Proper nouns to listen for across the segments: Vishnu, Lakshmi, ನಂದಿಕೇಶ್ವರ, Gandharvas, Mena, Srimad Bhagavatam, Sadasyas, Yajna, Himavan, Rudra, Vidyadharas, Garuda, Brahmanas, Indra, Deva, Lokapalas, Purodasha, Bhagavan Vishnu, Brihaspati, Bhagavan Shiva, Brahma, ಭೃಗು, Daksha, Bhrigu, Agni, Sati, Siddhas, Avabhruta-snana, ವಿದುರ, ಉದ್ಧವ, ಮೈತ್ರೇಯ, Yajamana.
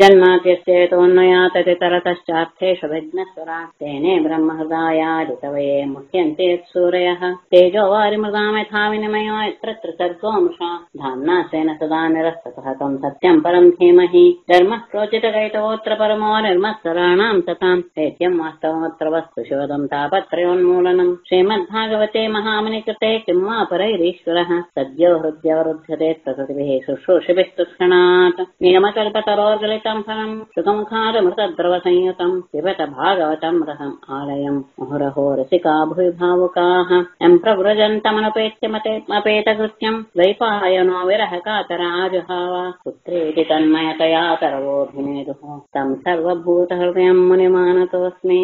जन्माप्यस्य तोन्नयात तरतश्चार्थे शुभिघ्नस्वरास्तेने ब्रह्महृदायादितवये मुह्यन्ते सूरयः तेजो वारिमृदां यथा विनिमयो यत्र सर्गो मृषा धाम्ना स्वेन सदा निरस्ततः त्वं सत्यं परं धीमहि धर्मः प्रोचितगैतोऽत्र परमो निर्मत्सराणां सतां तेत्यं वास्तवमत्र वस्तु शिवदं तापत्रयोन्मूलनम् श्रीमद्भागवते महामुनिकृते किं वा परैरीश्वरः सद्यो हृद्यवरुध्यते प्रकृतिभिः शुश्रूषिभिः तुष्णात् नियमकल्पतरोर्गलित फलम सुखमुखारमृतद्रव संयुतम पिबत भागवतम रसम आलयम मुहुरहो रसिका भुवि भावुकाः यं प्रव्रजन्तमनुपेत्यमपेतकृत्यं द्वैपायनो विरह कातराजुहाव पुत्रेति तन्मयतया तरवोऽभिनेदुः तं सर्वभूतहृदयं मुनिमानतोऽस्मि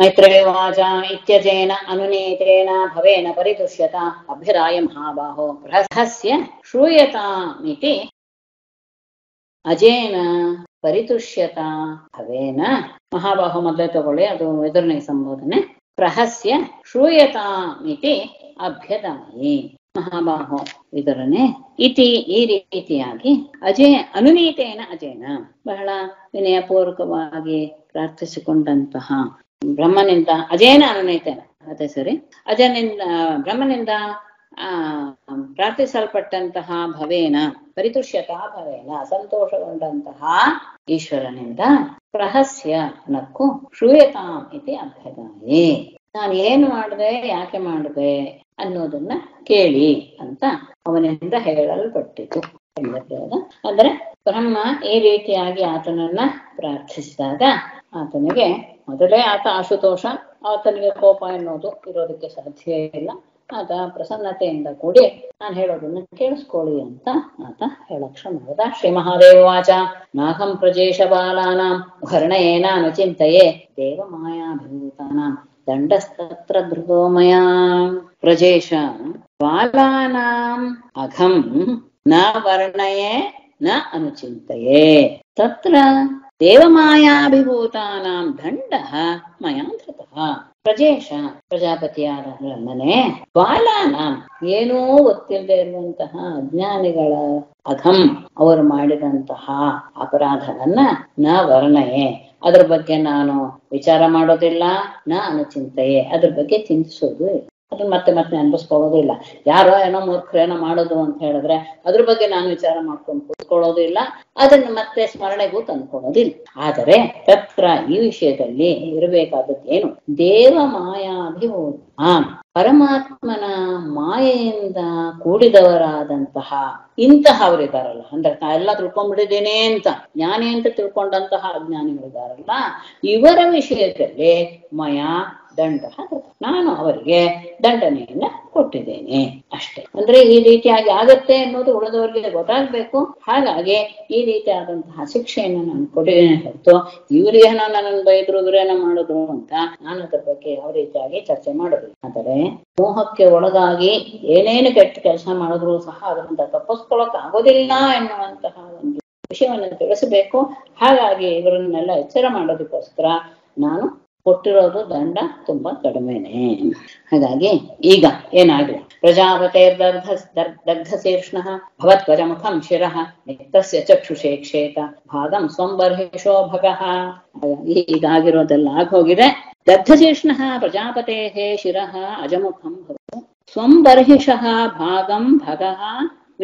मैत्रेयवाच इत्यजेन अनुनीतेन भवेन परितुष्यता अभिराय महाबाहो रहस्य श्रूयतामिति ಅಜೇನ ಪರಿತುಷ್ಯತ ಅವೇನ ಮಹಾಬಾಹು ಮೊದಲೇ ತಗೊಳ್ಳಿ ಅದು ಎದುರನೇ ಸಂಬೋಧನೆ ಪ್ರಹಸ್ಯ ಶ್ರೂಯತಾ ಇತಿ ಅಭ್ಯದಮಯಿ ಮಹಾಬಾಹು ಎದುರನೆ ಇತಿ ಈ ರೀತಿಯಾಗಿ ಅನುನೀತೇನ ಅಜೇನ ಬಹಳ ವಿನಯಪೂರ್ವಕವಾಗಿ ಪ್ರಾರ್ಥಿಸಿಕೊಂಡಂತಹ ಬ್ರಹ್ಮನಿಂದ ಅಜೇನ ಅನುನೀತೇನ ಅದೇ ಸರಿ ಅಜನಿಂದ ಬ್ರಹ್ಮನಿಂದ ಪ್ರಾರ್ಥಿಸಲ್ಪಟ್ಟಂತಹ ಭವೇನ ಪರಿತುಷ್ಯತ ಭವೇನ ಸಂತೋಷಗೊಂಡಂತಹ ಈಶ್ವರನಿಂದ ಪ್ರಹಸ್ಯ ನಕ್ಕು ಶ್ರೂಯತಾಂ ಇತಿ ಅಭ್ಯದಾಯೇ ನಾನು ಏನು ಮಾಡಿದೆ ಯಾಕೆ ಮಾಡಿದೆ ಅನ್ನೋದನ್ನ ಕೇಳಿ ಅಂತ ಅವನಿಂದ ಹೇಳಲ್ಪಟ್ಟಿತು. ಅಂದ್ರೆ ಬ್ರಹ್ಮ ಈ ರೀತಿಯಾಗಿ ಆತನನ್ನ ಪ್ರಾರ್ಥಿಸಿದಾಗ ಆತನಿಗೆ ಮೊದಲೇ ಆತ ಆಶುತೋಷ, ಆತನಿಗೆ ಕೋಪ ಅನ್ನೋದು ಇರೋದಕ್ಕೆ ಸಾಧ್ಯ ಇಲ್ಲ. ಆತ ಪ್ರಸನ್ನತೆಯಿಂದ ಕೂಡಿ ನಾನು ಹೇಳೋದನ್ನ ಕೇಳಿಸ್ಕೊಳ್ಳಿ ಅಂತ ಆತ ಹೇಳಕ್ಷಣ ಹೋದ. ಶ್ರೀ ಮಹಾದೇವ ವಾಚ ನಾಹಂ ಪ್ರಜೇಶ ಬಾಲಾನಾಂ ವರ್ಣಯೇನ ಅನುಚಿಂತೆಯೇ ದೇವ ಮಾಯಾಭಿಭೂತಾನಾಂ ದಂಡಸ್ತತ್ರ ಧೃತೋ ಮಯಾ ಪ್ರಜೇಶ ಬಾಲಾನಾಂ ಅಘಂ ನ ವರ್ಣಯೇ ನ ಅನುಚಿಂತೆಯೇ ತತ್ರ ದೇವ ಮಾಯಾಭಿಭೂತಾನಾಂ ದಂಡಃ ಮಯಾ ಧೃತಃ ಪ್ರಜೇಶ ಪ್ರಜಾಪತಿಯಾದ ನನ್ನೇ ಬಾಲಾನಾಂ ಏನೂ ಗೊತ್ತಿಲ್ಲದೆ ಇರುವಂತಹ ಅಜ್ಞಾನಿಗಳ ಅಘಂ ಅವರು ಮಾಡಿದಂತಹ ಅಪರಾಧವನ್ನ ನ ವರ್ಣಯೇ ಅದ್ರ ಬಗ್ಗೆ ನಾನು ವಿಚಾರ ಮಾಡೋದಿಲ್ಲ, ನ ಅನುಚಿಂತೆಯೇ ಅದ್ರ ಬಗ್ಗೆ ಚಿಂತಿಸೋದು ಅದನ್ನ ಮತ್ತೆ ಮತ್ತೆ ಅನ್ಭವಿಸ್ಕೊಳ್ಳೋದು ಇಲ್ಲ. ಯಾರೋ ಏನೋ ಮೂರ್ಖರೇನೋ ಮಾಡೋದು ಅಂತ ಹೇಳಿದ್ರೆ ಅದ್ರ ಬಗ್ಗೆ ನಾನು ವಿಚಾರ ಮಾಡ್ಕೊಂಡು ಕೂತ್ಕೊಳ್ಳೋದು ಇಲ್ಲ, ಅದನ್ನು ಮತ್ತೆ ಸ್ಮರಣೆಗೂ ತಂದ್ಕೊಳ್ಳೋದಿಲ್ಲ. ಆದರೆ ತತ್ರ ಈ ವಿಷಯದಲ್ಲಿ ಇರಬೇಕಾದದ್ದು ಏನು? ದೇವ ಮಾಯಾಭಿಭೂತ ಪರಮಾತ್ಮನ ಮಾಯೆಯಿಂದ ಕೂಡಿದವರಾದಂತಹ ಇಂತಹವರಿದ್ದಾರಲ್ಲ, ಅಂದ್ರೆ ನಾ ಎಲ್ಲ ತಿಳ್ಕೊಂಡ್ಬಿಟ್ಟಿದ್ದೇನೆ ಅಂತ ಜ್ಞಾನಿ ಅಂತ ತಿಳ್ಕೊಂಡಂತಹ ಅಜ್ಞಾನಿಗಳಿದ್ದಾರಲ್ಲ, ಇವರ ವಿಷಯದಲ್ಲಿ ಮಯಾ ದಂಡ ನಾನು ಅವರಿಗೆ ದಂಡನೆಯನ್ನ ಕೊಟ್ಟಿದ್ದೇನೆ ಅಷ್ಟೇ. ಅಂದ್ರೆ ಈ ರೀತಿಯಾಗಿ ಆಗತ್ತೆ ಅನ್ನೋದು ಉಳಿದವರಿಗೆ ಗೊತ್ತಾಗ್ಬೇಕು. ಹಾಗಾಗಿ ಈ ರೀತಿಯಾದಂತಹ ಶಿಕ್ಷೆಯನ್ನು ನಾನು ಕೊಟ್ಟಿದ್ದೇನೆ ಹೊರತು ಇವರೇನೋ ನನ್ನನ್ನು ಬೈದ್ರು ಇವರೇನೋ ಮಾಡಿದ್ರು ಅಂತ ನಾನು ಅದ್ರ ಬಗ್ಗೆ ಯಾವ ರೀತಿಯಾಗಿ ಚರ್ಚೆ ಮಾಡೋದು. ಆದರೆ ಮೋಹಕ್ಕೆ ಒಳಗಾಗಿ ಏನೇನು ಕೆಟ್ಟ ಕೆಲಸ ಮಾಡಿದ್ರು ಸಹ ಅದರಿಂದ ತಪ್ಪಿಸ್ಕೊಳಕ್ ಆಗೋದಿಲ್ಲ ಎನ್ನುವಂತಹ ಒಂದು ವಿಷಯವನ್ನು ತಿಳಿಸಬೇಕು. ಹಾಗಾಗಿ ಇವರನ್ನೆಲ್ಲ ಎಚ್ಚರ ಮಾಡೋದಕ್ಕೋಸ್ಕರ ನಾನು ಕೊಟ್ಟಿರೋದು ದಂಡ ತುಂಬಾ ಕಡಿಮೆನೆ. ಹಾಗಾಗಿ ಈಗ ಏನಾಗಲಿ ಪ್ರಜಾಪತೇರ್ ದಗ್ಧಶೀರ್ಷ್ಣ ಭವತ್ವಜ ಮುಖಂ ಶಿರಃ ನೇತ್ರಸ್ಯ ಚಕ್ಷುಷೇ ಕ್ಷೇತ ಭಾಗಂ ಸ್ವರ್ಹೇಶೋ ಭಗಃ. ಈಗಾಗಿರೋದೆಲ್ಲ ಆಗೋಗಿದೆ. ದಗ್ಧಶೀರ್ಷ್ಣ ಪ್ರಜಾಪತೇ ಶಿರಃ ಅಜಮುಖಂ ಭವತು ಸ್ವರ್ಹಿಷಃ ಭಾಗಂ ಭಗಃ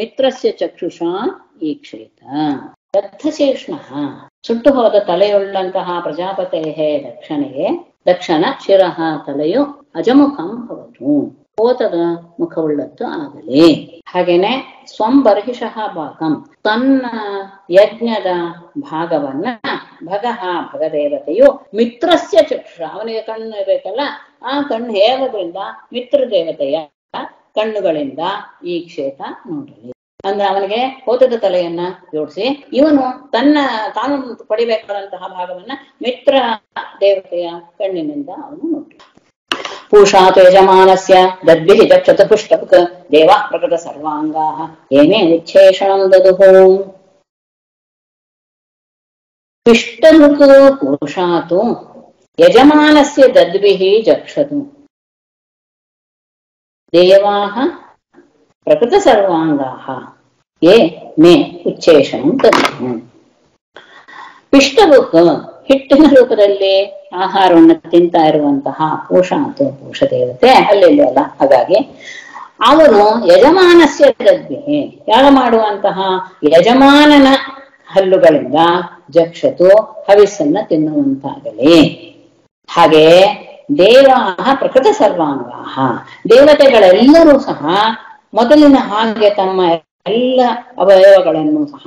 ಮಿತ್ರಸ್ಯ ಚಕ್ಷುಷಾ ಈಕ್ಷೇತ. ದಗ್ಧಶೀರ್ಷ್ಣ ಸುಟ್ಟು ಹೋದ ತಲೆಯುಳ್ಳಂತಹ ಪ್ರಜಾಪತೇ ದಕ್ಷನಿಗೆ ದಕ್ಷನ ಶಿರಃ ತಲೆಯು ಅಜಮುಖಂ ಭವತು ಹೋತದ ಮುಖವುಳ್ಳದ್ದು ಆಗಲಿ. ಹಾಗೇನೆ ಸ್ವರ್ಹಿಷಃ ಭಾಗಂ ತನ್ನ ಯಜ್ಞದ ಭಾಗವನ್ನ ಭಗಃ ಭಗದೇವತೆಯು ಮಿತ್ರಸ್ಯ ಚಕ್ಷುಷ ಅವನಿಗೆ ಕಣ್ಣು ಇರಬೇಕಲ್ಲ, ಆ ಕಣ್ಣು ಹೇಗೋದ್ರಿಂದ ಮಿತ್ರದೇವತೆಯ ಕಣ್ಣುಗಳಿಂದ ಈ ಕ್ಷೇತ ನೋಡಲಿ. ಅಂದ್ರೆ ಅವನಿಗೆ ಹೋತದ ತಲೆಯನ್ನ ಜೋಡಿಸಿ ಇವನು ತಾನು ಪಡಿಬೇಕಾದಂತಹ ಭಾಗವನ್ನ ಮಿತ್ರ ದೇವತೆಯ ಕಣ್ಣಿನಿಂದ ಅವನು ನೋಡ್ತಾನೆ. ಪೂಷಾ ಯಜಮಾನಸ್ಯ ದದ್ಭಿ ಚತುಪುಷ್ಟ ದೇವಾ ಪ್ರಕೃತ ಸರ್ವಾಂಗಾ ಏನೇ ವಿಚ್ಛೇಷಣಂ ದದುಹು ಪಿಷ್ಟಮೃತು ಪೂಷಾತು ಯಜಮಾನಸ್ಯ ದದ್ಭಿ ಜಕ್ಷತು ದೇವಾ ಪ್ರಕೃತ ಸರ್ವಾಂಗಾ ಯೇ ಮೇ ಉಚ್ಚೇಷಣಂ ತದ್ಭಿ ಪಿಷ್ಟಲೋಕ ಹಿಟ್ಟಿನ ರೂಪದಲ್ಲಿ ಆಹಾರವನ್ನು ತಿಂತಾ ಇರುವಂತಹ ಪೋಷ ಅಥವಾ ಪೋಷ ದೇವತೆ ಅಲ್ಲೆಲ್ಲೂ ಅಲ್ಲ. ಹಾಗಾಗಿ ಅವನು ಯಜಮಾನಸ್ಯ ದದ್ಭಿ ಯಾಗ ಮಾಡುವಂತಹ ಯಜಮಾನನ ಹಲ್ಲುಗಳಿಂದ ಜಕ್ಷತು ಹವಿಸ್ಸನ್ನ ತಿನ್ನುವಂತಾಗಲಿ. ಹಾಗೆ ದೇವಾಹ ಪ್ರಕೃತ ಸರ್ವಾಂಗಾಹ ದೇವತೆಗಳೆಲ್ಲರೂ ಸಹ ಮೊದಲಿನ ಹಾಗೆ ತಮ್ಮ ಎಲ್ಲ ಅವಯವಗಳನ್ನು ಸಹ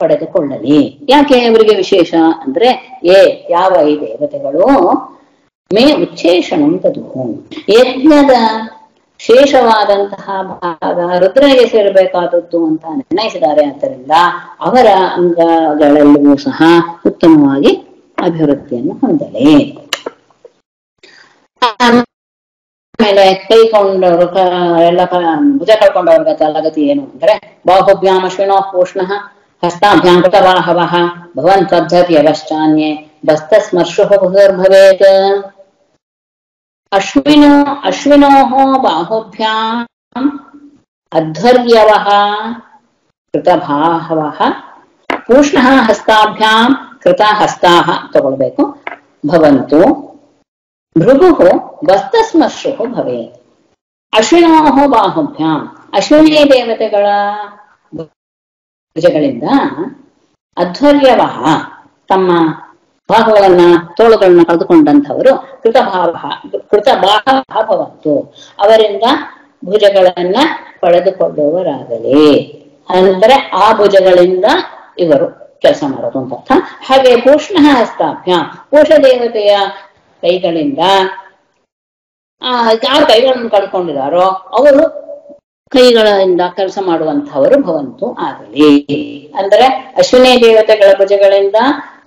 ಪಡೆದುಕೊಳ್ಳಲಿ. ಯಾಕೆ ಇವರಿಗೆ ವಿಶೇಷ ಅಂದ್ರೆ ಯಾವ ಈ ದೇವತೆಗಳು ಮೇ ಉಚ್ಚೇಷಣಂ ತದು ಯಜ್ಞದ ಶೇಷವಾದಂತಹ ಭಾಗ ರುದ್ರನಿಗೆ ಸೇರಬೇಕಾದದ್ದು ಅಂತ ನಿರ್ಣಯಿಸಿದ್ದಾರೆ. ಆದ್ದರಿಂದ ಅವರ ಅಂಗಗಳೆಲ್ಲವೂ ಸಹ ಉತ್ತಮವಾಗಿ ಅಭಿವೃದ್ಧಿಯನ್ನು ಹೊಂದಲಿ. ಆಮೇಲೆ ಕೈಕೊಂಡವರು ಎಲ್ಲ ಭುಜ ಕಳ್ಕೊಂಡವ್ರ ತಲಗತಿ ಏನು ಅಂದ್ರೆ ಬಾಹುಭ್ಯಾಮ ಶ್ರೇಣೋ ಪೋಷ್ಣ ಹಸ್ತಾಭ್ಯಾಂ ಕೃತಬಾಹವಃ ಭವನ್ ತದ್ಧತಿ ಅವಶ್ಚಾನ್ಯೇ ಬಸ್ತಸ್ಮರ್ಶು ಭವೇತ್ ಅಶ್ವಿನೋ ಅಶ್ವಿನೋಃ ಬಾಹುಭ್ಯಾಂ ಅಧ್ವರ್ಯವಃ ಕೃತಬಾಹವಃ ಪೂಷ್ಣಃ ಹಸ್ತಾಭ್ಯಾಂ ಕೃತ ಹಸ್ತಾಃ ತಗೊಳ್ಬೇಕು ಭವಂತು ಭೃಗುಃ ಬಸ್ತಸ್ಮರ್ಶುಃ ಭವೇತ್. ಅಶ್ವಿನೋಃ ಬಾಹುಭ್ಯಾಂ ಅಶ್ವಿನಿ ದೇವತೆಗಳ ಭುಜಗಳಿಂದ ಅಧ್ವರ್ಯವಹ ತಮ್ಮ ಭಾಗಗಳನ್ನ ತೋಳುಗಳನ್ನ ಕಳೆದುಕೊಂಡಂಥವರು ಕೃತಬಾಹ ಭವಂತು ಅವರಿಂದ ಭುಜಗಳನ್ನ ಪಡೆದುಕೊಳ್ಳುವವರಾಗಲಿ. ಅಂದರೆ ಆ ಭುಜಗಳಿಂದ ಇವರು ಕೆಲಸ ಮಾಡೋದು ಅಂತ ಅರ್ಥ. ಹಾಗೆ ಪೂಷ್ಣ ಹಸ್ತಾಭ್ಯ ಪೂಷ ದೇವತೆಯ ಕೈಗಳಿಂದ ಯಾರು ಕೈಗಳನ್ನು ಕಳ್ಕೊಂಡಿದಾರೋ ಅವರು ಕೈಗಳಿಂದ ಕೆಲಸ ಮಾಡುವಂತಹವರು ಭವಂತು ಆಗಲಿ. ಅಂದ್ರೆ ಅಶ್ವಿನಿ ದೇವತೆಗಳ ಭುಜಗಳಿಂದ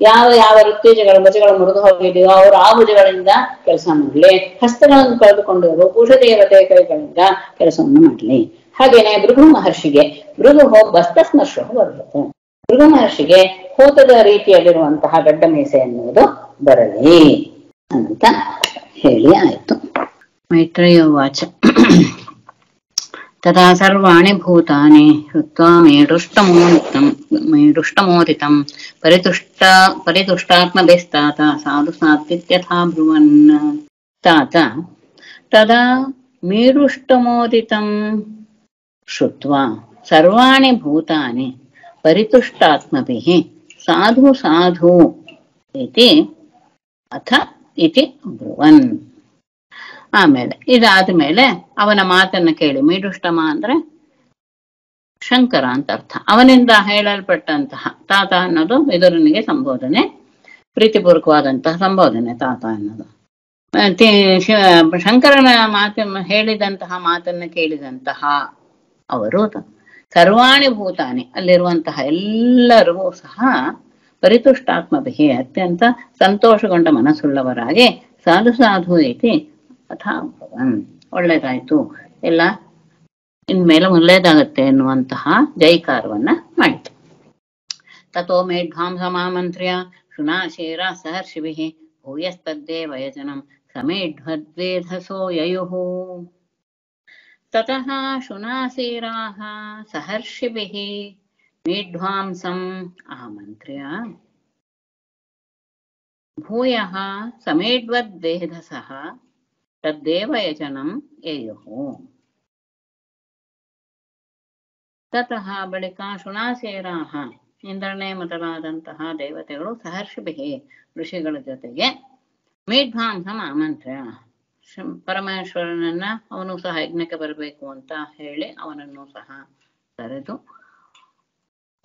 ಯಾವ ಯಾವ ಋತ್ವಿಜಗಳ ಭುಜಗಳು ಮುರಿದು ಹೋಗಿದೆಯೋ ಅವರು ಆ ಭುಜಗಳಿಂದ ಕೆಲಸ ಮಾಡಲಿ. ಹಸ್ತಗಳನ್ನು ಕಳೆದುಕೊಂಡವರು ಪುರುಷ ದೇವತೆ ಕೈಗಳಿಂದ ಕೆಲಸವನ್ನು ಮಾಡಲಿ. ಹಾಗೇನೆ ಭೃಗು ಮಹರ್ಷಿಗೆ ಭೃಗು ಬಸ್ತಸ್ಮರ್ಶ ಬರುತ್ತೆ. ಭೃಗು ಮಹರ್ಷಿಗೆ ಹೋತದ ರೀತಿಯಲ್ಲಿರುವಂತಹ ಗಡ್ಡ ಮೀಸೆ ಎನ್ನುವುದು ಬರಲಿ ಅಂತ ಹೇಳಿ ಆಯ್ತು. ಮೈತ್ರೇಯ ವಾಚ तदा सर्वाणि भूतानि हृत्वा मे दुष्टमोदितं परितुष्टात्मभिस्तात साधु सात्वित्यथा ब्रुवन् तात तदा मे दुष्टमोदितं श्रुत्वा सर्वाणि भूतानि परितुष्टात्मभिः साधु साधु इति अथ इति ब्रुवन्. ಆಮೇಲೆ ಇದಾದ ಮೇಲೆ ಅವನ ಮಾತನ್ನ ಕೇಳಿ ಮೀಡುಷ್ಟಮ ಅಂದ್ರೆ ಶಂಕರ ಅಂತ ಅರ್ಥ. ಅವನಿಂದ ಹೇಳಲ್ಪಟ್ಟಂತಹ ತಾತ ಅನ್ನೋದು ವಿದುರನಿಗೆ ಸಂಬೋಧನೆ, ಪ್ರೀತಿಪೂರ್ವಕವಾದಂತಹ ಸಂಬೋಧನೆ ತಾತ ಅನ್ನೋದು. ಶಂಕರನ ಹೇಳಿದಂತಹ ಮಾತನ್ನ ಕೇಳಿದಂತಹ ಅವರು ಸರ್ವಾಣಿ ಭೂತಾನಿ ಅಲ್ಲಿರುವಂತಹ ಎಲ್ಲರೂ ಸಹ ಪರಿತುಷ್ಟಾತ್ಮಭಿಹಿ ಅತ್ಯಂತ ಸಂತೋಷಗೊಂಡ ಮನಸ್ಸುಳ್ಳವರಾಗಿ ಸಾಧು ಸಾಧು ಐತಿ ಒಳ್ಳೇದಾಯ್ತು, ಎಲ್ಲ ಇನ್ಮೇಲೆ ಒಳ್ಳೇದಾಗತ್ತೆ ಎನ್ನುವಂತಹ ಜೈಕಾರವನ್ನ ಮಾಡಿತು. ತಥೋ ಮೇಢ್ವಾಂ ಸಮಾಮಂತ್ರ್ಯ ಶುನಾಶೇರ ಸಹರ್ಷಿಭಿಃ ಭೂಯಸ್ತದ್ದೇವ ಯಜನಂ ಸಮೇಢ್ವದ್ವೇಧಸೋ ಯಯುಃ. ತತಃ ಶುನಾಶೇರಾಃ ಸಹರ್ಷಿಭಿಃ ಮೇಢ್ವಾಂಸಂ ಆಮಂತ್ರ್ಯ ಭೂಯಃ ಸಮೇಢ್ವದ್ವೇಧಸಃ ತದ್ದೇವ ಯಜನಂ ಯಯುಃ. ತತಃ ಬಳಿಕ ಶುಣಾಸೇರಾಹ ಇಂದ್ರನೇ ಮೊದಲಾದಂತಹ ದೇವತೆಗಳು ಸಹರ್ಷಿಭಿಃ ಋಷಿಗಳ ಜೊತೆಗೆ ಮೇಢ್ವಾಂಸಂ ಆಮಂತ್ರ್ಯ ಪರಮೇಶ್ವರನನ್ನ ಅವನು ಸಹ ಯಜ್ಞಕ್ಕೆ ಬರಬೇಕು ಅಂತ ಹೇಳಿ ಅವನನ್ನು ಸಹ ಕರೆದು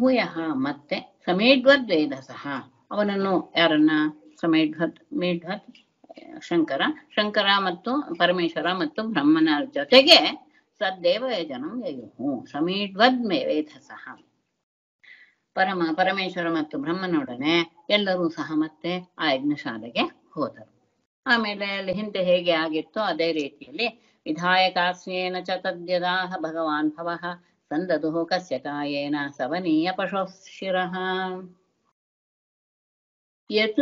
ಭೂಯಃ ಮತ್ತೆ ಸಮೇಧ್ವದ್ವೇದ ಸಹ ಅವನನ್ನು ಯಾರನ್ನ ಸಮೇಧ್ವದ್ ಶಂಕರ ಮತ್ತು ಪರಮೇಶ್ವರ ಮತ್ತು ಬ್ರಹ್ಮನ ಜೊತೆಗೆ ಸದ್ದೇವ ಯಜನಂ ಯಯುಃ ಸಮೀಡ್ವದ್ಮೇವೇಧಸಃ ಪರಮೇಶ್ವರ ಮತ್ತು ಬ್ರಹ್ಮನೊಡನೆ ಎಲ್ಲರೂ ಸಹ ಮತ್ತೆ ಆ ಯಜ್ಞಶಾಲೆಗೆ ಹೋದರು. ಆಮೇಲೆ ಅಲ್ಲಿ ಹಿಂದೆ ಹೇಗೆ ಆಗಿತ್ತು ಅದೇ ರೀತಿಯಲ್ಲಿ ವಿಧಾಯಕಾಸ್ಯೇನ ಚ ತದ್ಯದಾಹ ಭಗವಾನ್ ಭವಃ ಸಂದದುಃ ಕಸ್ಯ ಕಾಯೇನ ಸವನೀಯ ಪಶೋಶಿರಃ ಯತ್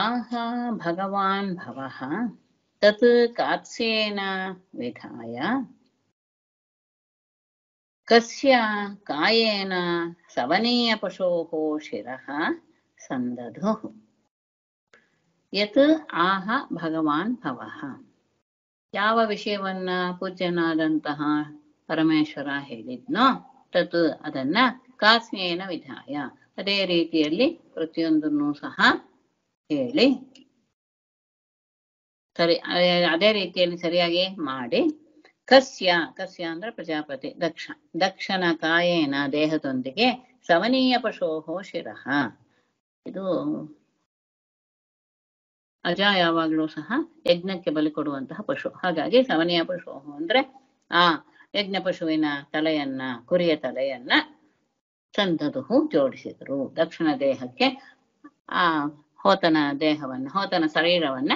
ಆಹ ಭಗವಾನ್ ಭವಃ ತತ್ ಕಾತ್ಸ್ಯೇನ ವಿಧಾಯ ಕಸ್ಯ ಕಾಯೇನ ಸವನೀಯ ಪಶೋಃ ಶಿರಃ संदधुः यत् आह भगवान् भवः। ಯಾವ ವಿಷಯವನ್ನ ಪೂಜ್ಯನಾದಂತಹ ಪರಮೇಶ್ವರ ಹೇಳಿದ್ನೋ ತತ್ ಅದನ್ನ ಕಾಸ್ಮೇನ ವಿಧಾಯ, ಅದೇ ರೀತಿಯಲ್ಲಿ ಪ್ರತಿಯೊಂದನ್ನು ಸಹ ಹೇಳಿ ಸರಿ ಅದೇ ರೀತಿಯಲ್ಲಿ ಸರಿಯಾಗಿ ಮಾಡಿ ಕಸ್ಯ ಕಸ್ಯ ಅಂದ್ರೆ ಪ್ರಜಾಪತಿ ದಕ್ಷ, ದಕ್ಷನ ಕಾಯೇನ ದೇಹದೊಂದಿಗೆ ಸವನೀಯ ಪಶೋಹೋ ಶಿರಃ. ಇದು ಅಜ ಯಾವಾಗಲೂ ಸಹ ಯಜ್ಞಕ್ಕೆ ಬಲಿ ಕೊಡುವಂತಹ ಪಶು, ಹಾಗಾಗಿ ಸವನೀಯ ಪಶು ಅಂದ್ರೆ ಆ ಯಜ್ಞ ಪಶುವಿನ ತಲೆಯನ್ನ ಕುರಿಯ ತಲೆಯನ್ನ ಸಂದದು ಜೋಡಿಸಿದರು ದಕ್ಷಿಣ ದೇಹಕ್ಕೆ, ಆ ಹೋತನ ದೇಹವನ್ನು ಹೋತನ ಶರೀರವನ್ನ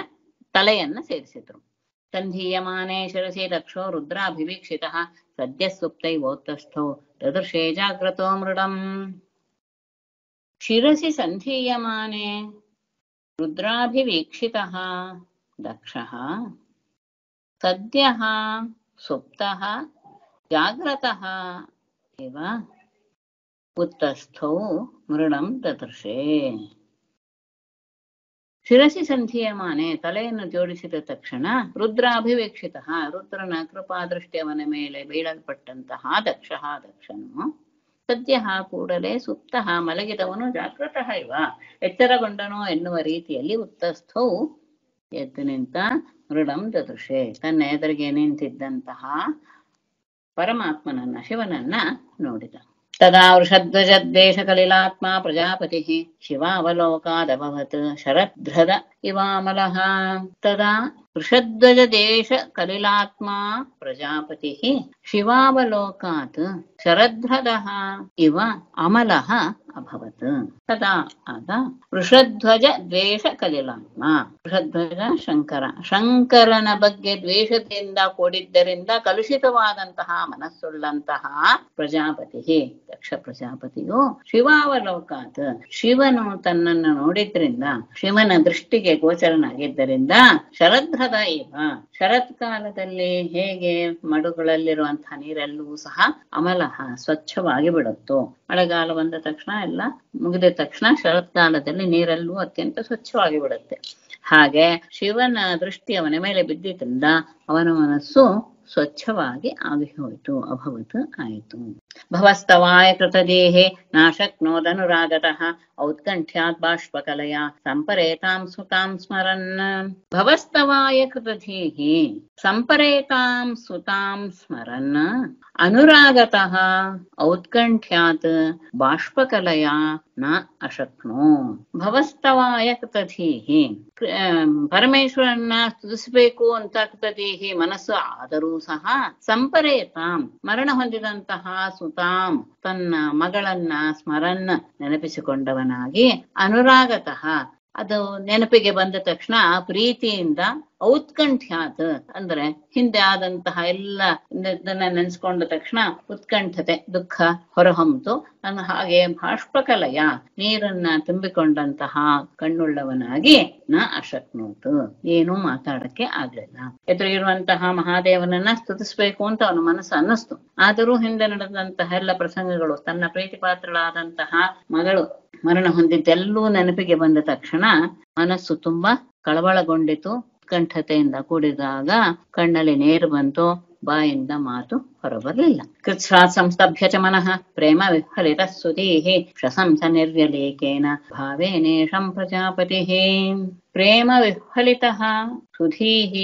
ತಲೆಯನ್ನ ಸೇರಿಸಿದ್ರು. ಸಂಧೀಯಮಾನೇ ಶಿರಸಿ ದಕ್ಷೋ ರುದ್ರಾಭಿವೀಕ್ಷಿತಃ ಸದ್ಯ ಸುಪ್ತೈ ವೋತ್ತಸ್ಥೋ ದದೃಶೇ ಜಾಗ್ರತೋ ಮೃಡಂ. ಶಿರಸಿ ಸಂಧೀಯಮಾನೇ ರುದ್ರಾಭಿವೀಕ್ಷಿತಃ ದಕ್ಷಃ ಸದ್ಯಃ ಸುಪ್ತಃ ಜಾಗ್ರತಃ ಇವ ಉತ್ತಸ್ಥೋ ಮೃಣಂ ದದೃಶೆ. ಶಿರಸಿ ಸಂಧೀಯಮಾನೆ ತಲೆಯನ್ನು ಜೋಡಿಸಿದ ತಕ್ಷಣ ರುದ್ರಾಭಿವೀಕ್ಷಿತಃ ರುದ್ರನ ಕೃಪಾದೃಷ್ಟಿಯವನ ಮೇಲೆ ಬೀಳಲ್ಪಟ್ಟಂತಹ ದಕ್ಷಃ ದಕ್ಷನು ಸದ್ಯಃ ಕೂಡಲೇ ಸುಪ್ತಃ ಮಲಗಿದವನು ಜಾಗೃತಃ ಇವ ಎಚ್ಚರಗೊಂಡನು ಎನ್ನುವ ರೀತಿಯಲ್ಲಿ ಉತ್ತಸ್ಥೌ ಎದ್ದು ನಿಂತ ಮೃಡಂ ದದೃಶೆ ತನ್ನ ಎದುರಿಗೆ ನಿಂತಿದ್ದಂತಹ ಪರಮಾತ್ಮನನ್ನ ಶಿವನನ್ನ ನೋಡಿದ. ತದಾ ವೃಷಧ್ವಜದ್ದೇಶ ಕಲಿಲಾತ್ಮ ಪ್ರಜಾಪತಿ ಶಿವಾವಲೋಕಾದಭವತ್ ಶರದ್ರದ ಇವಾಮಲಃ. ತದಾ ವೃಷಧ್ವಜದೇಶ ಕಲಿಲಾತ್ಮ ಪ್ರಜಾಪತಿ ಶಿವಾವಲೋಕಾತ್ ಶರದ್ರದ ಇವ ಅಮಲಃ ಅಭವತ್. ತದಾ ಆಗ ವೃಷಧ್ವಜ ದ್ವೇಷ ಕಲಿಲಾತ್ಮ ವೃಷಧ್ವಜ ಶಂಕರ, ಶಂಕರನ ಬಗ್ಗೆ ದ್ವೇಷದಿಂದ ಕೂಡಿದ್ದರಿಂದ ಕಲುಷಿತವಾದಂತಹ ಮನಸ್ಸುಳ್ಳಂತಹ ಪ್ರಜಾಪತಿ ದಕ್ಷ ಪ್ರಜಾಪತಿಯು ಶಿವಾವಲೋಕಾತ್ ಶಿವನು ತನ್ನನ್ನು ನೋಡಿದ್ರಿಂದ ಶಿವನ ದೃಷ್ಟಿಗೆ ಗೋಚರನಾಗಿದ್ದರಿಂದ ಶರದ್ರದ ಇವ ಶರತ್ ಕಾಲದಲ್ಲಿ ಹೇಗೆ ಮಡುಗಳಲ್ಲಿರುವಂತಹ ನೀರೆಲ್ಲವೂ ಸಹ ಅಮಲಹ ಸ್ವಚ್ಛವಾಗಿ ಬಿಡುತ್ತೋ, ಮಳೆಗಾಲ ಬಂದ ತಕ್ಷಣ ಎಲ್ಲ ಮುಗಿದ ತಕ್ಷಣ ಶರತ್ ಕಾಲದಲ್ಲಿ ನೀರೆಲ್ಲವೂ ಅತ್ಯಂತ ಸ್ವಚ್ಛವಾಗಿ ಬಿಡುತ್ತೆ. ಹಾಗೆ ಶಿವನ ದೃಷ್ಟಿ ಅವನ ಮೇಲೆ ಬಿದ್ದಿದ್ದರಿಂದ ಅವನ ಮನಸ್ಸು ಸ್ವಚ್ಛವಾಗಿ ಆಗಿ ಹೋಯಿತು, ಅಭವತ್ ಆಯಿತು. ಭವಸ್ತವಾಯ ಕೃತದೇಹೇ ನಾಶಕ್ನೋದನುರಾಗತಃ ಔತ್ಕಂಠ್ಯಾತ್ ಬಾಷ್ಪಕಲೆಯ ಸಂಪರೇತಾಂ ಸುತಾಂ ಸ್ಮರನ್. ಭವಸ್ತವಾಯ ಕೃತದೇಹಿ ಸಂಪರೇತಾಂ ಸುತಾಂ ಸ್ಮರನ್ ಅನುರಾಗತಃ ಔತ್ಕಂಠ್ಯಾತ್ ಬಾಷ್ಪಕಲೆಯ ನ ಅಶಕ್ನೋ. ಭವಸ್ತವಾಯ ಕೃತದೇಹಿ ಪರಮೇಶ್ವರನ್ನ ಸ್ತುತಿಸಬೇಕು ಅಂತ ಕೃತದೇಹಿ ಮನಸ್ಸು ಆದರೂ ಸಹ ಸಂಪರೇತಾಂ ಮರಣ ಹೊಂದಿದಂತಹ ಸುತಾಂ ತನ್ನ ಮಗಳನ್ನ ಸ್ಮರನ್ನ ನೆನಪಿಸಿಕೊಂಡವನಾಗಿ ಅನುರಾಗತಃ ಅದು ನೆನಪಿಗೆ ಬಂದ ತಕ್ಷಣ ಆ ಪ್ರೀತಿಯಿಂದ ಔತ್ಕಂಠ್ಯಾತ್ ಅಂದ್ರೆ ಹಿಂದೆ ಆದಂತಹ ಎಲ್ಲ ನೆನೆಸ್ಕೊಂಡ ತಕ್ಷಣ ಉತ್ಕಂಠತೆ ದುಃಖ ಹೊರಹೊಮ್ಮಿತು ನನ್ನ ಹಾಗೆ ಬಾಷ್ಪಕಲೆಯ ನೀರನ್ನ ತುಂಬಿಕೊಂಡಂತಹ ಕಣ್ಣುಳ್ಳವನಾಗಿ ನ ಅಶಕ್ನೋತು ಏನೂ ಮಾತಾಡಕ್ಕೆ ಆಗ್ಲಿಲ್ಲ. ಎದುರಿಗಿರುವಂತಹ ಮಹಾದೇವನನ್ನ ಸ್ತುತಿಸ್ಬೇಕು ಅಂತ ಅವನ ಮನಸ್ಸು ಅನ್ನಿಸ್ತು, ಆದರೂ ಹಿಂದೆ ನಡೆದಂತಹ ಎಲ್ಲ ಪ್ರಸಂಗಗಳು ತನ್ನ ಪ್ರೀತಿ ಪಾತ್ರಳಾದಂತಹ ಮಗಳು ಮರಣ ಹೊಂದಿದ್ದೆಲ್ಲೂ ನೆನಪಿಗೆ ಬಂದ ತಕ್ಷಣ ಮನಸ್ಸು ತುಂಬಾ ಕಳವಳಗೊಂಡಿತು, ಕಂಠತೆಯಿಂದ ಕೂಡಿದಾಗ ಕಣ್ಣಲ್ಲಿ ನೀರು ಬಂತು, ಬಾಯಿಂದ ಮಾತು ಹೊರಬರಲಿಲ್ಲ. ಕೃಚ್ಛ್ರಾತ್ ಸಂಸ್ತಭ್ಯ ಚ ಮನಃ ಪ್ರೇಮ ವಿಫಲಿತ ಸುಧೀಃ ಪ್ರಶಂಸ ನಿರ್ವ್ಯಲೇಕೇನ ಭಾವೇನೇಷಂ ಪ್ರಜಾಪತಿಃ. ಪ್ರೇಮ ವಿಫಲಿತಃ ಸುಧೀಃ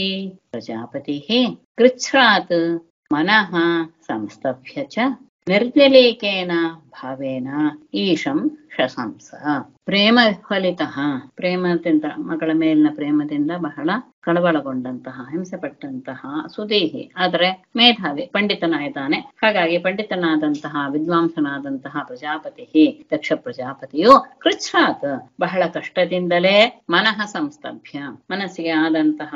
ಪ್ರಜಾಪತಿಃ ಕೃಚ್ಛ್ರಾತ್ ಮನಃ ಸಂಸ್ತಭ್ಯ ಚ ನಿರ್ವ್ಯಲೇಕೇನ ಭಾವೇನ ಈಶಂ ಶಶಂಸ. ಪ್ರೇಮ ವಿಫಲಿತಃ ಪ್ರೇಮದಿಂದ ಮಗಳ ಮೇಲಿನ ಪ್ರೇಮದಿಂದ ಬಹಳ ಕಳವಳಗೊಂಡಂತಹ ಹಿಂಸೆ ಪಟ್ಟಂತಹ ಸುದೇಹಿ ಆದರೆ ಮೇಧಾವಿ ಪಂಡಿತನಾಗಿದ್ದಾನೆ, ಹಾಗಾಗಿ ಪಂಡಿತನಾದಂತಹ ವಿದ್ವಾಂಸನಾದಂತಹ ಪ್ರಜಾಪತಿ ದಕ್ಷ ಪ್ರಜಾಪತಿಯು ಕೃಚ್ಛಾತ್ ಬಹಳ ಕಷ್ಟದಿಂದಲೇ ಮನಃ ಸಂಸ್ತಭ್ಯ ಮನಸ್ಸಿಗೆ ಆದಂತಹ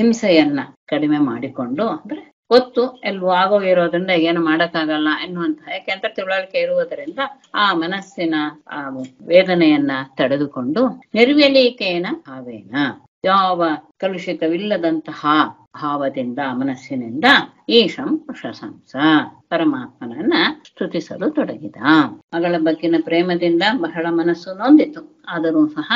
ಹಿಂಸೆಯನ್ನ ಕಡಿಮೆ ಮಾಡಿಕೊಂಡು ಅಂದ್ರೆ ಗೊತ್ತು ಎಲ್ವೂ ಆಗೋಗಿರೋದ್ರಿಂದ ಏನು ಮಾಡಕ್ಕಾಗಲ್ಲ ಎನ್ನುವಂತಹ ಯಾಕೆಂತ ತಿಳುವಳಿಕೆ ಇರುವುದರಿಂದ ಆ ಮನಸ್ಸಿನ ಆ ವೇದನೆಯನ್ನ ತಡೆದುಕೊಂಡು ನಿರ್ವ್ಯಲೀಕೇನ ಭಾವೇನ ಯಾವ ಕಲುಷಿತವಿಲ್ಲದಂತಹ ಭಾವದಿಂದ ಮನಸ್ಸಿನಿಂದ ಈಶಂ ಪ್ರಶಂಸ ಪರಮಾತ್ಮನನ್ನ ಸ್ತುತಿಸಲು ತೊಡಗಿದ. ಮಗಳ ಬಗ್ಗಿನ ಪ್ರೇಮದಿಂದ ಬಹಳ ಮನಸ್ಸು ನೊಂದಿತು. ಆದರೂ ಸಹ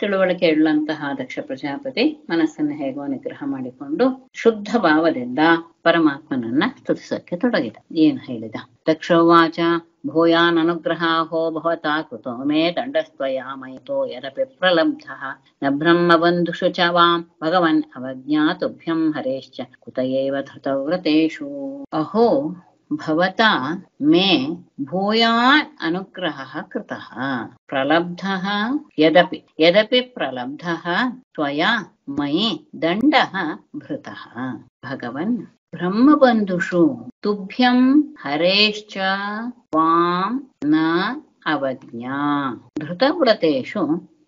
ತಿಳುವಳಿಕೆ ಇಲ್ಲಂತಹ ದಕ್ಷ ಪ್ರಜಾಪತಿ ಮನಸ್ಸನ್ನು ಹೇಗೋ ನಿಗ್ರಹ ಮಾಡಿಕೊಂಡು ಶುದ್ಧ ಭಾವದಿಂದ ಪರಮಾತ್ಮನನ್ನ ಸ್ತುತಿಸಕ್ಕೆ ತೊಡಗಿದ. ಏನು ಹೇಳಿದ? ದಕ್ಷೋವಾಚ ಭೂಯಾನ್ ಅನುಗ್ರಹಾಹೋ ಭವತಾ ಕೃತೋ ಮೇ ದಂಡಸ್ತ್ವಯಾಮಯತೋ ಯದಪಿ ಪ್ರಲಬ್ಧಃ ನ ಬ್ರಹ್ಮ ಬಂಧುಷು ಚ ವಾಂ ಭಗವನ್ ಅವಜ್ಞಾತುಭ್ಯಂ ಹರೇಶ್ಚ ಕುತಯೇವ ಧೃತವ್ರತೇಷು. ಅಹೋ ಭವತಾ ಮೇ ಭೂಯಾನ್ ಅನುಗ್ರಹಃ ಕೃತಃ ಪ್ರಲಬ್ಧಃ ಯದಪಿ ಯದಪಿ ಪ್ರಲಬ್ಧಃ ತ್ವಯಾ ಮಯಿ ದಂಡಃ ಭೃತಃ ಭಗವನ್ ಬ್ರಹ್ಮಬಂಧುಷು ತುಭ್ಯಂ ಹರೇಶ್ಚ ವಾಂ ನ ಅವಜ್ಞಾ ಧೃತವ್ರತೇಷು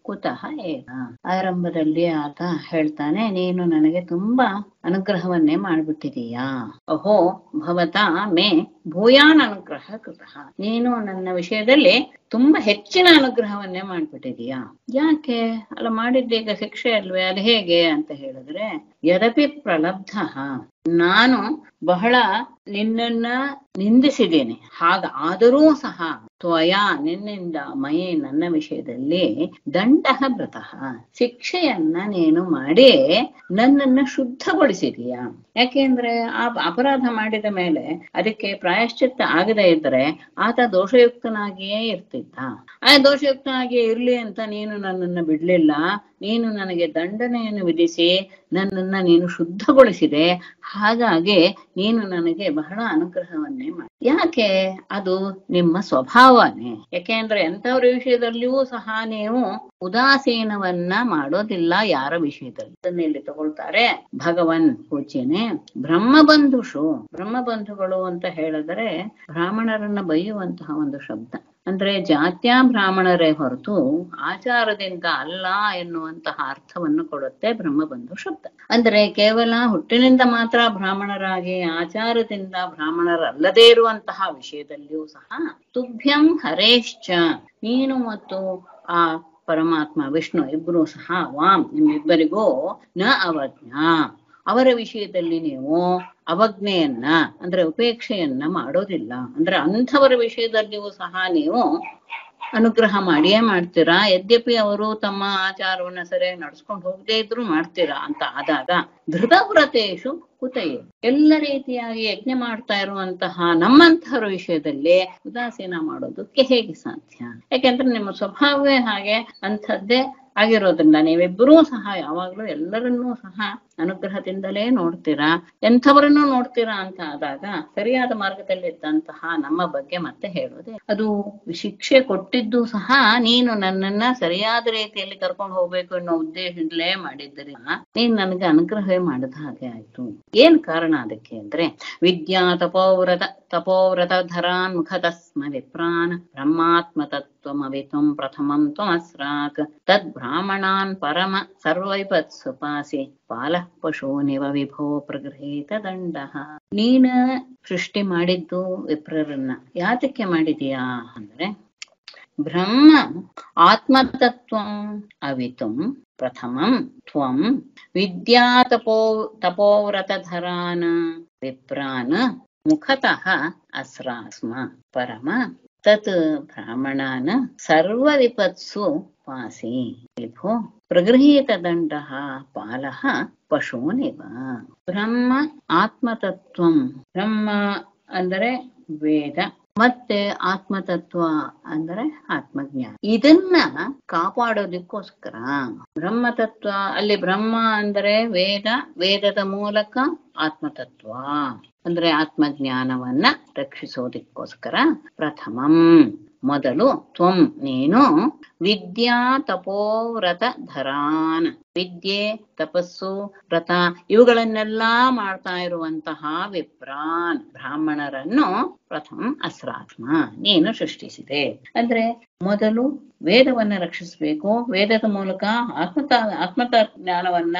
ಕುತಃ ಏವ. ಆರಂಭದಲ್ಲಿ ಆತ ಹೇಳ್ತಾನೆ, ನೀನು ನನಗೆ ತುಂಬಾ ಅನುಗ್ರಹವನ್ನೇ ಮಾಡ್ಬಿಟ್ಟಿದೀಯಾ. ಅಹೋ ಭವತಾ ಮೇ ಭೂಯಾನ್ ಅನುಗ್ರಹ ಕೃತಃ, ನೀನು ನನ್ನ ವಿಷಯದಲ್ಲಿ ತುಂಬಾ ಹೆಚ್ಚಿನ ಅನುಗ್ರಹವನ್ನೇ ಮಾಡ್ಬಿಟ್ಟಿದೀಯಾ. ಯಾಕೆ? ಅಲ್ಲ, ಮಾಡಿದ್ದೀಗ ಶಿಕ್ಷೆ ಅಲ್ವೇ, ಅದು ಹೇಗೆ ಅಂತ ಹೇಳಿದ್ರೆ, ಯದಪಿ ಪ್ರಲಬ್ಧ, ನಾನು ಬಹಳ ನಿನ್ನನ್ನ ನಿಂದಿಸಿದ್ದೇನೆ, ಹಾಗ ಆದರೂ ಸಹ ತ್ವಯಾ ನಿನ್ನಿಂದ ಮಯೇ ನನ್ನ ವಿಷಯದಲ್ಲಿ ದಂಡಃ ಭೃತಃ, ಶಿಕ್ಷೆಯನ್ನ ನೀನು ಮಾಡಿ ನನ್ನನ್ನ ಶುದ್ಧಗೊಳಿಸಿದೀಯಾ. ಯಾಕೆಂದ್ರೆ ಆ ಅಪರಾಧ ಮಾಡಿದ ಮೇಲೆ ಅದಕ್ಕೆ ಪ್ರಾಯಶ್ಚಿತ್ತ ಆಗದೇ ಇದ್ರೆ ಆತ ದೋಷಯುಕ್ತನಾಗಿಯೇ ಇರ್ತಿದ್ದ. ಆ ದೋಷಯುಕ್ತನಾಗಿಯೇ ಇರ್ಲಿ ಅಂತ ನೀನು ನನ್ನನ್ನ ಬಿಡ್ಲಿಲ್ಲ, ನೀನು ನನಗೆ ದಂಡನೆಯನ್ನು ವಿಧಿಸಿ ನನ್ನನ್ನ ನೀನು ಶುದ್ಧಗೊಳಿಸಿದೆ, ಹಾಗಾಗಿ ನೀನು ನನಗೆ ಬಹಳ ಅನುಗ್ರಹವನ್ನೇ ಮಾಡಿ. ಯಾಕೆ? ಅದು ನಿಮ್ಮ ಸ್ವಭಾವನೇ. ಯಾಕೆಂದ್ರೆ ಎಂಥವ್ರ ವಿಷಯದಲ್ಲಿಯೂ ಸಹ ನೀವು ಉದಾಸೀನವನ್ನ ಮಾಡೋದಿಲ್ಲ ಯಾರ ವಿಷಯದಲ್ಲಿ. ಅದನ್ನ ಇಲ್ಲಿ ತಗೊಳ್ತಾರೆ, ಭಗವನ್ ಪೂಜೆನೆ ಬ್ರಹ್ಮಬಂಧುಷು. ಬ್ರಹ್ಮಬಂಧುಗಳು ಅಂತ ಹೇಳಿದ್ರೆ ಬ್ರಾಹ್ಮಣರನ್ನ ಬೈಯುವಂತಹ ಒಂದು ಶಬ್ದ. ಅಂದ್ರೆ ಜಾತ್ಯ ಬ್ರಾಹ್ಮಣರೇ ಹೊರತು ಆಚಾರದಿಂದ ಅಲ್ಲ ಎನ್ನುವಂತಹ ಅರ್ಥವನ್ನು ಕೊಡುತ್ತೆ ಬ್ರಹ್ಮಬಂಧು ಶಬ್ದ. ಅಂದ್ರೆ ಕೇವಲ ಹುಟ್ಟಿನಿಂದ ಮಾತ್ರ ಬ್ರಾಹ್ಮಣರಾಗಿ ಆಚಾರದಿಂದ ಬ್ರಾಹ್ಮಣರಲ್ಲದೇ ಇರುವಂತಹ ವಿಷಯದಲ್ಲಿಯೂ ಸಹ ತುಭ್ಯಂ ಹರೇಶ್ಚ, ನೀನು ಮತ್ತು ಆ ಪರಮಾತ್ಮ ವಿಷ್ಣು ಇಬ್ರು ಸಹ ವಾಂ, ನಿಮ್ಮಿಬ್ಬರಿಗೂ ನ ಅವಜ್ಞಾ, ಅವರ ವಿಷಯದಲ್ಲಿ ನೀವು ಅವಜ್ಞೆಯನ್ನ ಅಂದ್ರೆ ಉಪೇಕ್ಷೆಯನ್ನ ಮಾಡೋದಿಲ್ಲ. ಅಂದ್ರೆ ಅಂಥವರ ವಿಷಯದಲ್ಲಿಯೂ ಸಹ ನೀವು ಅನುಗ್ರಹ ಮಾಡಿಯೇ ಮಾಡ್ತೀರಾ. ಯದ್ಯಪಿ ಅವರು ತಮ್ಮ ಆಚಾರವನ್ನ ಸರಿಯಾಗಿ ನಡ್ಸ್ಕೊಂಡು ಹೋಗದೆ ಇದ್ರು ಮಾಡ್ತೀರಾ ಅಂತ ಆದಾಗ ಧೃತವ್ರತೇಶು ಕುತಯೇ, ಎಲ್ಲ ರೀತಿಯಾಗಿ ಯಜ್ಞ ಮಾಡ್ತಾ ಇರುವಂತಹ ನಮ್ಮಂತಹ ವಿಷಯದಲ್ಲಿ ಉದಾಸೀನ ಮಾಡೋದಕ್ಕೆ ಹೇಗೆ ಸಾಧ್ಯ? ಯಾಕೆಂದ್ರೆ ನಿಮ್ಮ ಸ್ವಭಾವವೇ ಹಾಗೆ ಅಂಥದ್ದೇ ಆಗಿರೋದ್ರಿಂದ ನೀವಿಬ್ಬರೂ ಸಹ ಯಾವಾಗ್ಲೂ ಎಲ್ಲರನ್ನೂ ಸಹ ಅನುಗ್ರಹದಿಂದಲೇ ನೋಡ್ತೀರಾ, ಎಂಥವರನ್ನೂ ನೋಡ್ತೀರಾ ಅಂತ ಆದಾಗ ಸರಿಯಾದ ಮಾರ್ಗದಲ್ಲಿದ್ದಂತಹ ನಮ್ಮ ಬಗ್ಗೆ ಮತ್ತೆ ಹೇಳೋದೆ. ಅದು ಶಿಕ್ಷೆ ಕೊಟ್ಟಿದ್ದು ಸಹ ನೀನು ನನ್ನನ್ನ ಸರಿಯಾದ ರೀತಿಯಲ್ಲಿ ಕರ್ಕೊಂಡು ಹೋಗ್ಬೇಕು ಅನ್ನೋ ಉದ್ದೇಶದಿಂದಲೇ ಮಾಡಿದ್ರಿ, ನೀನ್ ನನ್ಗೆ ಅನುಗ್ರಹವೇ ಮಾಡದ ಹಾಗೆ ಆಯ್ತು. ಏನ್ ಕಾರಣ ಅದಕ್ಕೆ ಅಂದ್ರೆ, ವಿದ್ಯಾ ತಪೋವ್ರತ ಧರಾನ್ ಮುಖತಸ್ಮ ವಿಪ್ರಾನ್ ಬ್ರಹ್ಮಾತ್ಮ ತತ್ವಮವಿತ್ವಂ ಪ್ರಥಮಂ ತ್ವಮಸ್ರಾಕ್ ತದ್ ಬ್ರಾಹ್ಮಣಾನ್ ಪರಮ ಸರ್ವೈಪತ್ ಸುಪಾಸಿ ಪಾಲಃ ಪಶೂನಿವ ವಿಭೋ ಪ್ರಗೃಹೀತ ದಂಡಃ. ನೀನ ಸೃಷ್ಟಿ ಮಾಡಿದ್ದು ವಿಪ್ರರನ್ನ ಯಾತಕ್ಕೆ ಮಾಡಿದೀಯಾ ಅಂದ್ರೆ, ಬ್ರಹ್ಮ ಆತ್ಮತತ್ವಂ ಅವಿತುಂ ಪ್ರಥಮಂ ತ್ವಂ ವಿದ್ಯಾ ತಪೋವ್ರತಧರಾನ ವಿಪ್ರಾನ ಮುಖತಃ ಅಸ್ರಾಸ್ಮ ಪರಮ ತತ್ ಬ್ರಾಹ್ಮಣಾನ ಸರ್ವ ವಿಪತ್ಸು ಪಾಸಿ ವಿಭೋ ಪ್ರಗೃಹೀತ ದಂಡಃ ಪಾಲಃ ಪಶೂನಿವ. ಬ್ರಹ್ಮ ಆತ್ಮತತ್ವಂ, ಬ್ರಹ್ಮ ಅಂದರೆ ವೇದ, ಮತ್ತೆ ಆತ್ಮತತ್ವ ಅಂದ್ರೆ ಆತ್ಮಜ್ಞಾನ. ಇದನ್ನ ಕಾಪಾಡೋದಿಕ್ಕೋಸ್ಕರ ಬ್ರಹ್ಮತತ್ವ, ಅಲ್ಲಿ ಬ್ರಹ್ಮ ಅಂದ್ರೆ ವೇದ, ವೇದದ ಮೂಲಕ ಆತ್ಮತತ್ವ ಅಂದ್ರೆ ಆತ್ಮಜ್ಞಾನವನ್ನ ರಕ್ಷಿಸೋದಿಕ್ಕೋಸ್ಕರ ಪ್ರಥಮಂ ಮೊದಲು ತ್ವಂ ನೀನು ವಿದ್ಯಾ ತಪೋವ್ರತ ಧರಾನ್, ವಿದ್ಯೆ ತಪಸ್ಸು ವ್ರತ ಇವುಗಳನ್ನೆಲ್ಲಾ ಮಾಡ್ತಾ ಇರುವಂತಹ ವಿಪ್ರಾನ್ ಬ್ರಾಹ್ಮಣರನ್ನು ಪ್ರಥಮ ಅಸ್ರಾತ್ಮ ನೀನು ಸೃಷ್ಟಿಸಿದೆ. ಅಂದ್ರೆ ಮೊದಲು ವೇದವನ್ನ ರಕ್ಷಿಸ್ಬೇಕು, ವೇದದ ಮೂಲಕ ಆತ್ಮಜ್ಞಾನವನ್ನ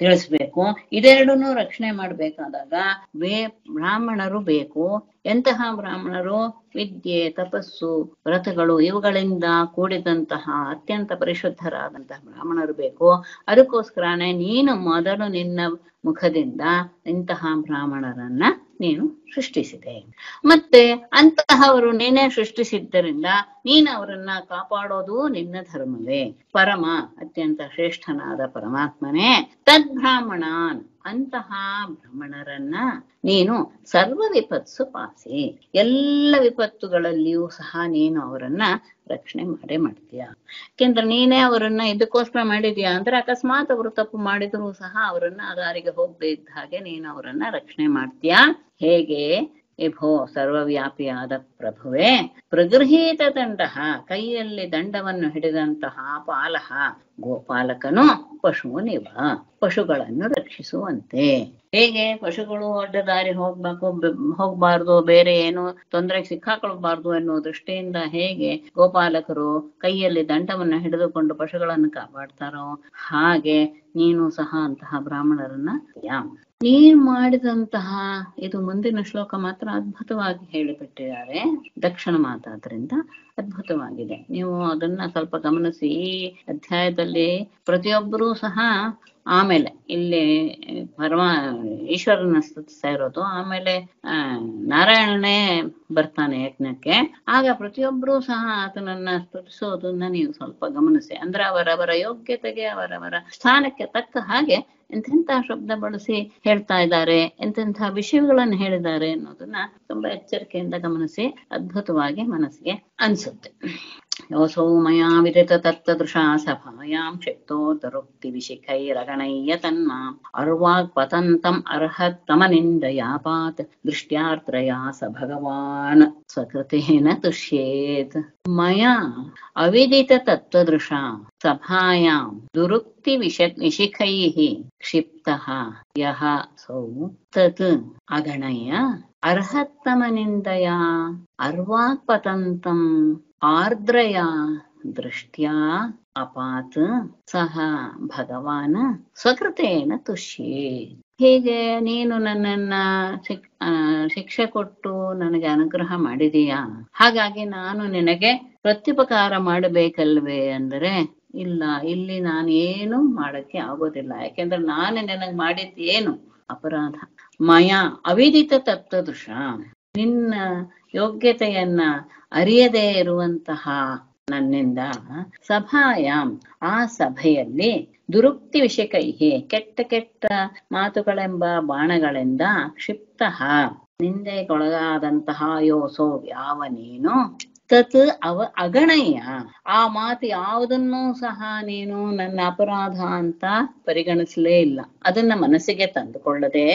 ತಿಳಿಸ್ಬೇಕು, ಇದೆರಡನ್ನೂ ರಕ್ಷಣೆ ಮಾಡ್ಬೇಕಾದಾಗ ಬ್ರಾಹ್ಮಣರು ಬೇಕು. ಎಂತಹ ಬ್ರಾಹ್ಮಣರು? ವಿದ್ಯೆ ತಪಸ್ಸು ವ್ರತಗಳು ಇವುಗಳಿಂದ ಕೂಡಿದಂತಹ ಅತ್ಯಂತ ಪರಿಶುದ್ಧರಾದಂತಹ ಬ್ರಾಹ್ಮಣರು ಬೇಕು. ಅದಕ್ಕೋಸ್ಕರನೇ ನೀನು ಮೊದಲು ನಿನ್ನ ಮುಖದಿಂದ ಇಂತಹ ಬ್ರಾಹ್ಮಣರನ್ನ ನೀನು ಸೃಷ್ಟಿಸಿದೆ. ಮತ್ತೆ ಅಂತಹವರು ನೀನೇ ಸೃಷ್ಟಿಸಿದ್ದರಿಂದ ನೀನು ಅವರನ್ನ ಕಾಪಾಡೋದು ನಿನ್ನ ಧರ್ಮವೇ. ಪರಮ ಅತ್ಯಂತ ಶ್ರೇಷ್ಠನಾದ ಪರಮಾತ್ಮನೇ ತದ್ಬ್ರಾಹ್ಮಣಾನ್ ಅಂತಹ ಬ್ರಾಹ್ಮಣರನ್ನ ನೀನು ಸರ್ವ ವಿಪತ್ಸು ಪಾಸಿ, ಎಲ್ಲ ವಿಪತ್ತುಗಳಲ್ಲಿಯೂ ಸಹ ನೀನು ಅವರನ್ನ ರಕ್ಷಣೆ ಮಾಡೇ ಮಾಡ್ತೀಯ. ಯಾಕೆಂದ್ರೆ ನೀನೇ ಅವರನ್ನ ಇದಕ್ಕೋಸ್ಕರ ಮಾಡಿದ್ಯಾ ಅಂದ್ರೆ ಅಕಸ್ಮಾತ್ ಅವರು ತಪ್ಪು ಮಾಡಿದ್ರು ಸಹ ಅವರನ್ನ ದಾರಿಗೆ ಹೋಗದೆ ಇದ್ದ ಹಾಗೆ ನೀನು ಅವರನ್ನ ರಕ್ಷಣೆ ಮಾಡ್ತೀಯಾ. ಹೇಗೆ? ಎಭೋ ಸರ್ವವ್ಯಾಪಿಯಾದ ಪ್ರಭುವೆ, ಪ್ರಗೃಹೀತ ದಂಡಃ ಕೈಯಲ್ಲಿ ದಂಡವನ್ನು ಹಿಡಿದಂತಹ ಪಾಲಹ ಗೋಪಾಲಕನು ಪಶು ನಿವ ಪಶುಗಳನ್ನು ರಕ್ಷಿಸುವಂತೆ. ಹೇಗೆ ಪಶುಗಳು ಅಡ್ಡ ದಾರಿ ಹೋಗ್ಬಾರ್ದು, ಬೇರೆ ಏನು ತೊಂದರೆಗೆ ಸಿಕ್ಕಾಕೊಳ್ಬಾರ್ದು ಅನ್ನೋ ದೃಷ್ಟಿಯಿಂದ ಹೇಗೆ ಗೋಪಾಲಕರು ಕೈಯಲ್ಲಿ ದಂಡವನ್ನು ಹಿಡಿದುಕೊಂಡು ಪಶುಗಳನ್ನು ಕಾಪಾಡ್ತಾರೋ ಹಾಗೆ ನೀನು ಸಹ ಅಂತಹ ಬ್ರಾಹ್ಮಣರನ್ನ ನೀನ್ ಮಾಡಿದಂತಹ ಇದು ಮುಂದಿನ ಶ್ಲೋಕ ಮಾತ್ರ ಅದ್ಭುತವಾಗಿ ಹೇಳಿಬಿಟ್ಟಿದ್ದಾರೆ. ದಕ್ಷಿಣ ಮಾತಾದ್ರಿಂದ ಅದ್ಭುತವಾಗಿದೆ. ನೀವು ಅದನ್ನ ಸ್ವಲ್ಪ ಗಮನಿಸಿ. ಈ ಅಧ್ಯಾಯದಲ್ಲಿ ಪ್ರತಿಯೊಬ್ಬರೂ ಸಹ ಆಮೇಲೆ ಇಲ್ಲಿ ಈಶ್ವರನ ಸ್ತುತಿಸ್ತಾ ಇರೋದು, ಆಮೇಲೆ ನಾರಾಯಣನೇ ಬರ್ತಾನೆ ಯಜ್ಞಕ್ಕೆ, ಆಗ ಪ್ರತಿಯೊಬ್ಬರೂ ಸಹ ಆತನನ್ನ ಸ್ತುತಿಸೋದನ್ನ ನೀವು ಸ್ವಲ್ಪ ಗಮನಿಸಿ. ಅಂದ್ರೆ ಅವರವರ ಯೋಗ್ಯತೆಗೆ ಅವರವರ ಸ್ಥಾನಕ್ಕೆ ತಕ್ಕ ಹಾಗೆ ಎಂತೆಂಥ ಶಬ್ದ ಬಳಸಿ ಹೇಳ್ತಾ ಇದ್ದಾರೆ, ಎಂತೆಂಥ ವಿಷಯಗಳನ್ನು ಹೇಳಿದ್ದಾರೆ ಅನ್ನೋದನ್ನ ತುಂಬಾ ಎಚ್ಚರಿಕೆಯಿಂದ ಗಮನಿಸಿ. ಅದ್ಭುತವಾಗಿ ಮನಸ್ಸಿಗೆ ಅನ್ಸುತ್ತೆ. ಯೋಸೌ ಮಯಾ ವಿದಿತ ತತ್ತದೃಶಾ ಸಭಾಯಾಂ ಕ್ಷಿಪ್ತೋ ತರುಕ್ತಿ ವಿಶಿಖೈರಗಣಯ್ಯ ತನ್ಮಾಂ ಅರ್ವಾಗ್ ಪತಂತಂ ಅರ್ಹತ್ ತಮನಿಂದಯಾಪಾತ್ ದೃಷ್ಟ್ಯಾರ್ತ್ರಯಾ ಸ ಭಗವಾನ್ ಸ್ವಕೃತೇನ ತುಷ್ಯೇತ್. ಮಯಾ ಅವಿದಿತ ತತ್ವದೃಶಾ ಸಭಾಯಾಂ ದುರುಕ್ತಿ ವಿಶಿಖೈಃ ಕ್ಷಿಪ್ತಃ ಯಃ ಸೌ ತತ್ ಅಗಣಯ್ಯ ಅರ್ಹತ್ತಮನಿಂದಯಾ ಅರ್ವಾಕ್ ಪತಂತಂ ಆರ್ದ್ರಯ ದೃಷ್ಟ್ಯಾ ಅಪಾತ್ ಸಹ ಭಗವಾನ್ ಸ್ವಕೃತೇನ ತುಷ್ಯೇತ್. ಹೀಗೆ ನೀನು ನನ್ನನ್ನ ಶಿಕ್ಷೆ ಕೊಟ್ಟು ನನಗೆ ಅನುಗ್ರಹ ಮಾಡಿದೀಯಾ, ಹಾಗಾಗಿ ನಾನು ನಿನಗೆ ಪ್ರತ್ಯುಪಕಾರ ಮಾಡಬೇಕಲ್ವೇ ಅಂದರೆ ಇಲ್ಲ, ಇಲ್ಲಿ ನಾನೇನು ಮಾಡಕ್ಕೆ ಆಗೋದಿಲ್ಲ. ಯಾಕೆಂದ್ರೆ ನಾನು ನಿನಗೆ ಮಾಡಿದ್ದ ಏನು ಅಪರಾಧ. ಮಯಾ ಅವಿದಿತ ತತ್ವದೃಶ, ನಿನ್ನ ಯೋಗ್ಯತೆಯನ್ನ ಅರಿಯದೇ ಇರುವಂತಹ ನನ್ನಿಂದ ಸಭಾಯಾಮ್ ಆ ಸಭೆಯಲ್ಲಿ ದುರುಕ್ತಿ ವಿಷಕೈಹಿ ಕೆಟ್ಟ ಕೆಟ್ಟ ಮಾತುಗಳೆಂಬ ಬಾಣಗಳಿಂದ ಕ್ಷಿಪ್ತಃ ನಿಂದೆಗೊಳಗಾದಂತಹ ಯೋಸೋ ಯಾವ ನೀನು ತತ್ ಅಗಣಯ್ಯ ಆ ಮಾತು ಯಾವುದನ್ನೂ ಸಹ ನೀನು ನನ್ನ ಅಪರಾಧ ಅಂತ ಪರಿಗಣಿಸಲೇ ಇಲ್ಲ, ಅದನ್ನ ಮನಸ್ಸಿಗೆ ತಂದುಕೊಳ್ಳದೆ.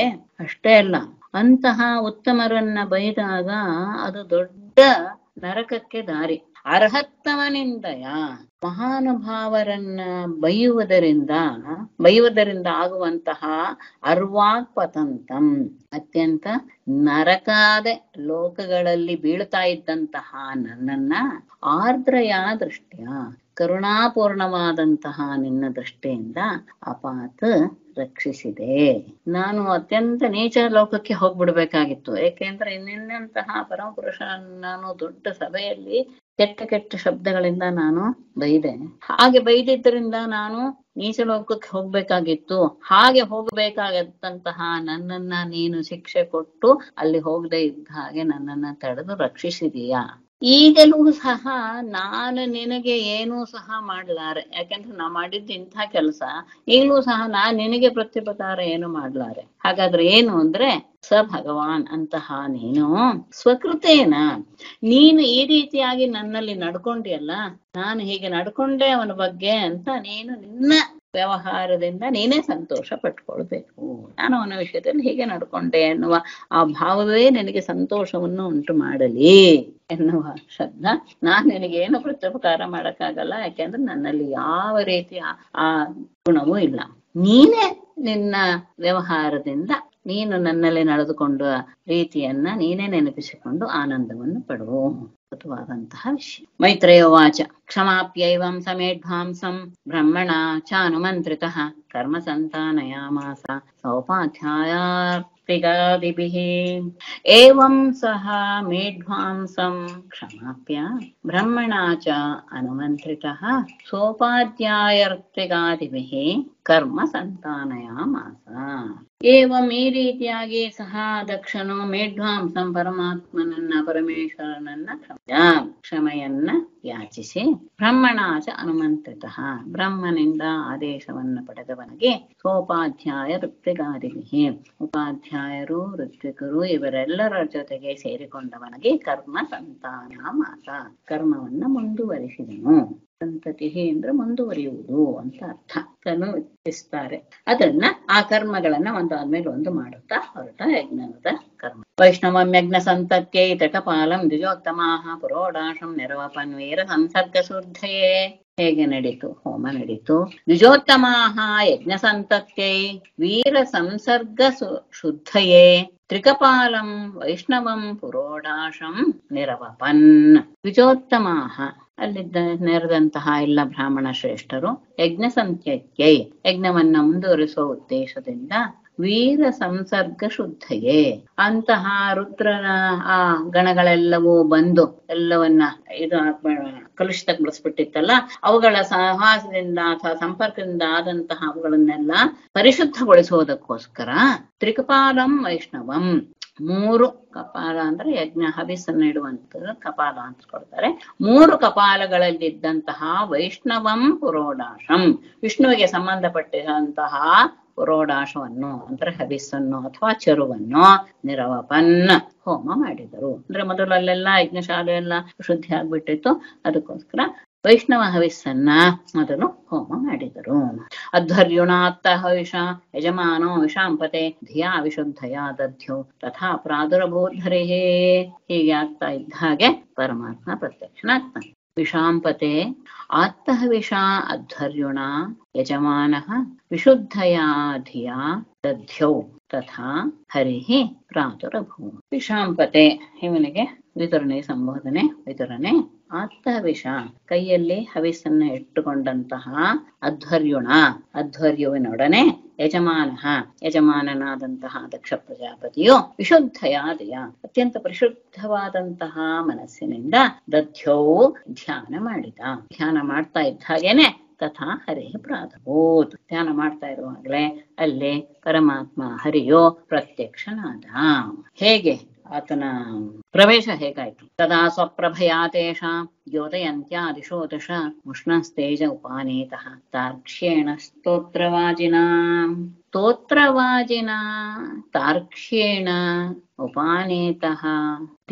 ಅಷ್ಟೇ ಅಲ್ಲ, ಅಂತಹ ಉತ್ತಮರನ್ನ ಬೈದಾಗ ಅದು ದೊಡ್ಡ ನರಕಕ್ಕೆ ದಾರಿ. ಅರ್ಹತ್ತಮನಿಂದಯ ಮಹಾನುಭಾವರನ್ನ ಬೈಯುವುದರಿಂದ ಆಗುವಂತಹ ಅರ್ವಾಕ್ ಪತಂತಂ ಅತ್ಯಂತ ನರಕಾದ ಲೋಕಗಳಲ್ಲಿ ಬೀಳ್ತಾ ಇದ್ದಂತಹ ನನ್ನನ್ನ ಆರ್ದ್ರಯ ದೃಷ್ಟಿಯ ಕರುಣಾಪೂರ್ಣವಾದಂತಹ ನಿನ್ನ ದೃಷ್ಟಿಯಿಂದ ಅಪಾತ್ ರಕ್ಷಿಸಿದೆ. ನಾನು ಅತ್ಯಂತ ನೀಚ ಲೋಕಕ್ಕೆ ಹೋಗ್ಬಿಡ್ಬೇಕಾಗಿತ್ತು, ಏಕೆಂದ್ರೆ ನಿನ್ನಂತಹ ಪರಮಪುರುಷನನ್ನು ನಾನು ದೊಡ್ಡ ಸಭೆಯಲ್ಲಿ ಕೆಟ್ಟ ಕೆಟ್ಟ ಶಬ್ದಗಳಿಂದ ನಾನು ಬೈದೆ. ಹಾಗೆ ಬೈದಿದ್ದರಿಂದ ನಾನು ನೀಚ ಲೋಕಕ್ಕೆ ಹೋಗ್ಬೇಕಾಗಿತ್ತು. ಹಾಗೆ ಹೋಗಬೇಕಾದಂತಹ ನನ್ನನ್ನ ನೀನು ಶಿಕ್ಷೆ ಕೊಟ್ಟು ಅಲ್ಲಿ ಹೋಗದೆ ಇದ್ದ ಹಾಗೆ ನನ್ನನ್ನ ತಡೆದು ರಕ್ಷಿಸಿದೀಯಾ. ಈಗಲೂ ಸಹ ನಾನು ನಿನಗೆ ಏನೂ ಸಹ ಮಾಡಲಾರೆ, ಯಾಕೆಂದ್ರೆ ನಾ ಮಾಡಿದ್ದು ಇಂಥ ಕೆಲಸ. ಈಗಲೂ ಸಹ ನಾನು ನಿನಗೆ ಪ್ರತ್ಯುಪಕಾರ ಏನು ಮಾಡಲಾರೆ. ಹಾಗಾದ್ರೆ ಏನು ಅಂದ್ರೆ ಸ ಭಗವಾನ್ ಅಂತಹ ನೀನು ಸ್ವಕೃತೇನ ನೀನು ಈ ರೀತಿಯಾಗಿ ನನ್ನಲ್ಲಿ ನಡ್ಕೊಂಡಿಯಲ್ಲ, ನಾನು ಹೀಗೆ ನಡ್ಕೊಂಡೆ ಅವನ ಬಗ್ಗೆ ಅಂತ ನೀನು ನಿನ್ನ ವ್ಯವಹಾರದಿಂದ ನೀನೇ ಸಂತೋಷ ಪಟ್ಕೊಳ್ಬೇಕು. ನಾನು ಅವನ ವಿಷಯದಲ್ಲಿ ಹೀಗೆ ನಡ್ಕೊಂಡೆ ಎನ್ನುವ ಆ ಭಾವವೇ ನಿನಗೆ ಸಂತೋಷವನ್ನು ಉಂಟು ಮಾಡಲಿ ಎನ್ನುವ ಶಬ್ದ. ನಾನು ನಿನಗೇನು ಪ್ರತ್ಯುಪಕಾರ ಮಾಡಕ್ಕಾಗಲ್ಲ, ಯಾಕೆಂದ್ರೆ ನನ್ನಲ್ಲಿ ಯಾವ ರೀತಿಯ ಆ ಗುಣವೂ ಇಲ್ಲ. ನೀನೇ ನಿನ್ನ ವ್ಯವಹಾರದಿಂದ ನೀನು ನನ್ನಲ್ಲಿ ನಡೆದುಕೊಂಡ ರೀತಿಯನ್ನ ನೀನೇ ನೆನಪಿಸಿಕೊಂಡು ಆನಂದವನ್ನು ಪಡುವು. ಅದ್ಭುತವಾದಂತಹ ವಿಷಯ. ಮೈತ್ರೇಯವಾಚ ಕ್ಷಮಾಪ್ಯೈವಂ ಸಮೇಧ್ವಾಂಸಂ ಬ್ರಹ್ಮಣ ಚಾನುಮಂತ್ರಿತಃ ಕರ್ಮ ಸಂತಾನಯಾಮಾಸ ಸೌಪಾಧ್ಯಾಯಾರ್ತಿಗಾದಿಭಿಃ ಏವಂ ಸಹ ಮೇಧ್ವಾಂಸಂ ಕ್ಷಮಾಪ್ಯ ಬ್ರಹ್ಮಣ ಚ ಅನುಮಂತ್ರಿತಃ ಸೋಪಾಧ್ಯಾಯಾರ್ತಿಗಾದಿಭಿಃ ಕರ್ಮ ಸಂತಾನಯಾಮಾಸ. एवं ई रीतियागी सह दक्षनु मेढ्वांसं परमात्मनन्न परमेश्वरनन्न ಕ್ಷಮೆಯನ್ನ ಯಾಚಿಸಿ ಬ್ರಹ್ಮಣಾಚ ಅನುಮಂತ್ರಿತಃ ಬ್ರಹ್ಮನಿಂದ ಆದೇಶವನ್ನು ಪಡೆದವನಿಗೆ ಸೋಪಾಧ್ಯಾಯ ಋತ್ವಿಕಾದಿಭಿಃ ಉಪಾಧ್ಯಾಯರು ಋತ್ವಿಕರು ಇವರೆಲ್ಲರ ಜೊತೆಗೆ ಸೇರಿಕೊಂಡವನಿಗೆ ಕರ್ಮ ಸಂತಾನ ಮಾತ ಕರ್ಮವನ್ನು ಮುಂದುವರಿಸಿದನು. ಸಂತತಿ ಅಂದ್ರೆ ಮುಂದುವರಿಯುವುದು ಅಂತ ಅರ್ಥ. ವಿಸ್ತಾರೆ ಅದನ್ನ ಆ ಕರ್ಮಗಳನ್ನ ಒಂದಾದ್ಮೇಲೆ ಒಂದು ಮಾಡುತ್ತಾ ಹೊರಟ ಯಜ್ಞದ ಕರ್ಮ. ವೈಷ್ಣವಂ ಯಜ್ಞ ಸಂತತ್ಯೈ ತಟಪಾಲಂ ದ್ವಿಜೋತ್ತಮಾಹ ಪುರೋಡಾಶಂ ನೆರವಪನ್ವೀರ ಸಂಸರ್ಗ ಶುದ್ಧಯೇ. ಹೇಗೆ ನಡೀತು? ಹೋಮ ನಡೀತು. ದ್ವಿಜೋತ್ತಮಾಹ ಯಜ್ಞ ಸಂತತ್ಯೈ ವೀರ ಸಂಸರ್ಗ ಶುದ್ಧಯೇ ತ್ರಿಕಪಾಲಂ ವೈಷ್ಣವಂ ಪುರೋಡಾಶಂ ನಿರವಪನ್. ದ್ವಿಜೋತ್ತಮಾಹ ಅಲ್ಲಿದ್ದ ನೆರೆದಂತಹ ಎಲ್ಲ ಬ್ರಾಹ್ಮಣ ಶ್ರೇಷ್ಠರು ಯಜ್ಞ ಸಂತ್ಯೈ ಯಜ್ಞವನ್ನ ಮುಂದುವರಿಸುವ ಉದ್ದೇಶದಿಂದ ವೀರ ಸಂಸರ್ಗ ಶುದ್ಧಯೇ ಅಂತಹ ರುದ್ರನ ಆ ಗಣಗಳೆಲ್ಲವೂ ಬಂದು ಎಲ್ಲವನ್ನ ಇದು ಕಲುಷಿತಗೊಳಿಸ್ಬಿಟ್ಟಿತ್ತಲ್ಲ, ಅವುಗಳ ಸಹವಾಸದಿಂದ ಅಥವಾ ಸಂಪರ್ಕದಿಂದ ಆದಂತಹ ಅವುಗಳನ್ನೆಲ್ಲ ಪರಿಶುದ್ಧಗೊಳಿಸುವುದಕ್ಕೋಸ್ಕರ ತ್ರಿಕಪಾಲಂ ವೈಷ್ಣವಂ, ಮೂರು ಕಪಾಲ ಅಂದ್ರೆ ಯಜ್ಞ ಹವಿಸ್ಸನ್ನು ಇಡುವಂಥದ್ದು ಕಪಾಲ ಅನ್ಸ್ಕೊಳ್ತಾರೆ, ಮೂರು ಕಪಾಲಗಳಲ್ಲಿದ್ದಂತಹ ವೈಷ್ಣವಂ ಪುರೋಡಾಶಂ ವಿಷ್ಣುವಿಗೆ ಸಂಬಂಧಪಟ್ಟಿದಂತಹ ಪುರೋಡಾಶವನ್ನು ಅಂದ್ರೆ ಹವಿಸ್ಸನ್ನು ಅಥವಾ ಚರುವನ್ನು ನಿರವಪನ್ನ ಹೋಮ ಮಾಡಿದರು. ಅಂದ್ರೆ ಮೊದಲಲ್ಲೆಲ್ಲ ಯಜ್ಞಶಾಲೆ ಎಲ್ಲ ಶುದ್ಧಿ ಆಗ್ಬಿಟ್ಟಿತ್ತು, ಅದಕ್ಕೋಸ್ಕರ ವೈಷ್ಣವ ಹವಿಸ್ಸನ್ನ ಮೊದಲು ಹೋಮ ಮಾಡಿದರು. ಅಧ್ವರ್ಯುಣಾತ್ತ ಹವಿಷ ಯಜಮಾನೋ ವಿಷಾಂಪತೆ ಧಿಯಾ ವಿಶುದ್ಧಯ ದಧ್ಯೋ ತಥಾ ಪ್ರಾದುರ್ಭೂಧರೇ. ಹೀಗೆ ಆಗ್ತಾ ಇದ್ದ ಹಾಗೆ ಪರಮಾತ್ಮ ಪ್ರತ್ಯಕ್ಷನಾಗ್ತಾನೆ. ವಿಷಾಂಪತೆ ಆತ್ತಹವಿಷ ಅಧ್ವರ್ಯುಣ ಯಜಮಾನಃ ವಿಶುದ್ಧಯಾ ಧಿಯಾ ದಧ್ಯೋ ತಥಾ ಹರಿಹಿ ಪ್ರಾತುರಭೂ. ವಿಷಾಂಪತೆ ಇವನಿಗೆ ವಿತರಣೆ, ಸಂಬೋಧನೆ, ವಿತರಣೆ. ಆತ್ತಹವಿಷ ಕೈಯಲ್ಲಿ ಹವಿಸ್ಸನ್ನ ಇಟ್ಟುಕೊಂಡಂತಹ ಅಧ್ವರ್ಯುಣ ಅಧ್ವರ್ಯುವಿನೊಡನೆ ಯಜಮಾನಃ ಯಜಮಾನನಾದಂತಹ ದಕ್ಷ ಪ್ರಜಾಪತಿಯು ವಿಶುದ್ಧಯಾ ಧಿಯಾ ಅತ್ಯಂತ ಪರಿಶುದ್ಧವಾದಂತಹ ಮನಸ್ಸಿನಿಂದ ದಧ್ಯೋ ಧ್ಯಾನ ಮಾಡಿದ. ಧ್ಯಾನ ಮಾಡ್ತಾ ಇದ್ದ ಹಾಗೇನೆ ತಥಾ ಹರಿ ಪ್ರಾಧಭೂತ್ ಧ್ಯಾನ ಮಾಡ್ತಾ ಇರುವಾಗಲೇ ಅಲ್ಲಿ ಪರಮಾತ್ಮ ಹರಿಯೋ ಪ್ರತ್ಯಕ್ಷನಾದ. ಹೇಗೆ ಆತನ ಪ್ರವೇಶ ಹೇಗಾಯ್ತು? ತದಾ ಸ್ವಪ್ರಭಯಾ ತೇಷಾಂ ದ್ಯೋತಯಂತ್ಯಾ ದಿಶೋ ದಿಶ ಉಷ್ಣಸ್ತೇಜ ಉಪಾನೇತಃ ತಾರ್ಕ್ಷ್ಯೇಣ ಸ್ತೋತ್ರವಾಜಿನಾಂ ತಾರ್ಕ್ಷ್ಯೇಣ ಉಪಾನೇತಃ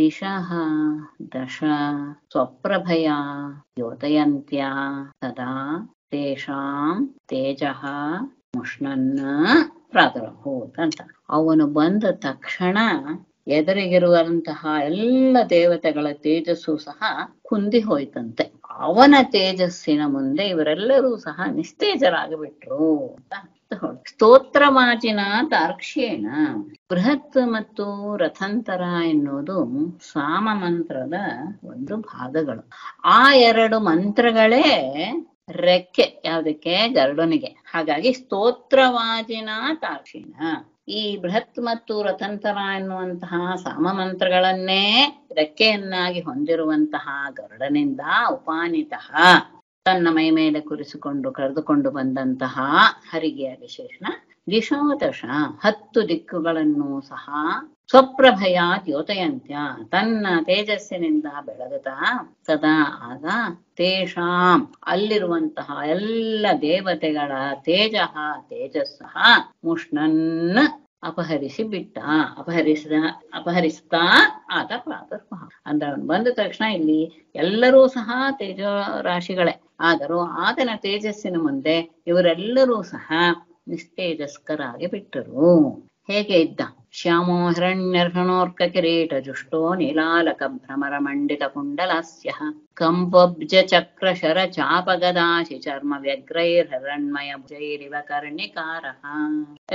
ದಿಶಃ ದಶ ಸ್ವಪ್ರಭಯಾ ದ್ಯೋತಯಂತ್ಯಾ ತದಾ ತೇಷಾಂ ತೇಜಃ ಮುಷ್ಣನ್ನ ಪ್ರಾದುರ್ಭೂತ್ ಅಂತ. ಅವನು ಬಂದ ತಕ್ಷಣ ಎದುರಿಗಿರುವಂತಹ ಎಲ್ಲ ದೇವತೆಗಳ ತೇಜಸ್ಸು ಸಹ ಕುಂದಿ ಹೋಯ್ತಂತೆ. ಅವನ ತೇಜಸ್ಸಿನ ಮುಂದೆ ಇವರೆಲ್ಲರೂ ಸಹ ನಿಸ್ತೇಜರಾಗಿಬಿಟ್ರು ಅಂತ ಸ್ತೋತ್ರವಾಚಿನ ತಾರ್ಕ್ಷ್ಯೇಣ. ಬೃಹತ್ ಮತ್ತು ರಥಂತರ ಎನ್ನುವುದು ಸಾಮ ಮಂತ್ರದ ಒಂದು ಭಾಗಗಳು. ಆ ಎರಡು ಮಂತ್ರಗಳೇ ರೆಕ್ಕೆ ಯಾವುದಕ್ಕೆ? ಗರುಡನಿಗೆ. ಹಾಗಾಗಿ ಸ್ತೋತ್ರವಾಜಿನ ತಾರ್ಕ್ಷಿಣ ಈ ಬೃಹತ್ ಮತ್ತು ರಥಂತರ ಎನ್ನುವಂತಹ ಸಾಮಮಂತ್ರಗಳನ್ನೇ ರೆಕ್ಕೆಯನ್ನಾಗಿ ಹೊಂದಿರುವಂತಹ ಗರುಡನಿಂದ ಉಪಾನಿತಃ ತನ್ನ ಮೈ ಮೇಲೆ ಕೂರಿಸಿಕೊಂಡು ಕರೆದುಕೊಂಡು ಬಂದಂತಹ ಹರಿಗೆಯ ವಿಶೇಷಣ ದಿಶೋದಶ 10 ದಿಕ್ಕುಗಳನ್ನು ಸಹ ಸ್ವಪ್ರಭಯ ದ್ಯೋತಯಂತ್ಯ ತನ್ನ ತೇಜಸ್ಸಿನಿಂದ ಬೆಳಗುತ್ತಾ ಸದಾ ಆಗ ತೇಷಾಂ ಅಲ್ಲಿರುವಂತಹ ಎಲ್ಲ ದೇವತೆಗಳ ತೇಜಃ ತೇಜಸ್ಸಃ ಮುಷ್ಣನ್ ಅಪಹರಿಸಿ ಬಿಟ್ಟ. ಅಪಹರಿಸ್ತಾ ಆತ ಪ್ರಾತಃ ಅಂದ್ರೆ ಅವನು ಬಂದ ತಕ್ಷಣ ಇಲ್ಲಿ ಎಲ್ಲರೂ ಸಹ ತೇಜ ರಾಶಿಗಳೇ ಆದರೂ ಆತನ ತೇಜಸ್ಸಿನ ಮುಂದೆ ಇವರೆಲ್ಲರೂ ಸಹ ನಿಸ್ತೇಜಸ್ಕರಾಗಿ ಬಿಟ್ಟರು. ಹೇಗೆ ಇದ್ದ? ಶ್ಯಾಮೋ ಹಿರಣ್ಯರ್ಹಣೋರ್ಕ ಕಿರೀಟ ಜುಷ್ಟೋ ನೀಲಾಲಕ ಭ್ರಮರ ಮಂಡಿತ ಕುಂಡಲಾಸ್ಯ ಕಂಪಬ್ಜ ಚಕ್ರ ಶರ ಚಾಪಗದಾಶಿ ಚರ್ಮ ವ್ಯಗ್ರೈರ್ ಹಿರಣ್ಮಯ ಭುಜೈರಿವ ಕರ್ಣಿಕಾರ.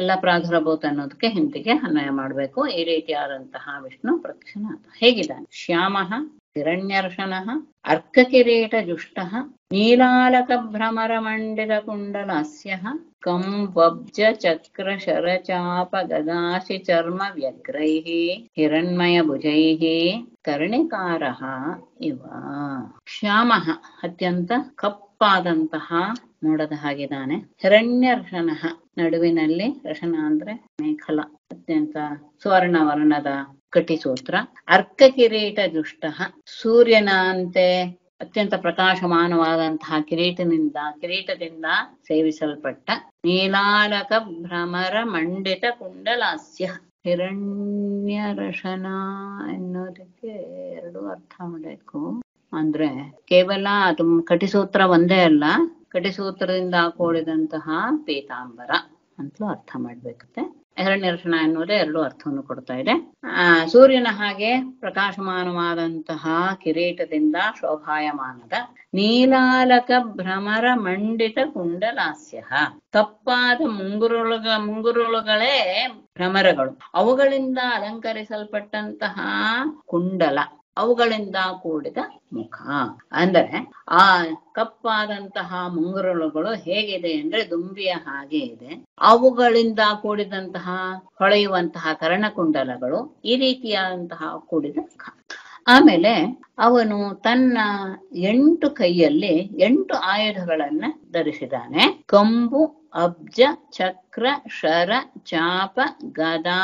ಎಲ್ಲ ಪ್ರಾಧುರಭೂತ ಅನ್ನೋದಕ್ಕೆ ಹಿಂದಿಗೆ ಅನ್ವಯ ಮಾಡಬೇಕು. ಈ ರೀತಿಯಾದಂತಹ ವಿಷ್ಣು ಪ್ರತ್ಯಕ್ಷನಾದ. ಹೇಗಿದ್ದಾನೆ? ಶ್ಯಾಮ ಹಿರಣ್ಯರ್ಷಣ ಅರ್ಕ ಕಿರೀಟ ಜುಷ್ಟ ನೀಲಾಲಕ ಭ್ರಮರ ಮಂಡಿತ ಕುಂಡಲಾಸ್ಯ ಕಂಬಬ್ಜ ಚಕ್ರ ಶರಚಾಪ ಗದಾಶಿ ಚರ್ಮ ವ್ಯಗ್ರೈಃ ಹಿರಣ್ಮಯ ಭುಜೈಃ ಕರ್ಣಿಕಾರಃ ಇವ. ಶ್ಯಾಮಃ ಅತ್ಯಂತ ಕಪ್ಪಾದಂತಹ ನೋಡದ ಹಾಗಿದ್ದಾನೆ. ಹಿರಣ್ಯ ರಶನಃ ನಡುವಿನಲ್ಲಿ ರಶನ ಅಂದ್ರೆ ಮೇಖಲ, ಅತ್ಯಂತ ಸ್ವರ್ಣ ವರ್ಣದ ಕಟಿಸೂತ್ರ. ಅರ್ಕ ಕಿರೀಟ ದುಷ್ಟ, ಸೂರ್ಯನಂತೆ ಅತ್ಯಂತ ಪ್ರಕಾಶಮಾನವಾದಂತಹ ಕಿರೀಟದಿಂದ ಸೇವಿಸಲ್ಪಟ್ಟ. ನೀಲಾಲಕ ಭ್ರಮರ ಮಂಡಿತ ಕುಂಡಲಾಸ್ಯ. ಹಿರಣ್ಯ ರಶನ ಎನ್ನುವುದಕ್ಕೆ ಎರಡು ಅರ್ಥ ಮಾಡಬೇಕು. ಅಂದ್ರೆ ಕೇವಲ ಅದು ಕಟಿಸೂತ್ರ ಒಂದೇ ಅಲ್ಲ, ಕಟಿಸೂತ್ರದಿಂದ ಕೂಡಿದಂತಹ ಪೀತಾಂಬರ ಅಂತಲೂ ಅರ್ಥ ಮಾಡ್ಬೇಕತ್ತೆ. ಹಿರಣ್ಯ ರಶನ ಎನ್ನುವುದೇ ಎರಡು ಅರ್ಥವನ್ನು ಕೊಡ್ತಾ ಇದೆ. ಸೂರ್ಯನ ಹಾಗೆ ಪ್ರಕಾಶಮಾನವಾದಂತಹ ಕಿರೀಟದಿಂದ ಶೋಭಾಯಮಾನದ. ನೀಲಾಲಕ ಭ್ರಮರ ಮಂಡಿತ ಕುಂಡಲಾಸ್ಯ, ಕಪ್ಪಾದ ಮುಂಗುರುಳುಗಳೇ ಭ್ರಮರಗಳು, ಅವುಗಳಿಂದ ಅಲಂಕರಿಸಲ್ಪಟ್ಟಂತಹ ಕುಂಡಲ, ಅವುಗಳಿಂದ ಕೂಡಿದ ಮುಖ. ಅಂದರೆ ಆ ಕಪ್ಪಾದಂತಹ ಮುಂಗುರುಳುಗಳು ಹೇಗಿದೆ ಅಂದ್ರೆ ದುಂಬಿಯ ಹಾಗೆ ಇದೆ. ಅವುಗಳಿಂದ ಕೂಡಿದಂತಹ ಹೊಳೆಯುವಂತಹ ಕರ್ಣಕುಂಡಲಗಳು, ಈ ರೀತಿಯಾದಂತಹ ಕೂಡಿದ ಮುಖ. ಆಮೇಲೆ ಅವನು ತನ್ನ 8 ಕೈಯಲ್ಲಿ 8 ಆಯುಧಗಳನ್ನ ಧರಿಸಿದ್ದಾನೆ. ಕಂಬು, ಅಬ್ಜ, ಚಕ್ರ, ಶರ, ಚಾಪ, ಗದಾ,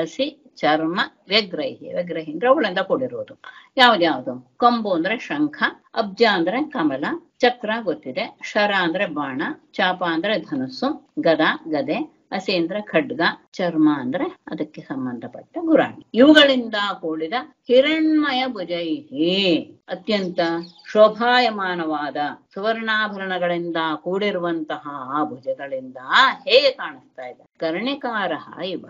ಹಸಿ, ಚರ್ಮ, ವ್ಯಗ್ರಹಿ. ವ್ಯಗ್ರಹಿ ಅಂದ್ರೆ ಅವಳಿಂದ ಕೂಡಿರುವುದು. ಯಾವ್ದ್ಯಾವ್ದು? ಕಂಬು ಅಂದ್ರೆ ಶಂಖ, ಅಬ್ಜ ಅಂದ್ರೆ ಕಮಲ, ಚಕ್ರ ಗೊತ್ತಿದೆ, ಶರ ಅಂದ್ರೆ ಬಾಣ, ಚಾಪ ಅಂದ್ರೆ ಧನುಸ್ಸು, ಗದಾ ಗದೆ, ಹಸಿ ಅಂದ್ರೆ ಖಡ್ಗ, ಚರ್ಮ ಅಂದ್ರೆ ಅದಕ್ಕೆ ಸಂಬಂಧಪಟ್ಟ ಗುರಾಣಿ. ಇವುಗಳಿಂದ ಕೂಡಿದ ಹಿರಣ್ಮಯ ಭುಜೈಹಿ, ಅತ್ಯಂತ ಶೋಭಾಯಮಾನವಾದ ಸುವರ್ಣಾಭರಣಗಳಿಂದ ಕೂಡಿರುವಂತಹ ಆ ಭುಜಗಳಿಂದ ಹೇಗೆ ಕಾಣಿಸ್ತಾ ಇದೆ? ಕರ್ಣಿಕಾರ ಇವ,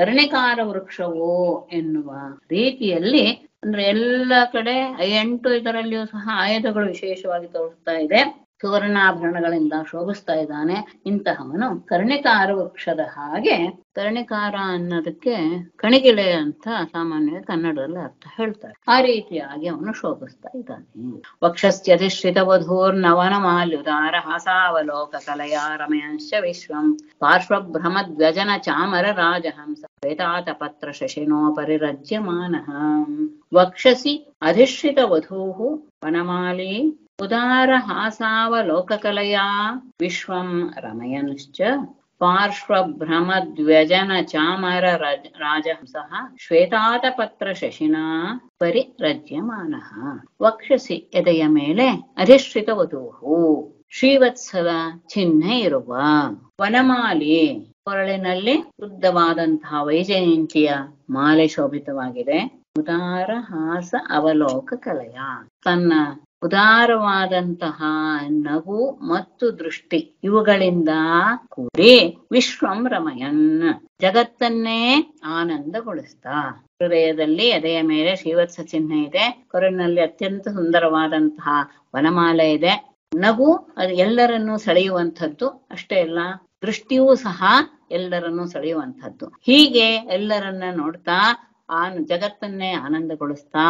ಕರ್ಣಿಕಾರ ವೃಕ್ಷವೋ ಎನ್ನುವ ರೀತಿಯಲ್ಲಿ. ಅಂದ್ರೆ ಎಲ್ಲ ಕಡೆ 8 ಇದರಲ್ಲಿಯೂ ಸಹ ಆಯುಧಗಳು ವಿಶೇಷವಾಗಿ ತೋರಿಸ್ತಾ ಇದೆ. ಸುವರ್ಣಾಭರಣಗಳಿಂದ ಶೋಭಿಸ್ತಾ ಇದ್ದಾನೆ. ಇಂತಹವನು ಕರ್ಣಿಕಾರ ವೃಕ್ಷದ ಹಾಗೆ. ಕರ್ಣಿಕಾರ ಅನ್ನೋದಕ್ಕೆ ಕಣಿಗಿಲೆ ಅಂತ ಸಾಮಾನ್ಯವಾಗಿ ಕನ್ನಡದಲ್ಲಿ ಅರ್ಥ ಹೇಳ್ತಾರೆ. ಆ ರೀತಿಯಾಗಿ ಅವನು ಶೋಭಿಸ್ತಾ ಇದ್ದಾನೆ. ವಕ್ಷಸ್ಥ್ಯತಿಶ್ರಿತವಧೂರ್ ನವನ ಮಾಲ್ಯುದಾರ ಹಸಾವಲೋಕ ಕಲೆಯ ರಮಯಂಶ ವಿಶ್ವಂ ಪಾರ್ಶ್ವಭ್ರಮ ದ್ವಜನ ಚಾಮರ ರಾಜಹಂಸ ವೇತಾತ ಪತ್ರ ಶಶಿನೋ ಪರಿರಜ್ಯಮಾನಃ. ವಕ್ಷಸಿ ಅಧಿಶ್ರಿತ ವಧೂಹು ವನಮಾಲಿ ಉದಾರ ಹಾಸಾವಲೋಕಕಲೆಯ ವಿಶ್ವಂ ರಮಯಂಶ್ಚ ಪಾರ್ಶ್ವಭ್ರಮದ್ವ್ಯಜನ ಚಾಮರ ರಾಜಹಂಸಃ ಶ್ವೇತಾತಪತ್ರ ಶಶಿನಾ ಪರಿರಜ್ಯಮಾನಃ. ವಕ್ಷಸಿ ಎದೆಯ ಮೇಲೆ, ಅಧಿಷ್ಠಿತವಧೂಹು ಶ್ರೀವತ್ಸದ ಚಿಹ್ನೆ ಇರುವ, ವನಮಾಲಿ ಕೊರಳಿನಲ್ಲಿ ಉದ್ದವಾದಂತಹ ವೈಜಯಂತಿಯ ಮಾಲೆ ಶೋಭಿತವಾಗಿದೆ. ಉದಾರ ಹಾಸ ಅವಲೋಕ ಕಲೆಯ, ತನ್ನ ಉದಾರವಾದಂತಹ ನಗು ಮತ್ತು ದೃಷ್ಟಿ ಇವುಗಳಿಂದ ಕೂಡಿ ವಿಶ್ವಂ ರಮಯನ್, ಜಗತ್ತನ್ನೇ ಆನಂದಗೊಳಿಸ್ತಾ. ಹೃದಯದಲ್ಲಿ ಎದೆಯ ಮೇಲೆ ಶ್ರೀವತ್ಸ ಚಿಹ್ನೆ ಇದೆ, ಕೊರಳಿನಲ್ಲಿ ಅತ್ಯಂತ ಸುಂದರವಾದಂತಹ ವನಮಾಲೆ ಇದೆ, ನಗು ಅದು ಎಲ್ಲರನ್ನೂ ಸೆಳೆಯುವಂಥದ್ದು. ಅಷ್ಟೇ ಅಲ್ಲ, ದೃಷ್ಟಿಯೂ ಸಹ ಎಲ್ಲರನ್ನೂ ಸೆಳೆಯುವಂಥದ್ದು. ಹೀಗೆ ಎಲ್ಲರನ್ನ ನೋಡ್ತಾ ಜಗತ್ತನ್ನೇ ಆನಂದಗೊಳಿಸ್ತಾ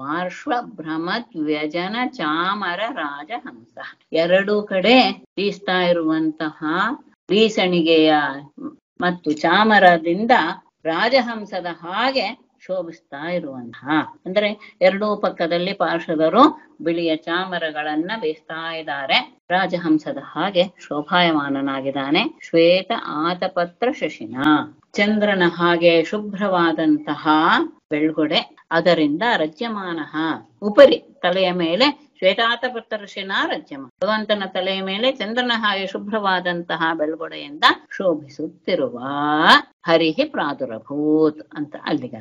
ಪಾರ್ಶ್ವಭ್ರಮದ್ ವ್ಯಜನ ಚಾಮರ ರಾಜಹಂಸ, ಎರಡೂ ಕಡೆ ಬೀಸ್ತಾ ಇರುವಂತಹ ಬೀಸಣಿಗೆಯ ಮತ್ತು ಚಾಮರದಿಂದ ರಾಜಹಂಸದ ಹಾಗೆ ಶೋಭಿಸ್ತಾ ಇರುವಂತಹ. ಅಂದ್ರೆ ಎರಡೂ ಪಕ್ಕದಲ್ಲಿ ಪಾರ್ಶ್ವದರು ಬಿಳಿಯ ಚಾಮರಗಳನ್ನ ಬೀಸ್ತಾ ಇದ್ದಾರೆ. ರಾಜಹಂಸದ ಹಾಗೆ ಶೋಭಾಯಮಾನನಾಗಿದ್ದಾನೆ. ಶ್ವೇತ ಆತಪತ್ರ ಶಶಿನ, ಚಂದ್ರನ ಹಾಗೆ ಶುಭ್ರವಾದಂತಹ ಬೆಳ್ಗೊಡೆ, ಅದರಿಂದ ರಜ್ಯಮಾನ, ಉಪರಿ ತಲೆಯ ಮೇಲೆ ಶ್ವೇತಾತಪತ್ರಶಿನ ರಜ್ಯಮ, ಭಗವಂತನ ತಲೆಯ ಮೇಲೆ ಚಂದ್ರನ ಹಾಗೆ ಶುಭ್ರವಾದಂತಹ ಬೆಳ್ಗೊಡೆಯಿಂದ ಶೋಭಿಸುತ್ತಿರುವ. ಹರಿಹಿ ಪ್ರಾದುರಭೂತ್ ಅಂತ ಅಲ್ಲಿಗ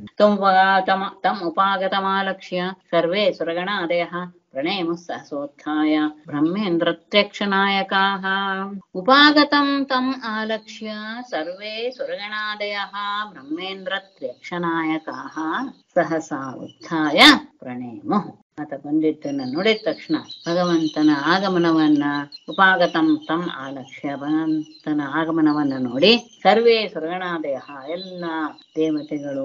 ತಮ್ ಉಪಾಗತಮಾಲಕ್ಷ್ಯ ಸರ್ವೇ ಸುರಗಣ ದೇಹ ಪ್ರಣೇಮ ಸಹಸೋತ್ಥಾಯ ಬ್ರಹ್ಮೇಂದ್ರತ್ಯಕ್ಷನಾಯಕಾ. ಉಪಾಗತಂ ತಂ ಆಲಕ್ಷ್ಯ ಸರ್ವೇ ಸುರಗಣಾದಯಃ ಬ್ರಹ್ಮೇಂದ್ರತ್ಯಕ್ಷನಾಯಕಾ ಸಹಸಾ ಉತ್ಥಾಯ ಪ್ರಣೇಮ. ಆತ ಬಂದಿದ್ದನ್ನ ನೋಡಿದ ತಕ್ಷಣ ಭಗವಂತನ ಆಗಮನವನ್ನ, ಉಪಾಗತಂ ತಂ ಆಲಕ್ಷ್ಯ, ಭಗವಂತನ ಆಗಮನವನ್ನ ನೋಡಿ ಸರ್ವೇ ಸುರಗಣಾದಯಃ, ಎಲ್ಲ ದೇವತೆಗಳು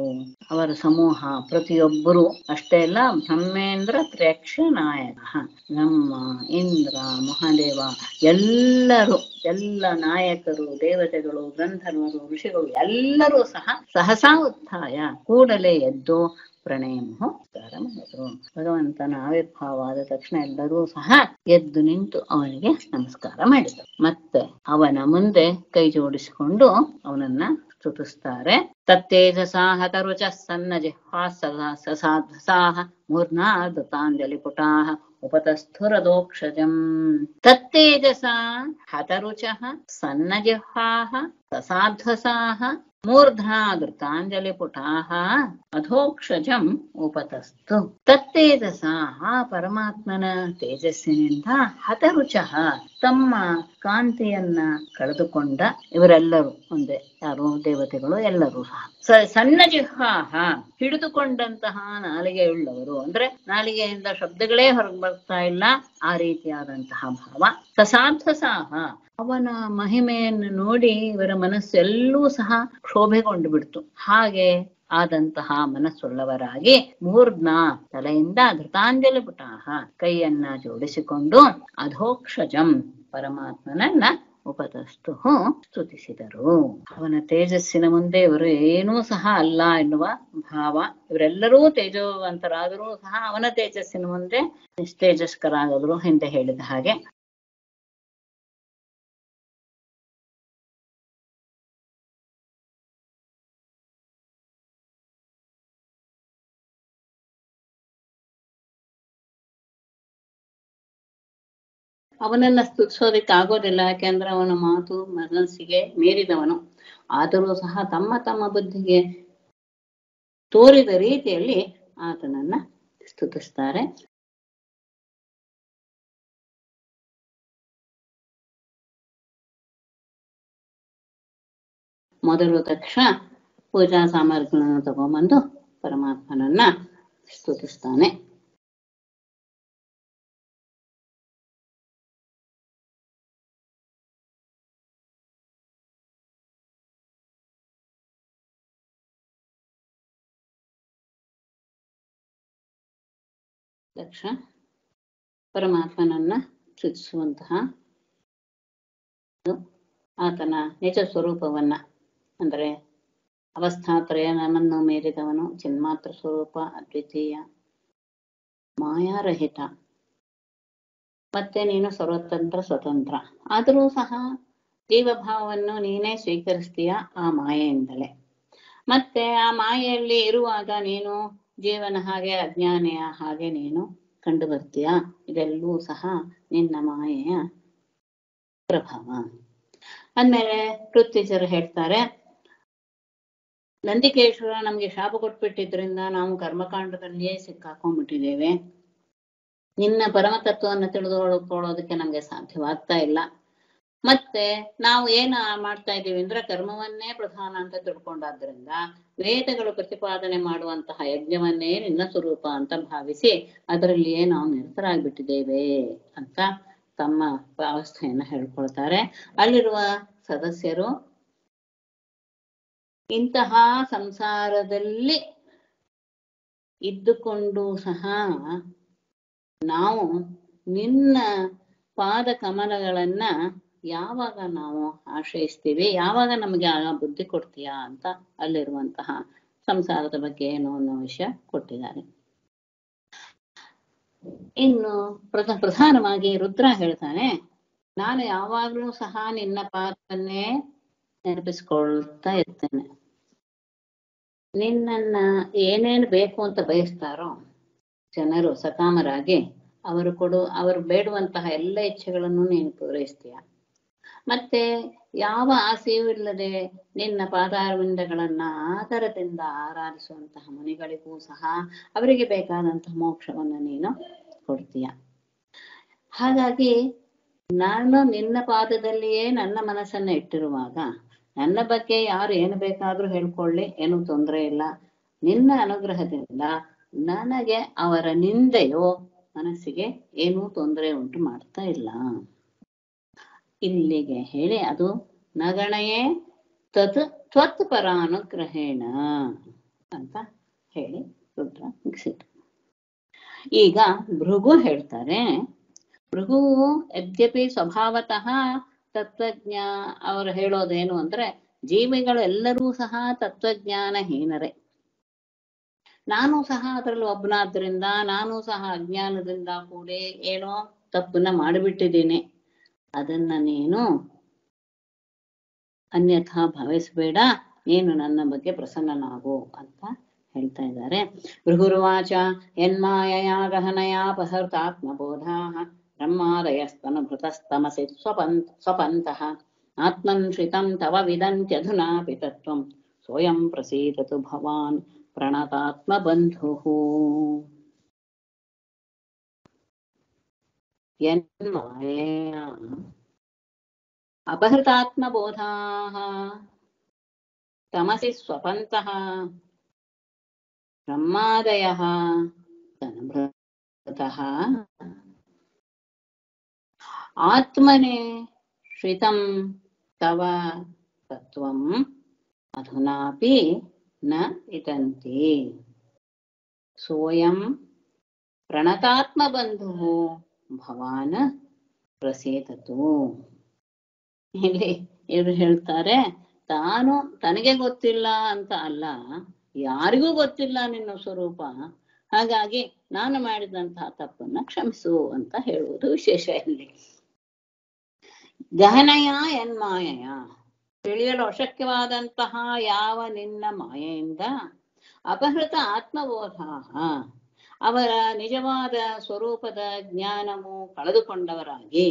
ಅವರ ಸಮೂಹ ಪ್ರತಿಯೊಬ್ಬರು. ಅಷ್ಟೇ ಅಲ್ಲ, ಬ್ರಹ್ಮೇಂದ್ರ ತ್ರ್ಯಕ್ಷನಾಯಕಃ, ನಮ್ಮ ಇಂದ್ರ ಮಹಾದೇವ ಎಲ್ಲರೂ, ಎಲ್ಲ ನಾಯಕರು, ದೇವತೆಗಳು, ಗಂಧರ್ವರು, ಋಷಿಗಳು ಎಲ್ಲರೂ ಸಹ ಸಹಸಾ ಉತ್ಥಾಯ ಕೂಡಲೇ ಎದ್ದು ಪ್ರಣಯಮಃ ನಮಸ್ಕಾರಮಃ. ಭಗವಂತನ ಆವಿರ್ಭಾವಾದ ತಕ್ಷಣ ಎಲ್ಲರೂ ಸಹ ಎದ್ದು ನಿಂತು ಅವನಿಗೆ ನಮಸ್ಕಾರ ಮಾಡಿದರು. ಮತ್ತೆ ಅವನ ಮುಂದೆ ಕೈ ಜೋಡಿಸಿಕೊಂಡು ಅವನನ್ನ ಸ್ತುತಿಸ್ತಾರೆ. ತತ್ತೇಜಸಾಹ ತರುಚಃ ಸನ್ನಜಿಹ್ವಾ ಸಸಾಧ್ವಸಾಹ ಮೂರ್ನಾದೃತಾಂಜಲಿಪುಟಾಃ उपतस्थुरदोक्षजम् तत्तेजसा हतरुचः सन्नजिह्वाः ससाध्वसाः मूर्ध्ना दृतांजलिपुटाः अधोक्षजम् उपतस्थु तत्तेजसा परमात्मನ ತೇಜಸ್ಸಿನಿಂದ ಹತರುಚಃ ತಮ್ಮ ಕಾಂತಿಯನ್ನ ಕಳೆದುಕೊಂಡ ಇವರೆಲ್ಲರೂ ಒಂದೇ, ಯಾರು ದೇವತೆಗಳು ಎಲ್ಲರೂ ಸಹ, ಸನ್ನಜಿಹ್ವಾಃ ಹಿಡಿದುಕೊಂಡಂತಹ ನಾಲಿಗೆಯುಳ್ಳವರು, ಅಂದ್ರೆ ನಾಲಿಗೆಯಿಂದ ಶಬ್ದಗಳೇ ಹೊರಗೆ ಬರ್ತಾ ಇಲ್ಲ ಆ ರೀತಿಯಾದಂತಹ ಭಾವ. ಸಸಾಧ್ವಸಾಹ ಅವನ ಮಹಿಮೆಯನ್ನು ನೋಡಿ ಇವರ ಮನಸ್ಸು ಎಲ್ಲೂ ಸಹ ಕ್ಷೋಭೆಗೊಂಡು ಬಿಡ್ತು. ಹಾಗೆ ಆದಂತಹ ಮನಸ್ಸುಳ್ಳವರಾಗಿ ಮೂರ್ಧ್ನ ತಲೆಯಿಂದ ಧೃತಾಂಜಲಿ ಪುಟಾಹ ಕೈಯನ್ನ ಜೋಡಿಸಿಕೊಂಡು ಅಧೋಕ್ಷಜಂ ಪರಮಾತ್ಮನನ್ನ ಉಪತಸ್ತು ಸ್ತುತಿಸಿದರು. ಅವನ ತೇಜಸ್ಸಿನ ಮುಂದೆ ಇವರು ಏನೂ ಸಹ ಅಲ್ಲ ಎನ್ನುವ ಭಾವ. ಇವರೆಲ್ಲರೂ ತೇಜವಂತರಾದರೂ ಸಹ ಅವನ ತೇಜಸ್ಸಿನ ಮುಂದೆ ತೇಜಸ್ಕರಾಗದ್ರು ಹಿಂದೆ ಹೇಳಿದ ಹಾಗೆ. ಅವನನ್ನ ಸ್ತುತಿಸೋದಕ್ಕೆ ಆಗೋದಿಲ್ಲ, ಯಾಕೆಂದ್ರೆ ಅವನ ಮಾತು ಮನಸ್ಸಿಗೆ ಮೀರಿದವನು. ಆದರೂ ಸಹ ತಮ್ಮ ತಮ್ಮ ಬುದ್ಧಿಗೆ ತೋರಿದ ರೀತಿಯಲ್ಲಿ ಆತನನ್ನ ಸ್ತುತಿಸ್ತಾರೆ. ಮೊದಲು ತಕ್ಷಣ ಪೂಜಾ ಸಾಮಗ್ರಿಗಳನ್ನು ತಗೊಂಬಂದು ಪರಮಾತ್ಮನನ್ನ ಸ್ತುತಿಸ್ತಾನೆ. ತಕ್ಷಣ ಪರಮಾತ್ಮನನ್ನ ಸ್ತುತಿಸುವಂತಹ ಆತನ ನಿಜ ಸ್ವರೂಪವನ್ನ, ಅಂದರೆ ಅವಸ್ಥಾತ್ರಯ ನಮ್ಮನ್ನು ಮೀರಿದವನು, ಚಿನ್ಮಾತ್ರ ಸ್ವರೂಪ, ಅದ್ವಿತೀಯ, ಮಾಯಾರಹಿತ, ಮತ್ತೆ ನೀನು ಸರ್ವತಂತ್ರ ಸ್ವತಂತ್ರ, ಆದರೂ ಸಹ ಜೀವಭಾವವನ್ನು ನೀನೇ ಸ್ವೀಕರಿಸ್ತೀಯ ಆ ಮಾಯೆಯಿಂದಲೇ. ಮತ್ತೆ ಆ ಮಾಯೆಯಲ್ಲಿ ಇರುವಾಗ ನೀನು ಜೀವನ ಹಾಗೆ ಅಜ್ಞಾನಿಯ ಹಾಗೆ ನೀನು ಕಂಡು ಬರ್ತೀಯ. ಇದೆಲ್ಲೂ ಸಹ ನಿನ್ನ ಮಾಯೆಯ ಪ್ರಭಾವ. ಅಂದಮೇಲೆ ಋತ್ವಿಜರು ಹೇಳ್ತಾರೆ, ನಂದಿಕೇಶ್ವರ ನಮ್ಗೆ ಶಾಪ ಕೊಟ್ಬಿಟ್ಟಿದ್ರಿಂದ ನಾವು ಕರ್ಮಕಾಂಡದಲ್ಲಿಯೇ ಸಿಕ್ಕಾಕೊಂಡ್ಬಿಟ್ಟಿದ್ದೇವೆ. ನಿನ್ನ ಪರಮತತ್ವವನ್ನು ತಿಳಿದುಕೊಳ್ಳೋದಕ್ಕೆ ನಮ್ಗೆ ಸಾಧ್ಯವಾಗ್ತಾ ಇಲ್ಲ. ಮತ್ತೆ ನಾವು ಏನ ಮಾಡ್ತಾ ಇದ್ದೀವಿ ಅಂದ್ರೆ ಕರ್ಮವನ್ನೇ ಪ್ರಧಾನ ಅಂತ ತಿಳ್ಕೊಂಡಾದ್ರಿಂದ ವೇದಗಳು ಪ್ರತಿಪಾದನೆ ಮಾಡುವಂತಹ ಯಜ್ಞವನ್ನೇ ನಿನ್ನ ಸ್ವರೂಪ ಅಂತ ಭಾವಿಸಿ ಅದರಲ್ಲಿಯೇ ನಾವು ನಿರತರಾಗ್ಬಿಟ್ಟಿದ್ದೇವೆ ಅಂತ ತಮ್ಮ ಅವಸ್ಥೆಯನ್ನ ಹೇಳ್ಕೊಳ್ತಾರೆ. ಅಲ್ಲಿರುವ ಸದಸ್ಯರು ಇಂತಹ ಸಂಸಾರದಲ್ಲಿ ಇದ್ದುಕೊಂಡು ಸಹ ನಾವು ನಿನ್ನ ಪಾದ ಕಮಲಗಳನ್ನ ಯಾವಾಗ ನಾವು ಆಶ್ರಯಿಸ್ತೀವಿ, ಯಾವಾಗ ನಮಗೆ ಆಗ ಬುದ್ಧಿ ಕೊಡ್ತೀಯಾ ಅಂತ ಅಲ್ಲಿರುವಂತಹ ಸಂಸಾರದ ಬಗ್ಗೆ ಏನೋ ಅನ್ನೋ ವಿಷಯ ಕೊಟ್ಟಿದ್ದಾರೆ. ಇನ್ನು ಪ್ರಧಾನವಾಗಿ ರುದ್ರ ಹೇಳ್ತಾನೆ, ನಾನು ಯಾವಾಗ್ಲೂ ಸಹ ನಿನ್ನ ಪಾದವನ್ನೇ ನೆನಪಿಸ್ಕೊಳ್ತಾ ಇರ್ತೇನೆ. ನಿನ್ನನ್ನ ಏನೇನು ಬೇಕು ಅಂತ ಬಯಸ್ತಾರೋ ಜನರು ಸಕಾಮರಾಗಿ ಅವರು ಅವರು ಬೇಡುವಂತಹ ಎಲ್ಲ ಇಚ್ಛೆಗಳನ್ನು ನೀನು ಪೂರೈಸ್ತೀಯ. ಮತ್ತೆ ಯಾವ ಆಸೆಯೂ ಇಲ್ಲದೆ ನಿನ್ನ ಪಾದಾರವಿಂದಗಳನ್ನ ಆದರದಿಂದ ಆರಾಧಿಸುವಂತಹ ಮುನಿಗಳಿಗೂ ಸಹ ಅವರಿಗೆ ಬೇಕಾದಂತಹ ಮೋಕ್ಷವನ್ನು ನೀನು ಕೊಡ್ತೀಯ. ಹಾಗಾಗಿ ನಾನು ನಿನ್ನ ಪಾದದಲ್ಲಿಯೇ ನನ್ನ ಮನಸ್ಸನ್ನ ಇಟ್ಟಿರುವಾಗ ನನ್ನ ಬಗ್ಗೆ ಯಾರು ಏನು ಬೇಕಾದ್ರೂ ಹೇಳ್ಕೊಳ್ಳಿ, ಏನೂ ತೊಂದರೆ ಇಲ್ಲ. ನಿನ್ನ ಅನುಗ್ರಹದಿಂದ ನನಗೆ ಅವರ ನಿಂದೆಯೋ ಮನಸ್ಸಿಗೆ ಏನೂ ತೊಂದರೆ ಉಂಟು ಮಾಡ್ತಾ ಇಲ್ಲ. ಇಲ್ಲಿಗೆ ಹೇಳಿ ಅದು ನಗಣಯೇ ತತ್ ತ್ವತ್ ಪರಾನುಗ್ರಹೇಣ ಅಂತ ಹೇಳಿ ರುದ್ರ ಮುಗಿಸಿತು. ಈಗ ಭೃಗು ಹೇಳ್ತಾರೆ, ಭೃಗು ಯದ್ಯಪಿ ಸ್ವಭಾವತಃ ತತ್ವಜ್ಞ, ಅವರು ಹೇಳೋದೇನು ಅಂದ್ರೆ ಜೀವಿಗಳೆಲ್ಲರೂ ಸಹ ತತ್ವಜ್ಞಾನಹೀನರೇ. ನಾನು ಸಹ ಅದರಲ್ಲೂ ಒಬ್ಬನಾದ್ರಿಂದ ನಾನು ಸಹ ಅಜ್ಞಾನದಿಂದ ಕೂಡ ಏನೋ ತಪ್ಪನ್ನ ಮಾಡಿಬಿಟ್ಟಿದ್ದೇನೆ. ಅದನ್ನ ನೀನು ಅನ್ಯಥಾ ಭಾವಿಸಬೇಡ, ನೀನು ನನ್ನ ಬಗ್ಗೆ ಪ್ರಸನ್ನನಾಗು ಅಂತ ಹೇಳ್ತಾ ಇದ್ದಾರೆ. ಭೃಗುರ್ವಾಚ ಯನ್ಮಾಯಯಾ ಗಹನಯಾ ಪಸರ್ತಾತ್ಮಬೋಧಾ ಬ್ರಹ್ಮಾದಯಸ್ತನುಭೃತಸ್ತಮಸಿ ಸ್ವಪಂತಃ ಆತ್ಮನ್ಶ್ರಿತಂ ತವ ವಿದಂತ್ಯಧುನಾ ಪಿತತ್ವಂ ಸ್ವಯಂ ಪ್ರಸೀದತು ಭವಾನ್ ಪ್ರಣತಾತ್ಮ ಬಂಧುಃ. ಯನ್ಮಾಯಯಾ ಅಪಹೃತಾತ್ಮಬೋಧಾಃ ತಮಸಿ ಸ್ವಪಂತಃ ಬ್ರಹ್ಮಾದಯಃ ತನುಭೃತಃ ಆತ್ಮನೇ ಶ್ರಿತಂ ತವ ತತ್ವಂ ಅಧುನಾಪಿ ನ ಇತಂತಿ ಸೋಯಂ ಪ್ರಣತಾತ್ಮ ಬಂಧು ಭವಾನ ಪ್ರಸೇತತು. ಇಲ್ಲಿ ಇವರು ಹೇಳ್ತಾರೆ, ತಾನು ತನಗೆ ಗೊತ್ತಿಲ್ಲ ಅಂತ ಅಲ್ಲ, ಯಾರಿಗೂ ಗೊತ್ತಿಲ್ಲ ನಿನ್ನ ಸ್ವರೂಪ, ಹಾಗಾಗಿ ನಾನು ಮಾಡಿದಂತಹ ತಪ್ಪನ್ನ ಕ್ಷಮಿಸು ಅಂತ ಹೇಳುವುದು ವಿಶೇಷ. ಇಲ್ಲಿ ಗಹನಯ ಯನ್ಮಾಯಯ, ತಿಳಿಯಲು ಅಶಕ್ಯವಾದಂತಹ ಯಾವ ನಿನ್ನ ಮಾಯೆಯಿಂದ, ಅಪಹೃತ ಆತ್ಮಬೋಧ, ಅವರ ನಿಜವಾದ ಸ್ವರೂಪದ ಜ್ಞಾನವು ಕಳೆದುಕೊಂಡವರಾಗಿ,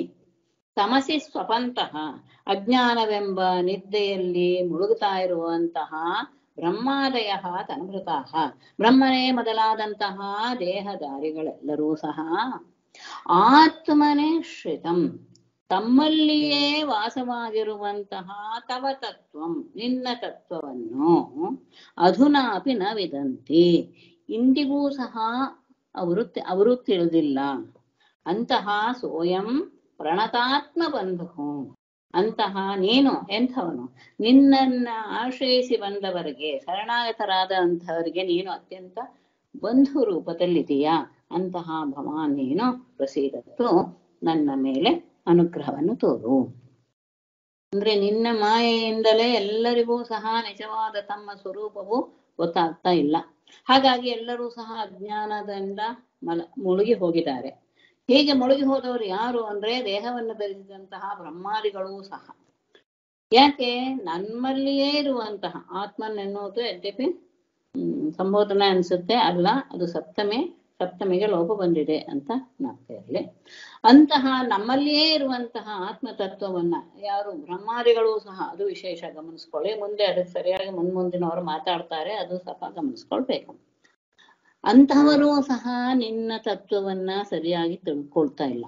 ತಮಸಿ ಸ್ವಪಂತಹ, ಅಜ್ಞಾನವೆಂಬ ನಿದ್ದೆಯಲ್ಲಿ ಮುಳುಗುತ್ತಾ ಇರುವಂತಹ, ಬ್ರಹ್ಮಾದಯ ತನುಭೃತಃ, ಬ್ರಹ್ಮನೇ ಮೊದಲಾದಂತಹ ದೇಹಧಾರಿಗಳೆಲ್ಲರೂ ಸಹ, ಆತ್ಮನೇ ಶ್ರಿತಂ, ತಮ್ಮಲ್ಲಿಯೇ ವಾಸವಾಗಿರುವಂತಹ ತವ ತತ್ವಂ, ನಿನ್ನ ತತ್ವವನ್ನು, ಅಧುನಾಪಿ ನ ವಿದಂತಿ, ಇಂದಿಗೂ ಸಹ ಅವರು ತಿಳಿದಿಲ್ಲ ಅಂತಹ, ಸ್ವಯಂ ಪ್ರಣತಾತ್ಮ ಬಂಧು, ಅಂತಹ ನೀನು ಎಂಥವನು, ನಿನ್ನನ್ನ ಆಶ್ರಯಿಸಿ ಬಂದವರಿಗೆ, ಶರಣಾಗತರಾದ ಅಂತಹವರಿಗೆ ನೀನು ಅತ್ಯಂತ ಬಂಧು ರೂಪದಲ್ಲಿದ್ದೀಯಾ ಅಂತಹ ಭವಾನ್ ನೀನು ಪ್ರಸೀದತ್ತು, ನನ್ನ ಮೇಲೆ ಅನುಗ್ರಹವನ್ನು ತೋರು. ಅಂದ್ರೆ ನಿನ್ನ ಮಾಯೆಯಿಂದಲೇ ಎಲ್ಲರಿಗೂ ಸಹ ನಿಜವಾದ ತಮ್ಮ ಸ್ವರೂಪವು ಗೊತ್ತಾಗ್ತಾ ಇಲ್ಲ, ಹಾಗಾಗಿ ಎಲ್ಲರೂ ಸಹ ಅಜ್ಞಾನದಿಂದ ಮುಳುಗಿ ಹೋಗಿದ್ದಾರೆ. ಹೀಗೆ ಮುಳುಗಿ ಹೋದವರು ಯಾರು ಅಂದ್ರೆ ದೇಹವನ್ನು ಧರಿಸಿದಂತಹ ಬ್ರಹ್ಮಾದಿಗಳೂ ಸಹ. ಯಾಕೆ ನಮ್ಮಲ್ಲಿಯೇ ಇರುವಂತಹ ಆತ್ಮನ್ ಎನ್ನುವುದು ಯದ್ಯಪಿ ಸಂಬೋಧನೆ ಅನ್ಸುತ್ತೆ, ಅಲ್ಲ, ಅದು ಸಪ್ತಮಿಗೆ ಲೋಪ ಬಂದಿದೆ ಅಂತ ನಾಪ್ತಾ ಇರಲಿ. ಅಂತಹ ನಮ್ಮಲ್ಲಿಯೇ ಇರುವಂತಹ ಆತ್ಮತತ್ವವನ್ನ ಯಾರು ಬ್ರಹ್ಮಾದಿಗಳೂ ಸಹ, ಅದು ವಿಶೇಷ ಗಮನಿಸ್ಕೊಳ್ಳಿ, ಮುಂದೆ ಅದಕ್ಕೆ ಸರಿಯಾಗಿ ಮುಂದಿನವರು ಮಾತಾಡ್ತಾರೆ, ಅದು ಸಹ ಗಮನಿಸ್ಕೊಳ್ಬೇಕು. ಅಂತಹವರೂ ಸಹ ನಿನ್ನ ತತ್ವವನ್ನ ಸರಿಯಾಗಿ ತಿಳ್ಕೊಳ್ತಾ ಇಲ್ಲ.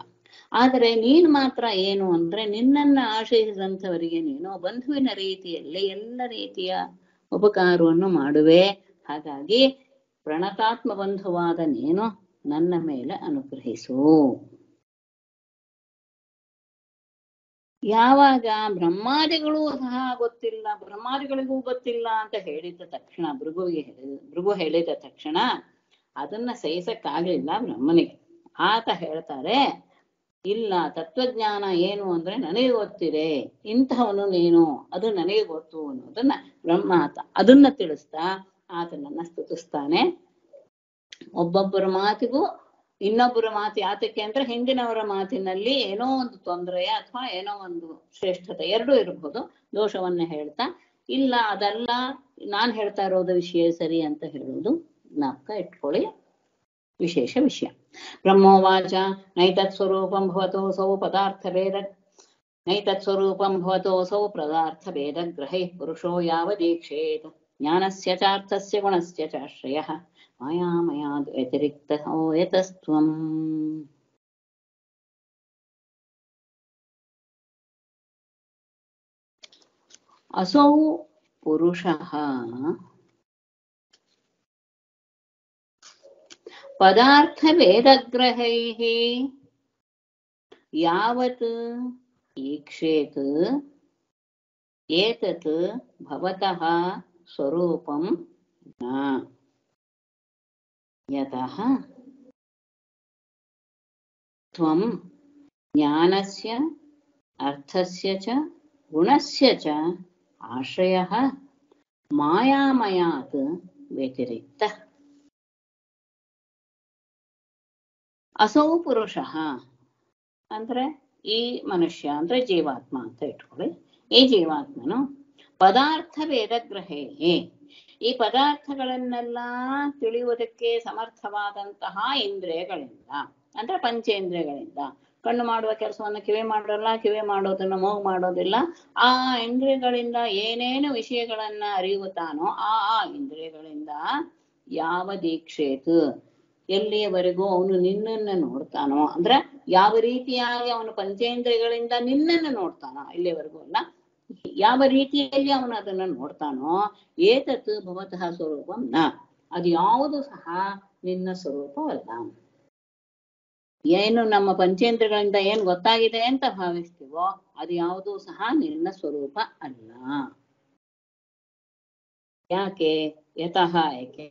ಆದರೆ ನೀನ್ ಮಾತ್ರ ಏನು ಅಂದ್ರೆ ನಿನ್ನನ್ನ ಆಶ್ರಯಿಸಿದಂಥವರಿಗೆ ನೀನು ಬಂಧುವಿನ ರೀತಿಯಲ್ಲಿ ಎಲ್ಲ ರೀತಿಯ ಉಪಕಾರವನ್ನು ಮಾಡುವೆ, ಹಾಗಾಗಿ ಪ್ರಣತಾತ್ಮ ಬಂಧುವಾದ ನೀನು ನನ್ನ ಮೇಲೆ ಅನುಗ್ರಹಿಸು. ಯಾವಾಗ ಬ್ರಹ್ಮಾದಿಗಳೂ ಸಹ ಗೊತ್ತಿಲ್ಲ, ಬ್ರಹ್ಮಾದಿಗಳಿಗೂ ಗೊತ್ತಿಲ್ಲ ಅಂತ ಹೇಳಿದ ತಕ್ಷಣ, ಭೃಗು ಹೇಳಿದ ತಕ್ಷಣ ಅದನ್ನ ಸಹಿಸಕ್ಕಾಗ್ಲಿಲ್ಲ ಬ್ರಹ್ಮನಿಗೆ. ಆತ ಹೇಳ್ತಾರೆ, ಇಲ್ಲ, ತತ್ವಜ್ಞಾನ ಏನು ಅಂದ್ರೆ ನನಗೆ ಗೊತ್ತಿದೆ, ಇಂತಹವನು ನೀನು, ಅದು ನನಗೆ ಗೊತ್ತು ಅನ್ನೋದನ್ನ ಬ್ರಹ್ಮ ಅದನ್ನ ತಿಳಿಸ್ತಾ ಆತನನ್ನ ಸ್ತುತಿಸ್ತಾನೆ. ಒಬ್ಬೊಬ್ಬರ ಮಾತಿಗೂ ಇನ್ನೊಬ್ಬರ ಮಾತು ಯಾತಕ್ಕೆ ಅಂದ್ರೆ ಹಿಂದಿನವರ ಮಾತಿನಲ್ಲಿ ಏನೋ ಒಂದು ತೊಂದರೆಯ ಅಥವಾ ಏನೋ ಒಂದು ಶ್ರೇಷ್ಠತೆ ಎರಡೂ ಇರಬಹುದು, ದೋಷವನ್ನ ಹೇಳ್ತಾ, ಇಲ್ಲ ಅದಲ್ಲ ನಾನ್ ಹೇಳ್ತಾ ಇರೋದು ವಿಷಯ ಸರಿ ಅಂತ ಹೇಳುವುದು ಜ್ಞಾಪಕ ಇಟ್ಕೊಳ್ಳಿ, ವಿಶೇಷ ವಿಷಯ. ಬ್ರಹ್ಮೋವಾಚ ನೈತತ್ ಸ್ವರೂಪಂ ಭವತೋಸೌ ಪದಾರ್ಥ ಭೇದ ನೈತತ್ ಸ್ವರೂಪಂ ಭವತೋಸೌ ಪದಾರ್ಥ ಭೇದ ಗ್ರಹೈ ಪುರುಷೋ ಯಾವದೀಕ್ಷೇತ್ ಜ್ಞಾನಸ್ಯ ಚಾರ್ಥಸ್ಯ ಗುಣಸ್ಯ ಚಾಶ್ರಯಃ ಮಾಯಾಮಯಾ ವ್ಯತಿರಿಕ್ತೋ ಯತಸ್ತ್ವಂ. ಅಸೌ ಪುರುಷಃ ಪದಾರ್ಥವೇದಗ್ರಹೈಃ ಯಾವತ್ ಈಕ್ಷೇತ್ ಏತತ್ ಭವತಃ ಸ್ವರೂಪಂ ನ ಯತಃ ತ್ವಂ ಜ್ಞಾನಸ್ಯ ಅರ್ಥಸ್ಯ ಚ ಗುಣಸ್ಯ ಚ ಆಶ್ರಯಃ ಮಾಯಾಮಯಾತ್ ವ್ಯತಿರಿಕ್ತಃ. असौ ಪುರುಷಃ ಅಂದ್ರೆ ಈ ಮನುಷ್ಯ ಅಂದ್ರೆ ಜೀವಾತ್ಮ ಅಂತ ಇಟ್ಕೊಳ್ಳಿ. ಈ ಜೀವಾತ್ಮನು ಪದಾರ್ಥ ವೇದಗ್ರಹೇ, ಈ ಪದಾರ್ಥಗಳನ್ನೆಲ್ಲ ತಿಳಿಯುವುದಕ್ಕೆ ಸಮರ್ಥವಾದಂತಹ ಇಂದ್ರಿಯಗಳಿಂದ ಅಂದ್ರೆ ಪಂಚೇಂದ್ರಿಯಗಳಿಂದ, ಕಣ್ಣು ಮಾಡುವ ಕೆಲಸವನ್ನು ಕಿವಿ ಮಾಡೋಲ್ಲ, ಕಿವಿ ಮಾಡೋದನ್ನ ಮೂಗು ಮಾಡೋದಿಲ್ಲ, ಆ ಇಂದ್ರಿಯಗಳಿಂದ ಏನೇನು ವಿಷಯಗಳನ್ನ ಅರಿಯುತ್ತಾನೋ ಆ ಇಂದ್ರಿಯಗಳಿಂದ ಯಾವ ದೀಕ್ಷೇತು ಎಲ್ಲಿಯವರೆಗೂ ಅವನು ನಿನ್ನನ್ನು ನೋಡ್ತಾನೋ ಅಂದ್ರೆ ಯಾವ ರೀತಿಯಾಗಿ ಅವನು ಪಂಚೇಂದ್ರಿಯಗಳಿಂದ ನಿನ್ನನ್ನು ನೋಡ್ತಾನೋ ಇಲ್ಲಿಯವರೆಗೂ ಅಲ್ಲ, ಯಾವ ರೀತಿಯಲ್ಲಿ ಅವನು ಅದನ್ನ ನೋಡ್ತಾನೋ ಏತತ್ ಭವತಃ ಸ್ವರೂಪಂ ನ, ಅದು ಯಾವುದು ಸಹ ನಿನ್ನ ಸ್ವರೂಪವಲ್ಲ. ಏನು ನಮ್ಮ ಪಂಚೇಂದ್ರಗಳಿಂದ ಏನ್ ಗೊತ್ತಾಗಿದೆ ಅಂತ ಭಾವಿಸ್ತೀವೋ ಅದು ಯಾವುದೂ ಸಹ ನಿನ್ನ ಸ್ವರೂಪ ಅಲ್ಲ. ಯಾಕೆ? ಯತಃ ಏಕೆ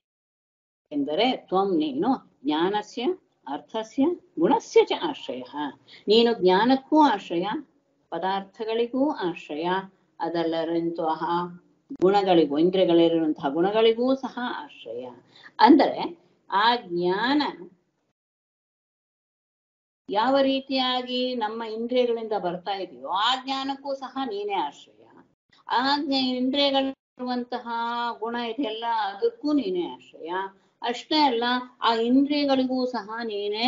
ಎಂದರೆ ತ್ವಂ ನೀನು ಜ್ಞಾನಸ್ಯ ಅರ್ಥಸ್ಯ ಗುಣಸ್ಯ ಚ ಆಶ್ರಯ. ನೀನು ಜ್ಞಾನಕ್ಕೂ ಆಶ್ರಯ, ಪದಾರ್ಥಗಳಿಗೂ ಆಶ್ರಯ, ಅದಲ್ಲದಂತಹ ಗುಣಗಳಿಗೂ ಇಂದ್ರಿಯಗಳಿರುವಂತಹ ಗುಣಗಳಿಗೂ ಸಹ ಆಶ್ರಯ. ಅಂದರೆ ಆ ಜ್ಞಾನ ಯಾವ ರೀತಿಯಾಗಿ ನಮ್ಮ ಇಂದ್ರಿಯಗಳಿಂದ ಬರ್ತಾ ಇದೆಯೋ ಆ ಜ್ಞಾನಕ್ಕೂ ಸಹ ನೀನೇ ಆಶ್ರಯ, ಆ ಇಂದ್ರಿಯಗಳಿರುವಂತಹ ಗುಣ ಇದೆಲ್ಲ ಅದಕ್ಕೂ ನೀನೇ ಆಶ್ರಯ. ಅಷ್ಟೇ ಅಲ್ಲ, ಆ ಇಂದ್ರಿಯಗಳಿಗೂ ಸಹ ನೀನೇ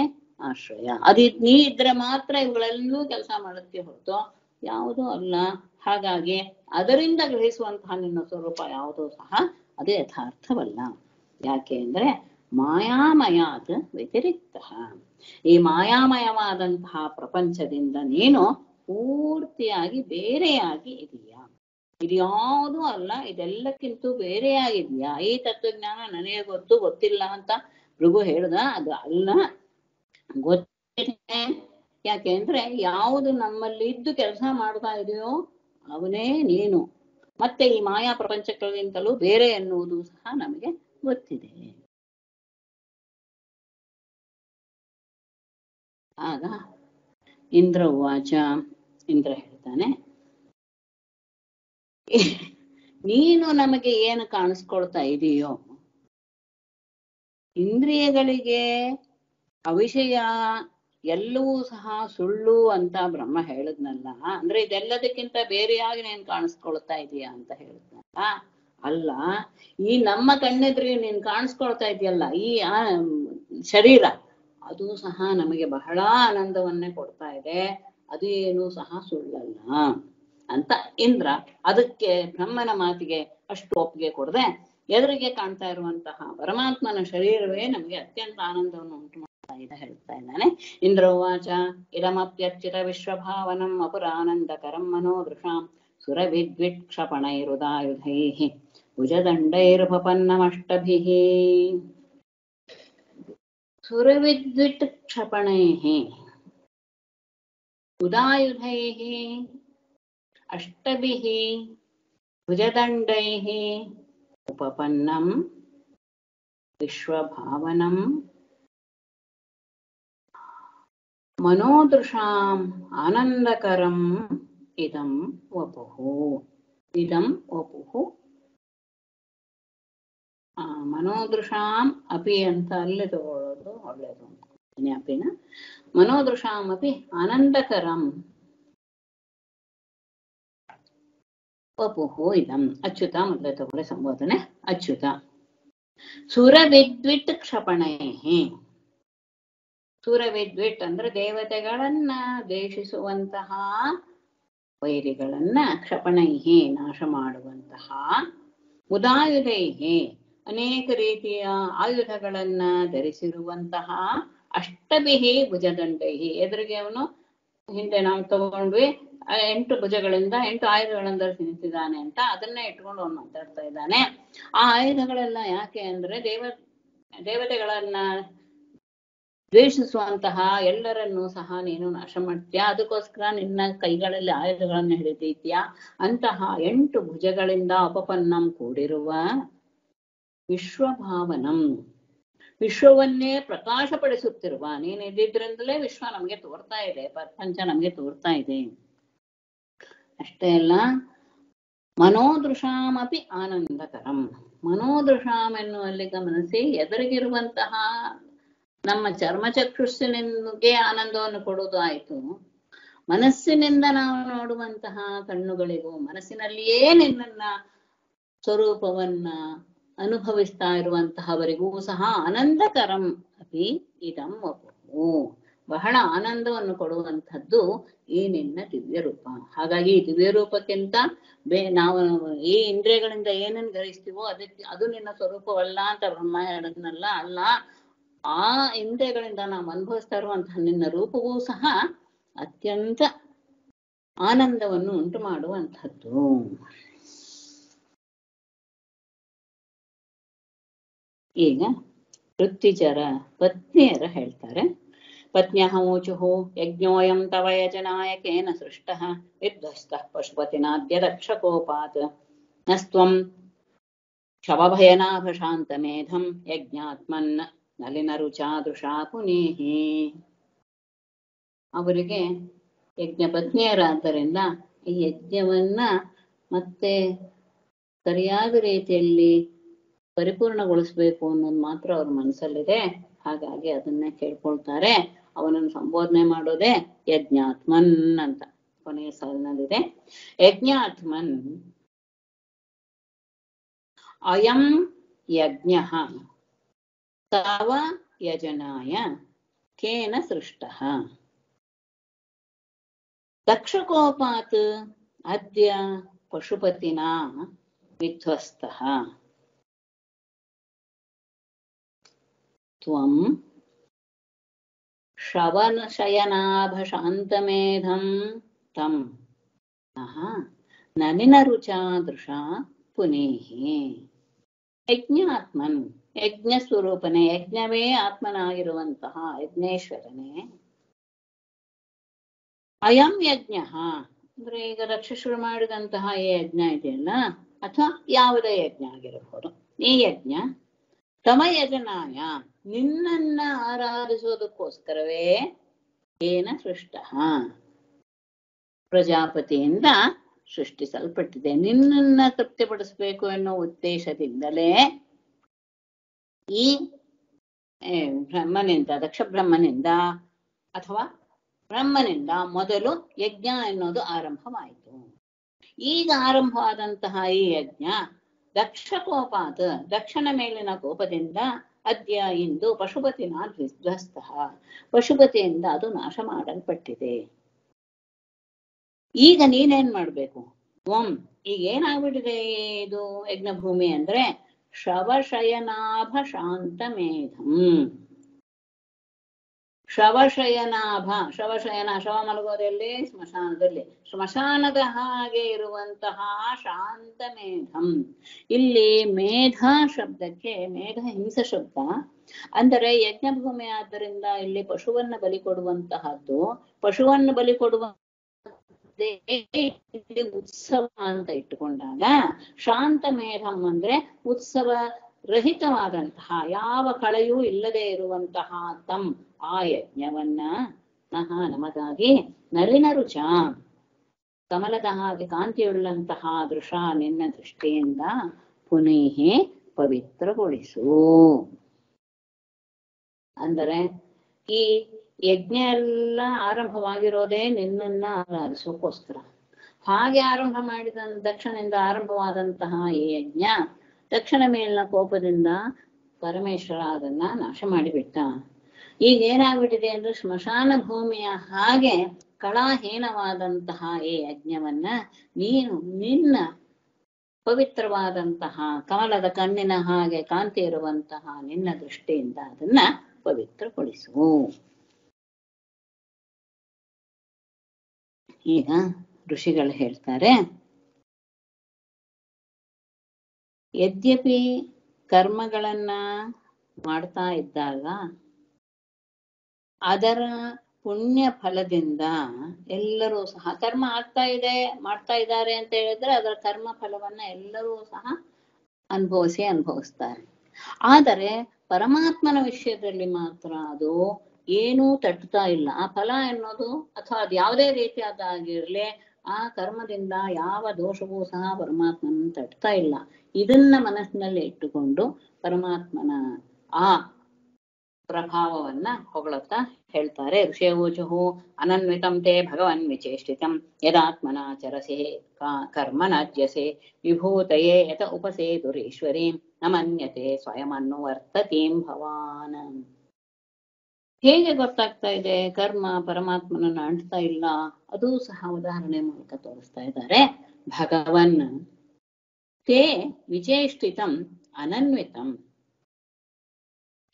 ಆಶ್ರಯ. ನೀ ಇದ್ರೆ ಮಾತ್ರ ಇವುಗಳೆಲ್ಲೂ ಕೆಲಸ ಮಾಡುತ್ತೆ ಹೊರತು ಯಾವುದೂ ಅಲ್ಲ. ಹಾಗಾಗಿ ಅದರಿಂದ ಗ್ರಹಿಸುವಂತಹ ನಿನ್ನ ಸ್ವರೂಪ ಯಾವುದೂ ಸಹ ಅದು ಯಥಾರ್ಥವಲ್ಲ. ಯಾಕೆ ಅಂದ್ರೆ ಮಾಯಾಮಯಾದ ವ್ಯತಿರಿಕ್ತ. ಈ ಮಾಯಾಮಯವಾದಂತಹ ಪ್ರಪಂಚದಿಂದ ನೀನು ಪೂರ್ತಿಯಾಗಿ ಬೇರೆಯಾಗಿ ಇದೆಯಾ, ಇದು ಯಾವುದೂ ಅಲ್ಲ, ಇದೆಲ್ಲಕ್ಕಿಂತೂ ಬೇರೆಯಾಗಿದೆಯಾ. ಈ ತತ್ವಜ್ಞಾನ ನನಗೆ ಗೊತ್ತು, ಗೊತ್ತಿಲ್ಲ ಅಂತ ಭೃಗು ಹೇಳ್ದ, ಅದು ಅಲ್ಲ. ಗೊತ್ತಿದೆ, ಯಾಕೆಂದ್ರೆ ಯಾವುದು ನಮ್ಮಲ್ಲಿ ಇದ್ದು ಕೆಲಸ ಮಾಡ್ತಾ ಇದೆಯೋ ಅವನೇ ನೀನು. ಮತ್ತೆ ಈ ಮಾಯಾ ಪ್ರಪಂಚಗಳಿಗಿಂತಲೂ ಬೇರೆ ಎನ್ನುವುದು ಸಹ ನಮಗೆ ಗೊತ್ತಿದೆ. ಆಗ ಇಂದ್ರ ವಾಚ, ಇಂದ್ರ ಹೇಳ್ತಾನೆ, ನೀನು ನಮಗೆ ಏನು ಕಾಣಿಸ್ಕೊಳ್ತಾ ಇದೆಯೋ ಇಂದ್ರಿಯಗಳಿಗೆ ಅವಿಷಯ ಎಲ್ಲವೂ ಸಹ ಸುಳ್ಳು ಅಂತ ಬ್ರಹ್ಮ ಹೇಳದ್ನಲ್ಲ, ಅಂದ್ರೆ ಇದೆಲ್ಲದಕ್ಕಿಂತ ಬೇರೆಯಾಗಿ ನೀನ್ ಕಾಣಿಸ್ಕೊಳ್ತಾ ಇದೀಯಾ ಅಂತ ಹೇಳಿದ್ನಲ್ಲ, ಅಲ್ಲ, ಈ ನಮ್ಮ ಕಣ್ಣೆದ್ರಿಗೆ ನೀನ್ ಕಾಣಿಸ್ಕೊಳ್ತಾ ಇದೆಯಲ್ಲ ಈ ಶರೀರ ಅದು ಸಹ ನಮಗೆ ಬಹಳ ಆನಂದವನ್ನೇ ಕೊಡ್ತಾ ಇದೆ, ಅದು ಏನು ಸಹ ಸುಳ್ಳಲ್ಲ ಅಂತ ಇಂದ್ರ ಅದಕ್ಕೆ ಬ್ರಹ್ಮನ ಮಾತಿಗೆ ಅಷ್ಟು ಒಪ್ಪಿಗೆ ಕೊಡದೆ, ಎದುರಿಗೆ ಕಾಣ್ತಾ ಇರುವಂತಹ ಪರಮಾತ್ಮನ ಶರೀರವೇ ನಮಗೆ ಅತ್ಯಂತ ಆನಂದವನ್ನು ಉಂಟು ಮಾಡ್ತಾ ಇದೆ ಹೇಳ್ತಾ ಇದ್ದಾನೆ. ಇಂದ್ರ ಉವಾಚ ಇದಮಪ್ಯರ್ಚಿತ ವಿಶ್ವಭಾವನಂ ಅಪುರಾನಂದಕರಂ ಮನೋದೃಶಾಂ ಸುರವಿದ್ವಿಕ್ಷಪಣೈರುದಾಯುಧೈ ಭುಜದಂಡೈರ್ಭಪನ್ನಮಷ್ಟಭಿಃ ಸುರವಿದ್ವಿಟ್ ಕ್ಷಪಣೈಃ ಉದಾಯುಧೈಃ ಅಷ್ಟಭಿಃ ಭುಜದಂಡೈಃ ಉಪಪನ್ನಂ ವಿಶ್ವಭಾವನಂ ಮನೋದೃಶಾಂ ಆನಂದಕರಂ ಇದಂ ವಪುಃ ಮನೋದೃಶಾಂ ಅಪಿ ಅಂತ ಅಲ್ಲೇ ತಗೊಳ್ಳೋದು ಒಳ್ಳೇದು ಅಪಿನ ಮನೋದೃಶಾಂ ಅಪಿ ಆನಂದಕರಂ ವಪುಃ ಇದಂ ಅಚ್ಯುತ ಮೊದಲೇ ತಗೊಳ್ಳಿ ಸಂಬೋಧನೆ. ಅಚ್ಯುತ ಸುರವಿದ್ವಿಟ್ ಕ್ಷಪಣೈಃ, ಸುರವಿದ್ವಿಟ್ ಅಂದ್ರೆ ದೇವತೆಗಳನ್ನ ದ್ವೇಷಿಸುವಂತಹ ವೈರಿಗಳನ್ನ ಕ್ಷಪಣೈಹಿ ನಾಶ ಮಾಡುವಂತಹ ಉದಾಯುಧೈಹಿ ಅನೇಕ ರೀತಿಯ ಆಯುಧಗಳನ್ನ ಧರಿಸಿರುವಂತಹ ಅಷ್ಟಭಿಹಿ ಭುಜದಂಡೈಹಿ ಎದುರಿಗೆ ಅವನು ಹಿಂದೆ ನಾವು ತಗೊಂಡ್ವಿ 8 ಭುಜಗಳಿಂದ 8 ಆಯುಧಗಳನ್ನು ಧರಿಸಿ ನಿಂತಿದ್ದಾನೆ ಅಂತ ಅದನ್ನ ಇಟ್ಕೊಂಡು ಅವನು ಮಾತಾಡ್ತಾ ಇದ್ದಾನೆ. ಆ ಆಯುಧಗಳೆಲ್ಲ ಯಾಕೆ ಅಂದ್ರೆ ದೇವತೆಗಳನ್ನ ದ್ವೇಷಿಸುವಂತಹ ಎಲ್ಲರನ್ನೂ ಸಹ ನೀನು ನಾಶ ಮಾಡ್ತೀಯಾ, ಅದಕ್ಕೋಸ್ಕರ ನಿನ್ನ ಕೈಗಳಲ್ಲಿ ಆಯುಧಗಳನ್ನು ಹಿಡಿದಿದ್ಯಾ. ಅಂತಹ 8 ಭುಜಗಳಿಂದ ಉಪಪನ್ನಂ ಕೂಡಿರುವ ವಿಶ್ವಭಾವನಂ ವಿಶ್ವವನ್ನೇ ಪ್ರಕಾಶಪಡಿಸುತ್ತಿರುವ ನೀನು ಇದ್ರಿಂದಲೇ ವಿಶ್ವ ನಮಗೆ ತೋರ್ತಾ ಇದೆ, ಪ್ರಪಂಚ ನಮಗೆ ತೋರ್ತಾ ಇದೆ. ಅಷ್ಟೇ ಅಲ್ಲ, ಮನೋದೃಶಾಂ ಅಪಿ ಆನಂದಕರಂ, ಮನೋದೃಶಾಂ ಎನ್ನುವಲ್ಲಿ ಗಮನಿಸಿ ಎದುರಿಗಿರುವಂತಹ ನಮ್ಮ ಚರ್ಮಚಕ್ಷುಷನಿಗೆ ಆನಂದವನ್ನು ಕೊಡುವುದು ಆಯಿತು. ಮನಸ್ಸಿನಿಂದ ನಾವು ನೋಡುವಂತಹ ಕಣ್ಣುಗಳಿಗೂ, ಮನಸ್ಸಿನಲ್ಲಿಯೇ ನಿನ್ನ ಸ್ವರೂಪವನ್ನ ಅನುಭವಿಸ್ತಾ ಇರುವಂತಹವರಿಗೂ ಸಹ ಆನಂದಕರಂ ಅಪಿ ಇದಂ ವಪು, ಬಹಳ ಆನಂದವನ್ನು ಕೊಡುವಂಥದ್ದು ಈ ನಿನ್ನ ದಿವ್ಯ ರೂಪ. ಹಾಗಾಗಿ ಈ ದಿವ್ಯ ರೂಪಕ್ಕಿಂತ ನಾವು ಈ ಇಂದ್ರಿಯಗಳಿಂದ ಏನನ್ನು ಗ್ರಹಿಸ್ತೀವೋ ಅದಕ್ಕೆ ಅದು ನಿನ್ನ ಸ್ವರೂಪವಲ್ಲ ಅಂತ ಬ್ರಹ್ಮ ಹೇಳೋದನ್ನಲ್ಲ ಅಲ್ಲ, ಆ ಇಂದ್ರಿಯಗಳಿಂದ ನಾವು ಅನುಭವಿಸ್ತಾ ಇರುವಂತಹ ನಿನ್ನ ರೂಪವೂ ಸಹ ಅತ್ಯಂತ ಆನಂದವನ್ನು ಉಂಟು ಮಾಡುವಂಥದ್ದು. ಈಗ ವೃತ್ತಿಜರ ಪತ್ನಿಯರ ಹೇಳ್ತಾರೆ. ಪತ್ನ್ಯಃ ಊಚುಃ ಯಜ್ಞೋಯಂ ತವ ಯಜನಾಯಕೇನ ಸೃಷ್ಟಃ ವಿಧ್ವಸ್ತಃ ಪಶುಪತಿನಾದ್ಯ ದಕ್ಷಕೋಪಾತ್ ನಸ್ತ್ವಂ ಶವಭಯನಾಭ ಶಾಂತಮೇಧಂ ಯಜ್ಞಾತ್ಮನ್ ನಲಿನರುಚಾ ದೃಶಾ ಪುನೇಹಿ. ಅವರಿಗೆ ಯಜ್ಞ ಪತ್ನಿಯರಾದ್ದರಿಂದ ಈ ಯಜ್ಞವನ್ನ ಮತ್ತೆ ಸರಿಯಾದ ರೀತಿಯಲ್ಲಿ ಪರಿಪೂರ್ಣಗೊಳಿಸ್ಬೇಕು ಅನ್ನೋದು ಮಾತ್ರ ಅವ್ರ ಮನಸ್ಸಲ್ಲಿದೆ. ಹಾಗಾಗಿ ಅದನ್ನ ಕೇಳ್ಕೊಳ್ತಾರೆ. ಅವನನ್ನು ಸಂಬೋಧನೆ ಮಾಡೋದೇ ಯಜ್ಞಾತ್ಮನ್ ಅಂತ ಕೊನೆಯ ಸಾಲಿನಲ್ಲಿದೆ. ಯಜ್ಞಾತ್ಮನ್ ಅಯಂ ಯಜ್ಞ ತವ ಯಜನಾಯ ಕೇನ ಸೃಷ್ಟಃ ದಕ್ಷಕೋಪಾತ್ ಅದ್ಯ ಪಶುಪತಿನಾ ವಿಧ್ವಸ್ತಃ ತ್ವಂ ಶವನಶಯನಾಭಶಾಂತಮೇಧಂ ತಂ ನಃ ನಲಿನರುಚಾ ದೃಶಾ ಪುನೇಹಿ. ಯಜ್ಞಾತ್ಮನ್, ಯಜ್ಞ ಸ್ವರೂಪನೇ, ಯಜ್ಞವೇ ಆತ್ಮನಾಗಿರುವಂತಹ ಯಜ್ಞೇಶ್ವರನೇ. ಅಯಂ ಯಜ್ಞ ಅಂದ್ರೆ ಈಗ ರಕ್ಷೆ ಶುರು ಮಾಡಿದಂತಹ ಈ ಯಜ್ಞ ಇದೆಯಲ್ಲ, ಅಥವಾ ಯಾವುದೇ ಯಜ್ಞ ಆಗಿರಬಹುದು, ಈ ಯಜ್ಞ ತಮ ಯಜನಾಯ ನಿನ್ನ ಆರಾಧಿಸೋದಕ್ಕೋಸ್ಕರವೇ ಏನ ಸೃಷ್ಟ ಪ್ರಜಾಪತಿಯಿಂದ ಸೃಷ್ಟಿಸಲ್ಪಟ್ಟಿದೆ. ನಿನ್ನನ್ನ ತೃಪ್ತಿಪಡಿಸ್ಬೇಕು ಎನ್ನುವ ಉದ್ದೇಶದಿಂದಲೇ ಈ ಬ್ರಹ್ಮನಿಂದ, ದಕ್ಷ ಬ್ರಹ್ಮನಿಂದ ಅಥವಾ ಬ್ರಹ್ಮನಿಂದ ಮೊದಲು ಯಜ್ಞ ಎನ್ನುವುದು ಆರಂಭವಾಯಿತು. ಈಗ ಆರಂಭವಾದಂತಹ ಈ ಯಜ್ಞ ದಕ್ಷಕೋಪಾತ್ ದಕ್ಷನ ಮೇಲಿನ ಕೋಪದಿಂದ ಅದ್ಯ ಇಂದು ಪಶುಪತಿನ ವಿಧ್ವಸ್ತ ಪಶುಪತಿಯಿಂದ ಅದು ನಾಶ ಮಾಡಲ್ಪಟ್ಟಿದೆ. ಈಗ ನೀನೇನ್ ಮಾಡ್ಬೇಕು? ಓಂ, ಈಗ ಏನಾಗ್ಬಿಟ್ಟಿದೆ ಇದು ಯಜ್ಞಭೂಮಿ ಅಂದ್ರೆ ಶವಶಯನಾಭ ಶಾಂತಮೇಧಂ. ಶವಶಯನಾಭ, ಶವಶಯನ ಶವ ಮಲಗೋದಲ್ಲಿ, ಸ್ಮಶಾನದಲ್ಲಿ, ಸ್ಮಶಾನದ ಹಾಗೆ ಇರುವಂತಹ ಶಾಂತಮೇಧಂ. ಇಲ್ಲಿ ಮೇಧ ಶಬ್ದಕ್ಕೆ, ಮೇಧ ಹಿಂಸ ಶಬ್ದ ಅಂದರೆ ಯಜ್ಞಭೂಮಿ ಆದ್ದರಿಂದ ಇಲ್ಲಿ ಪಶುವನ್ನ ಬಲಿ ಕೊಡುವಂತಹದ್ದು. ಪಶುವನ್ನು ಬಲಿ ಕೊಡುವಂತಹದ್ದೇ ಉತ್ಸವ ಅಂತ ಇಟ್ಟುಕೊಂಡಾಗ, ಶಾಂತಮೇಧಂ ಅಂದ್ರೆ ಉತ್ಸವ ರಹಿತವಾದಂತಹ, ಯಾವ ಕಳೆಯೂ ಇಲ್ಲದೆ ಇರುವಂತಹ ತಂ ಆ ಯಜ್ಞವನ್ನ ನಹ ನಮಗಾಗಿ ನಲಿನ ರುಚ ಕಮಲದ ಹಾಗೆ ಕಾಂತಿಯುಳ್ಳಂತಹ ದೃಶ್ಯ ನಿನ್ನ ದೃಷ್ಟಿಯಿಂದ ಪುನಃ ಪವಿತ್ರಗೊಳಿಸು. ಅಂದರೆ ಈ ಯಜ್ಞ ಎಲ್ಲ ಆರಂಭವಾಗಿರೋದೇ ನಿನ್ನನ್ನ ಆರಾಧಿಸೋಕ್ಕೋಸ್ಕರ. ಹಾಗೆ ಆರಂಭ ಮಾಡಿದ ದಕ್ಷನಿಂದ ಆರಂಭವಾದಂತಹ ಈ ಯಜ್ಞ ದಕ್ಷನ ಮೇಲಿನ ಕೋಪದಿಂದ ಪರಮೇಶ್ವರ ಅದನ್ನ ನಾಶ ಮಾಡಿಬಿಟ್ಟ. ಈಗ ಏನಾಗ್ಬಿಟ್ಟಿದೆ ಅಂದ್ರೆ ಸ್ಮಶಾನ ಭೂಮಿಯ ಹಾಗೆ ಕಳಾಹೀನವಾದಂತಹ ಈ ಯಜ್ಞವನ್ನ ನೀನು ನಿನ್ನ ಪವಿತ್ರವಾದಂತಹ ಕಮಲದ ಕಣ್ಣಿನ ಹಾಗೆ ಕಾಂತಿ ಇರುವಂತಹ ನಿನ್ನ ದೃಷ್ಟಿಯಿಂದ ಅದನ್ನ ಪವಿತ್ರಗೊಳಿಸು. ಈಗ ಋಷಿಗಳು ಹೇಳ್ತಾರೆ, ಯದ್ಯಪಿ ಕರ್ಮಗಳನ್ನ ಮಾಡ್ತಾ ಇದ್ದಾಗ ಅದರ ಪುಣ್ಯ ಫಲದಿಂದ ಎಲ್ಲರೂ ಸಹ ಕರ್ಮ ಮಾಡ್ತಾ ಇದ್ದಾರೆ ಅಂತ ಹೇಳಿದ್ರೆ ಅದರ ಕರ್ಮ ಫಲವನ್ನ ಎಲ್ಲರೂ ಸಹ ಅನುಭವಿಸ್ತಾರೆ. ಆದರೆ ಪರಮಾತ್ಮನ ವಿಷಯದಲ್ಲಿ ಮಾತ್ರ ಅದು ಏನೂ ತಟ್ಟುತ್ತಾ ಇಲ್ಲ. ಆ ಫಲ ಎನ್ನೋದು ಅಥವಾ ಅದು ಯಾವುದೇ ರೀತಿಯಾದಾಗಿರ್ಲಿ, ಆ ಕರ್ಮದಿಂದ ಯಾವ ದೋಷವೂ ಸಹ ಪರಮಾತ್ಮನ ತಟ್ಟುತ್ತಾ ಇಲ್ಲ. ಇದನ್ನ ಮನಸ್ಸಿನಲ್ಲಿ ಇಟ್ಟುಕೊಂಡು ಪರಮಾತ್ಮನ ಆ ಪ್ರಭಾವವನ್ನ ಹೊಗಳುತ್ತಾ ಹೇಳ್ತಾರೆ. ಋಷೇವೋಚು ಅನನ್ವಿತಂ ತೇ ಭಗವನ್ ವಿಚೇಷ್ಟಿತಂ ಯದಾತ್ಮನಾಚರಸೆ ಕರ್ಮನಾಜ್ಯಸೆ ವಿಭೂತಯೇ ಯತ ಉಪಸೇ ದುರೀಶ್ವರೀಂ ನಮನ್ಯತೆ ಸ್ವಯಮನ್ನು ವರ್ತತೀಂ ಭವಾನ. ಹೇಗೆ ಗೊತ್ತಾಗ್ತಾ ಇದೆ ಕರ್ಮ ಪರಮಾತ್ಮನನ್ನ ಅಂಟ್ತಾ ಇಲ್ಲ? ಅದು ಸಹ ಉದಾಹರಣೆ ಮೂಲಕ ತೋರಿಸ್ತಾ ಇದ್ದಾರೆ. ಭಗವನ್ ತೇ ವಿಚೇಷ್ಟಿತಂ ಅನನ್ವಿತಂ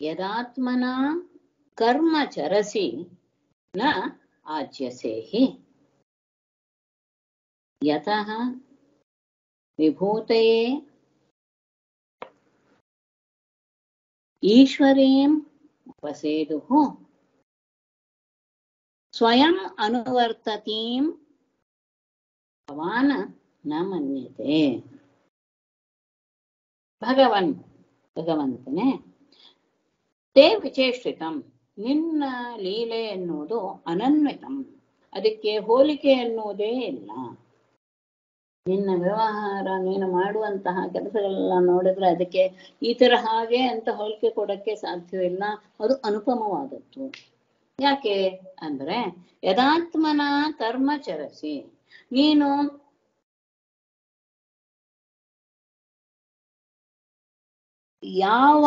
ಯದಾತ್ಮನಾ ಕರ್ಮ ಚರಸಿ ನ ಆಜ್ಯಸೆ ಹಿ ಯತಃ ವಿಭೂತಯೇ ಈಶ್ವರೀಂ ಉಪಸೇದುಃ ಸ್ವಯಂ ಅನುವರ್ತತೀಂ ಭವಾನ ನ ಮನ್ಯತೆ. ಭಗವನ್ ಭಗವಂತನೇ ತೇ ವಿಚೇಷ್ಟಿತಂ ನಿನ್ನ ಲೀಲೆ ಎನ್ನುವುದು ಅನನ್ವಿತಂ ಅದಕ್ಕೆ ಹೋಲಿಕೆ ಎನ್ನುವುದೇ ಇಲ್ಲ. ನಿನ್ನ ವ್ಯವಹಾರ ನೀನು ಮಾಡುವಂತಹ ಕೆಲಸಗಳೆಲ್ಲ ನೋಡಿದ್ರೆ ಅದಕ್ಕೆ ಈ ತರ ಹಾಗೆ ಅಂತ ಹೋಲಿಕೆ ಕೊಡಕ್ಕೆ ಸಾಧ್ಯವಿಲ್ಲ. ಅದು ಅನುಪಮವಾದದ್ದು. ಯಾಕೆ ಅಂದ್ರೆ ಯದಾತ್ಮನ ಕರ್ಮ ಚರಸಿ, ನೀನು ಯಾವ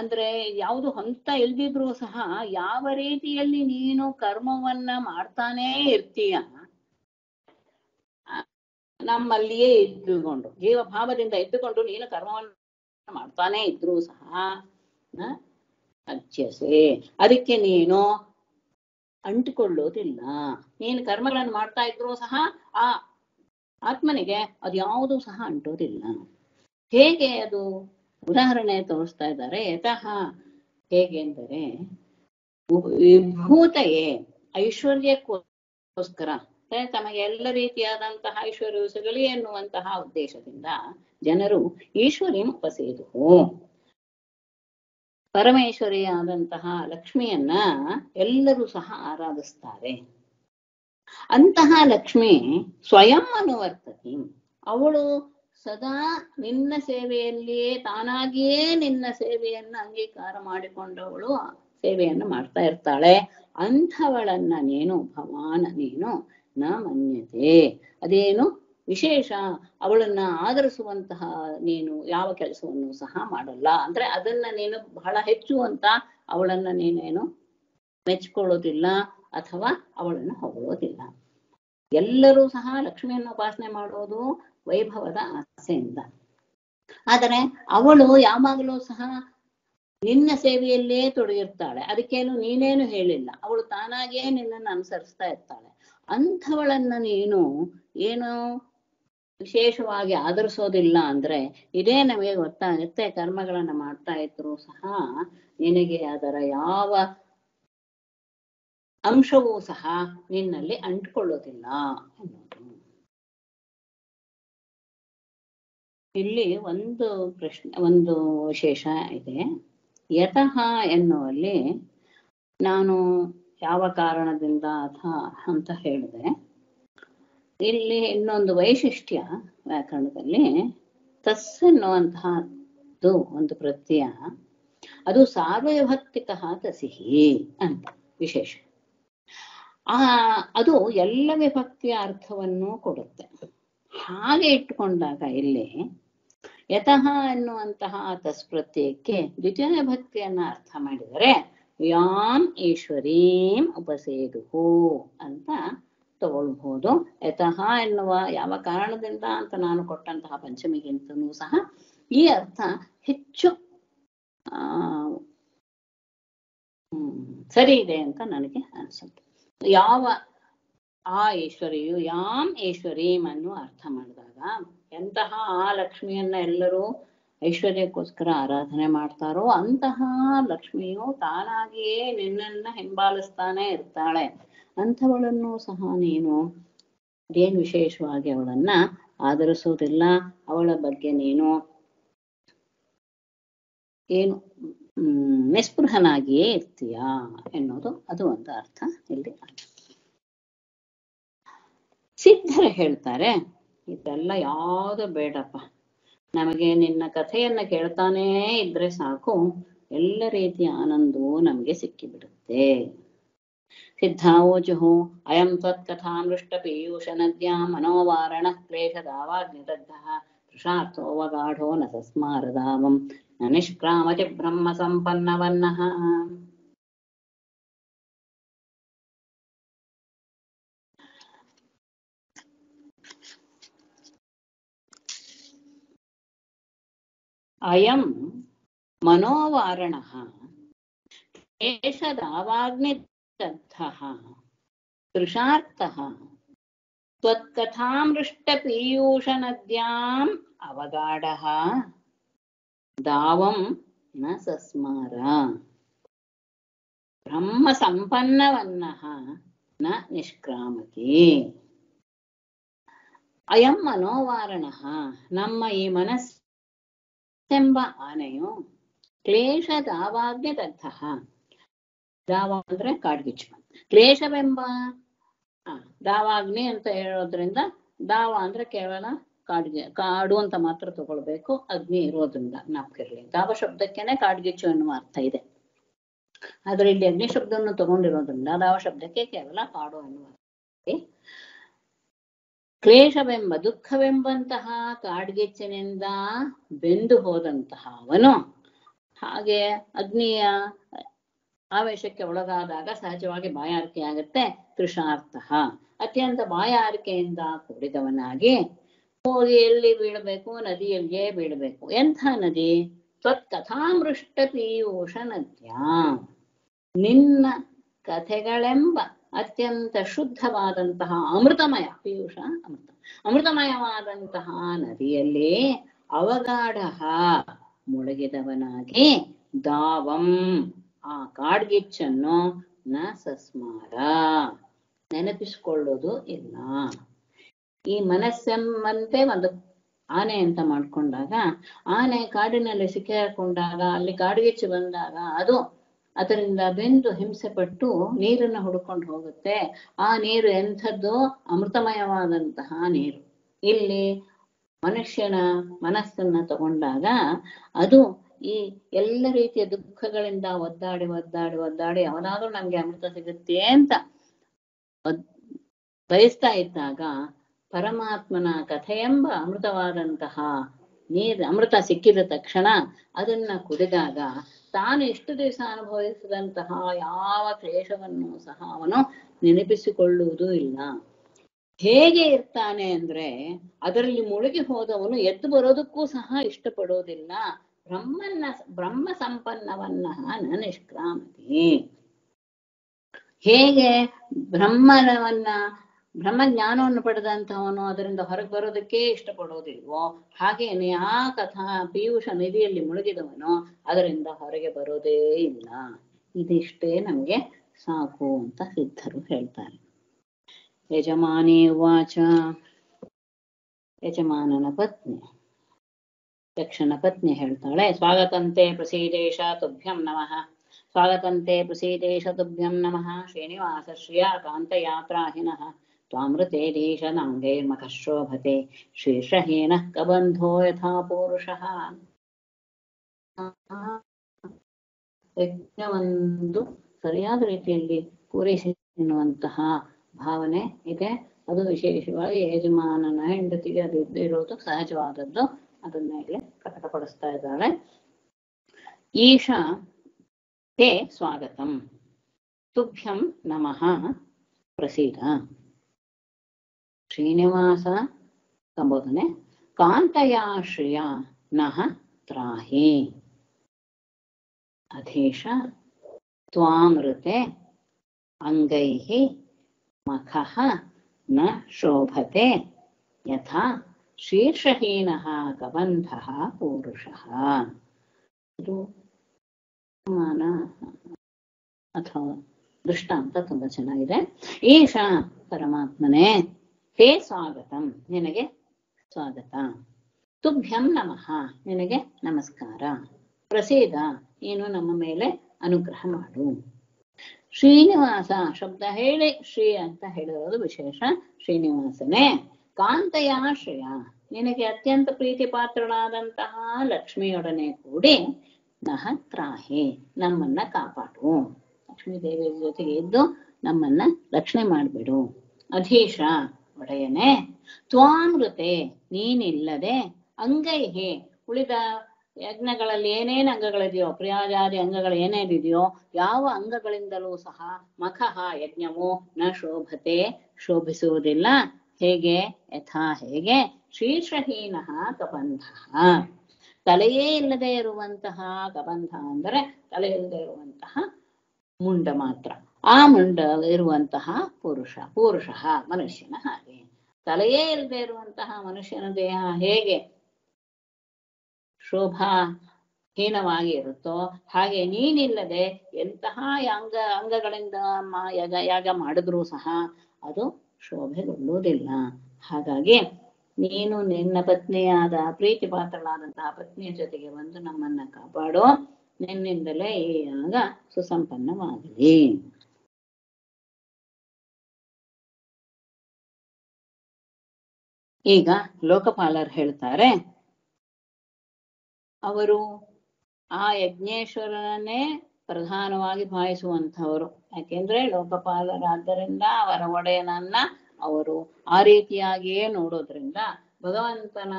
ಅಂದ್ರೆ ಯಾವುದು ಹೊಂತ ಇಲ್ದಿದ್ರು ಸಹ ಯಾವ ರೀತಿಯಲ್ಲಿ ನೀನು ಕರ್ಮವನ್ನ ಮಾಡ್ತಾನೇ ಇರ್ತೀಯ, ನಮ್ಮಲ್ಲಿಯೇ ಇದ್ದುಕೊಂಡು ಜೀವಭಾವದಿಂದ ಇದ್ದುಕೊಂಡು ನೀನು ಕರ್ಮವನ್ನು ಮಾಡ್ತಾನೆ ಇದ್ರು ಸಹ ಅಜ್ಯಸೆ ಅದಕ್ಕೆ ನೀನು ಅಂಟಿಕೊಳ್ಳೋದಿಲ್ಲ. ನೀನು ಕರ್ಮಗಳನ್ನು ಮಾಡ್ತಾ ಇದ್ರು ಸಹ ಆ ಆತ್ಮನಿಗೆ ಅದು ಯಾವುದೂ ಸಹ ಅಂಟೋದಿಲ್ಲ. ಹೇಗೆ ಅದು ಉದಾಹರಣೆ ತೋರಿಸ್ತಾ ಇದ್ದಾರೆ. ಯತಃ ಹೇಗೆಂದರೆ ವಿಭೂತಯೇ ಐಶ್ವರ್ಯಕ್ಕೋಸ್ಕರ ತಮಗೆ ಎಲ್ಲ ರೀತಿಯಾದಂತಹ ಐಶ್ವರ್ಯವು ಸಿಗಲಿ ಎನ್ನುವಂತಹ ಉದ್ದೇಶದಿಂದ ಜನರು ಈಶ್ವರಿಯನ್ನು ಉಪಸೇದುಹು ಪರಮೇಶ್ವರಿಯಾದಂತಹ ಲಕ್ಷ್ಮಿಯನ್ನ ಎಲ್ಲರೂ ಸಹ ಆರಾಧಿಸ್ತಾರೆ. ಅಂತಹ ಲಕ್ಷ್ಮಿ ಸ್ವಯಂ ಅನುವರ್ತತಿ, ಅವಳು ಸದಾ ನಿನ್ನ ಸೇವೆಯಲ್ಲಿಯೇ ತಾನಾಗಿಯೇ ನಿನ್ನ ಸೇವೆಯನ್ನ ಅಂಗೀಕಾರ ಮಾಡಿಕೊಂಡವಳು ಸೇವೆಯನ್ನು ಮಾಡ್ತಾ ಇರ್ತಾಳೆ. ಅಂಥವಳನ್ನ ನೀನು ಭವಾನ ನೀನು ನ ಮನ್ಯತೆ, ಅದೇನು ವಿಶೇಷ, ಅವಳನ್ನ ಆಧರಿಸುವಂತಹ ನೀನು ಯಾವ ಕೆಲಸವನ್ನು ಸಹ ಮಾಡಲ್ಲ. ಅಂದ್ರೆ ಅದನ್ನ ನೀನು ಬಹಳ ಹೆಚ್ಚು ಅಂತ ಅವಳನ್ನ ನೀನೇನು ಮೆಚ್ಕೊಳ್ಳೋದಿಲ್ಲ ಅಥವಾ ಅವಳನ್ನು ಹೊಗಳೋದಿಲ್ಲ. ಎಲ್ಲರೂ ಸಹ ಲಕ್ಷ್ಮಿಯನ್ನು ಉಪಾಸನೆ ಮಾಡೋದು ವೈಭವದ ಆಸೆಯಿಂದ. ಆದರೆ ಅವಳು ಯಾವಾಗಲೂ ಸಹ ನಿನ್ನ ಸೇವೆಯಲ್ಲೇ ತೊಡಗಿರ್ತಾಳೆ. ಅದಕ್ಕೇನು ನೀನೇನು ಹೇಳಿಲ್ಲ, ಅವಳು ತಾನಾಗಿಯೇ ನಿನ್ನನ್ನು ಅನುಸರಿಸ್ತಾ ಇರ್ತಾಳೆ. ಅಂಥವಳನ್ನ ನೀನು ಏನು ವಿಶೇಷವಾಗಿ ಆಧರಿಸೋದಿಲ್ಲ ಅಂದ್ರೆ ಇದೇ ನಮಗೆ ಗೊತ್ತಾಗುತ್ತೆ. ಕರ್ಮಗಳನ್ನು ಮಾಡ್ತಾ ಇದ್ರು ಸಹ ನಿನಗೆ ಅದರ ಯಾವ ಅಂಶವೂ ಸಹ ನಿನ್ನಲ್ಲಿ ಅಂಟಿಕೊಳ್ಳೋದಿಲ್ಲ ಅನ್ನೋದು. ಇಲ್ಲಿ ಒಂದು ಪ್ರಶ್ನೆ, ಒಂದು ವಿಶೇಷ ಇದೆ. ಯತಃ ಎನ್ನುವಲ್ಲಿ ನಾನು ಯಾವ ಕಾರಣದಿಂದ ಅಂತ ಹೇಳಿದೆ. ಇಲ್ಲಿ ಇನ್ನೊಂದು ವೈಶಿಷ್ಟ್ಯ ವ್ಯಾಕರಣದಲ್ಲಿ ತಸ್ ಎನ್ನುವಂತಹದ್ದು ಒಂದು ಪ್ರತ್ಯಯ, ಅದು ಸಾರ್ವಭೌತಿಕ ತಸಿಹಿ ಅಂತ ವಿಶೇಷ. ಅದು ಎಲ್ಲ ವಿಭಕ್ತಿಯ ಅರ್ಥವನ್ನು ಕೊಡುತ್ತೆ. ಹಾಗೆ ಇಟ್ಟುಕೊಂಡಾಗ ಇಲ್ಲಿ ಯತಃ ಎನ್ನುವಂತಹ ತಸ್ ಪ್ರತ್ಯಯಕ್ಕೆ ದ್ವಿತೀಯ ವಿಭಕ್ತಿಯನ್ನ ಅರ್ಥ ಮಾಡಿದರೆ ಯಾಂ ಈಶ್ವರೀಂ ಉಪಸೇದುಹು ಅಂತ ತಗೊಳ್ಬಹುದು. ಯತಃ ಎನ್ನುವ ಯಾವ ಕಾರಣದಿಂದ ಅಂತ ನಾನು ಕೊಟ್ಟಂತಹ ಪಂಚಮಿಗಿಂತನೂ ಸಹ ಈ ಅರ್ಥ ಹೆಚ್ಚು ಸರಿ ಇದೆ ಅಂತ ನನಗೆ ಅನಿಸುತ್ತೆ. ಯಾವ ಆ ಈಶ್ವರಿಯು ಯಾಂ ಈಶ್ವರೀಂ ಅನ್ನು ಅರ್ಥ ಮಾಡಿದಾಗ ಎಂತಹ ಆ ಲಕ್ಷ್ಮಿಯನ್ನ ಎಲ್ಲರೂ ಐಶ್ವರ್ಯಕ್ಕೋಸ್ಕರ ಆರಾಧನೆ ಮಾಡ್ತಾರೋ ಅಂತಹ ಲಕ್ಷ್ಮಿಯು ತಾನಾಗಿಯೇ ನಿನ್ನನ್ನ ಹಿಂಬಾಲಿಸ್ತಾನೆ ಇರ್ತಾಳೆ. ಅಂಥವಳನ್ನು ಸಹ ನೀನು ಏನ್ ವಿಶೇಷವಾಗಿ ಅವಳನ್ನ ಆಧರಿಸೋದಿಲ್ಲ, ಅವಳ ಬಗ್ಗೆ ನೀನು ಏನು ನಿಸ್ಪೃಹನಾಗಿಯೇ ಇರ್ತೀಯಾ ಎನ್ನುವುದು ಅದು ಒಂದು ಅರ್ಥ ಇಲ್ಲಿ. ಸಿದ್ಧರು ಹೇಳ್ತಾರೆ ಇದೆಲ್ಲ ಯಾವುದು ಬೇಡಪ್ಪ, ನಮಗೆ ನಿನ್ನ ಕಥೆಯನ್ನ ಕೇಳ್ತಾನೇ ಇದ್ರೆ ಸಾಕು, ಎಲ್ಲ ರೀತಿಯ ಆನಂದವೂ ನಮಗೆ ಸಿಕ್ಕಿಬಿಡುತ್ತೆ. ಸಿದ್ಧಾವೋಜುಹು ಅಯಂ ತ್ವತ್ಕಥಾಮೃಷ್ಟ ಪೀಯೂಷ ನದ್ಯಾ ಮನೋವಾರಣ ಕ್ಲೇಶದಾವಾಗ್ನಿದಗ್ಧ ತೃಷಾರ್ಥೋವಗಾಢೋ ನ ಸಸ್ಮಾರದಾವಂ ನ ನಿಷ್ಕ್ರಾಮತಿ ಬ್ರಹ್ಮ ಸಂಪನ್ನವನ್ನಃ. ಅಯಂ ಮನೋವಾರಣಃ ಕ್ಲೇಶದಾವಾಗ್ನಿದಗ್ಧಃ ತೃಷಾರ್ಥಃ त्वत्कथामृष्टपीयूषनद्याम् अवगाढः दावं न सस्मार ब्रह्म सम्पन्नवन्नः न निष्क्रामति. अयं मनोवारणः, ನಮ್ಮ ಈ ಮನಸ್ಸೆಂಬ ಆನೆಯು ಕ್ಲೇಶದಾವಾಗ್ನಿದಗ್ಧಃ, ದಾವ ಅಂದ್ರೆ ಕಾಡ್ಗಿಚ್ಚು, ಕ್ಲೇಶವೆಂಬ ದಾವಾಗ್ನಿ ಅಂತ ಹೇಳೋದ್ರಿಂದ ದಾವ ಅಂದ್ರೆ ಕೇವಲ ಕಾಡ್ಗೆ ಕಾಡು ಅಂತ ಮಾತ್ರ ತಗೊಳ್ಬೇಕು, ಅಗ್ನಿ ಇರೋದ್ರಿಂದ ಜ್ಞಾಪಕಿರಲಿ. ದಾವ ಶಬ್ದಕ್ಕೆನೆ ಕಾಡ್ಗಿಚ್ಚು ಎನ್ನುವ ಅರ್ಥ ಇದೆ, ಆದ್ರೆ ಇಲ್ಲಿ ಅಗ್ನಿ ಶಬ್ದವನ್ನು ತಗೊಂಡಿರೋದ್ರಿಂದ ದಾವ ಶಬ್ದಕ್ಕೆ ಕೇವಲ ಕಾಡು ಎನ್ನುವ ಅರ್ಥ. ಕ್ಲೇಶವೆಂಬ ದುಃಖವೆಂಬಂತಹ ಕಾಡ್ಗಿಚ್ಚಿನಿಂದ ಬೆಂದು ಹೋದಂತಹ ಅವನು ಹಾಗೆ ಅಗ್ನಿಯ ಆವೇಶಕ್ಕೆ ಒಳಗಾದಾಗ ಸಹಜವಾಗಿ ಬಾಯಾರಿಕೆ ಆಗುತ್ತೆ. ತೃಷಾರ್ಥಃ ಅತ್ಯಂತ ಬಾಯಾರಿಕೆಯಿಂದ ಕೂಡಿದವನಾಗಿ ಹೋಗಿ ಎಲ್ಲಿ ಬೀಳಬೇಕು, ನದಿಯಲ್ಲಿಯೇ ಬೀಳಬೇಕು. ಎಂಥ ನದಿ? ತ್ವತ್ಕಥಾಮೃಷ್ಟ ಪೀಯೂಷ ನದ್ಯಾಂ, ನಿನ್ನ ಕಥೆಗಳೆಂಬ ಅತ್ಯಂತ ಶುದ್ಧವಾದಂತಹ ಅಮೃತಮಯ, ಪೀಯೂಷ ಅಮೃತ, ಅಮೃತಮಯವಾದಂತಹ ನದಿಯಲ್ಲಿ ಅವಗಾಢ ಮುಳುಗಿದವನಾಗಿ ದಾವಂ ಆ ಕಾಡ್ಗಿಚ್ಚನ್ನು ನ ಸಸ್ಮಾರ ನೆನಪಿಸ್ಕೊಳ್ಳೋದು ಇಲ್ಲ. ಈ ಮನಸ್ಸೆಂಬಂತೆ ಒಂದು ಆನೆ ಅಂತ ಮಾಡ್ಕೊಂಡಾಗ, ಆನೆ ಕಾಡಿನಲ್ಲಿ ಸಿಕ್ಕಿಕೊಂಡಾಗ, ಅಲ್ಲಿ ಕಾಡ್ಗಿಚ್ಚು ಬಂದಾಗ ಅದು ಅದರಿಂದ ಬೆಂದು ಹಿಂಸೆ ಪಟ್ಟು ನೀರನ್ನು ಹುಡುಕೊಂಡು ಹೋಗುತ್ತೆ. ಆ ನೀರು ಎಂಥದ್ದು? ಅಮೃತಮಯವಾದಂತಹ ನೀರು. ಇಲ್ಲಿ ಮನುಷ್ಯನ ಮನಸ್ಸನ್ನ ತಗೊಂಡಾಗ ಅದು ಈ ಎಲ್ಲ ರೀತಿಯ ದುಃಖಗಳಿಂದ ಒದ್ದಾಡಿ ಒದ್ದಾಡಿ ಒದ್ದಾಡಿ ಯಾವನಾದ್ರೂ ನಮ್ಗೆ ಅಮೃತ ಸಿಗುತ್ತೆ ಅಂತ ಬಯಸ್ತಾ ಇದ್ದಾಗ ಪರಮಾತ್ಮನ ಕಥೆಯೆಂಬ ಅಮೃತವಾದಂತಹ ನೀರು ಅಮೃತ ಸಿಕ್ಕಿದ ತಕ್ಷಣ ಅದನ್ನ ಕುಡಿದಾಗ ತಾನು ಎಷ್ಟು ದಿವಸ ಅನುಭವಿಸಿದಂತಹ ಯಾವ ಕ್ಲೇಶವನ್ನು ಸಹ ಅವನು ನೆನಪಿಸಿಕೊಳ್ಳುವುದೂ ಇಲ್ಲ. ಹೇಗೆ ಇರ್ತಾನೆ ಅಂದ್ರೆ ಅದರಲ್ಲಿ ಮುಳುಗಿ ಹೋದವನು ಎದ್ದು ಬರೋದಕ್ಕೂ ಸಹ ಇಷ್ಟಪಡೋದಿಲ್ಲ. ಬ್ರಹ್ಮ ಸಂಪನ್ನವನ್ನ ನ ನಿಷ್ಕ್ರಾಮತಿ. ಹೇಗೆ ಬ್ರಹ್ಮ ಜ್ಞಾನವನ್ನು ಪಡೆದಂತಹವನು ಅದರಿಂದ ಹೊರಗೆ ಬರೋದಕ್ಕೆ ಇಷ್ಟಪಡೋದಿಲ್ವೋ ಹಾಗೇನೆ ಆ ಕಥಾ ಪೀಯೂಷ ನಿಧಿಯಲ್ಲಿ ಮುಳುಗಿದವನು ಅದರಿಂದ ಹೊರಗೆ ಬರೋದೇ ಇಲ್ಲ. ಇದಿಷ್ಟೇ ನಮ್ಗೆ ಸಾಕು ಅಂತ ಸಿದ್ಧರು ಹೇಳ್ತಾರೆ. ಯಜಮಾನಿ ವಾಚ, ಯಜಮಾನನ ಪತ್ನಿ ದಕ್ಷನ ಪತ್ನಿ ಹೇಳ್ತಾಳೆ, ಸ್ವಾಗತಂತೆ ಪ್ರಸೀದೇಶ ತುಭ್ಯಂ ನಮಃ, ಸ್ವಾಗತಂತೆ ಪ್ರಸೀದೇಶ ತುಭ್ಯಂ ನಮಃ, ಶ್ರೀನಿವಾಸ ಶ್ರಿಯಾ ಕಾಂತಯಾತ್ರಾಹಿನಃ ತ್ವಾಮೃತೇಧೀಶ ನಾಂಗೈರ್ಮಖಶೋಭತೆ ಶೀರ್ಷಹೀನಃ ಕಬಂಧೋ ಯಥಾ ಪೂರುಷಃ. ಯಜ್ಞವನ್ನು ಸರಿಯಾದ ರೀತಿಯಲ್ಲಿ ಪೂರೈಸಿ ಎನ್ನುವಂತಹ ಭಾವನೆ ಇದೆ. ಅದು ವಿಶೇಷವಾಗಿ ಯಜಮಾನನ ಹೆಂಡತಿಗೆ ಅದು ಇರೋದು ಸಹಜವಾದದ್ದು. ಅದನ್ನ ಇಲ್ಲಿ ಪ್ರಕಟಪಡಿಸ್ತಾ ಇದ್ದಾಳೆ. ಈಶ ತೇ ಸ್ವಾಗತಂ ತುಭ್ಯಂ ನಮಃ ಪ್ರಸೀದ. ಶ್ರೀನಿವಾಸ ಸಂಬೋಧನೆ. ಕಾಂತಯಾ ಶ್ರಿಯ ನಃ ತ್ರಾಹಿ ಅಧೀಶ ತ್ವಾಮೃತೆ ಅಂಗೈಃ ಮಖಃ ನ ಶೋಭತೆ ಯಥಾ ಶೀರ್ಷಹೀನಃ ಕಬಂಧಃ ಪೂರುಷಃ. ಇದು ಮಾನ ಅಥವಾ ದೃಷ್ಟಾಂತ ತುಂಬಾ ಚೆನ್ನಾಗಿದೆ. ಈಶ ಪರಮಾತ್ಮನೇ, ಹೇ ಸ್ವಾಗತಂ ನಿನಗೆ ಸ್ವಾಗತ, ತುಭ್ಯಂ ನಮಃ ನಿನಗೆ ನಮಸ್ಕಾರ, ಪ್ರಸೀದ ನೀನು ನಮ್ಮ ಮೇಲೆ ಅನುಗ್ರಹ ಮಾಡು. ಶ್ರೀನಿವಾಸ ಶಬ್ದ ಹೇಳಿ ಶ್ರೀ ಅಂತ ಹೇಳಿರೋದು ವಿಶೇಷ, ಶ್ರೀನಿವಾಸನೇ. ಕಾಂತಯಾ ಶ್ರೇಯ ನಿನಗೆ ಅತ್ಯಂತ ಪ್ರೀತಿ ಪಾತ್ರಳಾದಂತಹ ಲಕ್ಷ್ಮಿಯೊಡನೆ ಕೂಡಿ ನಹತ್ರಾಹೆ, ನಮ್ಮನ್ನ ಕಾಪಾಡು, ಲಕ್ಷ್ಮೀ ದೇವಿಯ ಜೊತೆಗೆ ಇದ್ದು ನಮ್ಮನ್ನ ರಕ್ಷಣೆ ಮಾಡ್ಬಿಡು. ಅಧೀಶ, ಒಡೆಯನೆ, ತ್ವಾಮೃತೆ, ನೀನಿಲ್ಲದೆ, ಅಂಗೈಹೆ, ಉಳಿದ ಯಜ್ಞಗಳಲ್ಲಿ ಏನೇನು ಅಂಗಗಳಿದೆಯೋ, ಪ್ರಿಯಾಜಾದಿ ಅಂಗಗಳು ಏನೇನಿದೆಯೋ ಯಾವ ಅಂಗಗಳಿಂದಲೂ ಸಹ ಮಖಃ ಯಜ್ಞವು ನ ಶೋಭತೆ, ಶೋಭಿಸುವುದಿಲ್ಲ. ಹೇಗೆ? ಯಥಾ ಹೇಗೆ ಶೀರ್ಷಹೀನಃ ಕಬಂಧಃ, ತಲೆಯೇ ಇಲ್ಲದೆ ಇರುವಂತಹ ಕಬಂಧ ಅಂದರೆ ತಲೆ ಇಲ್ಲದೆ ಇರುವಂತಹ ಮುಂಡ ಮಾತ್ರ. ಆ ಮುಂಡ ಇರುವಂತಹ ಪುರುಷ, ಪುರುಷಃ ಮನುಷ್ಯನ ಹಾಗೆ. ತಲೆಯೇ ಇಲ್ಲದೆ ಇರುವಂತಹ ಮನುಷ್ಯನ ದೇಹ ಹೇಗೆ ಶೋಭಾ ಹೀನವಾಗಿ ಇರುತ್ತೋ ಹಾಗೆ ನೀನಿಲ್ಲದೆ ಎಂತಹ ಅಂಗಗಳಿಂದ ಯಾಗ ಮಾಡಿದ್ರೂ ಸಹ ಅದು ಶೋಭೆಗೊಳ್ಳುವುದಿಲ್ಲ. ಹಾಗಾಗಿ ನೀನು ನಿನ್ನ ಪತ್ನಿಯಾದ ಪ್ರೀತಿ ಪಾತ್ರಳಾದಂತಹ ಪತ್ನಿಯ ಜೊತೆಗೆ ಬಂದು ನಮ್ಮನ್ನ ಕಾಪಾಡೋ, ನಿನ್ನಿಂದಲೇ ಈ ಯಾಗ ಸುಸಂಪನ್ನವಾಗಲಿ. ಈಗ ಲೋಕಪಾಲರು ಹೇಳ್ತಾರೆ, ಅವರು ಆ ಯಜ್ಞೇಶ್ವರನೇ ಪ್ರಧಾನವಾಗಿ ಭಾವಿಸುವಂಥವರು. ಯಾಕೆಂದ್ರೆ ಲೋಕಪಾಲರಾದ್ದರಿಂದ ಅವರ ಒಡೆಯನನ್ನ ಅವರು ಆ ರೀತಿಯಾಗಿಯೇ ನೋಡೋದ್ರಿಂದ, ಭಗವಂತನ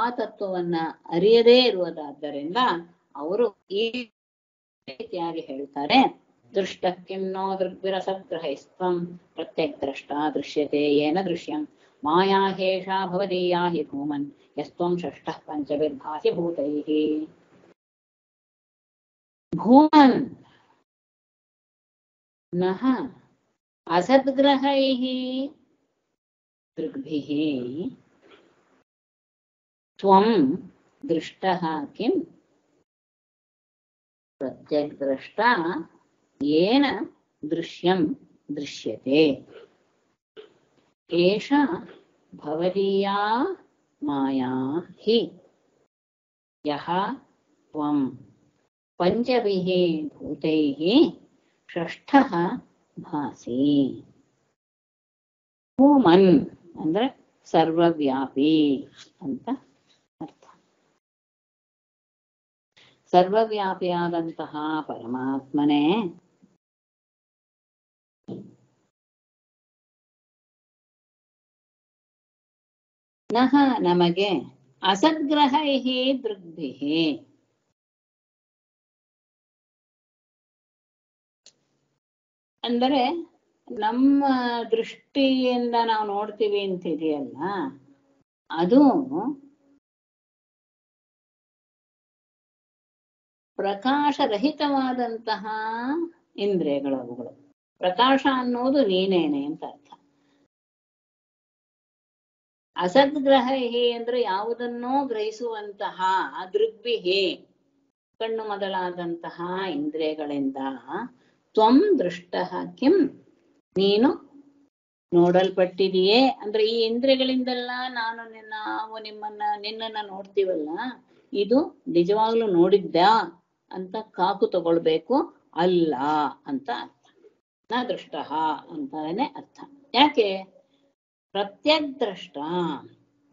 ಆ ತತ್ವವನ್ನ ಅರಿಯದೇ ಇರುವುದಾದ್ದರಿಂದ ಅವರು ಈ ರೀತಿಯಾಗಿ ಹೇಳ್ತಾರೆ. ದೃಷ್ಟ ಕಿನ್ನೋ ದೃಗ್ವಿರಸಗ್ರಹೈಸ್ತಂ ಪ್ರತ್ಯಕ್ ದ್ರಷ್ಟ ದೃಶ್ಯತೆ ಏನ ದೃಶ್ಯಂ ಮಾಯಾ ಹೇಷಾ ಭವದೀಯಾ ಹಿ ಭೂಮನ್ ಯಸ್ತ್ವಂ ಷಷ್ಠಃ ಪಂಚಭಿರ್ಭಾಸಿ ಭೂತೈಃ. ಭೂಮನ್ ನಃ ಅಸದ್ಗ್ರಹೈಃ ದೃಗ್ಭಿಃ ತ್ವಂ ದೃಷ್ಟಃ ಕಿಂ ಪ್ರತ್ಯಗ್ದ್ರಷ್ಟ ಯೇನ ದೃಶ್ಯಂ ದೃಶ್ಯತೆ ಏಷಾ ಭವದೀಯಾ ಮಾಯಾ ಹಿ ಯಃ ತ್ವಂ ಪಂಚಭಿಃ ಭೂತೈಃ ಷಷ್ಠಃ ಭಾಸಿ. ಭೂಮನ್ ಅಂದ್ರೆ ಸರ್ವವ್ಯಾಪಿ ಅಂತ ಅರ್ಥ. ಸರ್ವವ್ಯಾಪಿಯಾದಂತಹ ಪರಮಾತ್ಮನೇ ನಹ ನಮಗೆ ಅಸದ್ಗ್ರಹೈಃ ದೃಗ್ಭಿಃ ಅಂದರೆ ನಮ್ಮ ದೃಷ್ಟಿಯಿಂದ ನಾವು ನೋಡ್ತೀವಿ ಅಂತಿದೆಯಲ್ಲ, ಅದು ಪ್ರಕಾಶರಹಿತವಾದಂತಹ ಇಂದ್ರಿಯಗಳು. ಅವುಗಳು ಪ್ರಕಾಶ ಅನ್ನೋದು ನೀನೇನೆ ಅಂತ ಅರ್ಥ. ಅಸದ್ಗ್ರಹಿ ಅಂದ್ರೆ ಯಾವುದನ್ನೋ ಗ್ರಹಿಸುವಂತಹ ದೃಗ್ಭಿಹಿ ಕಣ್ಣು ಮೊದಲಾದಂತಹ ಇಂದ್ರಿಯಗಳಿಂದ ತ್ವಂ ದೃಷ್ಟಃ ಕಿಂ ನೀನು ನೋಡಲ್ಪಟ್ಟಿದೆಯೇ ಅಂದ್ರೆ ಈ ಇಂದ್ರಿಯಗಳಿಂದೆಲ್ಲ ನಾವು ನಿನ್ನನ್ನ ನೋಡ್ತೀವಲ್ಲ, ಇದು ನಿಜವಾಗ್ಲೂ ನೋಡಿದ್ದ ಅಂತ ಕಾಕು ತಗೊಳ್ಬೇಕು, ಅಲ್ಲ ಅಂತ ಅರ್ಥ. ನ ದೃಷ್ಟ ಅಂತಾನೆ ಅರ್ಥ. ಯಾಕೆ ಪ್ರತ್ಯಕ್ ದೃಷ್ಟ?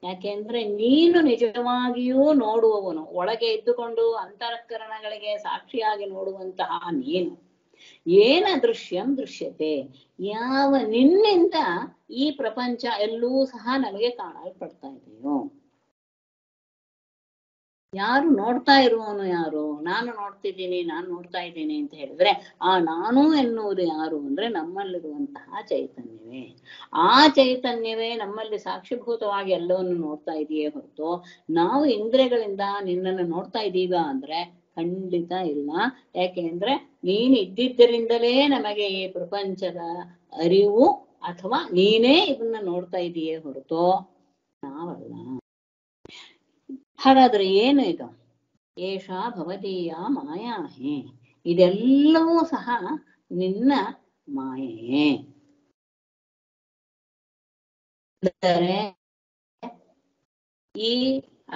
ಯಾಕೆಂದ್ರೆ ನೀನು ನಿಜವಾಗಿಯೂ ನೋಡುವವನು, ಒಳಗೆ ಇದ್ದುಕೊಂಡು ಅಂತರಕರಣಗಳಿಗೆ ಸಾಕ್ಷಿಯಾಗಿ ನೋಡುವಂತಹ ನೀನು. ಏನ ದೃಶ್ಯಂ ದೃಶ್ಯತೆ, ಯಾವ ನಿನ್ನಿಂದ ಈ ಪ್ರಪಂಚ ಎಲ್ಲೂ ಸಹ ನಮಗೆ ಕಾಣಲ್ಪಡ್ತಾ ಇದೆಯೋ. ಯಾರು ನೋಡ್ತಾ ಇರುವವನು ಯಾರು? ನಾನು ನೋಡ್ತಿದ್ದೀನಿ, ನಾನು ನೋಡ್ತಾ ಇದ್ದೀನಿ ಅಂತ ಹೇಳಿದ್ರೆ ಆ ನಾನು ಎನ್ನುವುದು ಯಾರು ಅಂದ್ರೆ ನಮ್ಮಲ್ಲಿರುವಂತಹ ಚೈತನ್ಯವೇ. ಆ ಚೈತನ್ಯವೇ ನಮ್ಮಲ್ಲಿ ಸಾಕ್ಷಿಭೂತವಾಗಿ ಎಲ್ಲವನ್ನು ನೋಡ್ತಾ ಇದೆಯೇ ಹೊರತು ನಾವು ಇಂದ್ರಿಯಗಳಿಂದ ನಿನ್ನನ್ನು ನೋಡ್ತಾ ಇದ್ದೀವಾ ಅಂದ್ರೆ ಖಂಡಿತ ಇಲ್ಲ. ಯಾಕೆಂದ್ರೆ ನೀನು ಇದ್ದಿದ್ದರಿಂದಲೇ ನಮಗೆ ಈ ಪ್ರಪಂಚದ ಅರಿವು, ಅಥವಾ ನೀನೇ ಇದನ್ನ ನೋಡ್ತಾ ಇದೆಯೇ ಹೊರತು ನಾವಲ್ಲ. ಹಾಗಾದ್ರೆ ಏನು ಇದು? ಏಷಾ ಭವದೀಯ ಮಾಯಾಹಿ, ಇದೆಲ್ಲವೂ ಸಹ ನಿನ್ನ ಮಾಯೆಯೇ. ಈ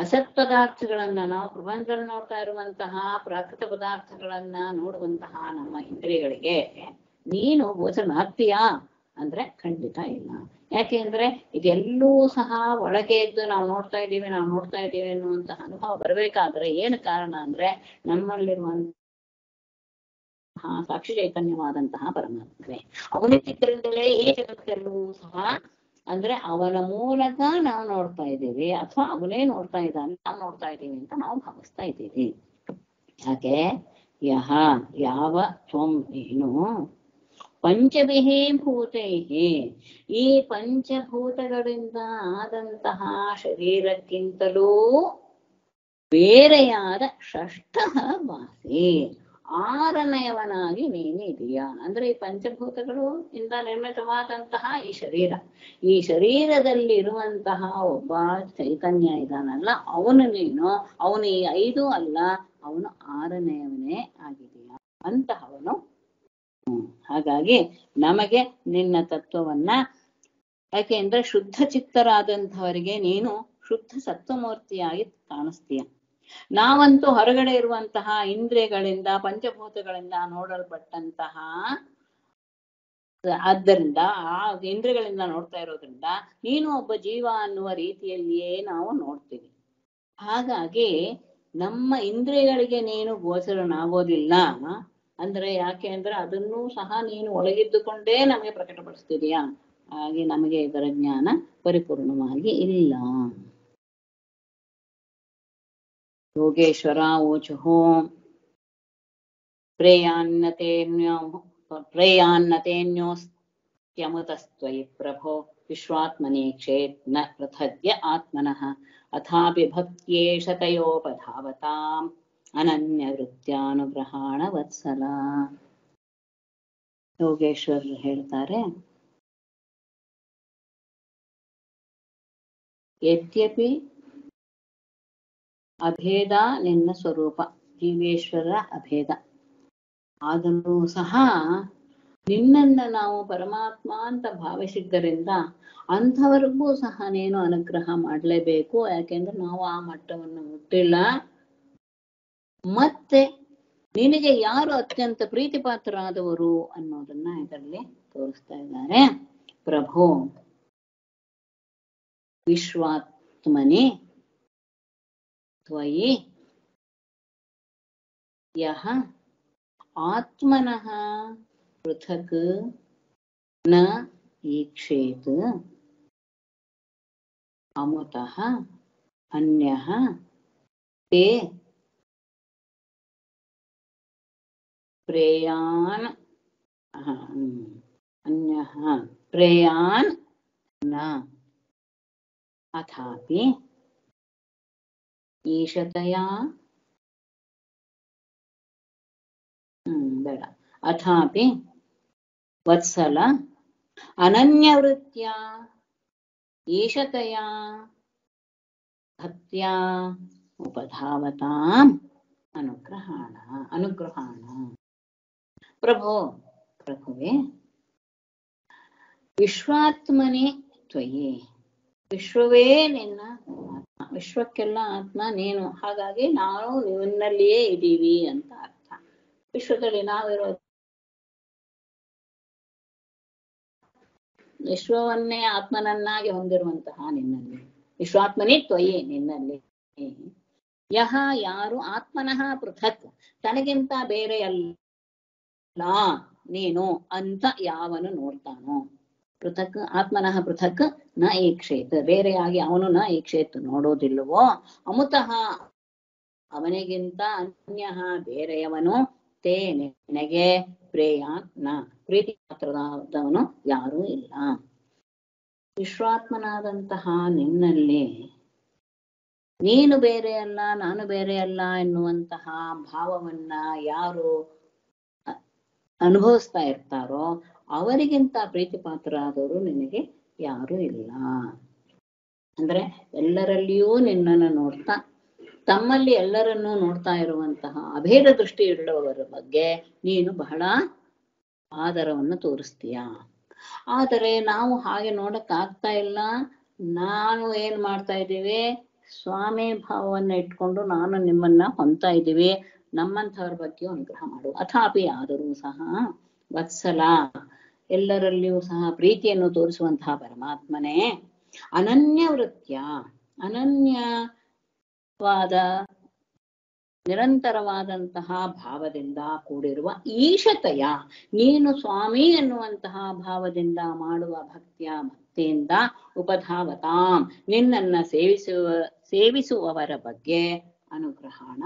ಅಸತ್ ಪದಾರ್ಥಗಳನ್ನ ನಾವು ಪ್ರಪಂಚದಲ್ಲಿ ನೋಡ್ತಾ ಇರುವಂತಹ ಪ್ರಾಕೃತ ಪದಾರ್ಥಗಳನ್ನ ನೋಡುವಂತಹ ನಮ್ಮ ಇಂದ್ರಿಯಗಳಿಗೆ ನೀನು ಗೋಚರನಾಗ್ತೀಯಾ ಅಂದ್ರೆ ಖಂಡಿತ ಇಲ್ಲ. ಯಾಕೆ ಅಂದ್ರೆ ಇದೆಲ್ಲೂ ಸಹ ಒಳಗೆ ಇದ್ದು ನಾವು ನೋಡ್ತಾ ಇದ್ದೀವಿ ಅನ್ನುವಂತಹ ಅನುಭವ ಬರಬೇಕಾದ್ರೆ ಏನು ಕಾರಣ ಅಂದ್ರೆ ನಮ್ಮಲ್ಲಿರುವಂತಹ ಸಾಕ್ಷಿ ಚೈತನ್ಯವಾದಂತಹ ಪರಮಾತ್ಮೆ ಅವನೇ ಚಿತ್ರದಿಂದಲೇ ಈ ಜಗತ್ತೆಲ್ಲೂ ಸಹ ಅಂದ್ರೆ ಅವನ ಮೂಲಕ ನಾವು ನೋಡ್ತಾ ಇದ್ದೀವಿ ಅಥವಾ ಅವನೇ ನೋಡ್ತಾ ಇದ್ದಾನೆ ನಾವು ನೋಡ್ತಾ ಇದ್ದೀವಿ ಅಂತ ನಾವು ಭಾವಿಸ್ತಾ ಇದ್ದೀವಿ. ಯಾಕೆ ಯಾವ ತ್ವಂ ಏನು ಪಂಚಭಿಹಿ ಭೂತೈಹಿ ಈ ಪಂಚಭೂತಗಳಿಂದ ಆದಂತಹ ಶರೀರಕ್ಕಿಂತಲೂ ಬೇರೆಯಾದ ಷಷ್ಠಃ ವಾಸಿ ಆರನೆಯವನಾಗಿ ನೀನಿದೆಯಾ ಅಂದ್ರೆ ಈ ಪಂಚಭೂತಗಳು ಇಂದ ನಿರ್ಮಿತವಾದಂತಹ ಈ ಶರೀರದಲ್ಲಿರುವಂತಹ ಒಬ್ಬ ಚೈತನ್ಯ ಇದಾನಲ್ಲ ಅವನು ನೀನು, ಅವನು ಈ ಐದು ಅಲ್ಲ ಅವನು ಆರನೆಯವನೇ ಆಗಿದೆಯಾ ಅಂತಹವನು. ಹಾಗಾಗಿ ನಮಗೆ ನಿನ್ನ ತತ್ವವನ್ನ ಯಾಕೆಂದ್ರೆ ಶುದ್ಧ ಚಿತ್ತರಾದಂಥವರಿಗೆ ನೀನು ಶುದ್ಧ ಸತ್ವಮೂರ್ತಿಯಾಗಿ ಕಾಣಿಸ್ತೀಯ. ನಾವಂತೂ ಹೊರಗಡೆ ಇರುವಂತಹ ಇಂದ್ರಿಯಗಳಿಂದ ಪಂಚಭೂತಗಳಿಂದ ನೋಡಲ್ಪಟ್ಟಂತಹ ಆದ್ದರಿಂದ ಆ ಇಂದ್ರಿಯಗಳಿಂದ ನೋಡ್ತಾ ಇರೋದ್ರಿಂದ ನೀನು ಒಬ್ಬ ಜೀವ ಅನ್ನುವ ರೀತಿಯಲ್ಲಿಯೇ ನಾವು ನೋಡ್ತೀವಿ. ಹಾಗಾಗಿ ನಮ್ಮ ಇಂದ್ರಿಯಗಳಿಗೆ ನೀನು ಗೋಚರನಾಗೋದಿಲ್ಲ ಅಂದ್ರೆ ಯಾಕೆ ಅಂದ್ರೆ ಅದನ್ನೂ ಸಹ ನೀನು ಒಳಗಿದ್ದುಕೊಂಡೇ ನಮಗೆ ಪ್ರಕಟಪಡಿಸ್ತಿದೀಯಾ. ಹಾಗೆ ನಮಗೆ ಇದರ ಜ್ಞಾನ ಪರಿಪೂರ್ಣವಾಗಿ ಇಲ್ಲ. ಯೋಗೇಶ್ವರ ಓಚುಹೋ ಪ್ರೇಯಾನ್ನತೇನ್ಯೋಸ್ತ್ಯಮತಸ್ತ್ವಯಿ ಪ್ರಭೋ ವಿಶ್ವಾತ್ಮನೇ ಕ್ಷೇತ್ನ ಪೃಥದ್ಯ ಆತ್ಮನಃ ಅಥಾಪಿ ಭಕ್ತ್ಯೇಷ ತಯೋಪಧಾವತಾಂ ಅನನ್ಯ ವೃತ್ಯಾನುಗ್ರಹಾಣ ವತ್ಸಲ. ಯೋಗೇಶ್ವರರು ಹೇಳ್ತಾರೆ, ಯದ್ಯಪಿ ಅಭೇದ ನಿನ್ನ ಸ್ವರೂಪ, ಜೀವೇಶ್ವರರ ಅಭೇದ, ಆದರೂ ಸಹ ನಿನ್ನನ್ನು ನಾವು ಪರಮಾತ್ಮ ಅಂತ ಭಾವಿಸಿದ್ದರಿಂದ ಅಂಥವರಿಗೂ ಸಹ ನೀನು ಅನುಗ್ರಹ ಮಾಡಲೇಬೇಕು. ಯಾಕೆಂದ್ರೆ ನಾವು ಆ ಮಟ್ಟವನ್ನು ಮುಟ್ಟಿಲ್ಲ. ಮತ್ತೆ ನಿನಗೆ ಯಾರು ಅತ್ಯಂತ ಪ್ರೀತಿಪಾತ್ರರಾದವರು ಅನ್ನೋದನ್ನ ಇದರಲ್ಲಿ ತೋರಿಸ್ತಾ ಇದ್ದಾರೆ. ಪ್ರಭೋ ವಿಶ್ವಾತ್ಮನೆ ತ್ವಯಿ ಯಃ ಆತ್ಮನಃ ಪೃಥಕ್ ನ ಈಕ್ಷೇತ್ ಅಮುತಃ ಅನ್ಯಃ ತೇ ಪ್ರೇಯಾನ್ ಅನ್ಯಃ ಪ್ರೇಯಾನ್ ನ ಅಥಾಪಿ ಈಶತಯಾ ಬೇಡ ಅಥಾಪಿ ವತ್ಸಲ ಅನನ್ಯವೃತ್ತ್ಯಾ ಈಶತಯಾ ಭಕ್ತ್ಯಾ ಉಪಧಾವತಾಂ ಅನುಗ್ರಹಾಣ. ಪ್ರಭುವೇ ವಿಶ್ವಾತ್ಮನೇ ತ್ವಯೇ, ವಿಶ್ವವೇ ನಿನ್ನ ಆತ್ಮ, ವಿಶ್ವಕ್ಕೆಲ್ಲ ಆತ್ಮ ನೀನು. ಹಾಗಾಗಿ ನಾವು ನಿನ್ನಲ್ಲಿಯೇ ಇದ್ದೀವಿ ಅಂತ ಅರ್ಥ. ವಿಶ್ವದಲ್ಲಿ ನಾವಿರೋದು ವಿಶ್ವವನ್ನೇ ಆತ್ಮನನ್ನಾಗಿ ಹೊಂದಿರುವಂತಹ ನಿನ್ನಲ್ಲಿ. ವಿಶ್ವಾತ್ಮನೇ ತ್ವಯೇ ನಿನ್ನಲ್ಲಿ. ಯಹ ಯಾರು ಆತ್ಮನಃ ಪೃಥಕ್ ತನಗಿಂತ ಬೇರೆಯಲ್ಲ ನೀನು ಅಂತ ಯಾವನು ನೋಡ್ತಾನೋ ಪೃಥಕ್ ಆತ್ಮನಃ ಪೃಥಕ್ ನ ಈಕ್ಷೇತ್ ಬೇರೆಯಾಗಿ ಅವನು ನ ಈಕ್ಷೇತ್ ನೋಡೋದಿಲ್ಲವೋ ಅಮುತಃ ಅವನಿಗಿಂತ ಅನ್ಯ ಬೇರೆಯವನು ತೇ ನಿನಗೆ ಪ್ರೇಯಾತ್ನ ಪ್ರೀತಿ ಪಾತ್ರರಾದವನು ಯಾರೂ ಇಲ್ಲ. ವಿಶ್ವಾತ್ಮನಾದಂತಹ ನಿನ್ನಲ್ಲಿ ನೀನು ಬೇರೆಯಲ್ಲ ನಾನು ಬೇರೆಯಲ್ಲ ಎನ್ನುವಂತಹ ಭಾವವನ್ನ ಯಾರು ಅನುಭವಿಸ್ತಾ ಇರ್ತಾರೋ ಅವರಿಗಿಂತ ಪ್ರೀತಿಪಾತ್ರರಾದವರು ನಿನಗೆ ಯಾರೂ ಇಲ್ಲ. ಅಂದ್ರೆ ಎಲ್ಲರಲ್ಲಿಯೂ ನಿನ್ನನ್ನು ನೋಡ್ತಾ ತಮ್ಮಲ್ಲಿ ಎಲ್ಲರನ್ನೂ ನೋಡ್ತಾ ಇರುವಂತಹ ಅಭೇದ ದೃಷ್ಟಿ ಇಡುವವರ ಬಗ್ಗೆ ನೀನು ಬಹಳ ಆದರವನ್ನು ತೋರಿಸ್ತೀಯ. ಆದರೆ ನಾವು ಹಾಗೆ ನೋಡಕ್ಕಾಗ್ತಾ ಇಲ್ಲ. ನಾನು ಏನ್ ಮಾಡ್ತಾ ಇದ್ದೀವಿ, ಸ್ವಾಮಿ ಭಾವವನ್ನು ಇಟ್ಕೊಂಡು ನಾನು ನಿಮ್ಮನ್ನ ಹೊಂದ್ತಾ ಇದ್ದೀವಿ. ನಮ್ಮಂಥವ್ರ ಬಗ್ಗೆ ಅನುಗ್ರಹ ಮಾಡು. ಅಥಾಪಿ ಆದರೂ ಸಹ ವತ್ಸಲ ಎಲ್ಲರಲ್ಲಿಯೂ ಸಹ ಪ್ರೀತಿಯನ್ನು ತೋರಿಸುವಂತಹ ಪರಮಾತ್ಮನೇ ಅನನ್ಯ ವೃತ್ಯ, ಅನನ್ಯವಾದ ನಿರಂತರವಾದಂತಹ ಭಾವದಿಂದ ಕೂಡಿರುವ ಈಶತೆಯ, ನೀನು ಸ್ವಾಮಿ ಎನ್ನುವಂತಹ ಭಾವದಿಂದ ಮಾಡುವ ಭಕ್ತಿಯ ಭಕ್ತಿಯಿಂದ ಉಪಧಾವತಾಂ, ನಿನ್ನನ್ನ ಸೇವಿಸುವವರ ಬಗ್ಗೆ ಅನುಗ್ರಹಣ,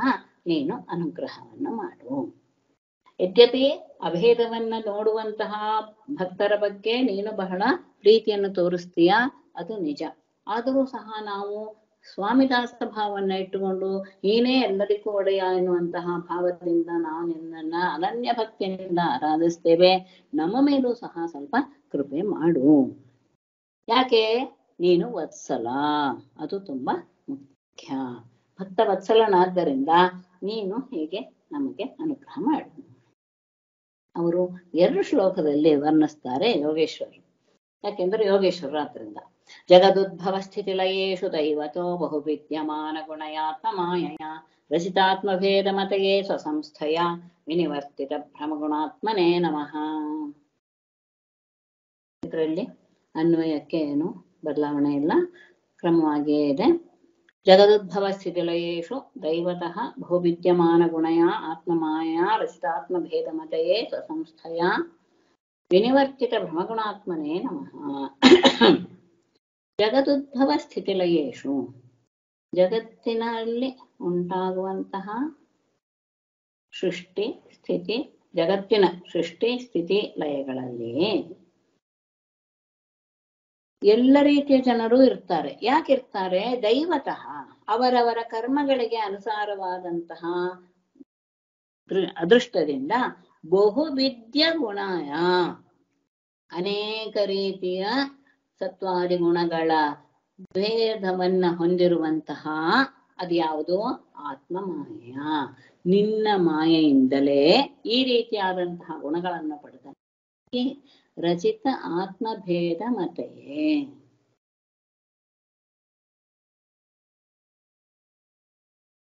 ನೀನು ಅನುಗ್ರಹವನ್ನು ಮಾಡು. ಯದ್ಯತೆ ಅಭೇದವನ್ನ ನೋಡುವಂತಹ ಭಕ್ತರ ಬಗ್ಗೆ ನೀನು ಬಹಳ ಪ್ರೀತಿಯನ್ನು ತೋರಿಸ್ತೀಯ, ಅದು ನಿಜ. ಆದರೂ ಸಹ ನಾವು ಸ್ವಾಮಿದಾಸ ಭಾವವನ್ನ ಇಟ್ಟುಕೊಂಡು ನೀನೇ ಎಲ್ಲರಿಗೂ ಒಡೆಯ ಎನ್ನುವಂತಹ ಭಾವದಿಂದ ನಾವು ನಿನ್ನನ್ನ ಅನನ್ಯ ಭಕ್ತಿಯಿಂದ ಆರಾಧಿಸ್ತೇವೆ, ನಮ್ಮ ಮೇಲೂ ಸಹ ಸ್ವಲ್ಪ ಕೃಪೆ ಮಾಡು. ಯಾಕೆ ನೀನು ವತ್ಸಲ, ಅದು ತುಂಬಾ ಮುಖ್ಯ, ಭಕ್ತ ವತ್ಸಲನಾದ್ದರಿಂದ ನೀನು ಹೇಗೆ ನಮಗೆ ಅನುಗ್ರಹ ಮಾಡು. ಅವರು 2 ಶ್ಲೋಕದಲ್ಲಿ ವರ್ಣಿಸ್ತಾರೆ ಯೋಗೇಶ್ವರರು. ಯಾಕೆಂದ್ರೆ ಯೋಗೇಶ್ವರರು ಆದ್ರಿಂದ ಜಗದುದ್ಭವ ಸ್ಥಿತಿಲಯೇಷು ದೈವತೋ ಬಹು ವಿದ್ಯಮಾನ ಗುಣಯಾತ್ಮ ಮಾಯಾ ರಚಿತಾತ್ಮ ಭೇದ ಮತೆಯೇ ಸ್ವಸಂಸ್ಥೆಯ ವಿನಿವರ್ತಿತ ಭ್ರಮಗುಣಾತ್ಮನೇ ನಮಃ. ಇದರಲ್ಲಿ ಅನ್ವಯಕ್ಕೆ ಏನು ಬದಲಾವಣೆ ಇಲ್ಲ, ಕ್ರಮವಾಗಿಯೇ ಇದೆ. ಜಗದುದ್ಭವ ಸ್ಥಿತಿಲಯೇಷು ದೈವತಃ ಬಹು ವಿದ್ಯಮಾನ ಗುಣಯ ಆತ್ಮಮಾಯಾ ರಚಿತಾತ್ಮ ಭೇದ ಮತೆಯೇ ಸ್ವಸಂಸ್ಥೆಯ ವಿನಿವರ್ತಿತ ಭ್ರಮಗುಣಾತ್ಮನೇ ನಮಃ. ಜಗದುದ್ಭವ ಸ್ಥಿತಿಲಯೇಷು, ಜಗತ್ತಿನಲ್ಲಿ ಉಂಟಾಗುವಂತಹ ಜಗತ್ತಿನ ಸೃಷ್ಟಿ ಸ್ಥಿತಿ ಲಯಗಳಲ್ಲಿ ಎಲ್ಲ ರೀತಿಯ ಜನರು ಇರ್ತಾರೆ. ಯಾಕಿರ್ತಾರೆ? ದೈವತಃ ಅವರವರ ಕರ್ಮಗಳಿಗೆ ಅನುಸಾರವಾದಂತಹ ಅದೃಷ್ಟದಿಂದ ಬಹುವಿದ್ಯ ಗುಣಾಯ, ಅನೇಕ ರೀತಿಯ ಸತ್ವಾದಿ ಗುಣಗಳ ಭೇದವನ್ನ ಹೊಂದಿರುವಂತಹ ಅದು ಯಾವುದು? ಆತ್ಮ ಮಾಯ. ನಿನ್ನ ಮಾಯೆಯಿಂದಲೇ ಈ ರೀತಿಯಾದಂತಹ ಗುಣಗಳನ್ನು ಪಡೆದ ರಚಿತ ಆತ್ಮಭೇದ ಮತೆಯೇ.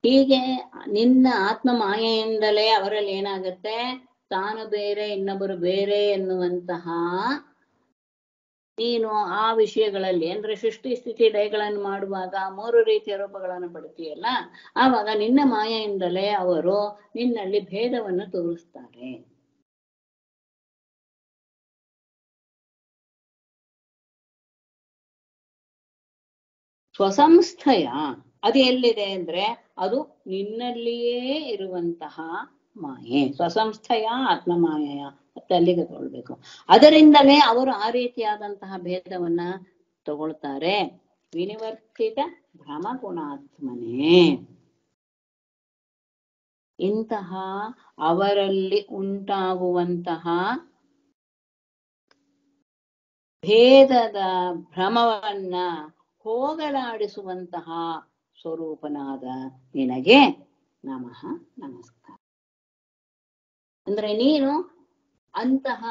ಹೀಗೆ ನಿನ್ನ ಆತ್ಮ ಮಾಯೆಯಿಂದಲೇ ಅವರಲ್ಲಿ ಏನಾಗುತ್ತೆ? ತಾನು ಬೇರೆ ಇನ್ನೊಬ್ಬರು ಬೇರೆ ಎನ್ನುವಂತಹ, ನೀನು ಆ ವಿಷಯಗಳಲ್ಲಿ ಅಂದ್ರೆ ಸೃಷ್ಟಿ ಸ್ಥಿತಿ ಲಯಗಳನ್ನು ಮಾಡುವಾಗ 3 ರೀತಿಯ ರೂಪಗಳನ್ನು ಪಡ್ತೀಯಲ್ಲ, ಆವಾಗ ನಿನ್ನ ಮಾಯೆಯಿಂದಲೇ ಅವರು ನಿನ್ನಲ್ಲಿ ಭೇದವನ್ನು ತೋರಿಸ್ತಾರೆ. ಸ್ವಸಂಸ್ಥೆಯ ಅದು ಎಲ್ಲಿದೆ ಅಂದ್ರೆ ಅದು ನಿನ್ನಲ್ಲಿಯೇ ಇರುವಂತಹ ಮಾಯೆ. ಸ್ವಸಂಸ್ಥೆಯ ಆತ್ಮ ಮಾಯೆಯ ಅಲ್ಲಿಗೆ ತಗೊಳ್ಬೇಕು. ಅದರಿಂದಲೇ ಅವರು ಆ ರೀತಿಯಾದಂತಹ ಭೇದವನ್ನ ತಗೊಳ್ತಾರೆ. ವಿನಿವರ್ತಿತ ಭ್ರಮ ಗುಣಾತ್ಮನೇ, ಇಂತಹ ಅವರಲ್ಲಿ ಉಂಟಾಗುವಂತಹ ಭೇದದ ಭ್ರಮವನ್ನ ಹೋಗಲಾಡಿಸುವಂತಹ ಸ್ವರೂಪನಾದ ನಿನಗೆ ನಮಃ ನಮಸ್ಕಾರ. ಅಂದ್ರೆ ನೀನು ಅಂತಹ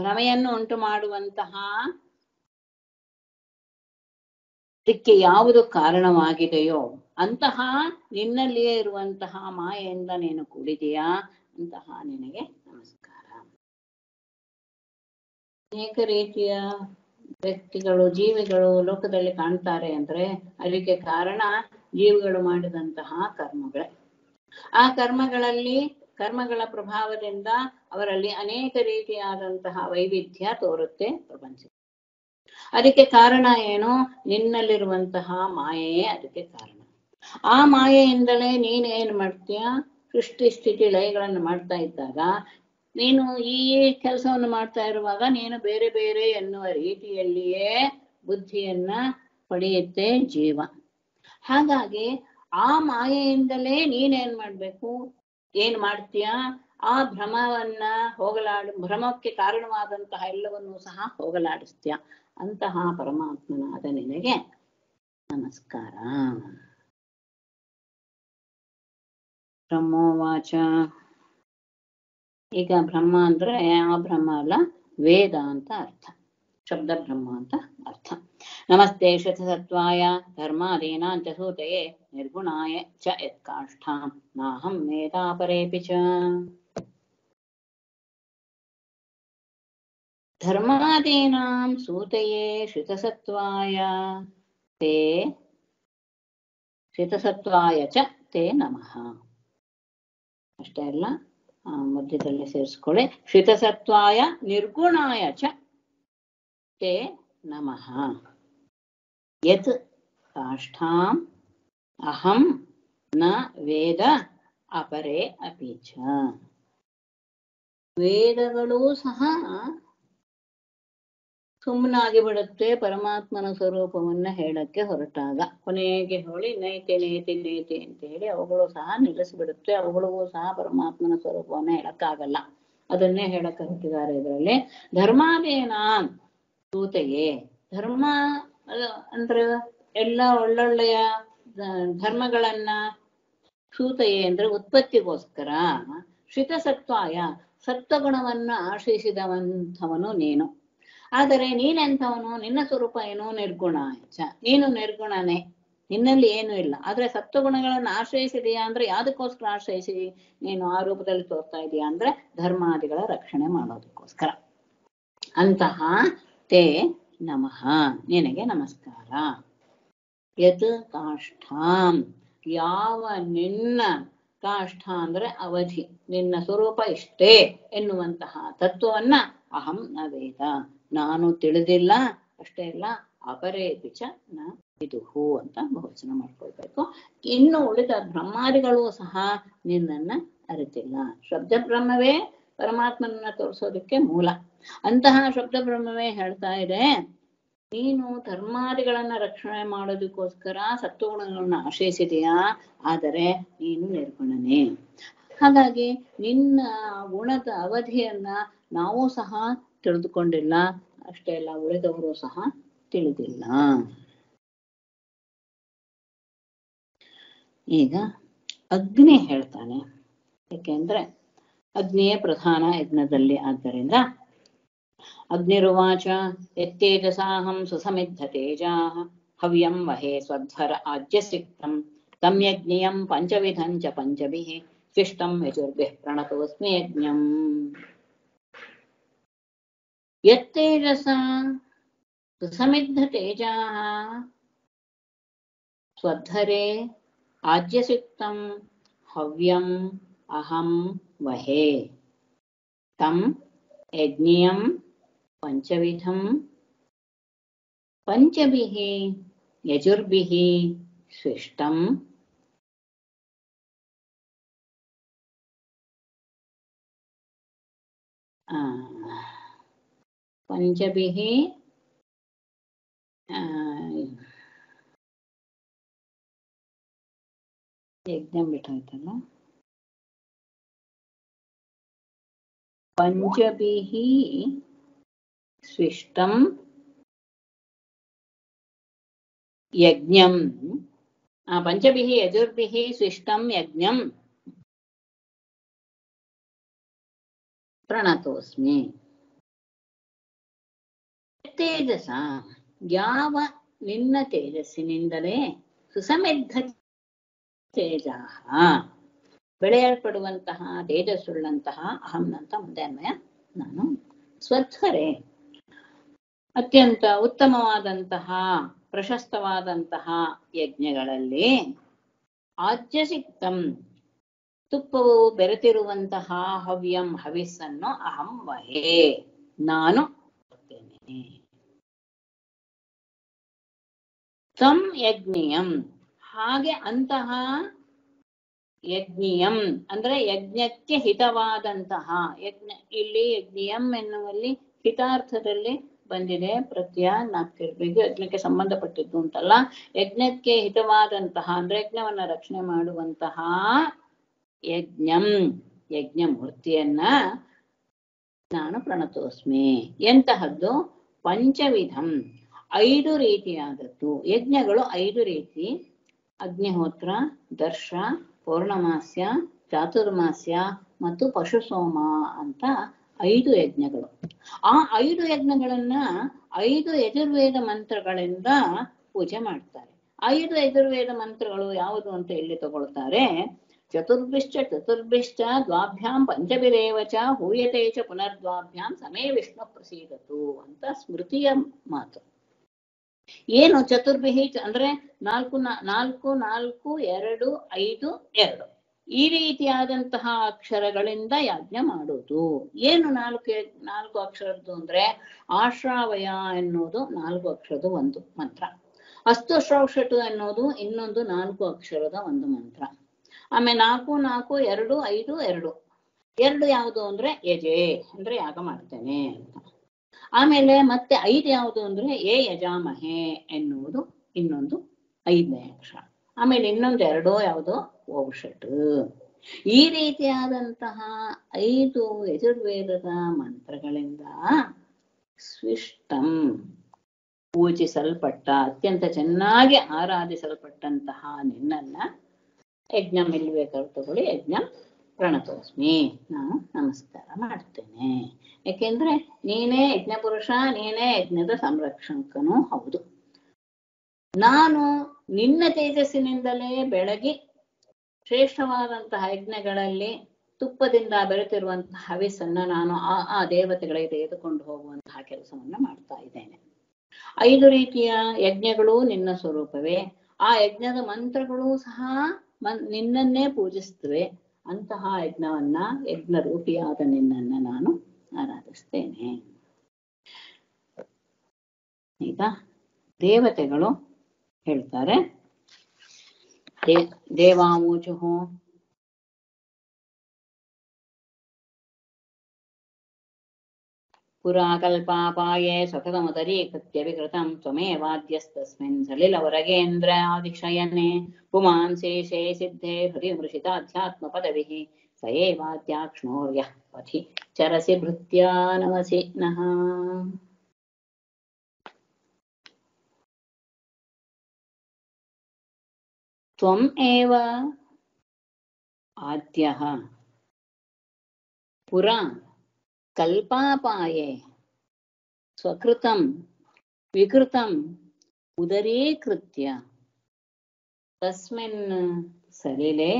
ಭ್ರಮೆಯನ್ನು ಉಂಟು ಮಾಡುವಂತಹ ಇದಕ್ಕೆ ಯಾವುದು ಕಾರಣವಾಗಿದೆಯೋ ಅಂತಹ ನಿನ್ನಲ್ಲಿಯೇ ಇರುವಂತಹ ಮಾಯೆಯಿಂದ ನೀನು ಕೂಡಿದೆಯಾ, ಅಂತಹ ನಿನಗೆ ನಮಸ್ಕಾರ. ಅನೇಕ ರೀತಿಯ ವ್ಯಕ್ತಿಗಳು ಜೀವಿಗಳು ಲೋಕದಲ್ಲಿ ಕಾಣ್ತಾರೆ ಅಂದ್ರೆ ಅದಕ್ಕೆ ಕಾರಣ ಜೀವಿಗಳು ಮಾಡಿದಂತಹ ಕರ್ಮಗಳೇ. ಆ ಕರ್ಮಗಳ ಪ್ರಭಾವದಿಂದ ಅವರಲ್ಲಿ ಅನೇಕ ರೀತಿಯಾದಂತಹ ವೈವಿಧ್ಯ ತೋರುತ್ತೆ ಪ್ರಪಂಚ. ಅದಕ್ಕೆ ಕಾರಣ ಏನು? ನಿನ್ನಲ್ಲಿರುವಂತಹ ಮಾಯೆಯೇ ಅದಕ್ಕೆ ಕಾರಣ. ಆ ಮಾಯೆಯಿಂದಲೇ ನೀನೇನ್ ಮಾಡ್ತೀಯ? ಸೃಷ್ಟಿ ಸ್ಥಿತಿ ಲಯಗಳನ್ನು ಮಾಡ್ತಾ ಇದ್ದಾಗ, ನೀನು ಈ ಕೆಲಸವನ್ನು ಮಾಡ್ತಾ ಇರುವಾಗ ನೀನು ಬೇರೆ ಬೇರೆ ಎನ್ನುವ ರೀತಿಯಲ್ಲಿಯೇ ಬುದ್ಧಿಯನ್ನ ಪಡೆಯುತ್ತೆ ಜೀವ. ಹಾಗಾಗಿ ಆ ಮಾಯೆಯಿಂದಲೇ ನೀನೇನ್ ಮಾಡ್ಬೇಕು, ಏನ್ ಮಾಡ್ತೀಯ? ಆ ಭ್ರಮಕ್ಕೆ ಕಾರಣವಾದಂತಹ ಎಲ್ಲವನ್ನೂ ಸಹ ಹೋಗಲಾಡಿಸ್ತೀಯ. ಅಂತಹ ಪರಮಾತ್ಮನಾದ ನಿನಗೆ ನಮಸ್ಕಾರ. ಬ್ರಹ್ಮೋವಾಚ. ಈಗ ಬ್ರಹ್ಮ ಅಂದ್ರೆ ಆ ಬ್ರಹ್ಮ ಅಲ್ಲ, ವೇದ ಅಂತ ಅರ್ಥ, ಶಬ್ದ ಬ್ರಹ್ಮ ಅಂತ ಅರ್ಥ. ನಮಸ್ತೆ ಶತಸತ್ವಾಯ ಧರ್ಮಾದೀನಾಂಚ ಸೂತಯೇ ನಿರ್ಗುಣಾಯ ಚ ಯತ್ಕಾಷ್ಠಾಂ ನಾಹಂ ವೇದಾಪರೇಪಿ ಚ. धर्मादीनां सूतये श्रितसत्वाय च ते नमः ಅಷ್ಟೇ ಅಲ್ಲ ಮಧ್ಯದಲ್ಲಿ ಸೇರಿಸಿಕೊಳ್ಳಿ ಶ್ರಿತಸತ್ವಾಯ ನಿರ್ಗುಣಾಯ ಚ ते ನಮಃ ಯತ್ ಕಾಷ್ಠಾಂ ಅಹಂ ನ ವೇದ ಅಪರೇ ಅಪಿ ಚ ವೇದಗಳು ಸಹ ಸುಮ್ಮನಾಗಿ ಬಿಡುತ್ತೆ ಪರಮಾತ್ಮನ ಸ್ವರೂಪವನ್ನು ಹೇಳಕ್ಕೆ ಹೊರಟಾಗ ಕೊನೆಗೆ ಹೇಳಿ ನೈತೆ ನೈತೆ ನೈತೆ ಅಂತ ಹೇಳಿ ಅವುಗಳು ಸಹ ನಿಲ್ಲಿಸಿಬಿಡುತ್ತೆ. ಅವುಗಳಿಗೂ ಸಹ ಪರಮಾತ್ಮನ ಸ್ವರೂಪವನ್ನು ಹೇಳಕ್ಕಾಗಲ್ಲ. ಅದನ್ನೇ ಹೇಳಕ್ಕೆ ಹೊರಟಿದ್ದಾರೆ ಇದರಲ್ಲಿ. ಧರ್ಮಾದೇನಾ ಸೂತೆಯೇ, ಧರ್ಮ ಅಂದ್ರೆ ಎಲ್ಲ ಒಳ್ಳೊಳ್ಳೆಯ ಧರ್ಮಗಳನ್ನ ಸೂತೆಯೇ ಅಂದ್ರೆ ಉತ್ಪತ್ತಿಗೋಸ್ಕರ ಶ್ರಿತಸತ್ವಾಯ ಸತ್ವಗುಣವನ್ನ ಆಶ್ರಯಿಸಿದವಂಥವನು ನೀನು. ಆದರೆ ನೀನೆಂಥವನು, ನಿನ್ನ ಸ್ವರೂಪ ಏನು, ನಿರ್ಗುಣ. ನೀನು ನಿರ್ಗುಣನೇ, ನಿನ್ನಲ್ಲಿ ಏನು ಇಲ್ಲ. ಆದ್ರೆ ಸತ್ವಗುಣಗಳನ್ನು ಆಶ್ರಯಿಸಿದೀಯಾ ಅಂದ್ರೆ ಯಾವ್ದಕ್ಕೋಸ್ಕರ ಆಶ್ರಯಿಸಿ ನೀನು ಆ ರೂಪದಲ್ಲಿ ತೋರ್ತಾ ಇದೀಯಾ ಅಂದ್ರೆ ಧರ್ಮಾದಿಗಳ ರಕ್ಷಣೆ ಮಾಡೋದಕ್ಕೋಸ್ಕರ. ಅಂತಹ ತೇ ನಮಃ, ನಿನಗೆ ನಮಸ್ಕಾರ. ಯತ್ ಕಾಷ್ಠಾಂ, ಯಾವ ನಿನ್ನ ಕಾಷ್ಠ ಅಂದ್ರೆ ಅವಧಿ, ನಿನ್ನ ಸ್ವರೂಪ ಇಷ್ಟೇ ಎನ್ನುವಂತಹ ತತ್ವವನ್ನ ಅಹಂ ನ ವೇದ, ನಾನು ತಿಳಿದಿಲ್ಲ. ಅಷ್ಟೇ ಇಲ್ಲ, ಅಪರೇ ಪಿಚ ನ ವಿದುಹು ಅಂತ ಬಹುವಚನ ಮಾಡ್ಕೊಳ್ಬೇಕು. ಇನ್ನು ಉಳಿದ ಬ್ರಹ್ಮಾದಿಗಳು ಸಹ ನಿನ್ನನ್ನ ಅರಿತಿಲ್ಲ. ಶಬ್ದ ಬ್ರಹ್ಮವೇ ಪರಮಾತ್ಮನನ್ನ ತೋರಿಸೋದಕ್ಕೆ ಮೂಲ. ಅಂತಹ ಶಬ್ದ ಬ್ರಹ್ಮವೇ ಹೇಳ್ತಾ ಇದೆ, ನೀನು ಧರ್ಮಾದಿಗಳನ್ನ ರಕ್ಷಣೆ ಮಾಡೋದಕ್ಕೋಸ್ಕರ ಸತ್ವಗುಣಗಳನ್ನ ಆಶ್ರಯಿಸಿದೆಯಾ, ಆದರೆ ನೀನು ನಿರ್ಗುಣನೇ. ಹಾಗಾಗಿ ನಿನ್ನ ಗುಣದ ಅವಧಿಯನ್ನ ನಾವು ಸಹ ತಿಳಿದುಕೊಂಡಿಲ್ಲ. ಅಷ್ಟೇ ಅಲ್ಲ, ಉಳಿದವರು ಸಹ ತಿಳಿದಿಲ್ಲ. ಈಗ ಅಗ್ನಿ ಹೇಳ್ತಾನೆ, ಯಾಕೆಂದ್ರೆ ಅಗ್ನಿಯೇ ಪ್ರಧಾನ ಯಜ್ಞದಲ್ಲಿ. ಆದ್ದರಿಂದ ಅಗ್ನಿರುವಾಚ ಯತ್ತೇಜಸಾಹಂ ಸುಸಮಿದ್ಧ ತೇಜಾಃ ಹವ್ಯಂ ವಹೆ ಸ್ವಧ್ವರ ಆಜ್ಯಸಿಕ್ತಂ ತಂ ಯಜ್ಞಿಯಂ ಪಂಚವಿಧಂ ಚ ಪಂಚಭಿಃ ಶಿಷ್ಟಂ ಯಜುರ್ಭಿಃ ಪ್ರಣತೋಸ್ಮಿ ಯಜ್ಞಂ. ಯತ್ತೇಜಸ ಸುಸಮಿದ್ಧ ತೇಜಾಃ ಸ್ವಧ್ವರೇ ಆಜ್ಯಸಿಕ್ತಂ ಹವ್ಯಂ ಅಹಂ ವಹೆ ತಂ ಯಜ್ಞಿಯಂ ಪಂಚವಿಧಂ ಪಂಚಭಿಃ ಯಜುರ್ಭಿಃ ಶಿಷ್ಟಂ ಪಂಚಭಿಃ ಯಜ್ಞ ಬಿಟ್ಟಾಯ್ತಲ್ಲ. ಪಂಚಭಿಃ ಸ್ವಿಷ್ಟಂ ಯಜ್ಞಂ, ಪಂಚಭಿಃ ಯಜುರ್ಭಿಃ ಸ್ವಿಷ್ಟಂ ಯಜ್ಞಂ ಪ್ರಣತೋಸ್ಮಿ. ತೇಜಸ, ಯಾವ ನಿನ್ನ ತೇಜಸ್ಸಿನಿಂದಲೇ ಸುಸಮೃದ್ಧ ತೇಜಃ, ಬೆಳೆಯಲ್ಪಡುವಂತಹ ತೇಜಸ್ಸುಳ್ಳಂತಹ ಅಹಂನಂತ ಮುಂದೆ ಅನ್ವಯ ನಾನು. ಸ್ವಧ್ವರೇ, ಅತ್ಯಂತ ಉತ್ತಮವಾದಂತಹ ಪ್ರಶಸ್ತವಾದಂತಹ ಯಜ್ಞಗಳಲ್ಲಿ ಆಜ್ಯಸಿಕ್ತಂ ತುಪ್ಪವು ಬೆರೆತಿರುವಂತಹ ಹವ್ಯಂ ಹವಿಸ್ಸನ್ನು ಅಹಂ ವಹೆ ನಾನು ಕೊಡ್ತೇನೆ. ತಂ ಯಜ್ಞಿಯಂ, ಹಾಗೆ ಅಂತಹ ಯಜ್ಞಿಯಂ ಅಂದ್ರೆ ಯಜ್ಞಕ್ಕೆ ಹಿತವಾದಂತಹ ಯಜ್ಞ. ಇಲ್ಲಿ ಯಜ್ಞಿಯಂ ಎನ್ನುವಲ್ಲಿ ಹಿತಾರ್ಥದಲ್ಲಿ ಬಂದಿದೆ ಪ್ರತ್ಯಯ. ನಾಲ್ಕಿರ್ಬೇಕು, ಯಜ್ಞಕ್ಕೆ ಸಂಬಂಧಪಟ್ಟಿದ್ದು ಅಂತಲ್ಲ. ಯಜ್ಞಕ್ಕೆ ಹಿತವಾದಂತಹ ಅಂದ್ರೆ ಯಜ್ಞವನ್ನ ರಕ್ಷಣೆ ಮಾಡುವಂತಹ ಯಜ್ಞಂ, ಯಜ್ಞಮೂರ್ತಿಯನ್ನ ನಾನು ಪ್ರಣತೋಸ್ಮಿ. ಎಂತಹದ್ದು? ಪಂಚವಿಧಂ, 5 ರೀತಿಯಾದದ್ದು. ಯಜ್ಞಗಳು 5 ರೀತಿ: ಅಗ್ನಿಹೋತ್ರ, ದರ್ಶ, ಪೌರ್ಣಮಾಸ್ಯ, ಚಾತುರ್ಮಾಸ್ಯ ಮತ್ತು ಪಶುಸೋಮ ಅಂತ 5 ಯಜ್ಞಗಳು. ಆ 5 ಯಜ್ಞಗಳನ್ನ 5 ಯಜುರ್ವೇದ ಮಂತ್ರಗಳಿಂದ ಪೂಜೆ ಮಾಡ್ತಾರೆ. 5 ಯಜುರ್ವೇದ ಮಂತ್ರಗಳು ಯಾವುದು ಅಂತ ಇಲ್ಲಿ ತಗೊಳ್ತಾರೆ. चतुर्भिश्च चतुर्भिश्च द्वाभ्यां पंचभिरेव च हूयते च पुनर्द्वाभ्यां समे विष्णु प्रसीदतु ಅಂತ ಸ್ಮೃತಿಯ ಮಾತು. ಏನು ಚತುರ್ಭಿಹಿ ಅಂದ್ರೆ 4 4 4 2 5 2 ಈ ರೀತಿಯಾದಂತಹ ಅಕ್ಷರಗಳಿಂದ ಯಜ್ಞ ಮಾಡೋದು. ಏನು 4 ಅಕ್ಷರದ್ದು ಅಂದ್ರೆ ಆಶ್ರಾವಯ ಅನ್ನೋದು 4 ಅಕ್ಷರದ ಒಂದು ಮಂತ್ರ, ಅಸ್ತು ಶ್ರೌಷಟು ಅನ್ನೋದು ಇನ್ನೊಂದು 4 ಅಕ್ಷರದ ಒಂದು ಮಂತ್ರ. ಆಮೇಲೆ 4 4 2 5 2 2 ಯಾವುದು ಅಂದ್ರೆ ಯಜೆ ಅಂದ್ರೆ ಯಾಗ ಮಾಡ್ತೇನೆ ಅಂತ. ಆಮೇಲೆ ಮತ್ತೆ 5 ಯಾವುದು ಅಂದ್ರೆ ಯಜಾಮಹೆ ಎನ್ನುವುದು ಇನ್ನೊಂದು 5ನೇ ಅಕ್ಷರ. ಆಮೇಲೆ ಇನ್ನೊಂದು 2 ಯಾವುದು ಓಷಟ್. ಈ ರೀತಿಯಾದಂತಹ 5 ಯಜುರ್ವೇದದ ಮಂತ್ರಗಳಿಂದ ಸ್ವಿಷ್ಟಂ ಪೂಜಿಸಲ್ಪಟ್ಟ ಅತ್ಯಂತ ಚೆನ್ನಾಗಿ ಆರಾಧಿಸಲ್ಪಟ್ಟಂತಹ ನಿನ್ನನ್ನ ಯಜ್ಞ ನಿಲ್ಬೇಕಾದ್ರೆ ತಗೊಳ್ಳಿ, ಯಜ್ಞ ಪ್ರಣತೋಸ್ಮಿ, ನಾನು ನಮಸ್ಕಾರ ಮಾಡ್ತೇನೆ. ಯಾಕೆಂದ್ರೆ ನೀನೇ ಯಜ್ಞ ಪುರುಷ, ನೀನೇ ಯಜ್ಞದ ಸಂರಕ್ಷಕನೂ ಹೌದು. ನಾನು ನಿನ್ನ ತೇಜಸ್ಸಿನಿಂದಲೇ ಬೆಳಗಿ ಶ್ರೇಷ್ಠವಾದಂತಹ ಯಜ್ಞಗಳಲ್ಲಿ ತುಪ್ಪದಿಂದ ಬೆರೆತಿರುವಂತಹ ಹವಿಸನ್ನ ನಾನು ಆ ದೇವತೆಗಳಿಗೆ ತೆಗೆದುಕೊಂಡು ಹೋಗುವಂತಹ ಕೆಲಸವನ್ನ ಮಾಡ್ತಾ ಇದ್ದೇನೆ. 5 ರೀತಿಯ ಯಜ್ಞಗಳು ನಿನ್ನ ಸ್ವರೂಪವೇ, ಆ ಯಜ್ಞದ ಮಂತ್ರಗಳು ಸಹ ನಿನ್ನನ್ನೇ ಪೂಜಿಸ್ತವೆ. ಅಂತಹ ಯಜ್ಞವನ್ನ, ಯಜ್ಞ ರೂಪಿಯಾದ ನಿನ್ನನ್ನ ನಾನು ಆರಾಧಿಸ್ತೇನೆ. ಈಗ ದೇವತೆಗಳು ಹೇಳ್ತಾರೆ, ದೇವಾಮೂಜುಹು ಪುರಾಕಲ್ಪಾಪಾಯೇ ಸ್ವಕೃತಮುದರೀಕೃತ್ಯ ವಿಕೃತಂ ತ್ವಮೇವಾದ್ಯಸ್ತಸ್ಮಿನ್ ಸಲಿಲವರಗೇಂದ್ರ ಆದಿಶಯನೆ ಪುಮಾನ್ ಶೇಷೇ ಸಿದ್ಧೇ ಹೃದಿಮೃಷಿತಾಧ್ಯಾತ್ಮ ಪದವಿಃ ಸಯೇವಾದ್ಯಾಕ್ಷ್ಣೋರ್ಯಃ ಪಥಿ ಚರಸಿ ಭೃತ್ಯಾ ನಮಸಿ ನಃ. ತ್ವಂ ಏವ ಆದ್ಯಃ ಪುರಾ ಕಲ್ಪಾಪಾಯೇ ಸ್ವಕೃತಂ ವಿಕೃತಂ ಉದರೀಕೃತ್ಯ ತಸ್ಮಿನ್ ಸಲಿಲೆ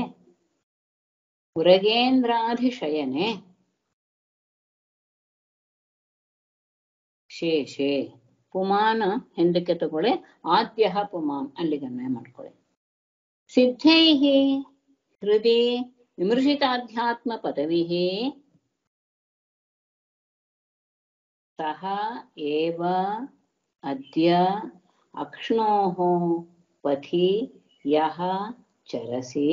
ಉರಗೇಂದ್ರಾಧಿಶಯನೆ ಶೇಷೇ ಪುಮಾನ ಹಿಂದಕ್ಕೆ ತಗೊಳ್ಳಿ, ಆದ್ಯಃ ಪುಮಾನ್ ಅಲ್ಲಿಗನ್ವಯ ಮಾಡ್ಕೊಳ್ಳಿ. ಸಿದ್ಧೈಃ ಹೃದಯ ವಿಮೃಷಿತಾಧ್ಯಾತ್ಮ ಪದವಿಃ ಸಹ ಏವ ಅದ್ಯ ಅಕ್ಷ್ಣೋಃ ಪಥಿ ಯಃ ಚರಸಿ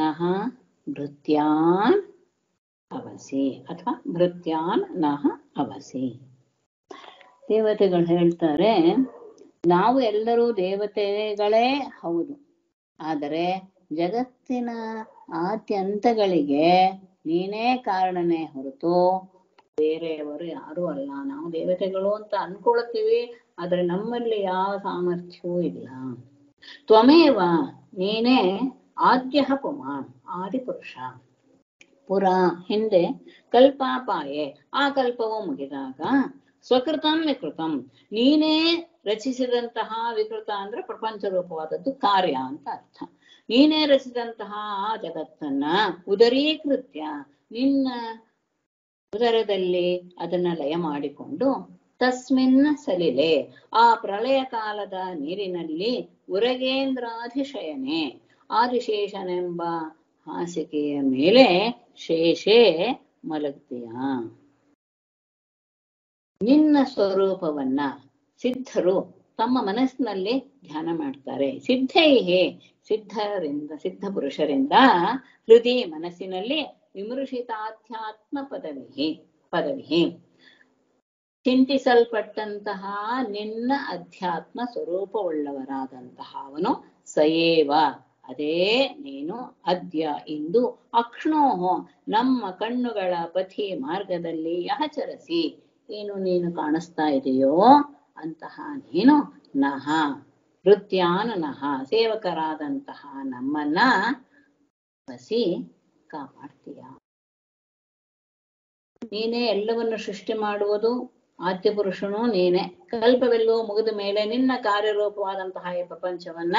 ನಃ ಭೃತ್ಯಾನ್ ಅವಸಿ ಅಥವಾ ಭೃತ್ಯಾನ್ ನಃ ಅವಸಿ. ದೇವತೆಗಳು ಹೇಳ್ತಾರೆ, ನಾವು ಎಲ್ಲರೂ ದೇವತೆಗಳೇ ಹೌದು, ಆದರೆ ಜಗತ್ತಿನ ಆದ್ಯಂತಗಳಿಗೆ ನೀನೇ ಕಾರಣನೇ ಹೊರತು ಬೇರೆಯವರು ಯಾರೂ ಅಲ್ಲ. ನಾವು ದೇವತೆಗಳು ಅಂತ ಅನ್ಕೊಳ್ತೀವಿ, ಆದ್ರೆ ನಮ್ಮಲ್ಲಿ ಯಾವ ಸಾಮರ್ಥ್ಯವೂ ಇಲ್ಲ. ತ್ವಮೇವ ನೀನೇ ಆದ್ಯಃ ಪುಮಾನ್ ಆದಿಪುರುಷ, ಪುರ ಹಿಂದೆ, ಕಲ್ಪಾಪಾಯೇ ಆ ಕಲ್ಪವು ಮುಗಿದಾಗ, ಸ್ವಕೃತಂ ವಿಕೃತಂ ನೀನೇ ರಚಿಸಿದಂತಹ, ವಿಕೃತ ಅಂದ್ರೆ ಪ್ರಪಂಚ ರೂಪವಾದದ್ದು ಕಾರ್ಯ ಅಂತ ಅರ್ಥ, ನೀನೇ ರಚಿಸಿದಂತಹ ಆ ಜಗತ್ತನ್ನ ಉದರೀಕೃತ್ಯ ನಿನ್ನ ಉದರದಲ್ಲಿ ಅದನ್ನ ಲಯ ಮಾಡಿಕೊಂಡು, ತಸ್ಮಿನ್ ಸಲಿಲೆ ಆ ಪ್ರಳಯ ಕಾಲದ ನೀರಿನಲ್ಲಿ, ಉರಗೇಂದ್ರಾಧಿಶಯನೆ ಆದಿಶೇಷನೆಂಬ ಹಾಸಿಗೆಯ ಮೇಲೆ ಶೇಷೇ ಮಲಗ್ತೀಯ. ನಿನ್ನ ಸ್ವರೂಪವನ್ನ ಸಿದ್ಧರು ತಮ್ಮ ಮನಸ್ಸಿನಲ್ಲಿ ಧ್ಯಾನ ಮಾಡ್ತಾರೆ. ಸಿದ್ಧೈಹೇ ಸಿದ್ಧರಿಂದ, ಸಿದ್ಧ ಪುರುಷರಿಂದ, ಹೃದಯ ಮನಸ್ಸಿನಲ್ಲಿ, ವಿಮೃಷಿತಾಧ್ಯಾತ್ಮ ಪದವಿ ಚಿಂತಿಸಲ್ಪಟ್ಟಂತಹ ನಿನ್ನ ಅಧ್ಯಾತ್ಮ ಸ್ವರೂಪವುಳ್ಳವರಾದಂತಹವನು, ಸಯೇವ ಅದೇ ನೀನು, ಅದ್ಯ ಇಂದು, ಅಕ್ಷ್ಣೋಹೋ ನಮ್ಮ ಕಣ್ಣುಗಳ ಪಥಿ ಮಾರ್ಗದಲ್ಲಿ, ಯಹಚರಸಿ ಏನು ನೀನು ಕಾಣಿಸ್ತಾ ಇದೆಯೋ ಅಂತಹ ನೀನು, ನಹ ಭೃತ್ಯಾನನಹ ಸೇವಕರಾದಂತಹ ನಮ್ಮನ್ನ ಬಸಿ ಕಾಪಾಡ್ತೀಯ. ನೀನೇ ಎಲ್ಲವನ್ನು ಸೃಷ್ಟಿ ಮಾಡುವುದು, ಆದ್ಯ ಪುರುಷನು ನೀನೆ. ಕಲ್ಪವೆಲ್ಲವೂ ಮುಗಿದ ಮೇಲೆ ನಿನ್ನ ಕಾರ್ಯರೂಪವಾದಂತಹ ಈ ಪ್ರಪಂಚವನ್ನ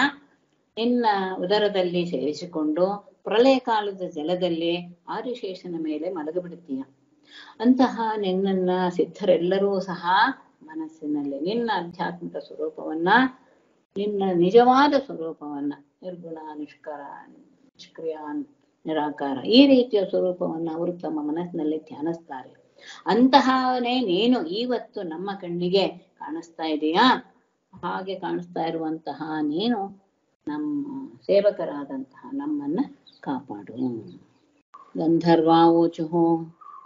ನಿನ್ನ ಉದರದಲ್ಲಿ ಸೇರಿಸಿಕೊಂಡು ಪ್ರಳಯ ಕಾಲದ ಜಲದಲ್ಲಿ ಆದಿಶೇಷನ ಮೇಲೆ ಮಲಗಿಬಿಡುತ್ತೀಯ. ಅಂತಹ ನಿನ್ನನ್ನ ಸಿದ್ಧರೆಲ್ಲರೂ ಸಹ ಮನಸ್ಸಿನಲ್ಲಿ ನಿನ್ನ ಆಧ್ಯಾತ್ಮಿಕ ಸ್ವರೂಪವನ್ನ, ನಿನ್ನ ನಿಜವಾದ ಸ್ವರೂಪವನ್ನ, ನಿರ್ಗುಣ, ನಿಷ್ಕಾರ, ನಿಷ್ಕ್ರಿಯ, ನಿರಾಕಾರ, ಈ ರೀತಿಯ ಸ್ವರೂಪವನ್ನ ಅವರು ತಮ್ಮ ಮನಸ್ಸಿನಲ್ಲಿ ಧ್ಯಾನಿಸ್ತಾರೆ. ಅಂತಹವನೇ ನೀನು ಇವತ್ತು ನಮ್ಮ ಕಣ್ಣಿಗೆ ಕಾಣಿಸ್ತಾ ಇದೆಯಾ? ಹಾಗೆ ಕಾಣಿಸ್ತಾ ಇರುವಂತಹ ನೀನು ನಮ್ಮ ಸೇವಕರಾದಂತಹ ನಮ್ಮನ್ನ ಕಾಪಾಡು. ಗಂಧರ್ವಾಚುಹು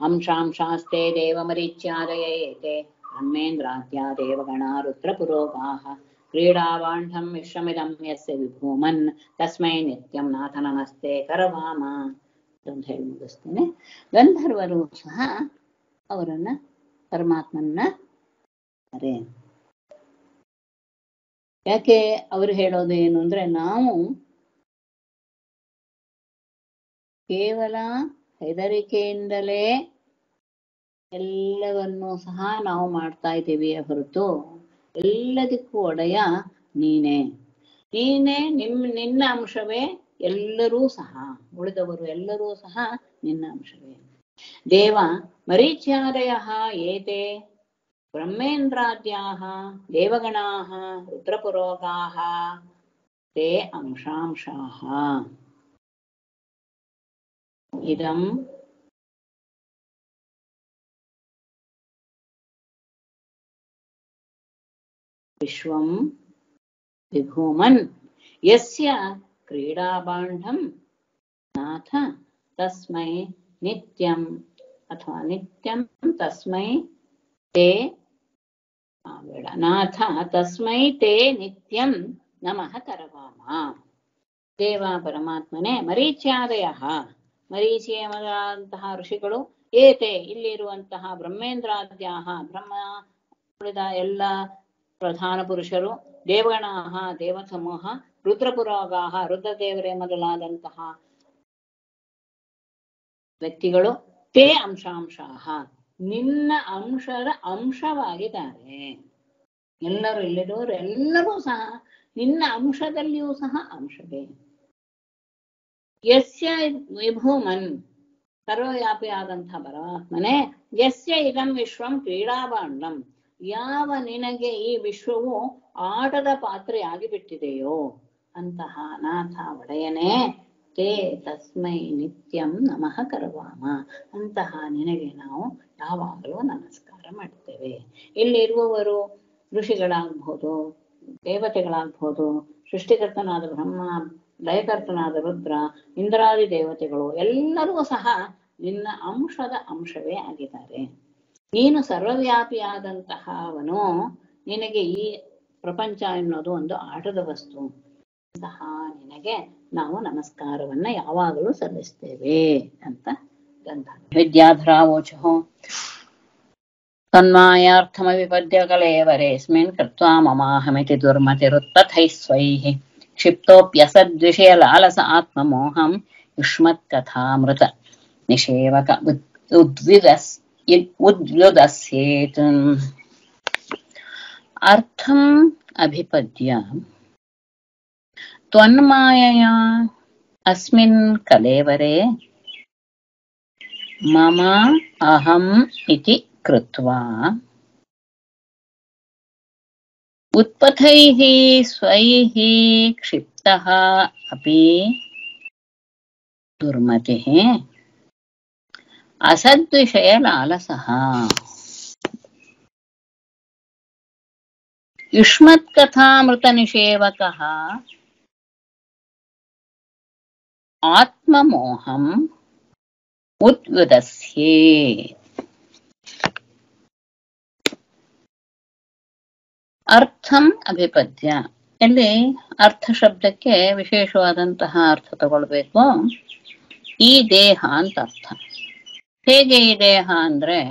ಅಂಶಾಂಶಾಸ್ತೆ ದೇವಮರಿಚ್ಯಾದಯೇತೆ ಬ್ರಹ್ಮೇಂದ್ರಾದ್ಯಾ ದೇವಗಣಾ ರುದ್ರ ಪುರೋಗಾಃ ಕ್ರೀಡಾವಾಂಢಂ ವಿಶ್ವಮಿದಂ ಯಸ್ಯ ವಿಭೂಮನ್ ತಸ್ಮೈ ನಿತ್ಯಂ ನಾಥ ನಮಸ್ತೆ ಕರವಾಮ ಅಂತ ಹೇಳಿ ಮುಗಿಸ್ತೇನೆ. ಗಂಧರ್ವರು ಸಹ ಅವರನ್ನ ಪರಮಾತ್ಮನ್ನ ಕರೆ. ಯಾಕೆ ಅವರು ಹೇಳೋದು ಏನು ಅಂದ್ರೆ, ನಾವು ಕೇವಲ ಹೆದರಿಕೆಯಿಂದಲೇ ಎಲ್ಲವನ್ನೂ ಸಹ ನಾವು ಮಾಡ್ತಾ ಇದ್ದೀವಿ ಹೊರತು ಎಲ್ಲದಕ್ಕೂ ಒಡೆಯ ನೀನೇ. ನಿನ್ನ ಅಂಶವೇ ಎಲ್ಲರೂ ಸಹ, ಉಳಿದವರು ಎಲ್ಲರೂ ಸಹ ನಿನ್ನ ಅಂಶವೇ. ದೇವ ಮರೀಚ್ಯಾದಯ ಏತೆ ಬ್ರಹ್ಮೇಂದ್ರಾದ್ಯಾ ದೇವಗಣಾ ರುದ್ರಪುರೋಗಾ ತೇ ಅಂಶಾಂಶಾಃ ಇದಂ ವಿಶ್ವಂ ವಿಭೂಮನ್ ಯಸ್ಯ ಕ್ರೀಡಾಭಾಂಡಂ ನಾಥ ತಸ್ಮೈ ನಿತ್ಯಂ ಅಥವಾ ನಿತ್ಯಂ ತಸ್ಮೈ ತೇ ಬೇಡ ನಾಥ ತಸ್ಮೈ ತೇ ನಿತ್ಯಂ ನಮಃ ಕರವಾಮ. ದೇವ ಪರಮಾತ್ಮನೇ ಮರೀಚ್ಯಾದಯ ಮರೀಚಿಯಂತಹ ಋಷಿಗಳು ಏತೆ ಇಲ್ಲಿರುವಂತಹ ಬ್ರಹ್ಮೇಂದ್ರಾದ್ಯಾ ಬ್ರಹ್ಮ ಉಳಿದ ಎಲ್ಲ ಪ್ರಧಾನ ಪುರುಷರು ದೇವಗಣಾಹ ದೇವಸಮೂಹ ರುದ್ರಪುರೋಗಾಹ ರುದ್ರದೇವರೇ ಮೊದಲಾದಂತಹ ವ್ಯಕ್ತಿಗಳು ತೇ ಅಂಶಾಂಶಾಹ ನಿನ್ನ ಅಂಶದ ಅಂಶವಾಗಿದ್ದಾರೆ. ಎಲ್ಲರೂ ಇಲ್ಲಿರೋರು ಎಲ್ಲರೂ ಸಹ ನಿನ್ನ ಅಂಶದಲ್ಲಿಯೂ ಸಹ ಅಂಶವೇ. ಯಸ್ಯ ವಿಭೂಮನ್ ಸರ್ವವ್ಯಾಪಿ ಆದಂತಹ ಪರಮಾತ್ಮನೇ ಯಸ್ಯ ಇದಂ ವಿಶ್ವಂ ಕ್ರೀಡಾಭಾಂಡಂ ಯಾವ ನಿನಗೆ ಈ ವಿಶ್ವವು ಆಟದ ಪಾತ್ರೆಯಾಗಿ ಬಿಟ್ಟಿದೆಯೋ ಅಂತಹ ನಾಥ ಒಡೆಯನೇ ತೇ ತಸ್ಮೈ ನಿತ್ಯಂ ನಮಃ ಕರವಾಮ ಅಂತಹ ನಿನಗೆ ನಾವು ಯಾವಾಗಲೂ ನಮಸ್ಕಾರ ಮಾಡ್ತೇವೆ. ಇಲ್ಲಿರುವವರು ಋಷಿಗಳಾಗ್ಬೋದು, ದೇವತೆಗಳಾಗ್ಬೋದು, ಸೃಷ್ಟಿಕರ್ತನಾದ ಬ್ರಹ್ಮ, ಲಯಕರ್ತನಾದ ರುದ್ರ, ಇಂದ್ರಾದಿ ದೇವತೆಗಳು ಎಲ್ಲರೂ ಸಹ ನಿನ್ನ ಅಂಶದ ಅಂಶವೇ ಆಗಿದ್ದಾರೆ. ನೀನು ಸರ್ವವ್ಯಾಪಿಯಾದಂತಹವನು, ನಿನಗೆ ಈ ಪ್ರಪಂಚ ಎನ್ನುವುದು ಒಂದು ಆಟದ ವಸ್ತು. ಅಂತಹ ನಿನಗೆ ನಾವು ನಮಸ್ಕಾರವನ್ನ ಯಾವಾಗಲೂ ಸಲ್ಲಿಸ್ತೇವೆ ಅಂತ ಗಂಧರ್ವ ವಿದ್ಯಾಧರಾವೋಚೋ ತನ್ಮಾಯಾರ್ಥಮವಿಪದ್ಯ ಕಲೇವರೇಸ್ಮಿನ್ ಕೃತ್ವಾ ಮಮಾಹಮಿತಿ ದುರ್ಮತಿರುತ್ತಥೈಸ್ವೈಃ ಕ್ಷಿಪ್ತೋಪ್ಯಸದ್ವಿಷಯ ಲಾಲಸ ಆತ್ಮಮೋಹಂ ಯುಷ್ಮತ್ಕಥಾಮೃತ ನಿಷೇವಕ ಉದ್ವಿದಸ್ ಉದ್ಯುದಸ್ಯೇತ್. ಅರ್ಥಂ ಅಭಿಪದ್ಯ ತ್ವನ್ಮಾಯಯಾ ಅಸ್ಮಿನ್ ಕಲೇವರೇ ಮಮ ಅಹಂ ಇತಿ ಕೃತ್ವಾ ಉತ್ಪಥೈಃ ಸ್ವೈಃ ಕ್ಷಿಪ್ತಃ ಅಪಿ ದುರ್ಮತಿಃ ಅಸದ್ವಿಷಯ ಲಾಲಸಃ ಯುಷ್ಮತ್ಕಥಾಮೃತ ನಿಷೇವಕಃ ಆತ್ಮಮೋಹಂ ಉದ್ವಿದಸ್ಯೆ. ಅರ್ಥಂ ಅಭಿಪದ್ಯ, ಇಲ್ಲಿ ಅರ್ಥ ಶಬ್ದಕ್ಕೆ ವಿಶೇಷವಾದಂತಹ ಅರ್ಥ ತಗೊಳ್ಬೇಕು. ಈ ದೇಹ ಅಂತ ಅರ್ಥ. ಹೇಗೆ ಈ ದೇಹ ಅಂದ್ರೆ,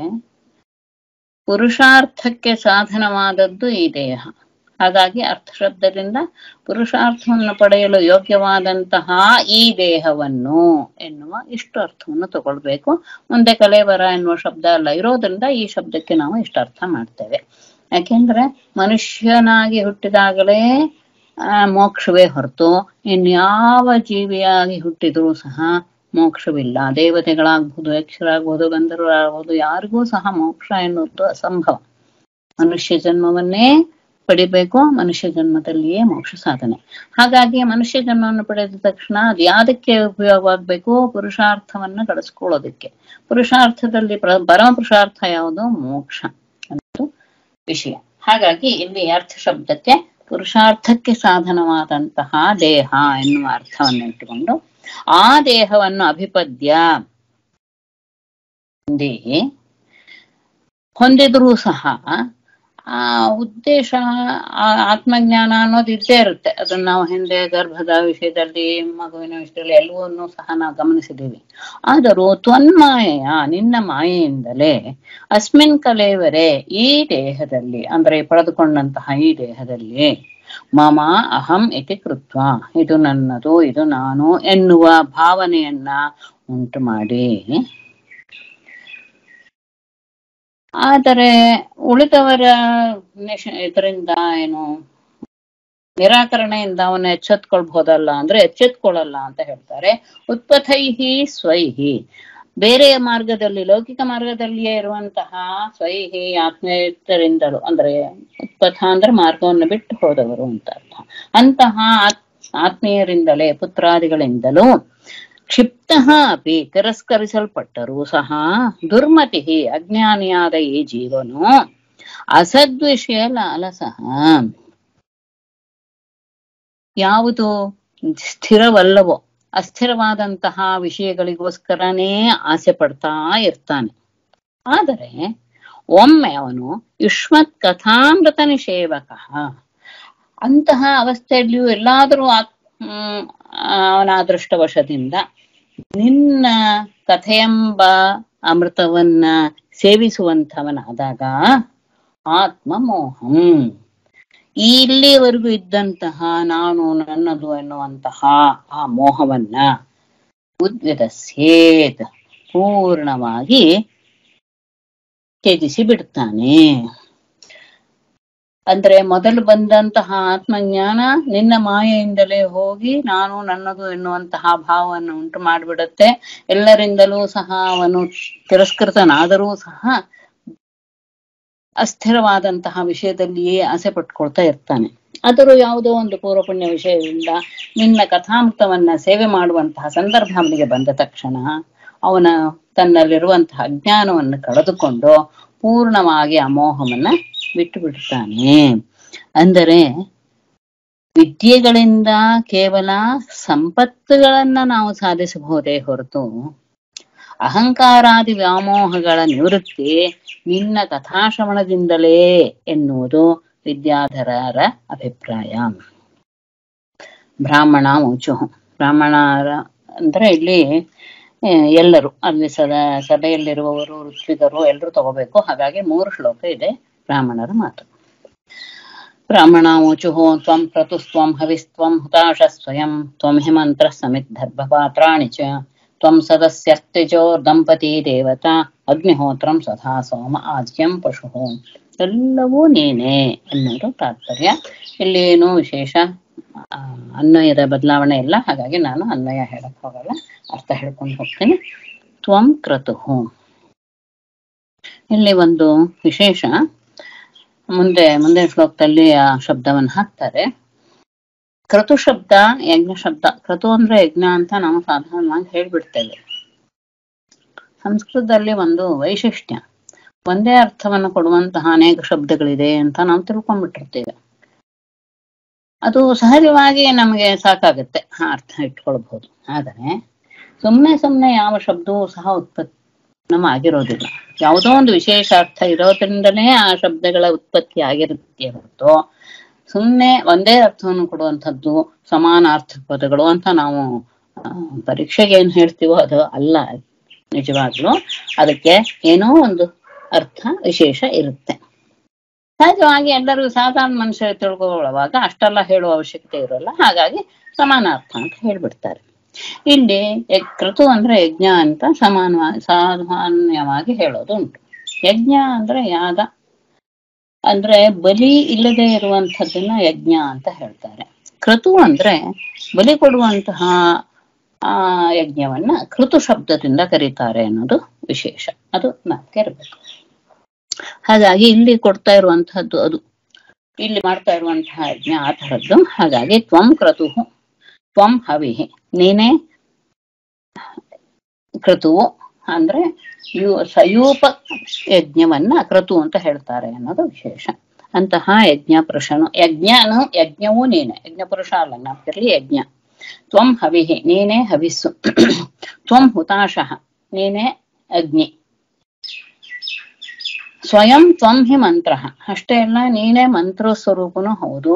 ಪುರುಷಾರ್ಥಕ್ಕೆ ಸಾಧನವಾದದ್ದು ಈ ದೇಹ. ಹಾಗಾಗಿ ಅರ್ಥ ಶಬ್ದದಿಂದ ಪುರುಷಾರ್ಥವನ್ನು ಪಡೆಯಲು ಯೋಗ್ಯವಾದಂತಹ ಈ ದೇಹವನ್ನು ಎನ್ನುವ ಇಷ್ಟು ಅರ್ಥವನ್ನು ತಗೊಳ್ಬೇಕು. ಮುಂದೆ ಕಲೇವರ ಎನ್ನುವ ಶಬ್ದ ಅಲ್ಲ ಇರೋದ್ರಿಂದ ಈ ಶಬ್ದಕ್ಕೆ ನಾವು ಇಷ್ಟು ಅರ್ಥ ಮಾಡ್ತೇವೆ. ಯಾಕೆಂದ್ರೆ ಮನುಷ್ಯನಾಗಿ ಹುಟ್ಟಿದಾಗಲೇ ಮೋಕ್ಷವೇ ಹೊರತು ಇನ್ಯಾವ ಜೀವಿಯಾಗಿ ಹುಟ್ಟಿದ್ರೂ ಸಹ ಮೋಕ್ಷವಿಲ್ಲ. ದೇವತೆಗಳಾಗ್ಬೋದು, ಯಕ್ಷರಾಗ್ಬೋದು, ಗಂಧರ್ವರಾಗ್ಬೋದು, ಯಾರಿಗೂ ಸಹ ಮೋಕ್ಷ ಎನ್ನುವುದು ಅಸಂಭವ. ಮನುಷ್ಯ ಜನ್ಮವನ್ನೇ ಪಡಿಬೇಕು, ಮನುಷ್ಯ ಜನ್ಮದಲ್ಲಿಯೇ ಮೋಕ್ಷ ಸಾಧನೆ. ಹಾಗಾಗಿ ಮನುಷ್ಯ ಜನ್ಮವನ್ನು ಪಡೆದ ತಕ್ಷಣ ಅದು ಯಾದಕ್ಕೆ ಉಪಯೋಗವಾಗಬೇಕು? ಪುರುಷಾರ್ಥವನ್ನು ಗಳಿಸ್ಕೊಳ್ಳೋದಕ್ಕೆ. ಪುರುಷಾರ್ಥದಲ್ಲಿ ಪರಮ ಪುರುಷಾರ್ಥ ಯಾವುದು? ಮೋಕ್ಷ ಅನ್ನೋದು ವಿಷಯ. ಹಾಗಾಗಿ ಇಲ್ಲಿ ಅರ್ಥ ಶಬ್ದಕ್ಕೆ ಪುರುಷಾರ್ಥಕ್ಕೆ ಸಾಧನವಾದಂತಹ ದೇಹ ಎನ್ನುವ ಅರ್ಥವನ್ನು ಇಟ್ಟುಕೊಂಡು ಆ ದೇಹವನ್ನು ಅಭಿಪದ್ಯ ಹೊಂದಿದ್ರೂ ಸಹ ಆ ಉದ್ದೇಶ ಆತ್ಮಜ್ಞಾನ ಅನ್ನೋದು ಇದ್ದೇ ಇರುತ್ತೆ. ಅದನ್ನ ನಾವು ಹಿಂದೆ ಗರ್ಭದ ವಿಷಯದಲ್ಲಿ, ಮಗುವಿನ ವಿಷಯದಲ್ಲಿ ಎಲ್ಲವನ್ನೂ ಸಹ ನಾವು ಗಮನಿಸಿದ್ದೀವಿ. ಆದರೂ ತ್ವನ್ಮಾಯೆಯ, ನಿನ್ನ ಮಾಯೆಯಿಂದಲೇ ಅಸ್ಮಿನ್ ಕಲೇವರೆ, ಈ ದೇಹದಲ್ಲಿ ಅಂದ್ರೆ ಪಡೆದುಕೊಂಡಂತಹ ಈ ದೇಹದಲ್ಲಿ ಮಮ ಅಹಂ ಇತಿ ಕೃತ್ವ, ಇದು ನನ್ನದು, ಇದು ನಾನು ಎನ್ನುವ ಭಾವನೆಯನ್ನ ಉಂಟು ಮಾಡಿ, ಆದರೆ ಉಳಿದವರ ಇದರಿಂದ ಏನು ನಿರಾಕರಣೆಯಿಂದ ಅವನ್ನ ಎಚ್ಚೆತ್ಕೊಳ್ಬಹುದಲ್ಲ ಅಂದ್ರೆ ಎಚ್ಚೆತ್ಕೊಳ್ಳಲ್ಲ ಅಂತ ಹೇಳ್ತಾರೆ. ಉತ್ಪಥೈಹಿ ಸ್ವೈಹಿ, ಬೇರೆಯ ಮಾರ್ಗದಲ್ಲಿ, ಲೌಕಿಕ ಮಾರ್ಗದಲ್ಲಿಯೇ ಇರುವಂತಹ ಸ್ವೈಹಿ ಆತ್ಮೀಯರಿಂದಲೂ, ಅಂದ್ರೆ ಉತ್ಪಥ ಅಂದ್ರೆ ಮಾರ್ಗವನ್ನು ಬಿಟ್ಟು ಹೋದವರು ಅಂತ ಅರ್ಥ. ಅಂತಹ ಆತ್ಮೀಯರಿಂದಲೇ, ಪುತ್ರಾದಿಗಳಿಂದಲೂ ಕ್ಷಿಪ್ತ ಅಪಿ, ತಿರಸ್ಕರಿಸಲ್ಪಟ್ಟರೂ ಸಹ, ದುರ್ಮತಿ, ಅಜ್ಞಾನಿಯಾದ ಈ ಜೀವನು, ಅಸದ್ವಿಷಯ ಲಾಲಸಃ, ಯಾವುದು ಸ್ಥಿರವಲ್ಲವೋ ಅಸ್ಥಿರವಾದಂತಹ ವಿಷಯಗಳಿಗೋಸ್ಕರನೇ ಆಸೆ ಪಡ್ತಾ ಇರ್ತಾನೆ. ಆದರೆ ಒಮ್ಮೆ ಅವನು ಯುಷ್ಮತ್ ಕಥಾಮೃತ ನಿಷೇವಕ, ಅಂತಹ ಅವಸ್ಥೆಯಲ್ಲಿಯೂ ಎಲ್ಲಾದರೂ ಅವನ ಅದೃಷ್ಟವಶದಿಂದ ನಿನ್ನ ಕಥೆಯೆಂಬ ಅಮೃತವನ್ನ ಸೇವಿಸುವಂಥವನಾದಾಗ ಆತ್ಮಮೋಹಂ, ಇಲ್ಲಿಯವರೆಗೂ ಇದ್ದಂತಹ ನಾನು ನನ್ನದು ಎನ್ನುವಂತಹ ಆ ಮೋಹವನ್ನ ಉದ್ವಿದಸ್ಯೇತ್, ಪೂರ್ಣವಾಗಿ ತ್ಯಜಿಸಿ ಬಿಡ್ತಾನೆ. ಅಂದ್ರೆ ಮೊದಲು ಬಂದಂತಹ ಆತ್ಮಜ್ಞಾನ ನಿನ್ನ ಮಾಯೆಯಿಂದಲೇ ಹೋಗಿ ನಾನು ನನ್ನದು ಎನ್ನುವಂತಹ ಭಾವವನ್ನು ಉಂಟು ಮಾಡಿಬಿಡುತ್ತೆ. ಎಲ್ಲರಿಂದಲೂ ಸಹ ಅವನು ತಿರಸ್ಕೃತನಾದರೂ ಸಹ ಅಸ್ಥಿರವಾದಂತಹ ವಿಷಯದಲ್ಲಿಯೇ ಆಸೆ ಪಟ್ಕೊಳ್ತಾ ಇರ್ತಾನೆ. ಆದರೂ ಯಾವುದೋ ಒಂದು ಪೂರ್ವಪುಣ್ಯ ವಿಷಯದಿಂದ ನಿನ್ನ ಕಥಾಮೃತವನ್ನ ಸೇವೆ ಮಾಡುವಂತಹ ಸಂದರ್ಭ ಅವನಿಗೆ ಬಂದ ತಕ್ಷಣ ಅವನ ತನ್ನಲ್ಲಿರುವಂತಹ ಅಜ್ಞಾನವನ್ನು ಕಳೆದುಕೊಂಡು ಪೂರ್ಣವಾಗಿ ಆ ಮೋಹವನ್ನ ಬಿಟ್ಟು ಬಿಡುತ್ತಾನೆ. ಅಂದರೆ ವಿದ್ಯೆಗಳಿಂದ ಕೇವಲ ಸಂಪತ್ತುಗಳನ್ನ ನಾವು ಸಾಧಿಸಬಹುದೇ ಹೊರತು ಅಹಂಕಾರಾದಿ ವ್ಯಾಮೋಹಗಳ ನಿವೃತ್ತಿ ನಿನ್ನ ಕಥಾಶ್ರವಣದಿಂದಲೇ ಎನ್ನುವುದು ವಿದ್ಯಾಧರರ ಅಭಿಪ್ರಾಯ. ಬ್ರಾಹ್ಮಣ ಮುಚುಹು, ಬ್ರಾಹ್ಮಣರ ಅಂದ್ರೆ ಇಲ್ಲಿ ಎಲ್ಲರೂ, ಅಲ್ಲಿ ಸಭೆಯಲ್ಲಿರುವವರು, ಋತ್ವಿಕರು ಎಲ್ಲರೂ ತಗೋಬೇಕು. ಹಾಗಾಗಿ 3 ಶ್ಲೋಕ ಇದೆ ಬ್ರಾಹ್ಮಣರ ಮಾತು. ಬ್ರಾಹ್ಮಣ ಊಚುಹೋ ತ್ವಂ ಕ್ರತುಸ್ತ್ವಂ ಹವಿಸ್ತ್ವಂ ಹುತಾಶ ಸ್ವಯಂ ತ್ವಂ ಹಿಮಂತ್ರ ಸಮಿತ್ ದರ್ಭಪಾತ್ರಾಣಿ ಚ ತ್ವಂ ಸದಸ್ಯ ತ್ರಿಜೋ ದಂಪತಿ ದೇವತಾ ಅಗ್ನಿಹೋತ್ರಂ ಸದಾ ಸೋಮ ಆಜ್ಯಂ ಪಶುಹೋ, ಎಲ್ಲವೂ ನೀನೇ ಎನ್ನುವುದು ತಾತ್ಪರ್ಯ. ಇಲ್ಲೇನು ವಿಶೇಷ ಅನ್ವಯದ ಬದಲಾವಣೆ ಇಲ್ಲ, ಹಾಗಾಗಿ ನಾನು ಅನ್ವಯ ಹೇಳಕ್ ಹೋಗಲ್ಲ, ಅರ್ಥ ಹೇಳ್ಕೊಂಡು ಹೋಗ್ತೀನಿ. ತ್ವಂ ಕ್ರತುಹು, ಇಲ್ಲಿ ಒಂದು ವಿಶೇಷ, ಮುಂದೆ ಶ್ಲೋಕದಲ್ಲಿ ಆ ಶಬ್ದವನ್ನು ಹಾಕ್ತಾರೆ. ಕ್ರತು ಶಬ್ದ ಯಜ್ಞ ಶಬ್ದ. ಕ್ರತು ಅಂದ್ರೆ ಯಜ್ಞ ಅಂತ ನಾವು ಸಾಧಾರಣವಾಗಿ ಹೇಳ್ಬಿಡ್ತೇವೆ. ಸಂಸ್ಕೃತದಲ್ಲಿ ಒಂದು ವೈಶಿಷ್ಟ್ಯ, ಒಂದೇ ಅರ್ಥವನ್ನು ಕೊಡುವಂತಹ ಅನೇಕ ಶಬ್ದಗಳಿದೆ ಅಂತ ನಾವು ತಿಳ್ಕೊಂಡ್ಬಿಟ್ಟಿರ್ತೇವೆ. ಅದು ಸಹಜವಾಗಿ ನಮಗೆ ಸಾಕಾಗುತ್ತೆ, ಅರ್ಥ ಇಟ್ಕೊಳ್ಬಹುದು. ಆದರೆ ಸುಮ್ಮನೆ ಯಾವ ಶಬ್ದವೂ ಸಹ ಉತ್ಪನ್ನ ಆಗಿರೋದಿಲ್ಲ. ಯಾವುದೋ ಒಂದು ವಿಶೇಷ ಅರ್ಥ ಇರೋದ್ರಿಂದಲೇ ಆ ಶಬ್ದಗಳ ಉತ್ಪತ್ತಿ ಆಗಿರುತ್ತೆ ಹೊರತು ಸುಮ್ಮನೆ ಒಂದೇ ಅರ್ಥವನ್ನು ಕೊಡುವಂಥದ್ದು ಸಮಾನಾರ್ಥಕ ಪದಗಳು ಅಂತ ನಾವು ಪರೀಕ್ಷೆಗೆ ಏನು ಹೇಳ್ತೀವೋ ಅದು ಅಲ್ಲ. ನಿಜವಾಗ್ಲೂ ಅದಕ್ಕೆ ಏನೋ ಒಂದು ಅರ್ಥ ವಿಶೇಷ ಇರುತ್ತೆ. ಸಹಜವಾಗಿ ಎಲ್ಲರೂ ಸಾಧಾರಣ ಮನುಷ್ಯರು ತಿಳ್ಕೊಳ್ಳುವಾಗ ಅಷ್ಟೆಲ್ಲ ಹೇಳುವ ಅವಶ್ಯಕತೆ ಇರೋಲ್ಲ, ಹಾಗಾಗಿ ಸಮಾನಾರ್ಥ ಅಂತ ಹೇಳ್ಬಿಡ್ತಾರೆ. ಇಲ್ಲಿ ಕ್ರತು ಅಂದ್ರೆ ಯಜ್ಞ ಅಂತ ಸಾಮಾನ್ಯವಾಗಿ ಹೇಳೋದು ಉಂಟು. ಯಜ್ಞ ಅಂದ್ರೆ ಯಾಗ, ಅಂದ್ರೆ ಬಲಿ ಇಲ್ಲದೆ ಇರುವಂಥದ್ದನ್ನ ಯಜ್ಞ ಅಂತ ಹೇಳ್ತಾರೆ. क्रतु अंद्रे बलि कोडुवंತಹ यज्ञवन्न क्रतु शब्ददिंद करीतारे ಅನ್ನೋದು ವಿಶೇಷ. ಅದು ನಮಗೆ ಇರಬೇಕು. ಹಾಗಾಗಿ ಇಲ್ಲಿ ಕೊಡ್ತಾ ಇರುವಂತದ್ದು ಅದು ಇಲ್ಲಿ ಮಾಡ್ತಾ ಇರುವಂತಹ ಯಜ್ಞ ಆ ತರದ್ದು. ಹಾಗಾಗಿ ತ್ವಂ ಕ್ರತುಃ ತ್ವಂ ಹವಿಃ ನೀನೇ ಕ್ರತುವು ಅಂದ್ರೆ ಸಯೂಪ ಯಜ್ಞವನ್ನ ಕ್ರತು ಅಂತ ಹೇಳ್ತಾರೆ ಅನ್ನೋದು ವಿಶೇಷ. ಅಂತಹ ಯಜ್ಞ ಪುರುಷನು ಯಜ್ಞನು ಯಜ್ಞವೂ ನೀನೆ, ಯಜ್ಞ ಪುರುಷ ಅಲ್ಲ ನಾಪಿರ್ಲಿ ಯಜ್ಞ. ತ್ವಂ ಹವಿಃ ನೀನೇ ಹವಿಸ್ಸು, ತ್ವಂ ಹುತಾಶಃ ನೀನೇ ಅಗ್ನಿ, ಸ್ವಯಂ ತ್ವಂ ಹಿ ಮಂತ್ರಃ ಅಷ್ಟೇ ಅಲ್ಲ ನೀನೇ ಮಂತ್ರ ಸ್ವರೂಪನೂ ಹೌದು.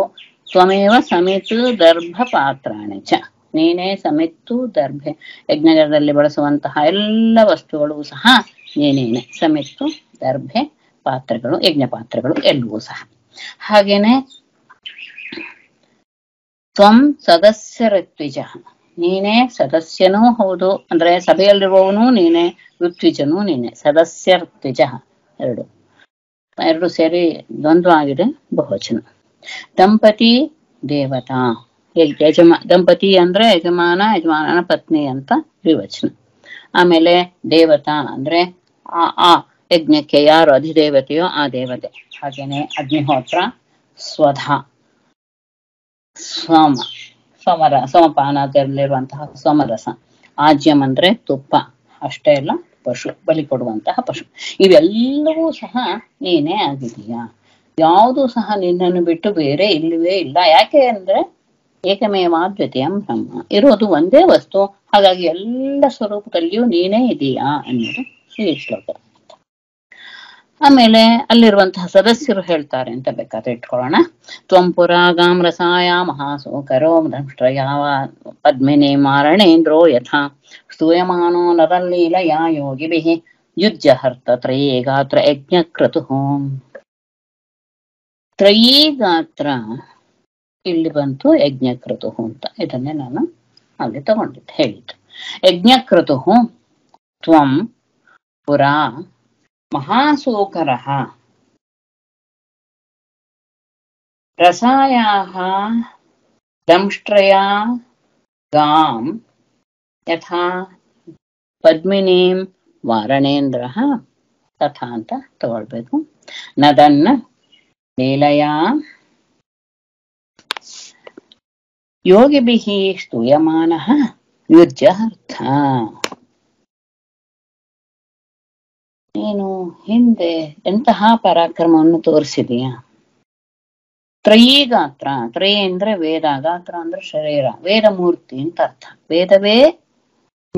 ತ್ವಮೇವ ಸಮಿತು ದರ್ಭ ಪಾತ್ರಾಣಿ ಚ ನೀನೇ ಸಮಿತ್ತು ದರ್ಭೆ ಯಜ್ಞದಲ್ಲಿ ಬಳಸುವಂತಹ ಎಲ್ಲ ವಸ್ತುಗಳು ಸಹ ನೀನೇನೆ ಸಮಿತ್ತು ದರ್ಭೆ ಪಾತ್ರಗಳು ಯಜ್ಞ ಪಾತ್ರಗಳು ಎಲ್ಲವೂ ಸಹ. ಹಾಗೇನೆ ತ್ವಂ ಸದಸ್ಯ ಋತ್ವಿಜ ನೀನೇ ಸದಸ್ಯನೂ ಹೌದು ಅಂದ್ರೆ ಸಭೆಯಲ್ಲಿರುವವನು ನೀನೆ, ಋತ್ವಿಜನೂ ನೀನೆ. ಸದಸ್ಯ ಋತ್ವಿಜ ಎರಡು ಸೇರಿ ದ್ವಂದ್ವ ಆಗಿದೆ ಬಹುವಚನ. ದಂಪತಿ ದೇವತಾ ದಂಪತಿ ಅಂದ್ರೆ ಯಜಮಾನ ಯಜಮಾನನ ಪತ್ನಿ ಅಂತ ದ್ವಿವಚನ. ಆಮೇಲೆ ದೇವತಾ ಅಂದ್ರೆ ಆ ಯಜ್ಞಕ್ಕೆ ಯಾರು ಅಧಿದೇವತೆಯೋ ಆ ದೇವತೆ. ಹಾಗೇನೆ ಅಗ್ನಿಹೋತ್ರ ಸ್ವಧಾ ಸೋಮ ಸೋಮರ ಸೋಮಪಾನದಲ್ಲಿರುವಂತಹ ಸೋಮರಸ, ಆಜ್ಯಂ ಅಂದ್ರೆ ತುಪ್ಪ ಅಷ್ಟೇ ಅಲ್ಲ ಪಶು ಬಲಿ ಕೊಡುವಂತಹ ಪಶು. ಇವೆಲ್ಲವೂ ಸಹ ನೀನೇ ಆಗಿದೀಯಾ, ಯಾವುದೂ ಸಹ ನಿನ್ನನ್ನು ಬಿಟ್ಟು ಬೇರೆ ಇಲ್ಲವೇ ಇಲ್ಲ. ಯಾಕೆ ಅಂದ್ರೆ ಏಕಮೇವಾದ್ವಿತೀಯಂ ಬ್ರಹ್ಮ, ಇರೋದು ಒಂದೇ ವಸ್ತು. ಹಾಗಾಗಿ ಎಲ್ಲ ಸ್ವರೂಪದಲ್ಲಿಯೂ ನೀನೇ ಇದೀಯಾ ಅನ್ನೋದು ಈ ಶ್ಲೋಕ. ಆಮೇಲೆ ಅಲ್ಲಿರುವಂತಹ ಸದಸ್ಯರು ಹೇಳ್ತಾರೆ ಅಂತ ಬೇಕಾದ್ರೆ ಇಟ್ಕೊಳ್ಳೋಣ. ತ್ವಂ ಪುರಾಗಾಂ ರಸಾಯ ಮಹಾಸೋ ಕರೋ ಧೃಷ್ಟ್ರಯಾವ ಪದ್ಮಿನಿ ಮಾರಣೇಂದ್ರೋ ಯಥಾ ಸ್ತೂಯಮಾನೋ ನರಲ್ಲೀಲಯಾ ಯೋಗಿಭಿಃ ಯುಜ್ಜಹರ್ತ ತ್ರಯೀ ಗಾತ್ರ ಯಜ್ಞಕ್ರತುಃ. ತ್ರಯೀ ಗಾತ್ರ ಇಲ್ಲಿ ಬಂತು ಯಜ್ಞಕ್ರತುಃ ಅಂತ, ಇದನ್ನೇ ನಾನು ಅಲ್ಲಿ ತಗೊಂಡಿದ್ದೆ ಹೇಳಿದ್ದು. ಯಜ್ಞಕ್ರತುಃ ತ್ವಂ ಪುರಾ ಮಹಾಸೋಕರಃ ರಸಾಯಾಃ ದಂಷ್ಟ್ರಯಾ ಗಾಂ ಯಥಾ ಪದ್ಮಿನೀಂ ವಾರಣೇಂದ್ರಃ ತಥಾ ಅಂತ ತಗೊಳ್ಬೇಕು. ನದನ್ನ ಲೀಲಯಾ ಯೋಗಿಭಿಃ ಸ್ತೂಯಮಾನಃ ಯುಜ್ಯಹರ್ಥ. ನೀನು ಹಿಂದೆ ಎಂತಹ ಪರಾಕ್ರಮವನ್ನು ತೋರಿಸಿದೀಯ. ತ್ರಯೀ ಗಾತ್ರ, ತ್ರಯ ಅಂದ್ರೆ ವೇದ, ಗಾತ್ರ ಅಂದ್ರೆ ಶರೀರ, ವೇದಮೂರ್ತಿ ಅಂತ ಅರ್ಥ. ವೇದವೇ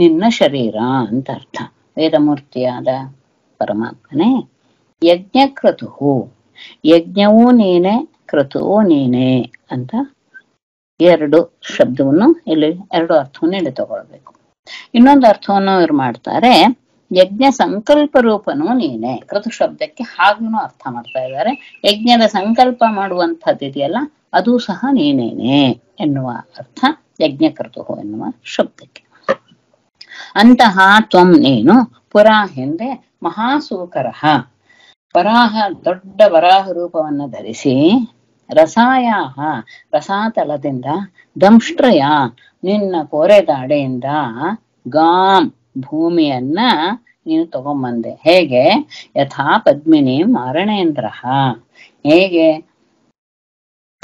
ನಿನ್ನ ಶರೀರ ಅಂತ ಅರ್ಥ. ವೇದಮೂರ್ತಿಯಾದ ಪರಮಾತ್ಮನೇ ಯಜ್ಞ ಕ್ರತುಹು, ಯಜ್ಞವೂ ನೀನೆ ಕ್ರತುವೂ ನೀನೆ ಅಂತ ಎರಡು ಶಬ್ದವನ್ನು ಇಲ್ಲಿ ಎರಡು ಅರ್ಥವನ್ನು ಇಲ್ಲಿ ತಗೊಳ್ಬೇಕು. ಇನ್ನೊಂದು ಅರ್ಥವನ್ನು ಇವ್ರು ಮಾಡ್ತಾರೆ, ಯಜ್ಞ ಸಂಕಲ್ಪ ರೂಪನೂ ನೀನೆ. ಕೃತು ಶಬ್ದಕ್ಕೆ ಹಾಗೂನು ಅರ್ಥ ಮಾಡ್ತಾ ಇದ್ದಾರೆ, ಯಜ್ಞದ ಸಂಕಲ್ಪ ಮಾಡುವಂಥದ್ದು ಇದೆಯಲ್ಲ ಅದು ಸಹ ನೀನೇನೆ ಎನ್ನುವ ಅರ್ಥ ಯಜ್ಞ ಕೃತು ಎನ್ನುವ ಶಬ್ದಕ್ಕೆ. ಅಂತಹ ತ್ವಂ ನೀನು, ಪುರಾ ಹಿಂದೆ, ಮಹಾಸೂಕರಃ ವರಾಹ ದೊಡ್ಡ ವರಾಹ ರೂಪವನ್ನು ಧರಿಸಿ, ರಸಾಯಾಹ ರಸಾತಲದಿಂದ, ದಂಷ್ಟ್ರಯ ನಿನ್ನ ಕೋರೆದಾಡೆಯಿಂದ, ಗಾಂ ಭೂಮಿಯನ್ನ ನೀನು ತಗೊಂಬಂದೆ. ಹೇಗೆ? ಯಥಾ ಪದ್ಮಿನಿ ಮಾರಣೇಂದ್ರ, ಹೇಗೆ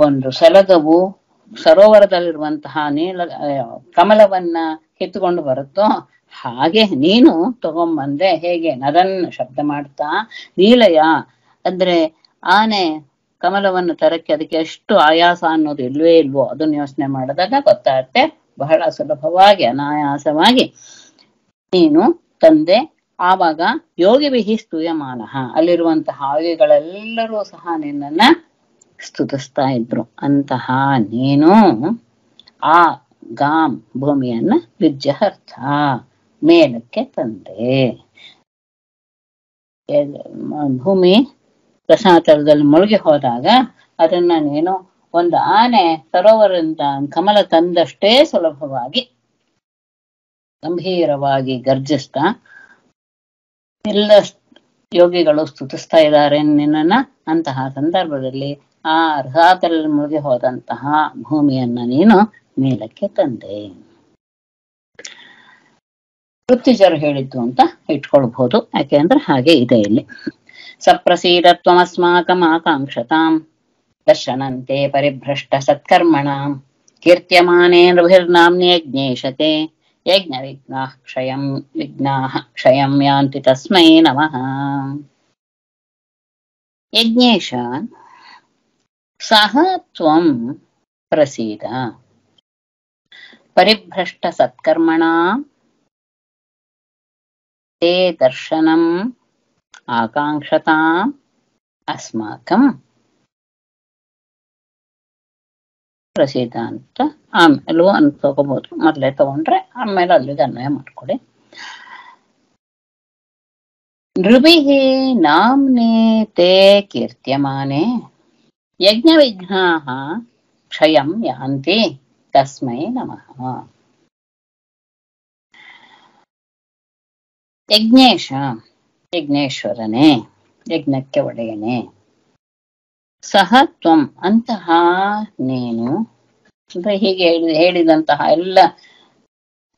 ಒಂದು ಸಲಗವು ಸರೋವರದಲ್ಲಿರುವಂತಹ ನೀಲ ಕಮಲವನ್ನ ಕಿತ್ತುಕೊಂಡು ಬರುತ್ತೋ ಹಾಗೆ ನೀನು ತಗೊಂಬಂದೆ. ಹೇಗೆ? ನರನ್ನ ಶಬ್ದ ಮಾಡ್ತಾ, ಲೀಲಯ ಅಂದ್ರೆ ಆನೆ ಕಮಲವನ್ನು ತರಕ್ಕೆ ಅದಕ್ಕೆ ಎಷ್ಟು ಆಯಾಸ ಅನ್ನೋದು ಇಲ್ವೇ ಇಲ್ವೋ ಅದನ್ನ ಯೋಚನೆ ಮಾಡಿದಾಗ ಗೊತ್ತಾಗತ್ತೆ. ಬಹಳ ಸುಲಭವಾಗಿ ಅನಾಯಾಸವಾಗಿ ನೀನು ತಂದೆ. ಆವಾಗ ಯೋಗಿಭಿಃ ಸ್ತೂಯಮಾನಃ, ಅಲ್ಲಿರುವಂತಹ ಯೋಗಿಗಳೆಲ್ಲರೂ ಸಹ ನಿನ್ನನ್ನ ಸ್ತುತಿಸ್ತಾ ಇದ್ರು. ಅಂತಹ ನೀನು ಆ ಗಾಂ ಭೂಮಿಯನ್ನ ಯುಜ್ಯಹರ್ಥ ಮೇಲಕ್ಕೆ ತಂದೆ. ಭೂಮಿ ರಸಾತಲದಲ್ಲಿ ಮುಳುಗಿ ಹೋದಾಗ ಅದನ್ನ ನೀನು ಒಂದು ಆನೆ ಸರೋವರದಿಂದ ಕಮಲ ತಂದಷ್ಟೇ ಸುಲಭವಾಗಿ ಗಂಭೀರವಾಗಿ ಗರ್ಜಿಸ್ತಾ ಎಲ್ಲ ಯೋಗಿಗಳು ಸ್ತುತಿಸ್ತಾ ಇದ್ದಾರೆ ನಿನ್ನನ್ನ. ಅಂತಹ ಸಂದರ್ಭದಲ್ಲಿ ಆ ಅರ್ಹಾತರಲ್ಲಿ ಮುಳುಗಿ ಹೋದಂತಹ ಭೂಮಿಯನ್ನ ನೀನು ಮೇಲಕ್ಕೆ ತಂದೆ. ವೃತ್ತಿಜರು ಹೇಳಿದ್ದು ಅಂತ ಇಟ್ಕೊಳ್ಬಹುದು, ಯಾಕೆಂದ್ರೆ ಹಾಗೆ ಇದೆ ಇಲ್ಲಿ. ಸಪ್ರಸೀದತ್ವಮಸ್ಮಾಕಂ ಆಕಾಂಕ್ಷತಾಂ ದರ್ಶನಂತೆ ಪರಿಭ್ರಷ್ಟ ಸತ್ಕರ್ಮಣಾಂ ಕೀರ್ತ್ಯಮಾನೇ ನೃಭಿರ್ನಾಮ್ನಿ ಯಜ್ಞೇಶತೆ ಯಜ್ಞ ವಿಘ್ನಾಃ ಕ್ಷಯಂ ಯಾಂತಿ ತಸ್ಮೈ ನಮಃ. ಯಜ್ಞೇಶ ಸಹ ತ್ವಂ ಪ್ರಸೀದ ಪರಿಭ್ರಷ್ಟ ಸತ್ಕರ್ಮಣಾಂ ತೇ ದರ್ಶನಂ ಆಕಾಂಕ್ಷತಾಂ ಅಸ್ಮಾಕಂ ಪ್ರಸಿದ್ಧ ಅಂತ ಆಮೇಲೂ ಅಂತ ತಗೋಬಹುದು. ಮೊದಲೇ ತಗೊಂಡ್ರೆ ಆಮೇಲೆ ಅಲ್ಲಿಗೆ ಅನ್ವಯ ಮಾಡ್ಕೊಡಿ. ನೃಭಿಹಿ ನಾಮ್ನೇ ತೇ ಕೀರ್ತ್ಯಮಾನೆ ಯಜ್ಞ ವಿಘ್ನಾಃ ಕ್ಷಯಂ ಯಾಂತಿ ತಸ್ಮೈ ನಮಃ. ಯಜ್ಞೇಶ ಯಜ್ಞೇಶ್ವರನೇ, ಯಜ್ಞಕ್ಕೆ ಒಡೆಯನೇ, ಸಹ ತ್ವಂ ಅಂತಹ ನೀನು ಅಂದ್ರೆ ಹೀಗೆ ಹೇಳಿದಂತಹ ಎಲ್ಲ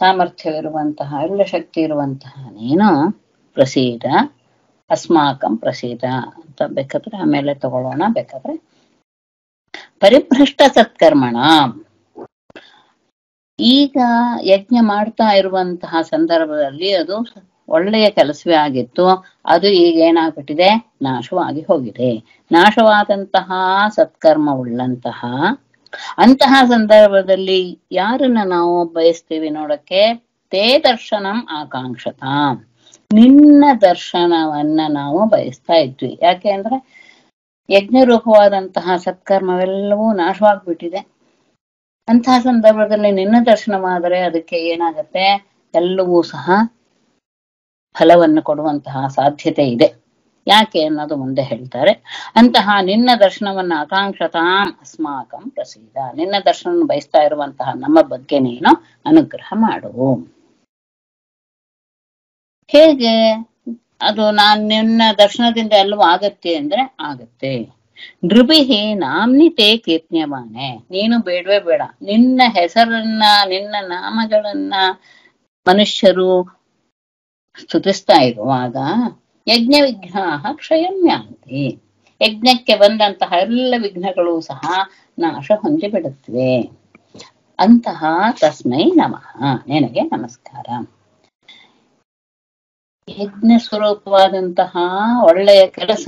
ಸಾಮರ್ಥ್ಯವಿರುವಂತಹ ಎಲ್ಲ ಶಕ್ತಿ ಇರುವಂತಹ ನೀನು ಪ್ರಸೀದ ಅಸ್ಮಾಕಂ ಪ್ರಸೀದ ಅಂತ ಬೇಕಾದ್ರೆ ಆಮೇಲೆ ತಗೊಳ್ಳೋಣ. ಬೇಕಾದ್ರೆ ಪರಿಭ್ರಷ್ಟ ಸತ್ಕರ್ಮಣ, ಈಗ ಯಜ್ಞ ಮಾಡ್ತಾ ಇರುವಂತಹ ಸಂದರ್ಭದಲ್ಲಿ ಅದು ಒಳ್ಳೆಯ ಕೆಲಸವೇ ಆಗಿತ್ತು, ಅದು ಈಗ ಏನಾಗ್ಬಿಟ್ಟಿದೆ, ನಾಶವಾಗಿ ಹೋಗಿದೆ. ನಾಶವಾದಂತಹ ಸತ್ಕರ್ಮವುಳ್ಳಂತಹ ಅಂತಹ ಸಂದರ್ಭದಲ್ಲಿ ಯಾರನ್ನ ನಾವು ಬಯಸ್ತೀವಿ ನೋಡಕ್ಕೆ, ತೇ ದರ್ಶನಂ ಆಕಾಂಕ್ಷತಾಂ, ನಿನ್ನ ದರ್ಶನವನ್ನ ನಾವು ಬಯಸ್ತಾ ಇದ್ವಿ. ಯಾಕೆ ಅಂದ್ರೆ ಯಜ್ಞರೂಪವಾದಂತಹ ಸತ್ಕರ್ಮವೆಲ್ಲವೂ ನಾಶವಾಗ್ಬಿಟ್ಟಿದೆ. ಅಂತಹ ಸಂದರ್ಭದಲ್ಲಿ ನಿನ್ನ ದರ್ಶನವಾದರೆ ಅದಕ್ಕೆ ಏನಾಗತ್ತೆ, ಎಲ್ಲವೂ ಸಹ ಫಲವನ್ನು ಕೊಡುವಂತಹ ಸಾಧ್ಯತೆ ಇದೆ. ಯಾಕೆ ಅನ್ನೋದು ಮುಂದೆ ಹೇಳ್ತಾರೆ. ಅಂತಹ ನಿನ್ನ ದರ್ಶನವನ್ನು ಆಕಾಂಕ್ಷತಾಂ ಅಸ್ಮಾಕಂ ಪ್ರಸೀದ, ನಿನ್ನ ದರ್ಶನ ಬಯಸ್ತಾ ಇರುವಂತಹ ನಮ್ಮ ಬಗ್ಗೆ ನೀನು ಅನುಗ್ರಹ ಮಾಡು. ಹೇಗೆ ಅದು ನಾನು ನಿನ್ನ ದರ್ಶನದಿಂದ ಎಲ್ಲವೂ ಆಗತ್ತೆ ಅಂದ್ರೆ ಆಗತ್ತೆ. ನೃಭಿಹಿ ನಾಮ್ನಿ ತೇ ಕೀರ್ತ್ಯಮಾನೆ, ನೀನು ಬೇಡವೇ ಬೇಡ, ನಿನ್ನ ಹೆಸರನ್ನ ನಿನ್ನ ನಾಮಗಳನ್ನ ಮನುಷ್ಯರು ಸ್ತುತಿಸ್ತಾ ಇರುವಾಗ ಯಜ್ಞ ವಿಘ್ನಾಹ ಕ್ಷಯಂ ಯಾಂತಿ, ಯಜ್ಞಕ್ಕೆ ಬಂದಂತಹ ಎಲ್ಲ ವಿಘ್ನಗಳು ಸಹ ನಾಶ ಹೊಂದಿ ಬಿಡುತ್ತವೆ. ಅಂತಹ ತಸ್ಮೈ ನಮಃ, ನಿನಗೆ ನಮಸ್ಕಾರ. ಯಜ್ಞ ಸ್ವರೂಪವಾದಂತಹ ಒಳ್ಳೆಯ ಕೆಲಸ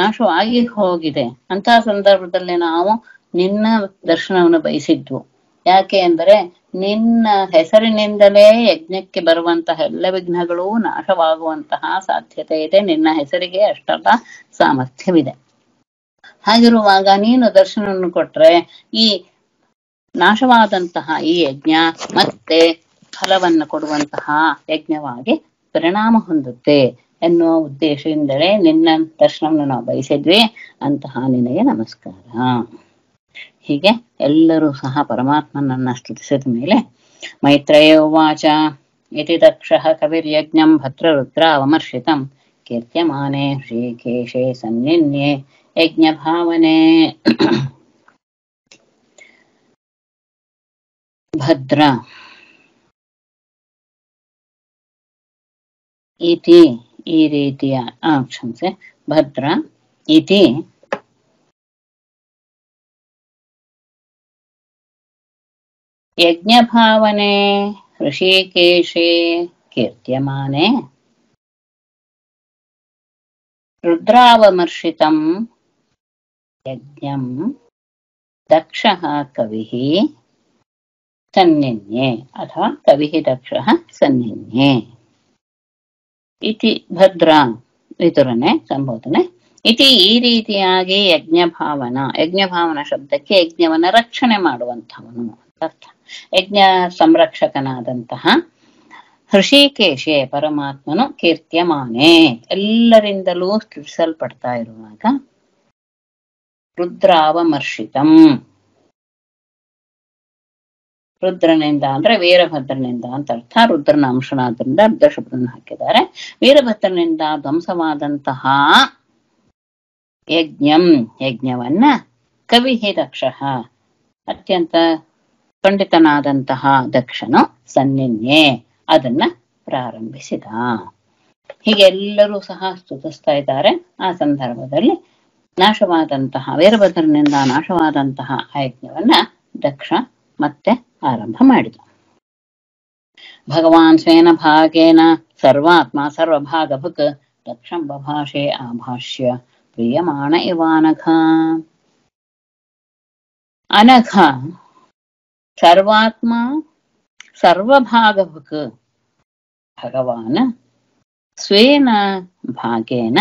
ನಾಶವಾಗಿ ಹೋಗಿದೆ. ಅಂತಹ ಸಂದರ್ಭದಲ್ಲಿ ನಾವು ನಿನ್ನ ದರ್ಶನವನ್ನು ಬಯಸಿದ್ವು. ಯಾಕೆ ಅಂದರೆ ನಿನ್ನ ಹೆಸರಿನಿಂದಲೇ ಯಜ್ಞಕ್ಕೆ ಬರುವಂತಹ ಎಲ್ಲ ವಿಘ್ನಗಳು ನಾಶವಾಗುವಂತಹ ಸಾಧ್ಯತೆ ಇದೆ. ನಿನ್ನ ಹೆಸರಿಗೆ ಅಷ್ಟೆಲ್ಲ ಸಾಮರ್ಥ್ಯವಿದೆ. ಹಾಗಿರುವಾಗ ನೀನು ದರ್ಶನವನ್ನು ಕೊಟ್ರೆ ಈ ನಾಶವಾದಂತಹ ಈ ಯಜ್ಞ ಮತ್ತೆ ಫಲವನ್ನು ಕೊಡುವಂತಹ ಯಜ್ಞವಾಗಿ ಪರಿಣಾಮ ಹೊಂದುತ್ತೆ ಎನ್ನುವ ಉದ್ದೇಶದಿಂದಲೇ ನಿನ್ನ ದರ್ಶನವನ್ನು ನಾವು ಬಯಸಿದ್ವಿ. ಅಂತಹ ನಿನಗೆ ನಮಸ್ಕಾರ. ಹೀಗೆ ಎಲ್ಲರೂ ಸಹ ಪರಮಾತ್ಮನನ್ನ ಸ್ತುತಿಸಿದ ಮೇಲೆ ಮೈತ್ರೇಯ ಉವಾಚ ಇತಿ ದಕ್ಷಃ ಕವಿರ್ಯಜ್ಞಂ ಭದ್ರ ರುದ್ರ ಅವಮರ್ಷಿತಂ ಕೀರ್ತ್ಯಮಾನೇ ಶ್ರೀಕೇಶೇ ಸನ್ನಿನ್ಯೆ ಯಜ್ಞ ಭಾವನೆ ಭದ್ರ ಇತಿ ಈ ರೀತಿಯ ಕ್ಷಮಿಸಿ ಭದ್ರ ಇತಿ ಯಜ್ಞ ಭಾವನೆ ಋಷಿಕೇಶೇ ಕೀರ್ತ್ಯಮಾನೆ ರುದ್ರಾವಮರ್ಷಿತಂ ಯಜ್ಞಂ ದಕ್ಷಃ ಕವಿಃ ಸನ್ನಿನ್ಯೆ ಅಥವಾ ಕವಿಃ ದಕ್ಷಃ ಸನ್ನಿನ್ಯೆ ಇತಿ ಭದ್ರಾ ವಿತುರನೆ ಸಂಬೋಧನೆ ಇತಿ ಈ ರೀತಿಯಾಗಿ ಯಜ್ಞಭಾವನ ಯಜ್ಞಭಾವನ ಶಬ್ದಕ್ಕೆ ಯಜ್ಞವನ್ನ ರಕ್ಷಣೆ ಮಾಡುವಂಥವನು ಅರ್ಥ. ಯಜ್ಞ ಸಂರಕ್ಷಕನಾದಂತಹ ಹೃಷಿಕೇಶೆ ಪರಮಾತ್ಮನು ಕೀರ್ತ್ಯಮಾನೆ ಎಲ್ಲರಿಂದಲೂ ಸ್ತುತಿಸಲ್ಪಡ್ತಾ ಇರುವಾಗ ರುದ್ರಾವಮರ್ಷಿತಂ ರುದ್ರನಿಂದ ಅಂದ್ರೆ ವೀರಭದ್ರನಿಂದ ಅಂತ ಅರ್ಥ. ರುದ್ರನ ಅಂಶನಾದ್ರಿಂದ ರುದ್ರ ಶಬ್ದವನ್ನು ಹಾಕಿದ್ದಾರೆ. ವೀರಭದ್ರನಿಂದ ಧ್ವಂಸವಾದಂತಹ ಯಜ್ಞವನ್ನ ಕವಿಹಿ ದಕ್ಷಃ ಅತ್ಯಂತ ಪಂಡಿತನಾದಂತಹ ದಕ್ಷನು ಸನ್ನಿನ್ಯೆ ಅದನ್ನ ಪ್ರಾರಂಭಿಸಿದ. ಹೀಗೆ ಎಲ್ಲರೂ ಸಹ ಸ್ತುತಿಸ್ತಾ ಇದ್ದಾರೆ. ಆ ಸಂದರ್ಭದಲ್ಲಿ ನಾಶವಾದಂತಹ ವೀರಭದ್ರನಿಂದ ನಾಶವಾದಂತಹ ಆ ಯಜ್ಞವನ್ನ ದಕ್ಷ ಮತ್ತೆ ಆರಂಭ ಮಾಡಿದ. ಭಗವಾನ್ ಸ್ವೇನ ಭಾಗೇನ ಸರ್ವಾತ್ಮ ಸರ್ವಭಾಗಭುಕ್ ದಕ್ಷಂ ಬಭಾಷೆ ಆಭಾಷ್ಯ ಪ್ರಿಯಮಾಣ ಇವಾನಘ. ಅನಘ ಸರ್ವಾತ್ಮ ಸರ್ವಭಾಗಭುಕ್ ಭಗವಾನ್ ಸ್ವೇನ ಭಾಗೇನ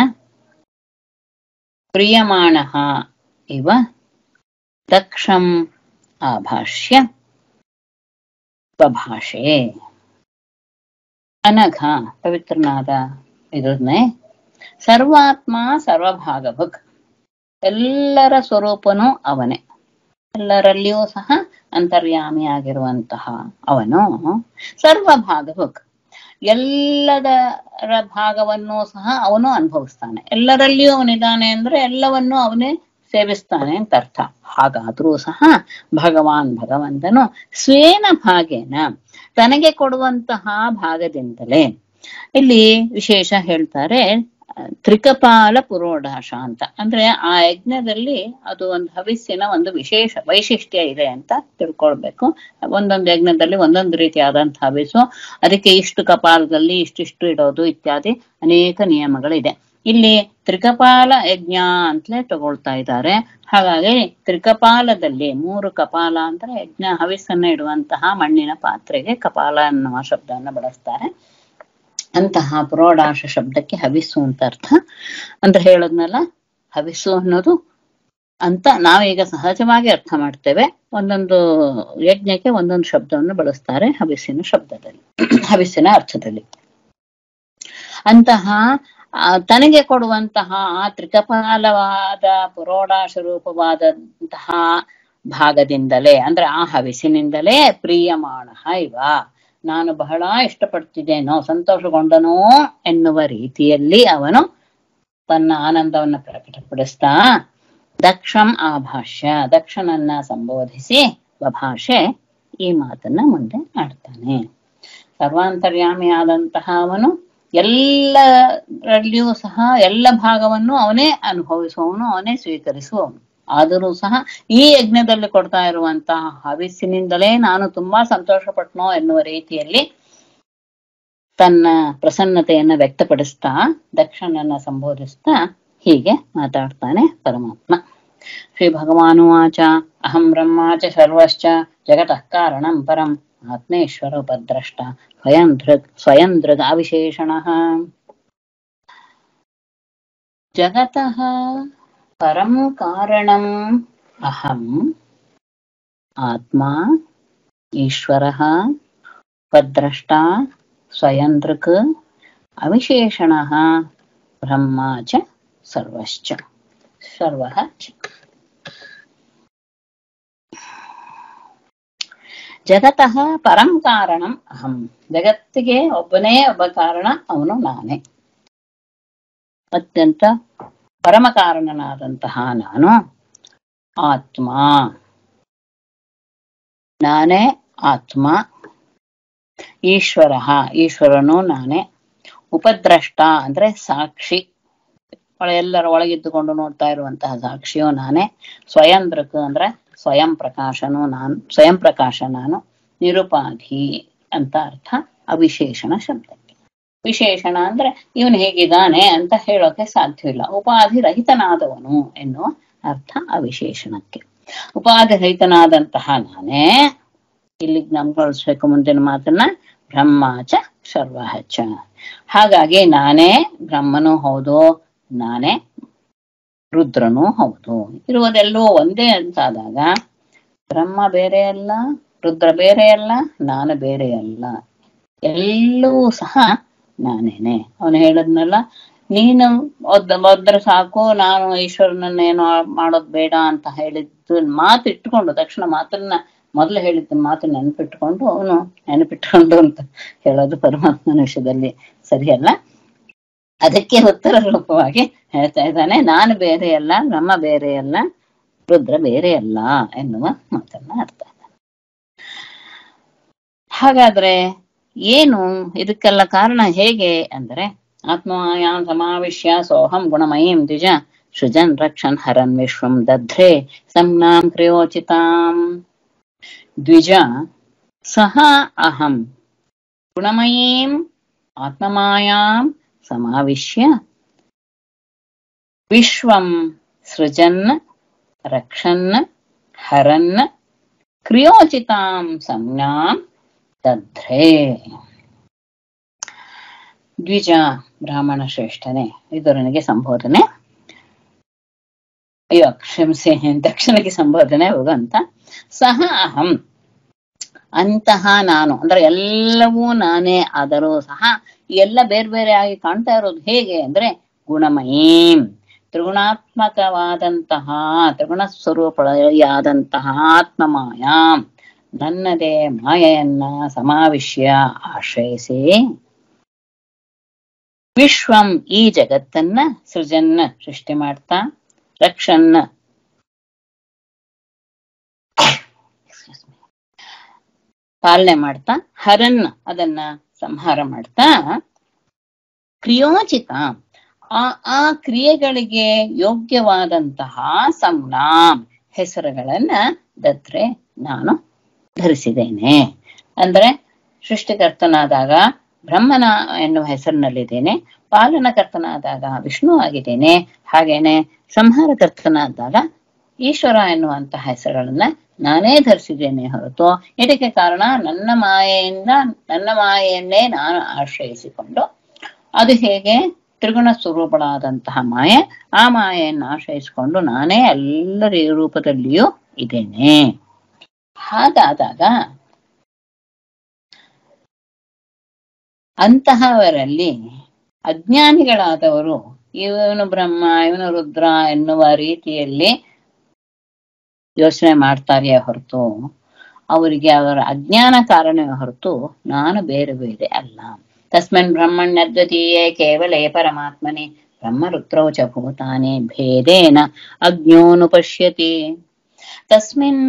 ಪ್ರಿಯಮಾಣಃ ಇವ ದಕ್ಷಂ ಆಭಾಷ್ಯ ಬಭಾಷೆ. ಅನಘ ಪವಿತ್ರನಾದ ಇದನ್ನೇ ಸರ್ವಾತ್ಮ ಸರ್ವಭಾಗಭುಕ್, ಎಲ್ಲರ ಸ್ವರೂಪನೂ ಅವನೇ, ಎಲ್ಲರಲ್ಲಿಯೂ ಸಹ ಅಂತರ್ಯಾಮಿಯಾಗಿರುವಂತಹ ಅವನು. ಸರ್ವಭಾಗಭುಕ್, ಎಲ್ಲದರ ಭಾಗವನ್ನು ಸಹ ಅವನು ಅನುಭವಿಸ್ತಾನೆ, ಎಲ್ಲರಲ್ಲಿಯೂ ಅವನಿದ್ದಾನೆ. ಅಂದ್ರೆ ಎಲ್ಲವನ್ನೂ ಅವನೇ ಸೇವಿಸ್ತಾನೆ ಅಂತ ಅರ್ಥ. ಹಾಗಾದ್ರೂ ಸಹ ಭಗವಾನ್ ಭಗವಂತನು ಸ್ವೇನ ಭಾಗೇನ, ತನಗೆ ಕೊಡುವಂತಹ ಭಾಗದಿಂದಲೇ. ಇಲ್ಲಿ ವಿಶೇಷ ಹೇಳ್ತಾರೆ ತ್ರಿಕಪಾಲ ಪುರೋಡಾಶ ಅಂತ. ಅಂದ್ರೆ ಆ ಯಜ್ಞದಲ್ಲಿ ಅದು ಒಂದು ಹವಿಸ್ಸಿನ ಒಂದು ವಿಶೇಷ ವೈಶಿಷ್ಟ್ಯ ಇದೆ ಅಂತ ತಿಳ್ಕೊಳ್ಬೇಕು. ಒಂದೊಂದು ಯಜ್ಞದಲ್ಲಿ ಒಂದೊಂದು ರೀತಿಯಾದಂಥ ಹವಿಸ್ಸು, ಅದಕ್ಕೆ ಇಷ್ಟು ಕಪಾಲದಲ್ಲಿ ಇಷ್ಟಿಷ್ಟು ಇಡೋದು ಇತ್ಯಾದಿ ಅನೇಕ ನಿಯಮಗಳಿದೆ. ಇಲ್ಲಿ ತ್ರಿಕಪಾಲ ಯಜ್ಞ ಅಂತಲೇ ತಗೊಳ್ತಾ ಇದ್ದಾರೆ. ಹಾಗಾಗಿ ತ್ರಿಕಪಾಲದಲ್ಲಿ ಮೂರು ಕಪಾಲ ಅಂದ್ರೆ ಯಜ್ಞ ಹವಿಸ್ಸನ್ನ ಇಡುವಂತಹ ಮಣ್ಣಿನ ಪಾತ್ರೆಗೆ ಕಪಾಲ ಅನ್ನುವ ಶಬ್ದವನ್ನ ಬಳಸ್ತಾರೆ. ಅಂತಹ ಪುರೋಡಾಶ ಶಬ್ದಕ್ಕೆ ಹವಿಸ್ಸು ಅಂತ ಅರ್ಥ ಅಂತ ಹೇಳೋದ್ನಲ್ಲ. ಹವಿಸ್ಸು ಅನ್ನೋದು ಅಂತ ನಾವೀಗ ಸಹಜವಾಗಿ ಅರ್ಥ ಮಾಡ್ತೇವೆ. ಒಂದೊಂದು ಯಜ್ಞಕ್ಕೆ ಒಂದೊಂದು ಶಬ್ದವನ್ನು ಬಳಸ್ತಾರೆ ಹವಿಸ್ಸಿನ ಶಬ್ದದಲ್ಲಿ, ಹವಿಸ್ಸಿನ ಅರ್ಥದಲ್ಲಿ. ಅಂತಹ ತನಗೆ ಕೊಡುವಂತಹ ಆ ತ್ರಿಕಪಾಲವಾದ ಪುರೋಡಾಶ ರೂಪವಾದಂತಹ ಭಾಗದಿಂದಲೇ, ಅಂದ್ರೆ ಆ ಹವಿಸ್ಸಿನಿಂದಲೇ ಪ್ರಿಯಮಾಣ ಇವ, ನಾನು ಬಹಳ ಇಷ್ಟಪಡ್ತಿದ್ದೇನೋ ಸಂತೋಷಗೊಂಡನೋ ಎನ್ನುವ ರೀತಿಯಲ್ಲಿ ಅವನು ತನ್ನ ಆನಂದವನ್ನು ಪ್ರಕಟಪಡಿಸ್ತಾ ದಕ್ಷಂ ಆಭಾಷ್ಯ, ದಕ್ಷನನ್ನ ಸಂಬೋಧಿಸಿ ಭಾಷೆ ಈ ಮಾತನ್ನ ಮುಂದೆ ಆಡ್ತಾನೆ. ಸರ್ವಾಂತರ್ಯಾಮಿಯಾದಂತಹ ಅವನು ಎಲ್ಲರಲ್ಲಿಯೂ ಸಹ ಎಲ್ಲ ಭಾಗವನ್ನು ಅವನೇ ಅನುಭವಿಸುವವನು, ಅವನೇ ಸ್ವೀಕರಿಸುವವನು. ಆದರೂ ಸಹ ಈ ಯಜ್ಞದಲ್ಲಿ ಕೊಡ್ತಾ ಇರುವಂತಹ ಹವಿಸ್ಸಿನಿಂದಲೇ ನಾನು ತುಂಬಾ ಸಂತೋಷ ಪಟ್ಟನೋ ಎನ್ನುವ ರೀತಿಯಲ್ಲಿ ತನ್ನ ಪ್ರಸನ್ನತೆಯನ್ನ ವ್ಯಕ್ತಪಡಿಸ್ತಾ ದಕ್ಷನನ್ನ ಸಂಬೋಧಿಸ್ತಾ ಹೀಗೆ ಮಾತಾಡ್ತಾನೆ ಪರಮಾತ್ಮ. ಶ್ರೀ ಭಗವಾನುವಾಚ ಅಹಂ ಬ್ರಹ್ಮಾಚ ಸರ್ವಶ್ಚ ಜಗತಃ ಕಾರಣಂ ಪರಂ ಆತ್ಮೇಶ್ವರ ಉಪದ್ರಷ್ಟ ಸ್ವಯಂ ದೃಗ್ ಅವಿಶೇಷಣಃ. ಜಗತಃ ಪರಂ ಕಾರಣಂ ಅಹಂ ಆತ್ಮಾ ಈಶ್ವರಃ ಉಪದ್ರಷ್ಟಾ ಸ್ವಯಂ ದೃಕ್ ಅವಿಶೇಷಣಃ ಬ್ರಹ್ಮ ಚ ಸರ್ವಶ್ಚ ಸರ್ವಃ ಚ. ಜಗತಃ ಪರಂ ಕಾರಣಂ ಅಹಂ, ಜಗತ್ತಿಗೆ ಒಬ್ಬನೇ ಒಬ್ಬ ಕಾರಣ, ಅವನು ನಾನೇ. ಅತ್ಯಂತ ಪರಮ ಕಾರಣನಾದಂತಹ ನಾನು ಆತ್ಮ, ನಾನೇ ಆತ್ಮ. ಈಶ್ವರ, ಈಶ್ವರನು ನಾನೇ. ಉಪದ್ರಷ್ಟ ಅಂದ್ರೆ ಸಾಕ್ಷಿ, ಎಲ್ಲರ ಒಳಗಿದ್ದುಕೊಂಡು ನೋಡ್ತಾ ಇರುವಂತಹ ಸಾಕ್ಷಿಯು ನಾನೇ. ಸ್ವಯಂ ದೃಕ್ ಅಂದ್ರೆ ಸ್ವಯಂ ಪ್ರಕಾಶನು ನಾನು, ಸ್ವಯಂ ಪ್ರಕಾಶ ನಾನು. ನಿರುಪಾಧಿ ಅಂತ ಅರ್ಥ ಅವಿಶೇಷಣ ಶಬ್ದ. ವಿಶೇಷಣ ಅಂದ್ರೆ ಇವನು ಹೇಗಿದ್ದಾನೆ ಅಂತ ಹೇಳೋಕೆ ಸಾಧ್ಯವಿಲ್ಲ. ಉಪಾಧಿ ರಹಿತನಾದವನು ಎನ್ನುವ ಅರ್ಥ ಅವಿಶೇಷಣಕ್ಕೆ. ಉಪಾಧಿ ರಹಿತನಾದಂತಹ ನಾನೇ ಇಲ್ಲಿಗೆ ನಮ್ಗೊಳಿಸ್ಬೇಕು ಮುಂದಿನ ಮಾತನ್ನ, ಬ್ರಹ್ಮ ಚ ಸರ್ವಃ ಚ. ಹಾಗಾಗಿ ನಾನೇ ಬ್ರಹ್ಮನೂ ಹೌದು, ನಾನೇ ರುದ್ರನೂ ಹೌದು. ಇರುವುದೆಲ್ಲವೂ ಒಂದೇ ಅಂತಾದಾಗ ಬ್ರಹ್ಮ ಬೇರೆಯಲ್ಲ, ರುದ್ರ ಬೇರೆಯಲ್ಲ, ನಾನು ಬೇರೆಯಲ್ಲ, ಎಲ್ಲವೂ ಸಹ ನಾನೇನೆ. ಅವನು ಹೇಳದ್ನಲ್ಲ, ನೀನು ಒದ್ರೆ ಸಾಕು, ನಾನು ಈಶ್ವರನನ್ನ ಏನು ಮಾಡೋದ್ ಬೇಡ ಅಂತ ಹೇಳಿದ್ದು ಮಾತು ಇಟ್ಕೊಂಡು, ದಕ್ಷಿಣ ಮಾತನ್ನ ಮೊದಲು ಹೇಳಿದ್ದ ಮಾತು ನೆನಪಿಟ್ಕೊಂಡು ಅವನು ಅಂತ ಹೇಳೋದು ಪರಮಾತ್ಮನ ವಿಷಯದಲ್ಲಿ ಸರಿಯಲ್ಲ. ಅದಕ್ಕೆ ಉತ್ತರ ರೂಪವಾಗಿ ಹೇಳ್ತಾ ಇದ್ದಾನೆ, ನಾನು ಬೇರೆಯಲ್ಲ, ಬ್ರಹ್ಮ ಬೇರೆಯಲ್ಲ, ರುದ್ರ ಬೇರೆ ಅಲ್ಲ ಎನ್ನುವ ಮಾತನ್ನ ಆಡ್ತಾ ಇದ್ದಾನೆ. ಹಾಗಾದ್ರೆ ಏನು ಇದಕ್ಕೆಲ್ಲ ಕಾರಣ ಹೇಗೆ ಅಂದ್ರೆ, ಆತ್ಮಯಾಂ ಸಮಾವಿಶ್ಯ ಸೋಹಂ ಗುಣಮಯೀಂ ದ್ವಿಜ ಸೃಜನ್ ರಕ್ಷನ್ ಹರನ್ ವಿಶ್ವಂ ದಧ್ರೆ ಸಂನಾಂ ಕ್ರಿಯೋಚಿತಾಂ. ದ್ವಿಜ ಸಹ ಅಹಂ ಗುಣಮಯೀಂ ಆತ್ಮಮಾಯಾಂ ಸಮಾವಿಶ್ಯ ವಿಶ್ವಂ ಸೃಜನ್ ರಕ್ಷನ್ ಹರನ್ ಕ್ರಿಯೋಚಿತಾಂ ಸಂಜ್ಞಾಂ ದಧ್ರೆ. ದ್ವಿಜ ಬ್ರಾಹ್ಮಣ ಶ್ರೇಷ್ಠನೇ, ಇದರೊಳಗೆ ಸಂಬೋಧನೆ, ಅಯ್ಯೋ ಕ್ಷಮಿಸಿ ದಕ್ಷನಿಗೆ ಸಂಬೋಧನೆ ಹೋಗಂತ. ಸಹ ಅಹಂ ಅಂತಹ ನಾನು ಅಂದ್ರೆ ಎಲ್ಲವೂ ನಾನೇ ಆದರೂ ಸಹ ಎಲ್ಲ ಬೇರೆ ಬೇರೆ ಆಗಿ ಕಾಣ್ತಾ ಇರೋದು ಹೇಗೆ ಅಂದ್ರೆ ಗುಣಮಯೀಂ ತ್ರಿಗುಣಾತ್ಮಕವಾದಂತಹ ತ್ರಿಗುಣ ಸ್ವರೂಪಳೆಯಾದಂತಹ ಆತ್ಮಮಾಯಾಂ ನನ್ನದೇ ಮಾಯೆಯನ್ನ ಸಮಾವಿಶ್ಯ ಆಶ್ರಯಿಸಿ ವಿಶ್ವಂ ಈ ಜಗತ್ತನ್ನ ಸೃಜನ್ನ ಸೃಷ್ಟಿ ಮಾಡ್ತಾ ರಕ್ಷನ್ನ ಪಾಲನೆ ಮಾಡ್ತಾ ಹರನ್ನ ಅದನ್ನ ಸಂಹಾರ ಮಾಡ್ತಾ ಕ್ರಿಯೋಚಿತ ಆ ಕ್ರಿಯೆಗಳಿಗೆ ಯೋಗ್ಯವಾದಂತಹ ಸಂನಾಮ ಹೆಸರುಗಳನ್ನ ದತ್ರೆ ನಾನು ಧರಿಸಿದ್ದೇನೆ. ಅಂದ್ರೆ ಸೃಷ್ಟಿಕರ್ತನಾದಾಗ ಬ್ರಹ್ಮನ ಎನ್ನುವ ಹೆಸರಿನಲ್ಲಿದ್ದೇನೆ, ಪಾಲನಕರ್ತನಾದಾಗ ವಿಷ್ಣು ಆಗಿದ್ದೇನೆ, ಹಾಗೇನೆ ಸಂಹಾರಕರ್ತನಾದಾಗ ಈಶ್ವರ ಎನ್ನುವಂತಹ ಹೆಸರುಗಳನ್ನ ನಾನೇ ಧರಿಸಿದ್ದೇನೆ ಹೊರತು ಇದಕ್ಕೆ ಕಾರಣ ನನ್ನ ಮಾಯೆಯನ್ನೇ ನಾನು ಆಶ್ರಯಿಸಿಕೊಂಡು ಅದು ಹೇಗೆ ತ್ರಿಗುಣ ಸ್ವರೂಪಗಳಾದಂತಹ ಮಾಯೆ, ಆ ಮಾಯೆಯನ್ನು ಆಶ್ರಯಿಸಿಕೊಂಡು ನಾನೇ ಎಲ್ಲರ ರೂಪದಲ್ಲಿಯೂ ಇದ್ದೇನೆ. ಹಾಗಾದಾಗ ಅಂತಹವರಲ್ಲಿ ಅಜ್ಞಾನಿಗಳಾದವರು ಇವನು ಬ್ರಹ್ಮ ಇವನು ರುದ್ರ ಎನ್ನುವ ರೀತಿಯಲ್ಲಿ ಯೋಚನೆ ಮಾಡ್ತಾರೆಯೇ ಹೊರತು ಅವರಿಗೆ ಅವರ ಅಜ್ಞಾನ ಕಾರಣವೇ ಹೊರತು ನಾನು ಬೇರೆ ಬೇರೆ ಅಲ್ಲ. ತಸ್ಮಿನ್ ಬ್ರಹ್ಮಣ್ಯ ದ್ವಿತೀಯೇ ಕೇವಲೇ ಪರಮಾತ್ಮನೇ ಬ್ರಹ್ಮ ರುದ್ರೌ ಚ ಭೂತಾನೇ ಭೇದೇನ ಅಜ್ಞೋನು ಪಶ್ಯತಿ. ತಸ್ಮಿನ್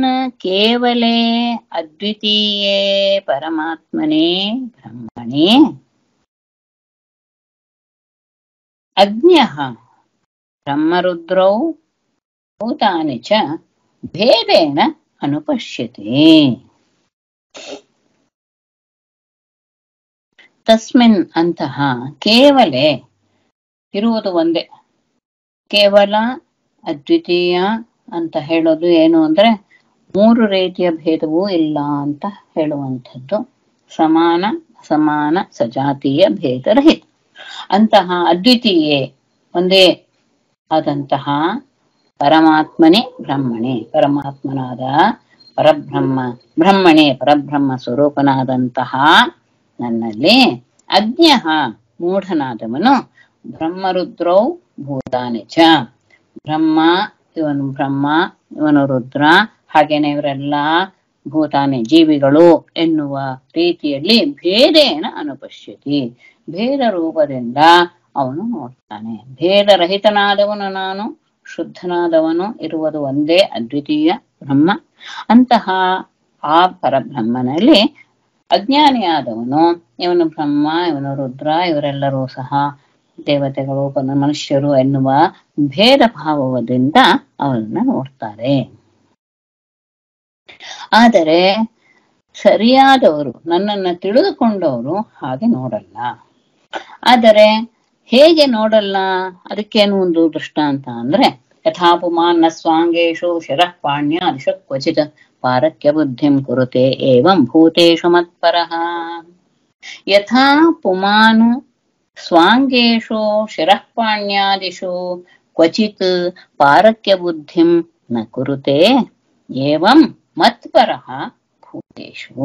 ಕೇವಲೇ ಅದ್ವಿತೀಯೇ ಪರಮಾತ್ಮನೇ ಬ್ರಹ್ಮಣೇ ಅಜ್ಞಃ ಬ್ರಹ್ಮರುದ್ರೌ ಭೂತಾನಿ ಚ ಭೇದೇನ ಅನುಪಶ್ಯತಿ. ತಸ್ಮಿನ್ ಅಂತಹ ಕೇವಲೇ ಇರುವುದು ಒಂದೇ, ಕೇವಲ ಅದ್ವಿತೀಯ ಅಂತ ಹೇಳೋದು ಏನು ಅಂದ್ರೆ ಮೂರು ರೀತಿಯ ಭೇದವೂ ಇಲ್ಲ ಅಂತ ಹೇಳುವಂಥದ್ದು, ಸಮಾನ ಸಮಾನ ಸಜಾತೀಯ ಭೇದರಹಿತ ಅಂತಹ ಅದ್ವಿತೀಯೇ ಒಂದೇ ಆದಂತಹ ಪರಮಾತ್ಮನೇ ಬ್ರಹ್ಮಣೇ, ಪರಮಾತ್ಮನಾದ ಪರಬ್ರಹ್ಮ ಬ್ರಹ್ಮಣೇ ಪರಬ್ರಹ್ಮ ಸ್ವರೂಪನಾದಂತಹ ನನ್ನಲ್ಲಿ ಅಜ್ಞಃ ಮೂಢನಾದವನು ಬ್ರಹ್ಮರುದ್ರೌ ಭೂತಾನಿ ಚ ಬ್ರಹ್ಮ ಇವನು ಬ್ರಹ್ಮ ಇವನು ರುದ್ರ ಹಾಗೇನೆ ಇವರೆಲ್ಲ ಭೂತಾನೆ ಜೀವಿಗಳು ಎನ್ನುವ ರೀತಿಯಲ್ಲಿ ಭೇದೇನ ಅನುಪಶ್ಯತಿ ಭೇದ ರೂಪದಿಂದ ಅವನು ನೋಡ್ತಾನೆ. ಭೇದರಹಿತನಾದವನು ನಾನು, ಶುದ್ಧನಾದವನು, ಇರುವುದು ಒಂದೇ ಅದ್ವಿತೀಯ ಬ್ರಹ್ಮ ಅಂತಹ ಆ ಪರಬ್ರಹ್ಮನಲ್ಲಿ ಅಜ್ಞಾನಿಯಾದವನು ಇವನು ಬ್ರಹ್ಮ ಇವನು ರುದ್ರ ಇವರೆಲ್ಲರೂ ಸಹ ದೇವತೆಗಳು ಮನುಷ್ಯರು ಎನ್ನುವ ಭೇದ ಭಾವದಿಂದ ಅವರನ್ನ ನೋಡ್ತಾರೆ. ಆದರೆ ಸರಿಯಾದವರು ನನ್ನನ್ನು ತಿಳಿದುಕೊಂಡವರು ಹಾಗೆ ನೋಡಲ್ಲ. ಆದರೆ ಹೇಗೆ ನೋಡಲ್ಲ, ಅದಕ್ಕೇನು ಒಂದು ದೃಷ್ಟಾಂತ ಅಂದ್ರೆ ಯಥಾ ಪುಮಾನ್ನ ಸ್ವಾಂಗೇಶು ಶಿರಃ ಪಾಣ್ಯಾದಿಷು ಕ್ವಚಿತ್ ಪಾರಕ್ಯ ಬುದ್ಧಿಂ ಕುರುತೆ ಏವಂ ಭೂತೇಶು ಮತ್ಪರಃ. ಯಥಾ ಪುಮಾನು ಸ್ವಾಂಗೇಶು ಶಿರಃಪಾಣ್ಯಾದಿಷು ಕ್ವಚಿತ್ ಪಾರಕ್ಯ ಬುದ್ಧಿಂ ನ ಕುರುತೆ ಏವಂ ಮತ್ಪರಃ ಭೂತೇಶು.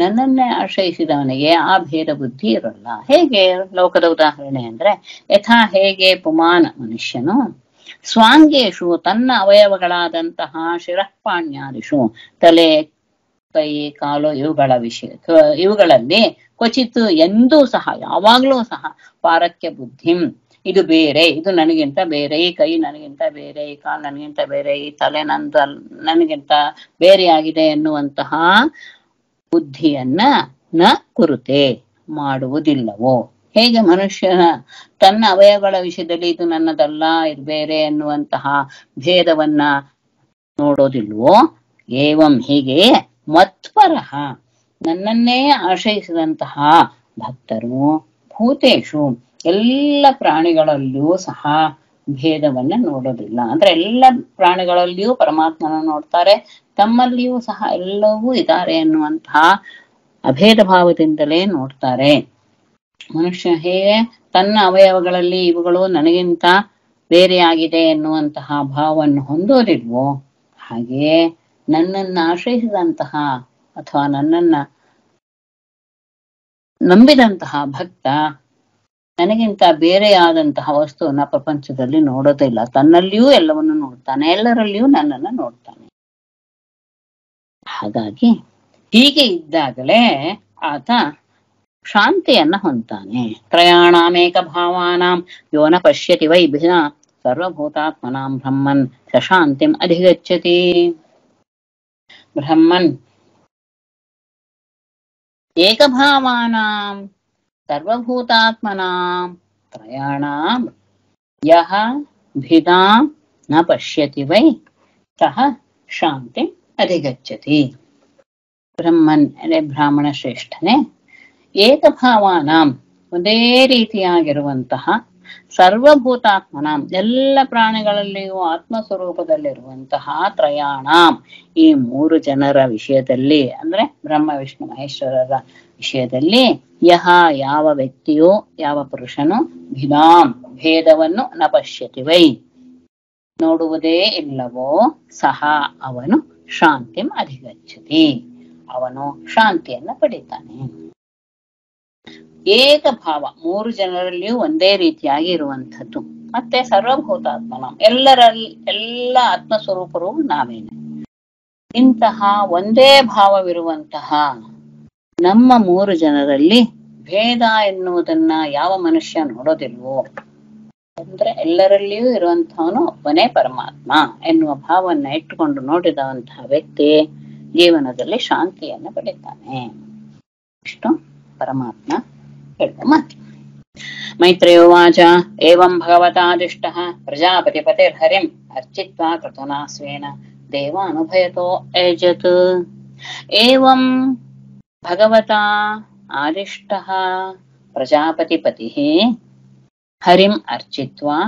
ನನ್ನನ್ನೇ ಆಶ್ರಯಿಸಿದವನಿಗೆ ಆ ಭೇದ ಬುದ್ಧಿ ಇರಲ್ಲ. ಹೇಗೆ, ಲೋಕದ ಉದಾಹರಣೆ ಅಂದ್ರೆ ಯಥಾ ಹೇಗೆ ಪುಮಾನ ಮನುಷ್ಯನು ಸ್ವಾಂಗೇಶು ತನ್ನ ಅವಯವಗಳಾದಂತಹ ಶಿರಃಪಾಣ್ಯಾದಿಷು ತಲೆ ಕೈ ಕಾಲು ಇವುಗಳಲ್ಲಿ ಕ್ವಚಿತ್ ಎಂದೂ ಸಹ ಯಾವಾಗ್ಲೂ ಸಹ ಪಾರಕ್ಯ ಬುದ್ಧಿಂ ಇದು ಬೇರೆ, ಇದು ನನಗಿಂತ ಬೇರೆ, ಈ ಕೈ ನನಗಿಂತ ಬೇರೆ, ಈ ಕಾಲು ನನಗಿಂತ ಬೇರೆ, ಈ ತಲೆ ನನಗಿಂತ ಬೇರೆಯಾಗಿದೆ ಎನ್ನುವಂತಹ ಬುದ್ಧಿಯನ್ನ ನ ಕುರುತೆ ಮಾಡುವುದಿಲ್ಲವೋ. ಹೇಗೆ ಮನುಷ್ಯನ ತನ್ನ ಅವಯವಗಳ ವಿಷಯದಲ್ಲಿ ಇದು ನನ್ನದಲ್ಲ ಇದು ಬೇರೆ ಎನ್ನುವಂತಹ ಭೇದವನ್ನ ನೋಡೋದಿಲ್ವೋ. ಏವಂ ಹೀಗೆ ಮತ್ಪರಹ ನನ್ನನ್ನೇ ಆಶ್ರಯಿಸಿದಂತಹ ಭಕ್ತರು ಭೂತೇಶು ಎಲ್ಲ ಪ್ರಾಣಿಗಳಲ್ಲಿಯೂ ಸಹ ಭೇದವನ್ನ ನೋಡೋದಿಲ್ಲ. ಅಂದ್ರೆ ಎಲ್ಲ ಪ್ರಾಣಿಗಳಲ್ಲಿಯೂ ಪರಮಾತ್ಮನ ನೋಡ್ತಾರೆ, ತಮ್ಮಲ್ಲಿಯೂ ಸಹ ಎಲ್ಲವೂ ಇದ್ದಾರೆ ಎನ್ನುವಂತಹ ಅಭೇದ ಭಾವದಿಂದಲೇ ನೋಡ್ತಾರೆ. ಮನುಷ್ಯ ಹೇಗೆ ತನ್ನ ಅವಯವಗಳಲ್ಲಿ ಇವುಗಳು ನನಗಿಂತ ಬೇರೆಯಾಗಿದೆ ಎನ್ನುವಂತಹ ಭಾವವನ್ನು ಹೊಂದೋದಿಲ್ವೋ, ಹಾಗೆಯೇ ನನ್ನನ್ನು ಆಶ್ರಯಿಸಿದಂತಹ ಅಥವಾ ನನ್ನನ್ನ ನಂಬಿದಂತಹ ಭಕ್ತ ನನಗಿಂತ ಬೇರೆಯಾದಂತಹ ವಸ್ತುವನ್ನ ಪ್ರಪಂಚದಲ್ಲಿ ನೋಡೋದಿಲ್ಲ. ತನ್ನಲ್ಲಿಯೂ ಎಲ್ಲವನ್ನು ನೋಡ್ತಾನೆ, ಎಲ್ಲರಲ್ಲಿಯೂ ನನ್ನನ್ನು ನೋಡ್ತಾನೆ. ಹಾಗಾಗಿ ಹೀಗೆ ಇದ್ದಾಗಲೇ ಆತ ಶಾಂತಿಯನ್ನ ಹೊಂದ್ತಾನೆ. ತ್ರಯಾಣಾಮೇಕ ಭಾವಾನಾಂ ಯೋನ ಪಶ್ಯತಿ ವೈ ಭಿನ್ನ ಸರ್ವಭೂತಾತ್ಮನಾಂ ಬ್ರಹ್ಮನ್ ಸಶಾಂತಿಂ ಅಧಿಗಚ್ಚತಿ. ಬ್ರಹ್ಮನ್ ಏಕಭಾವಾನಾಂ ಸರ್ವಭೂತಾತ್ಮನಾಂ ತ್ರಯಾಣಾಂ ಯಃ ಭಿದಾಂ ನ ಪಶ್ಯತಿ ವೈ ಸಹ ಶಾಂತಿಂ ಅಧಿಗಚ್ಚತಿ. ಬ್ರಹ್ಮನ್ ಅರೆ ಬ್ರಾಹ್ಮಣ ಶ್ರೇಷ್ಠನೇ ಏಕಭಾವಾನಾಂ ಒಂದೇ ರೀತಿಯಾಗಿರುವಂತಹ ಸರ್ವಭೂತಾತ್ಮನಾಂ ಎಲ್ಲ ಪ್ರಾಣಿಗಳಲ್ಲಿಯೂ ಆತ್ಮಸ್ವರೂಪದಲ್ಲಿರುವಂತಹ ತ್ರಯಾಣಾಂ ಈ ಮೂರು ಜನರ ವಿಷಯದಲ್ಲಿ ಅಂದ್ರೆ ಬ್ರಹ್ಮ ವಿಷ್ಣು ಮಹೇಶ್ವರರ ವಿಷಯದಲ್ಲಿ ಯಹ ಯಾವ ವ್ಯಕ್ತಿಯೋ ಯಾವ ಪುರುಷನು ಭಿದಾಂ ಭೇದವನ್ನು ನ ಪಶ್ಯತಿ ವೈ ನೋಡುವುದೇ ಇಲ್ಲವೋ ಸಹ ಅವನು ಶಾಂತಿಂ ಅಧಿಗಚ್ಚತಿ ಅವನು ಶಾಂತಿಯನ್ನ ಪಡಿತಾನೆ. ಏಕಭಾವ ಮೂರು ಜನರಲ್ಲಿಯೂ ಒಂದೇ ರೀತಿಯಾಗಿ ಇರುವಂಥದ್ದು. ಮತ್ತೆ ಸರ್ವಭೂತಾತ್ಮನ ಎಲ್ಲರಲ್ಲಿ ಎಲ್ಲ ಆತ್ಮಸ್ವರೂಪರು ನಾವೇನೆ. ಇಂತಹ ಒಂದೇ ಭಾವವಿರುವಂತಹ ನಮ್ಮ ಮೂರು ಜನರಲ್ಲಿ ಭೇದ ಎನ್ನುವುದನ್ನ ಯಾವ ಮನುಷ್ಯ ನೋಡೋದಿಲ್ವೋ, ಅಂದ್ರೆ ಎಲ್ಲರಲ್ಲಿಯೂ ಇರುವಂತಹವನು ಒಬ್ಬನೇ ಪರಮಾತ್ಮ ಎನ್ನುವ ಭಾವವನ್ನು ಇಟ್ಟುಕೊಂಡು ನೋಡಿದಂತಹ ವ್ಯಕ್ತಿ ಜೀವನದಲ್ಲಿ ಶಾಂತಿಯನ್ನು ಪಡೆಯುತ್ತಾನೆ. ಇಷ್ಟು ಪರಮಾತ್ಮ ಹೇಳಿದ ಮಾತು. ಮೈತ್ರಿಯುವಾಚ ಏವಂ ಭಗವತಾದಿಷ್ಟಃ ಪ್ರಜಾಪತಿಪತಿರ್ಹರಿಂ ಅರ್ಚಿತ್ವಾ ಕೃತನಾಸ್ವೇನ ದೇವಾನುಭಯತೋ ಯಜತ್. ಏವಂ ಭಗವತಾ ಆದಿಷ್ಟಃ ಪ್ರಜಾಪತಿಪತಿಃ ಹರಿಂ ಅರ್ಚಿತ್ವಾ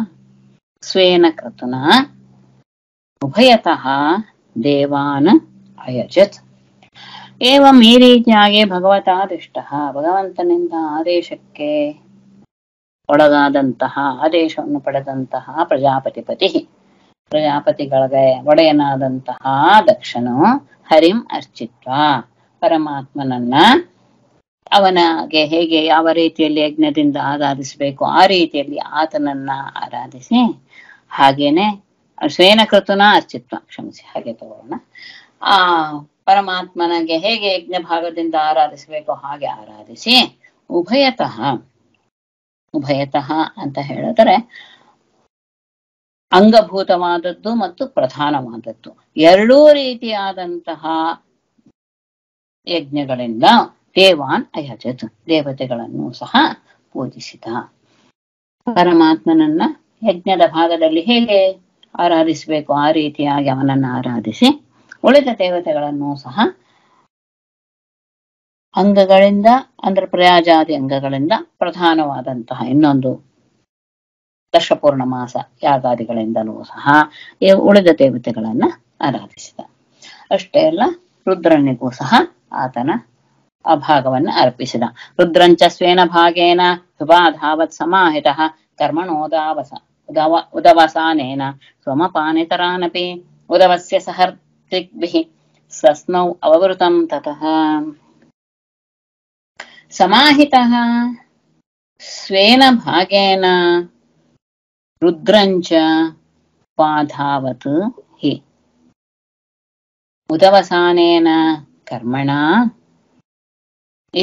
ಸ್ವೇನ ಕೃತುನಾ ಉಭಯತಃ ದೇವಾನ್ ಅಯಜತ್. ಏವಂ ಈ ರೀತಿಯಾಗಿ ಭಗವತಾದಿಷ್ಟ ಭಗವಂತನಿಂದ ಆದೇಶಕ್ಕೆ ಒಳಗಾದಂತಹ ಆದೇಶವನ್ನು ಪಡೆದಂತಹ ಪ್ರಜಾಪತಿಪತಿ ಪ್ರಜಾಪತಿಗಳಿಗೆ ಒಡೆಯನಾದಂತಹ ದಕ್ಷನು ಹರಿಂ ಅರ್ಚಿತ್ವ ಪರಮಾತ್ಮನನ್ನ ಅವನಿಗೆ ಹೇಗೆ ಯಾವ ರೀತಿಯಲ್ಲಿ ಯಜ್ಞದಿಂದ ಆರಾಧಿಸಬೇಕು ಆ ರೀತಿಯಲ್ಲಿ ಆತನನ್ನ ಆರಾಧಿಸಿ ಹಾಗೇನೆ ಸ್ವೇನ ಕೃತುನ ಅರ್ಚಿತ್ವ ಕ್ಷಮಿಸಿ ಹಾಗೆ ತಗೋಣ ಆ ಪರಮಾತ್ಮನಿಗೆ ಹೇಗೆ ಯಜ್ಞ ಭಾಗದಿಂದ ಆರಾಧಿಸಬೇಕು ಹಾಗೆ ಆರಾಧಿಸಿ ಉಭಯತಃ ಉಭಯತಃ ಅಂತ ಹೇಳಿದರೆ ಅಂಗಭೂತವಾದದ್ದು ಮತ್ತು ಪ್ರಧಾನವಾದದ್ದು ಎರಡೂ ರೀತಿಯಾದಂತಹ ಯಜ್ಞಗಳಿಂದ ದೇವಾನ್ ಅಯಜತ್ ದೇವತೆಗಳನ್ನು ಸಹ ಪೂಜಿಸಿದ. ಪರಮಾತ್ಮನನ್ನ ಯಜ್ಞದ ಭಾಗದಲ್ಲಿ ಹೇಗೆ ಆರಾಧಿಸಬೇಕು ಆ ರೀತಿಯಾಗಿ ಅವನನ್ನು ಆರಾಧಿಸಿ ಉಳಿದ ದೇವತೆಗಳನ್ನು ಸಹ ಅಂಗಗಳಿಂದ ಅಂದ್ರೆ ಪ್ರಯಾಜಾದಿ ಅಂಗಗಳಿಂದ ಪ್ರಧಾನವಾದಂತಹ ಇನ್ನೊಂದು ದರ್ಶಪೂರ್ಣ ಮಾಸ ಯಾಗಾದಿಗಳಿಂದಲೂ ಸಹ ಉಳಿದ ದೇವತೆಗಳನ್ನ ಆರಾಧಿಸಿದ. ಅಷ್ಟೇ ಅಲ್ಲ ರುದ್ರನಿಗೂ ಸಹ ಆತನ ಆ ಭಾಗವನ್ನು ಅರ್ಪಿಸಿದ. ರುದ್ರಂಚ ಸ್ವೇನ ಭಾಗೇನ ಧುಬಾಧಾವತ್ ಸಮಾಹಿತ ಕರ್ಮಣೋದಾವಸ ಉದವ ಉದವಸಾನೇನ ಸ್ವಮಪಾನಿತರಾನಪಿ ಉದವಸ್ಯ ಸಹರ್ ಿ ಸಸ್ನೌ ಅವವೃತಂ ತತಃ ಸಮಾಹಿತಃ ಸ್ವೇನ ಭಾಗೇನ ರುದ್ರಂಚ ಪಾಧಾವತ್ ಹಿ ಉದವಸಾನೇನ ಕರ್ಮಣಾ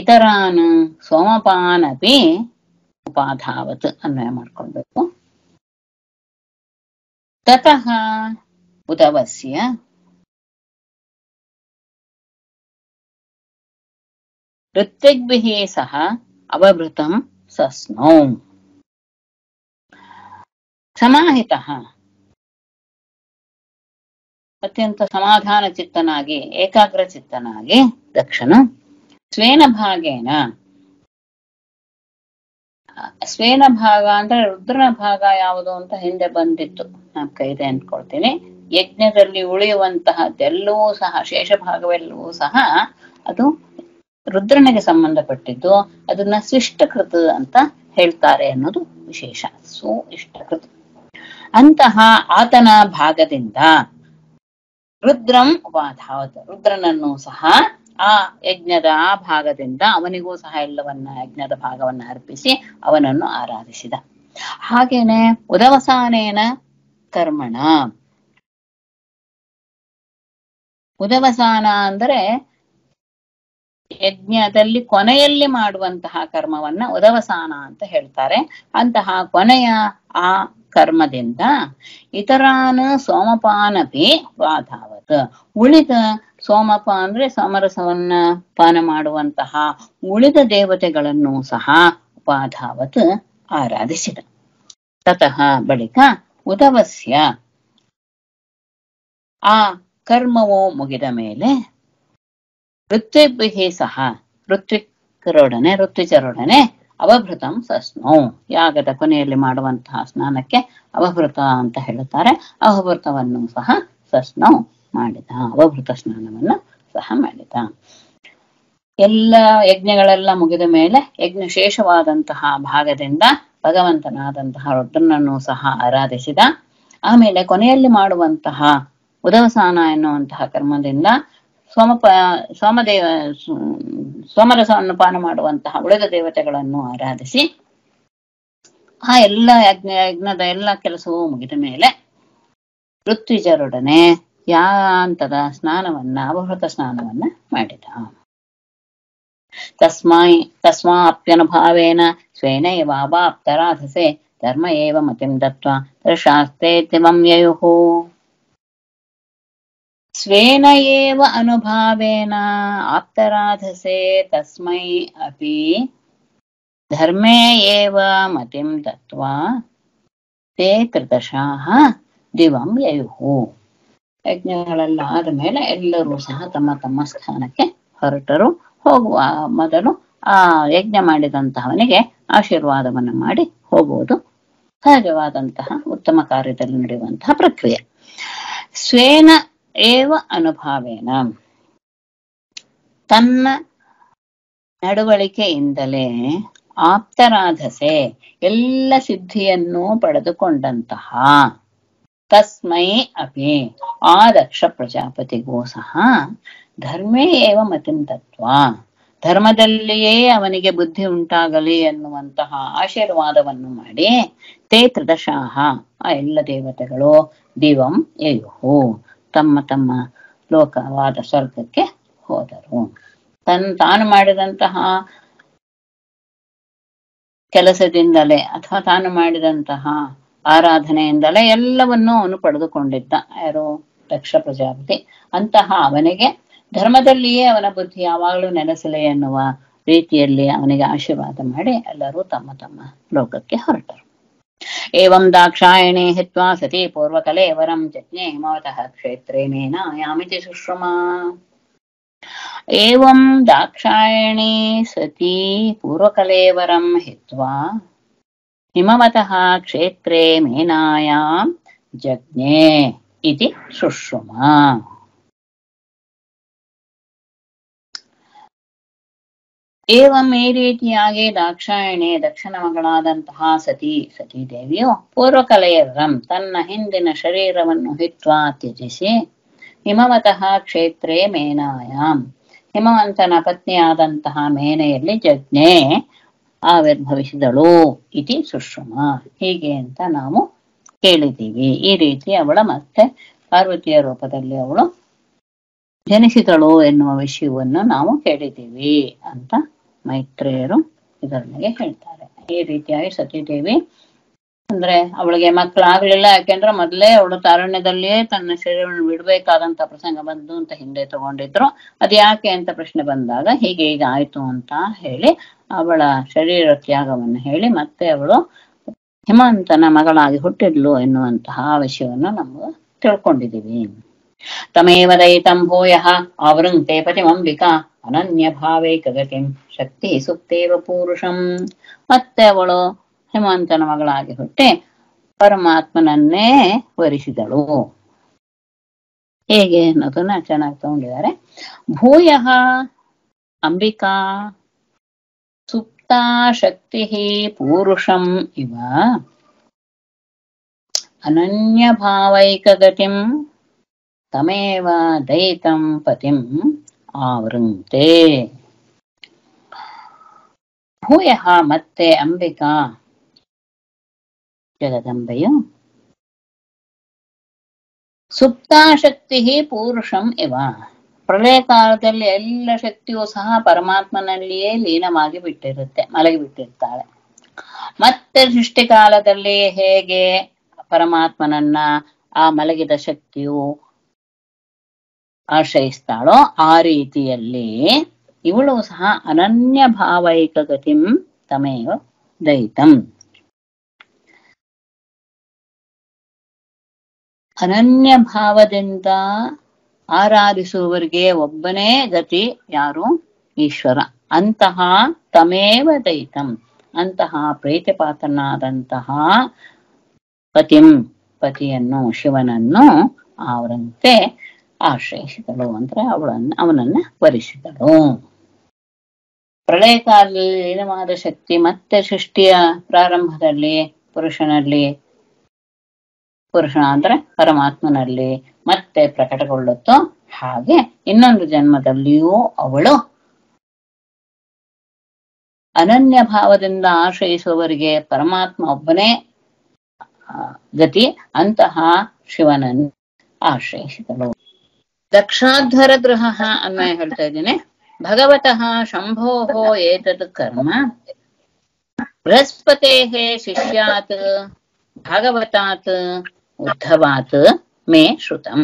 ಇತರಾನ್ ಸೋಮಪಾನಪಿ उपाधावत् अन्वय माड्कोळ्ळेबेकु। ततः उद्धवस्य ऋत्विक्भिः सह अवभृतं सस्नौ। समाहितः अत्यंत समाधान चित्तनागि एकाग्र चित्तनागि दक्षनु स्वेन भाग अंद्रे ರುದ್ರನ ಭಾಗ ಯಾವುದು ಅಂತ ಹಿಂದೆ ಬಂದಿತ್ತು, ನಾನು ಕೈದೆ ಅಂದ್ಕೊಳ್ತೀನಿ. ಯಜ್ಞದಲ್ಲಿ ಉಳಿಯುವಂತಹದ್ದೆಲ್ಲವೂ ಸಹ ಶೇಷ ಭಾಗವೆಲ್ಲವೂ ಸಹ ಅದು ರುದ್ರನಿಗೆ ಸಂಬಂಧಪಟ್ಟಿದ್ದು, ಅದನ್ನ ಸ್ವಿಷ್ಟಕೃತ ಅಂತ ಹೇಳ್ತಾರೆ ಅನ್ನೋದು ವಿಶೇಷ. ಸ್ವಿಷ್ಟಕೃತ ಅಂತಹ ಆತನ ಭಾಗದಿಂದ ರುದ್ರಂ ಉಪಾಧಾವತ್, ರುದ್ರನನ್ನು ಸಹ ಆ ಯಜ್ಞದ ಆ ಭಾಗದಿಂದ ಅವನಿಗೂ ಸಹ ಎಲ್ಲವನ್ನ ಯಜ್ಞದ ಭಾಗವನ್ನ ಅರ್ಪಿಸಿ ಅವನನ್ನು ಆರಾಧಿಸಿದ. ಹಾಗೇನೆ ಉದವಸಾನೇನ ಕರ್ಮಣ, ಉದವಸಾನ ಅಂದ್ರೆ ಯಜ್ಞದಲ್ಲಿ ಕೊನೆಯಲ್ಲಿ ಮಾಡುವಂತಹ ಕರ್ಮವನ್ನ ಉದವಸಾನ ಅಂತ ಹೇಳ್ತಾರೆ. ಅಂತಹ ಕೊನೆಯ ಆ ಕರ್ಮದಿಂದ ಇತರಾನ ಸೋಮಪಾನಪಿ ವಾಧಾವತ್, ಉಳಿದ ಸೋಮಪ ಅಂದ್ರೆ ಸಮರಸವನ್ನ ಪಾನ ಮಾಡುವಂತಹ ಉಳಿದ ದೇವತೆಗಳನ್ನು ಸಹ ಉಪಾಧಾವತ್ ಆರಾಧಿಸಿದ. ತತಃ ಬಳಿಕ ಉದವಸ್ಯ ಆ ಕರ್ಮವು ಮುಗಿದ ಮೇಲೆ ಋತ್ವಿಕ್ಭಿಃ ಸಹ ಋತ್ವಿಚರೊಡನೆ ಅವಭೃತಂ ಸಸ್ನೌ, ಯಾಗದ ಕೊನೆಯಲ್ಲಿ ಮಾಡುವಂತಹ ಸ್ನಾನಕ್ಕೆ ಅವಭೃತ ಅಂತ ಹೇಳುತ್ತಾರೆ. ಅವಭೃತವನ್ನು ಸಹ ಸಸ್ನೌ ಮಾಡಿದ, ಅವಭೃತ ಸ್ನಾನವನ್ನು ಸಹ ಮಾಡಿದ. ಎಲ್ಲ ಯಜ್ಞಗಳೆಲ್ಲ ಮುಗಿದ ಮೇಲೆ ಯಜ್ಞಶೇಷವಾದಂತಹ ಭಾಗದಿಂದ ಭಗವಂತನಾದಂತಹ ರುದ್ರನನ್ನು ಸಹ ಆರಾಧಿಸಿದ. ಆಮೇಲೆ ಕೊನೆಯಲ್ಲಿ ಮಾಡುವಂತಹ ಉದವಸಾನ ಎನ್ನುವಂತಹ ಕರ್ಮದಿಂದ ಸೋಮರಸವನ್ನು ಪಾನ ಮಾಡುವಂತಹ ಉಳಿದ ದೇವತೆಗಳನ್ನು ಆರಾಧಿಸಿ ಆ ಎಲ್ಲ ಯಜ್ಞದ ಎಲ್ಲ ಕೆಲಸವೂ ಮುಗಿದ ಮೇಲೆ ಋತ್ವಿಜರೊಡನೆ ಯಾಂತದ ಸ್ನಾನವನ್ನ ಅವಭೃತ ಸ್ನಾನವನ್ನ ಮಾಡಿದ. ತಸ್ಮಾಪ್ಯನುಭಾವೇನ ಸ್ವೇನೈವ ಅವಾಪ್ತರಾಧಸೆ ಧರ್ಮ ಏವ ಮತಿಂ ದತ್ವಾ ಶಾಸ್ತ್ರೇತಿಮಂ ಯಯುಃ. ಸ್ವೇನ ಏವ ಅನುಭಾವೇನ ಆಪ್ತರಾಧಸೆ ತಸ್ಮೈ ಅಪಿ ಧರ್ಮೇ ಏವ ಮತಿಂ ದತ್ವಾ ತೇ ಕೃತಶಃ ದಿವಂ ಯಯುಹು. ಯಜ್ಞಗಳೆಲ್ಲ ಆದ ಮೇಲೆ ಎಲ್ಲರೂ ಸಹ ತಮ್ಮ ತಮ್ಮ ಸ್ಥಾನಕ್ಕೆ ಹೊರಟರು. ಹೋಗುವ ಮೊದಲು ಆ ಯಜ್ಞ ಮಾಡಿದಂತಹವನಿಗೆ ಆಶೀರ್ವಾದವನ್ನು ಮಾಡಿ ಹೋಗುವುದು ಸಹಜವಾದಂತಹ ಉತ್ತಮ ಕಾರ್ಯದಲ್ಲಿ ನಡೆಯುವಂತಹ ಪ್ರಕ್ರಿಯೆ. ಸ್ವೇನ ಏವ ಅನುಭಾವೇನ, ತನ್ನ ನಡವಳಿಕೆಯಿಂದಲೇ ಆಪ್ತರಾಧಸೆ ಎಲ್ಲ ಸಿದ್ಧಿಯನ್ನು ಪಡೆದುಕೊಂಡಂತಹ ತಸ್ಮೈ ಅಪಿ ಆ ದಕ್ಷ ಪ್ರಜಾಪತಿಗೂ ಸಹ ಧರ್ಮೇ ಏವ ಮತಿಂ ದತ್ವಾ ಧರ್ಮದಲ್ಲಿಯೇ ಅವನಿಗೆ ಬುದ್ಧಿ ಉಂಟಾಗಲಿ ಎನ್ನುವಂತಹ ಆಶೀರ್ವಾದವನ್ನು ಮಾಡಿ ತೇ ತ್ರಿದಶಾಹ ಆ ಎಲ್ಲ ದೇವತೆಗಳು ದಿವಂ ಯಯುಹು ತಮ್ಮ ತಮ್ಮ ಲೋಕವಾದ ಸ್ವರ್ಗಕ್ಕೆ ಹೋದರು. ತಾನು ಮಾಡಿದಂತಹ ಕೆಲಸದಿಂದಲೇ ಅಥವಾ ತಾನು ಮಾಡಿದಂತಹ ಆರಾಧನೆಯಿಂದಲೇ ಎಲ್ಲವನ್ನೂ ಅವನು ಪಡೆದುಕೊಂಡಿದ್ದ ಯಾರು, ದಕ್ಷ ಪ್ರಜಾಪತಿ. ಅಂತಹ ಅವನಿಗೆ ಧರ್ಮದಲ್ಲಿಯೇ ಅವನ ಬುದ್ಧಿ ಯಾವಾಗಲೂ ನೆಲೆಸಲಿ ಎನ್ನುವ ರೀತಿಯಲ್ಲಿ ಅವನಿಗೆ ಆಶೀರ್ವಾದ ಮಾಡಿ ಎಲ್ಲರೂ ತಮ್ಮ ತಮ್ಮ ಲೋಕಕ್ಕೆ ಹೊರಟರು. ಏವಂ ದಾಕ್ಷಾಯಣಿ ಹಿತ್ವಾ ಸತಿ ಪೂರ್ವಕಲೆ ವರಂ ಜಜ್ಞೆ ಹಿಮವತಃ ಕ್ಷೇತ್ರೇ ಮೇನಾಯಾಮಿತಿ ಸುಶ್ರುಮಾ. ಏವಂ ದಾಕ್ಷಾಯಣಿ ಸತಿ ಪೂರ್ವಕಲೆ ವರಂ ಹಿತ್ವಾ ಹಿಮವತಃ ಕ್ಷೇತ್ರೇ ಮೇನಾಯಾಂ ಜಜ್ಞೆ ಇತಿ ಸುಶ್ರುಮಾ. ಏವಂ ಈ ರೀತಿಯಾಗಿ ದಾಕ್ಷಾಯಣಿ ದಕ್ಷನ ಮಗಳಾದಂತಹ ಸತೀದೇವಿಯು ಪೂರ್ವಕಲೆಯ ರಂ ತನ್ನ ಹಿಂದಿನ ಶರೀರವನ್ನು ಹಿತ್ವಾ ತ್ಯಜಿಸಿ ಹಿಮವತಃ ಕ್ಷೇತ್ರೇ ಮೇನಾಯಾಮ್ ಹಿಮವಂತನ ಪತ್ನಿಯಾದಂತಹ ಮೇನೆಯಲ್ಲಿ ಜಜ್ಞೆ ಆವಿರ್ಭವಿಸಿದಳು ಇತಿ ಸುಶ್ರುಮಾ. ಹೀಗೆ ಅಂತ ನಾವು ಕೇಳಿದ್ದೀವಿ. ಈ ರೀತಿ ಅವಳ ಮತ್ತೆ ಪಾರ್ವತಿಯ ರೂಪದಲ್ಲಿ ಅವಳು ಜನಿಸಿದಳು ಎನ್ನುವ ವಿಷಯವನ್ನು ನಾವು ಕೇಳಿದ್ದೀವಿ ಅಂತ ಮೈತ್ರೇಯರು ಇದರೊಳಗೆ ಹೇಳ್ತಾರೆ. ಈ ರೀತಿಯಾಗಿ ಸತೀದೇವಿ ಅಂದ್ರೆ ಅವಳಿಗೆ ಮಕ್ಕಳಾಗ್ಲಿಲ್ಲ, ಯಾಕೆಂದ್ರೆ ಮೊದಲೇ ಅವಳು ತಾರುಣ್ಯದಲ್ಲಿಯೇ ತನ್ನ ಶರೀರವನ್ನು ಬಿಡಬೇಕಾದಂತ ಪ್ರಸಂಗ ಬಂದು ಅಂತ ಹಿಂದೆ ತಗೊಂಡಿದ್ರು. ಅದು ಯಾಕೆ ಅಂತ ಪ್ರಶ್ನೆ ಬಂದಾಗ ಹೀಗೆ ಈಗ ಆಯ್ತು ಅಂತ ಹೇಳಿ ಅವಳ ಶರೀರ ತ್ಯಾಗವನ್ನು ಹೇಳಿ ಮತ್ತೆ ಅವಳು ಹಿಮವಂತನ ಮಗಳಾಗಿ ಹುಟ್ಟಿದ್ಲು ಎನ್ನುವಂತಹ ವಿಷಯವನ್ನು ನಾವು ತಿಳ್ಕೊಂಡಿದ್ದೀವಿ. ತಮೇವ ದಯಿತಂ ಭೂಯಃ ಆವೃಂಕ್ತೆ ಪತಿಮಂಬಿಕಾ ಅನನ್ಯ ಭಾವೇ ಗಗತಿಂ ಶಕ್ತಿ ಸುಪ್ತೇವ ಪೂರುಷಂ. ಮತ್ತೆ ಅವಳು ಹಿಮವಂತನ ಮಗಳಾಗಿ ಹುಟ್ಟಿ ಪರಮಾತ್ಮನನ್ನೇ ವರಿಸಿದಳು. ಹೇಗೆ ಅನ್ನೋದನ್ನ ಚೆನ್ನಾಗಿ ತಗೊಂಡಿದ್ದಾರೆ. ಭೂಯಃ ಅಂಬಿಕಾ ಸುಪ್ತಾ ಶಕ್ತಿ ಪೂರುಷಂ ಇವ ಅನನ್ಯ ಭಾವೈಕಗತಿಂ ತಮೇವ ದೈತಂ ಪತಿಂ ಆವೃಂತೆ. ಭೂಯಃ ಮತ್ತೆ ಅಂಬಿಕಾ ಜಗದಂಬೆಯು ಸುಪ್ತಾಶಕ್ತಿ ಪೂರುಷಂ ಇವ ಪ್ರಳಯ ಕಾಲದಲ್ಲಿ ಎಲ್ಲ ಶಕ್ತಿಯೂ ಸಹ ಪರಮಾತ್ಮನಲ್ಲಿಯೇ ಲೀನವಾಗಿ ಬಿಟ್ಟಿರುತ್ತೆ, ಮಲಗಿ ಬಿಟ್ಟಿರ್ತಾಳೆ. ಮತ್ತೆ ಸೃಷ್ಟಿಕಾಲದಲ್ಲಿ ಹೇಗೆ ಪರಮಾತ್ಮನನ್ನ ಆ ಮಲಗಿದ ಶಕ್ತಿಯು ಆಶ್ರಯಿಸ್ತಾಳೋ ಆ ರೀತಿಯಲ್ಲಿ ಇವಳು ಸಹ ಅನನ್ಯ ಭಾವೈಕ ಗತಿಂ ತಮೇವ ದೈತಂ, ಅನನ್ಯ ಭಾವದಿಂದ ಆರಾಧಿಸುವವರಿಗೆ ಒಬ್ಬನೇ ಗತಿ ಯಾರು? ಈಶ್ವರ. ಅಂತಹ ತಮೇವ ದೈತಂ, ಅಂತಹ ಪ್ರೀತಿಪಾತ್ರನಾದಂತಹ ಪತಿಂ, ಪತಿಯನ್ನು ಶಿವನನ್ನು ಅವರಂತೆ ಆಶ್ರಯಿಸಿದಳು ಅಂದ್ರೆ ಅವನನ್ನ ವರಿಸಿದಳು. ಪ್ರಳಯ ಕಾಲದಲ್ಲಿ ಲೀನವಾದ ಶಕ್ತಿ ಮತ್ತೆ ಸೃಷ್ಟಿಯ ಪ್ರಾರಂಭದಲ್ಲಿ ಪುರುಷ ಅಂದ್ರೆ ಪರಮಾತ್ಮನಲ್ಲಿ ಮತ್ತೆ ಪ್ರಕಟಗೊಳ್ಳುತ್ತೋ ಹಾಗೆ ಇನ್ನೊಂದು ಜನ್ಮದಲ್ಲಿಯೂ ಅವಳು ಅನನ್ಯ ಭಾವದಿಂದ ಆಶ್ರಯಿಸುವವರಿಗೆ ಪರಮಾತ್ಮ ಒಬ್ಬನೇ ಗತಿ, ಅಂತಹ ಶಿವನನ್ನು ಆಶ್ರಯಿಸಿದಳು. ದಕ್ಷಾಧ್ವರ ಗೃಹ ಅನ್ನ ಹೇಳ್ತಾ ಇದ್ದೀನಿ. ಭಗವತಃ ಶಂಭೋ ಏತದ್ ಕರ್ಮ ಬೃಹಸ್ಪತೆ ಶಿಷ್ಯಾತ್ ಭಾಗವತಾತ್ ಉದ್ಧವಾತ್ ಮೇ ಶ್ರುತಂ.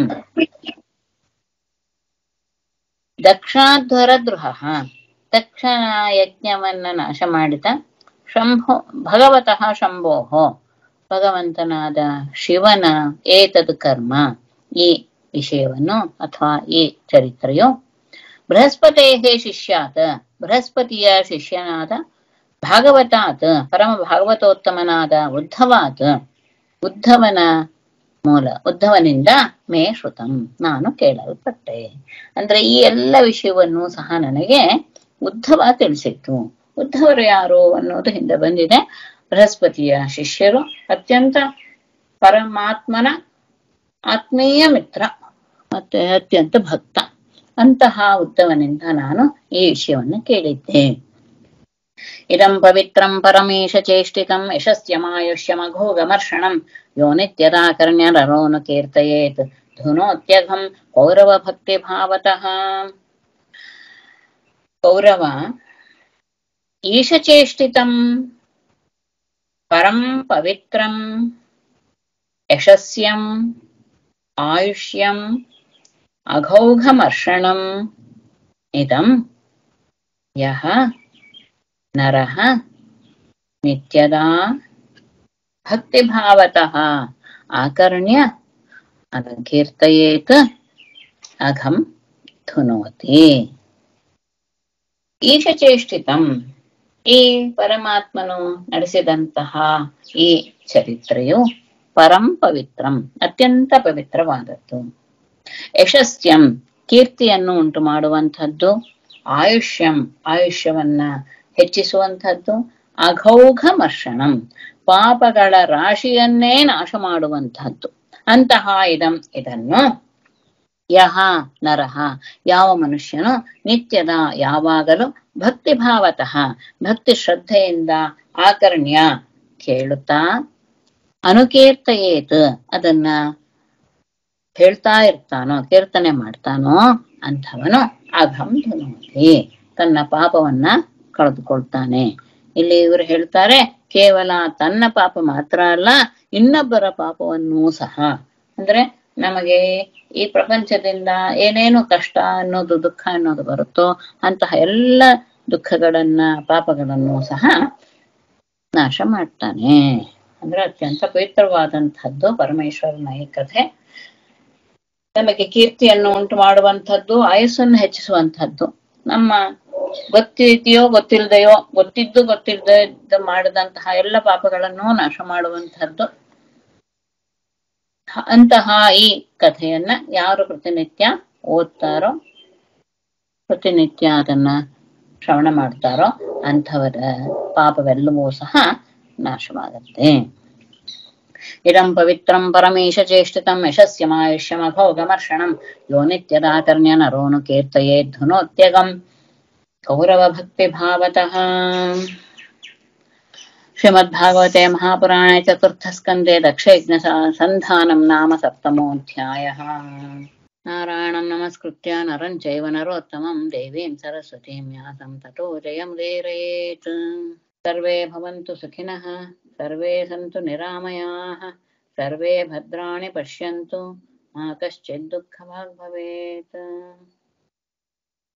ದಕ್ಷಾಧ್ವರ ಗೃಹ, ದಕ್ಷ ಯಜ್ಞವನ್ನ ನಾಶ ಮಾಡಿದ ಶಂಭೋ, ಭಗವತಃ ಶಂಭೋ ಭಗವಂತನಾದ ಶಿವನ ಏತದ್ ಕರ್ಮ, ಈ ವಿಷಯವನ್ನು ಅಥವಾ ಈ ಚರಿತ್ರೆಯು ಬೃಹಸ್ಪತೇ ಶಿಷ್ಯಾತ್ ಬೃಹಸ್ಪತಿಯ ಶಿಷ್ಯನಾದ ಭಾಗವತಾತ್ ಪರಮ ಭಾಗವತೋತ್ತಮನಾದ ಉದ್ಧವಾತ್ ಉದ್ಧವನಿಂದ ಮೇ ಶ್ರುತಂ ನಾನು ಕೇಳಲ್ಪಟ್ಟೆ. ಅಂದ್ರೆ ಈ ಎಲ್ಲ ವಿಷಯವನ್ನು ಸಹ ನನಗೆ ಉದ್ಧವ ತಿಳಿಸಿತ್ತು. ಉದ್ಧವರು ಯಾರು ಅನ್ನೋದು ಹಿಂದೆ ಬಂದಿದೆ. ಬೃಹಸ್ಪತಿಯ ಶಿಷ್ಯರು, ಅತ್ಯಂತ ಪರಮಾತ್ಮನ ಆತ್ಮೀಯ ಮಿತ್ರ ಮತ್ತೆ ಅತ್ಯಂತ ಭಕ್ತ. ಅಂತಹ ಉದ್ಧವನಿಂದ ನಾನು ಈ ವಿಷಯವನ್ನು ಕೇಳಿದ್ದೆ. ಇದಂ ಪವಿತ್ರಂ ಪರಮೇಶ ಚೇಷ್ಟಿತಂ ಯಶಸ್ಯಮಾಯುಷ್ಯಮಘೋಘಮರ್ಷಣಂ ಯೋ ನಿತ್ಯದಾಕರ್ಣ್ಯರರೋನು ಕೀರ್ತಯೇತ್ ಧುನೋತ್ಯಘಂ ಕೌರವ ಭಕ್ತಿ ಭಾವತಃ. ಕೌರವ ಈಶಚೇಷ್ಟಿತಂ ಪರಂ ಪವಿತ್ರಂ ಯಶಸ್ಯಂ ಆಯುಷ್ಯಂ ಅಘೌಘಮರ್ಷಣಂ ಇದಂ ಯಃ ನರಃ ನಿತ್ಯದಾ ಭಕ್ತಿಭಾವತಃ ಆಕರ್ಣ್ಯ ಅನುಕೀರ್ತಯೇತ್ ಅಘಂ ಧುನೋತಿ. ಈಶಚೇಷ್ಟಿತಂ, ಈ ಪರಮಾತ್ಮನು ನಡೆಸಿದಂತಹ ಈ ಚರಿತ್ರೆಯು ಪರಂ ಪವಿತ್ರಂ, ಅತ್ಯಂತ ಪವಿತ್ರವಾದದ್ದು. ಯಶಸ್ಯಂ, ಕೀರ್ತಿಯನ್ನು ಉಂಟು ಮಾಡುವಂಥದ್ದು. ಆಯುಷ್ಯಂ, ಆಯುಷ್ಯವನ್ನ ಹೆಚ್ಚಿಸುವಂಥದ್ದು. ಅಘೌಘಮರ್ಷಣಂ, ಪಾಪಗಳ ರಾಶಿಯನ್ನೇ ನಾಶ ಮಾಡುವಂಥದ್ದು. ಅಂತಹ ಇದನ್ನು ಯಹ ನರಹ, ಯಾವ ಮನುಷ್ಯನು ನಿತ್ಯದ ಯಾವಾಗಲೂ ಭಕ್ತಿಭಾವತಃ, ಭಕ್ತಿ ಶ್ರದ್ಧೆಯಿಂದ ಆಕರ್ಣ್ಯ ಕೇಳುತ್ತಾ, ಅನುಕೀರ್ತಯೇತ್ ಅದನ್ನ ಹೇಳ್ತಾ ಇರ್ತಾನೋ, ಕೀರ್ತನೆ ಮಾಡ್ತಾನೋ ಅಂಥವನು ಅಘಂ ಧುನೋತಿ, ತನ್ನ ಪಾಪವನ್ನ ಕಳೆದುಕೊಳ್ತಾನೆ. ಇಲ್ಲಿ ಇವರು ಹೇಳ್ತಾರೆ ಕೇವಲ ತನ್ನ ಪಾಪ ಮಾತ್ರ ಅಲ್ಲ ಇನ್ನೊಬ್ಬರ ಪಾಪವನ್ನು ಸಹ. ಅಂದ್ರೆ ನಮಗೆ ಈ ಪ್ರಪಂಚದಿಂದ ಏನೇನು ಕಷ್ಟ ಅನ್ನೋದು ದುಃಖ ಅನ್ನೋದು ಬರುತ್ತೋ ಅಂತಹ ಎಲ್ಲ ದುಃಖಗಳನ್ನ ಪಾಪಗಳನ್ನು ಸಹ ನಾಶ ಮಾಡ್ತಾನೆ. ಅಂದ್ರೆ ಅತ್ಯಂತ ಪವಿತ್ರವಾದಂಥದ್ದು ಪರಮೇಶ್ವರನ ಈ ಕಥೆ. ನಮಗೆ ಕೀರ್ತಿಯನ್ನು ಉಂಟು ಮಾಡುವಂಥದ್ದು, ಆಯಸ್ಸನ್ನು ಹೆಚ್ಚಿಸುವಂಥದ್ದು, ನಮ್ಮ ಗೊತ್ತಿದೆಯೋ ಗೊತ್ತಿಲ್ಲದೆಯೋ ಗೊತ್ತಿದ್ದು ಗೊತ್ತಿಲ್ಲದ ಮಾಡದಂತಹ ಎಲ್ಲ ಪಾಪಗಳನ್ನು ನಾಶ ಮಾಡುವಂಥದ್ದು. ಅಂತಹ ಈ ಕಥೆಯನ್ನ ಯಾರು ಪ್ರತಿನಿತ್ಯ ಓದ್ತಾರೋ, ಪ್ರತಿನಿತ್ಯ ಅದನ್ನ ಶ್ರವಣ ಮಾಡ್ತಾರೋ ಅಂಥವರ ಪಾಪವೆಲ್ಲವೂ ಸಹ ನಾಶವಾಗುತ್ತೆ. ಇದಂ ಪವಿತ್ರಂ ಪರಮೇಶ ಚೇಷ್ಟಿತಂ ಯಶಸ್ಯಮಾಯುಷ್ಯಮ ಭೋಗಮರ್ಷಣಂ ಯೋ ನಿತ್ಯದಾಕರ್ಣ್ಯ ನರೋನು ಕೀರ್ತಯೇ ಧುನೋತ್ಯಗಂ ಕೌರವ ಭಕ್ತಿ ಭಾವತಃ. श्रीमद्भागवते महापुराणे चतुर्थस्कन्धे दक्षयज्ञसन्धानं नाम सप्तमोऽध्यायः. नारायणं नमस्कृत्य नरं चैव नरोत्तमं देवीं सरस्वतीं व्यासं ततो जयं उदीरयेत्. सर्वे भवन्तु सुखिनः, सर्वे सन्तु निरामयाः, सर्वे भद्राणि पश्यन्तु, मा कश्चित् दुःखभाग् भवेत्.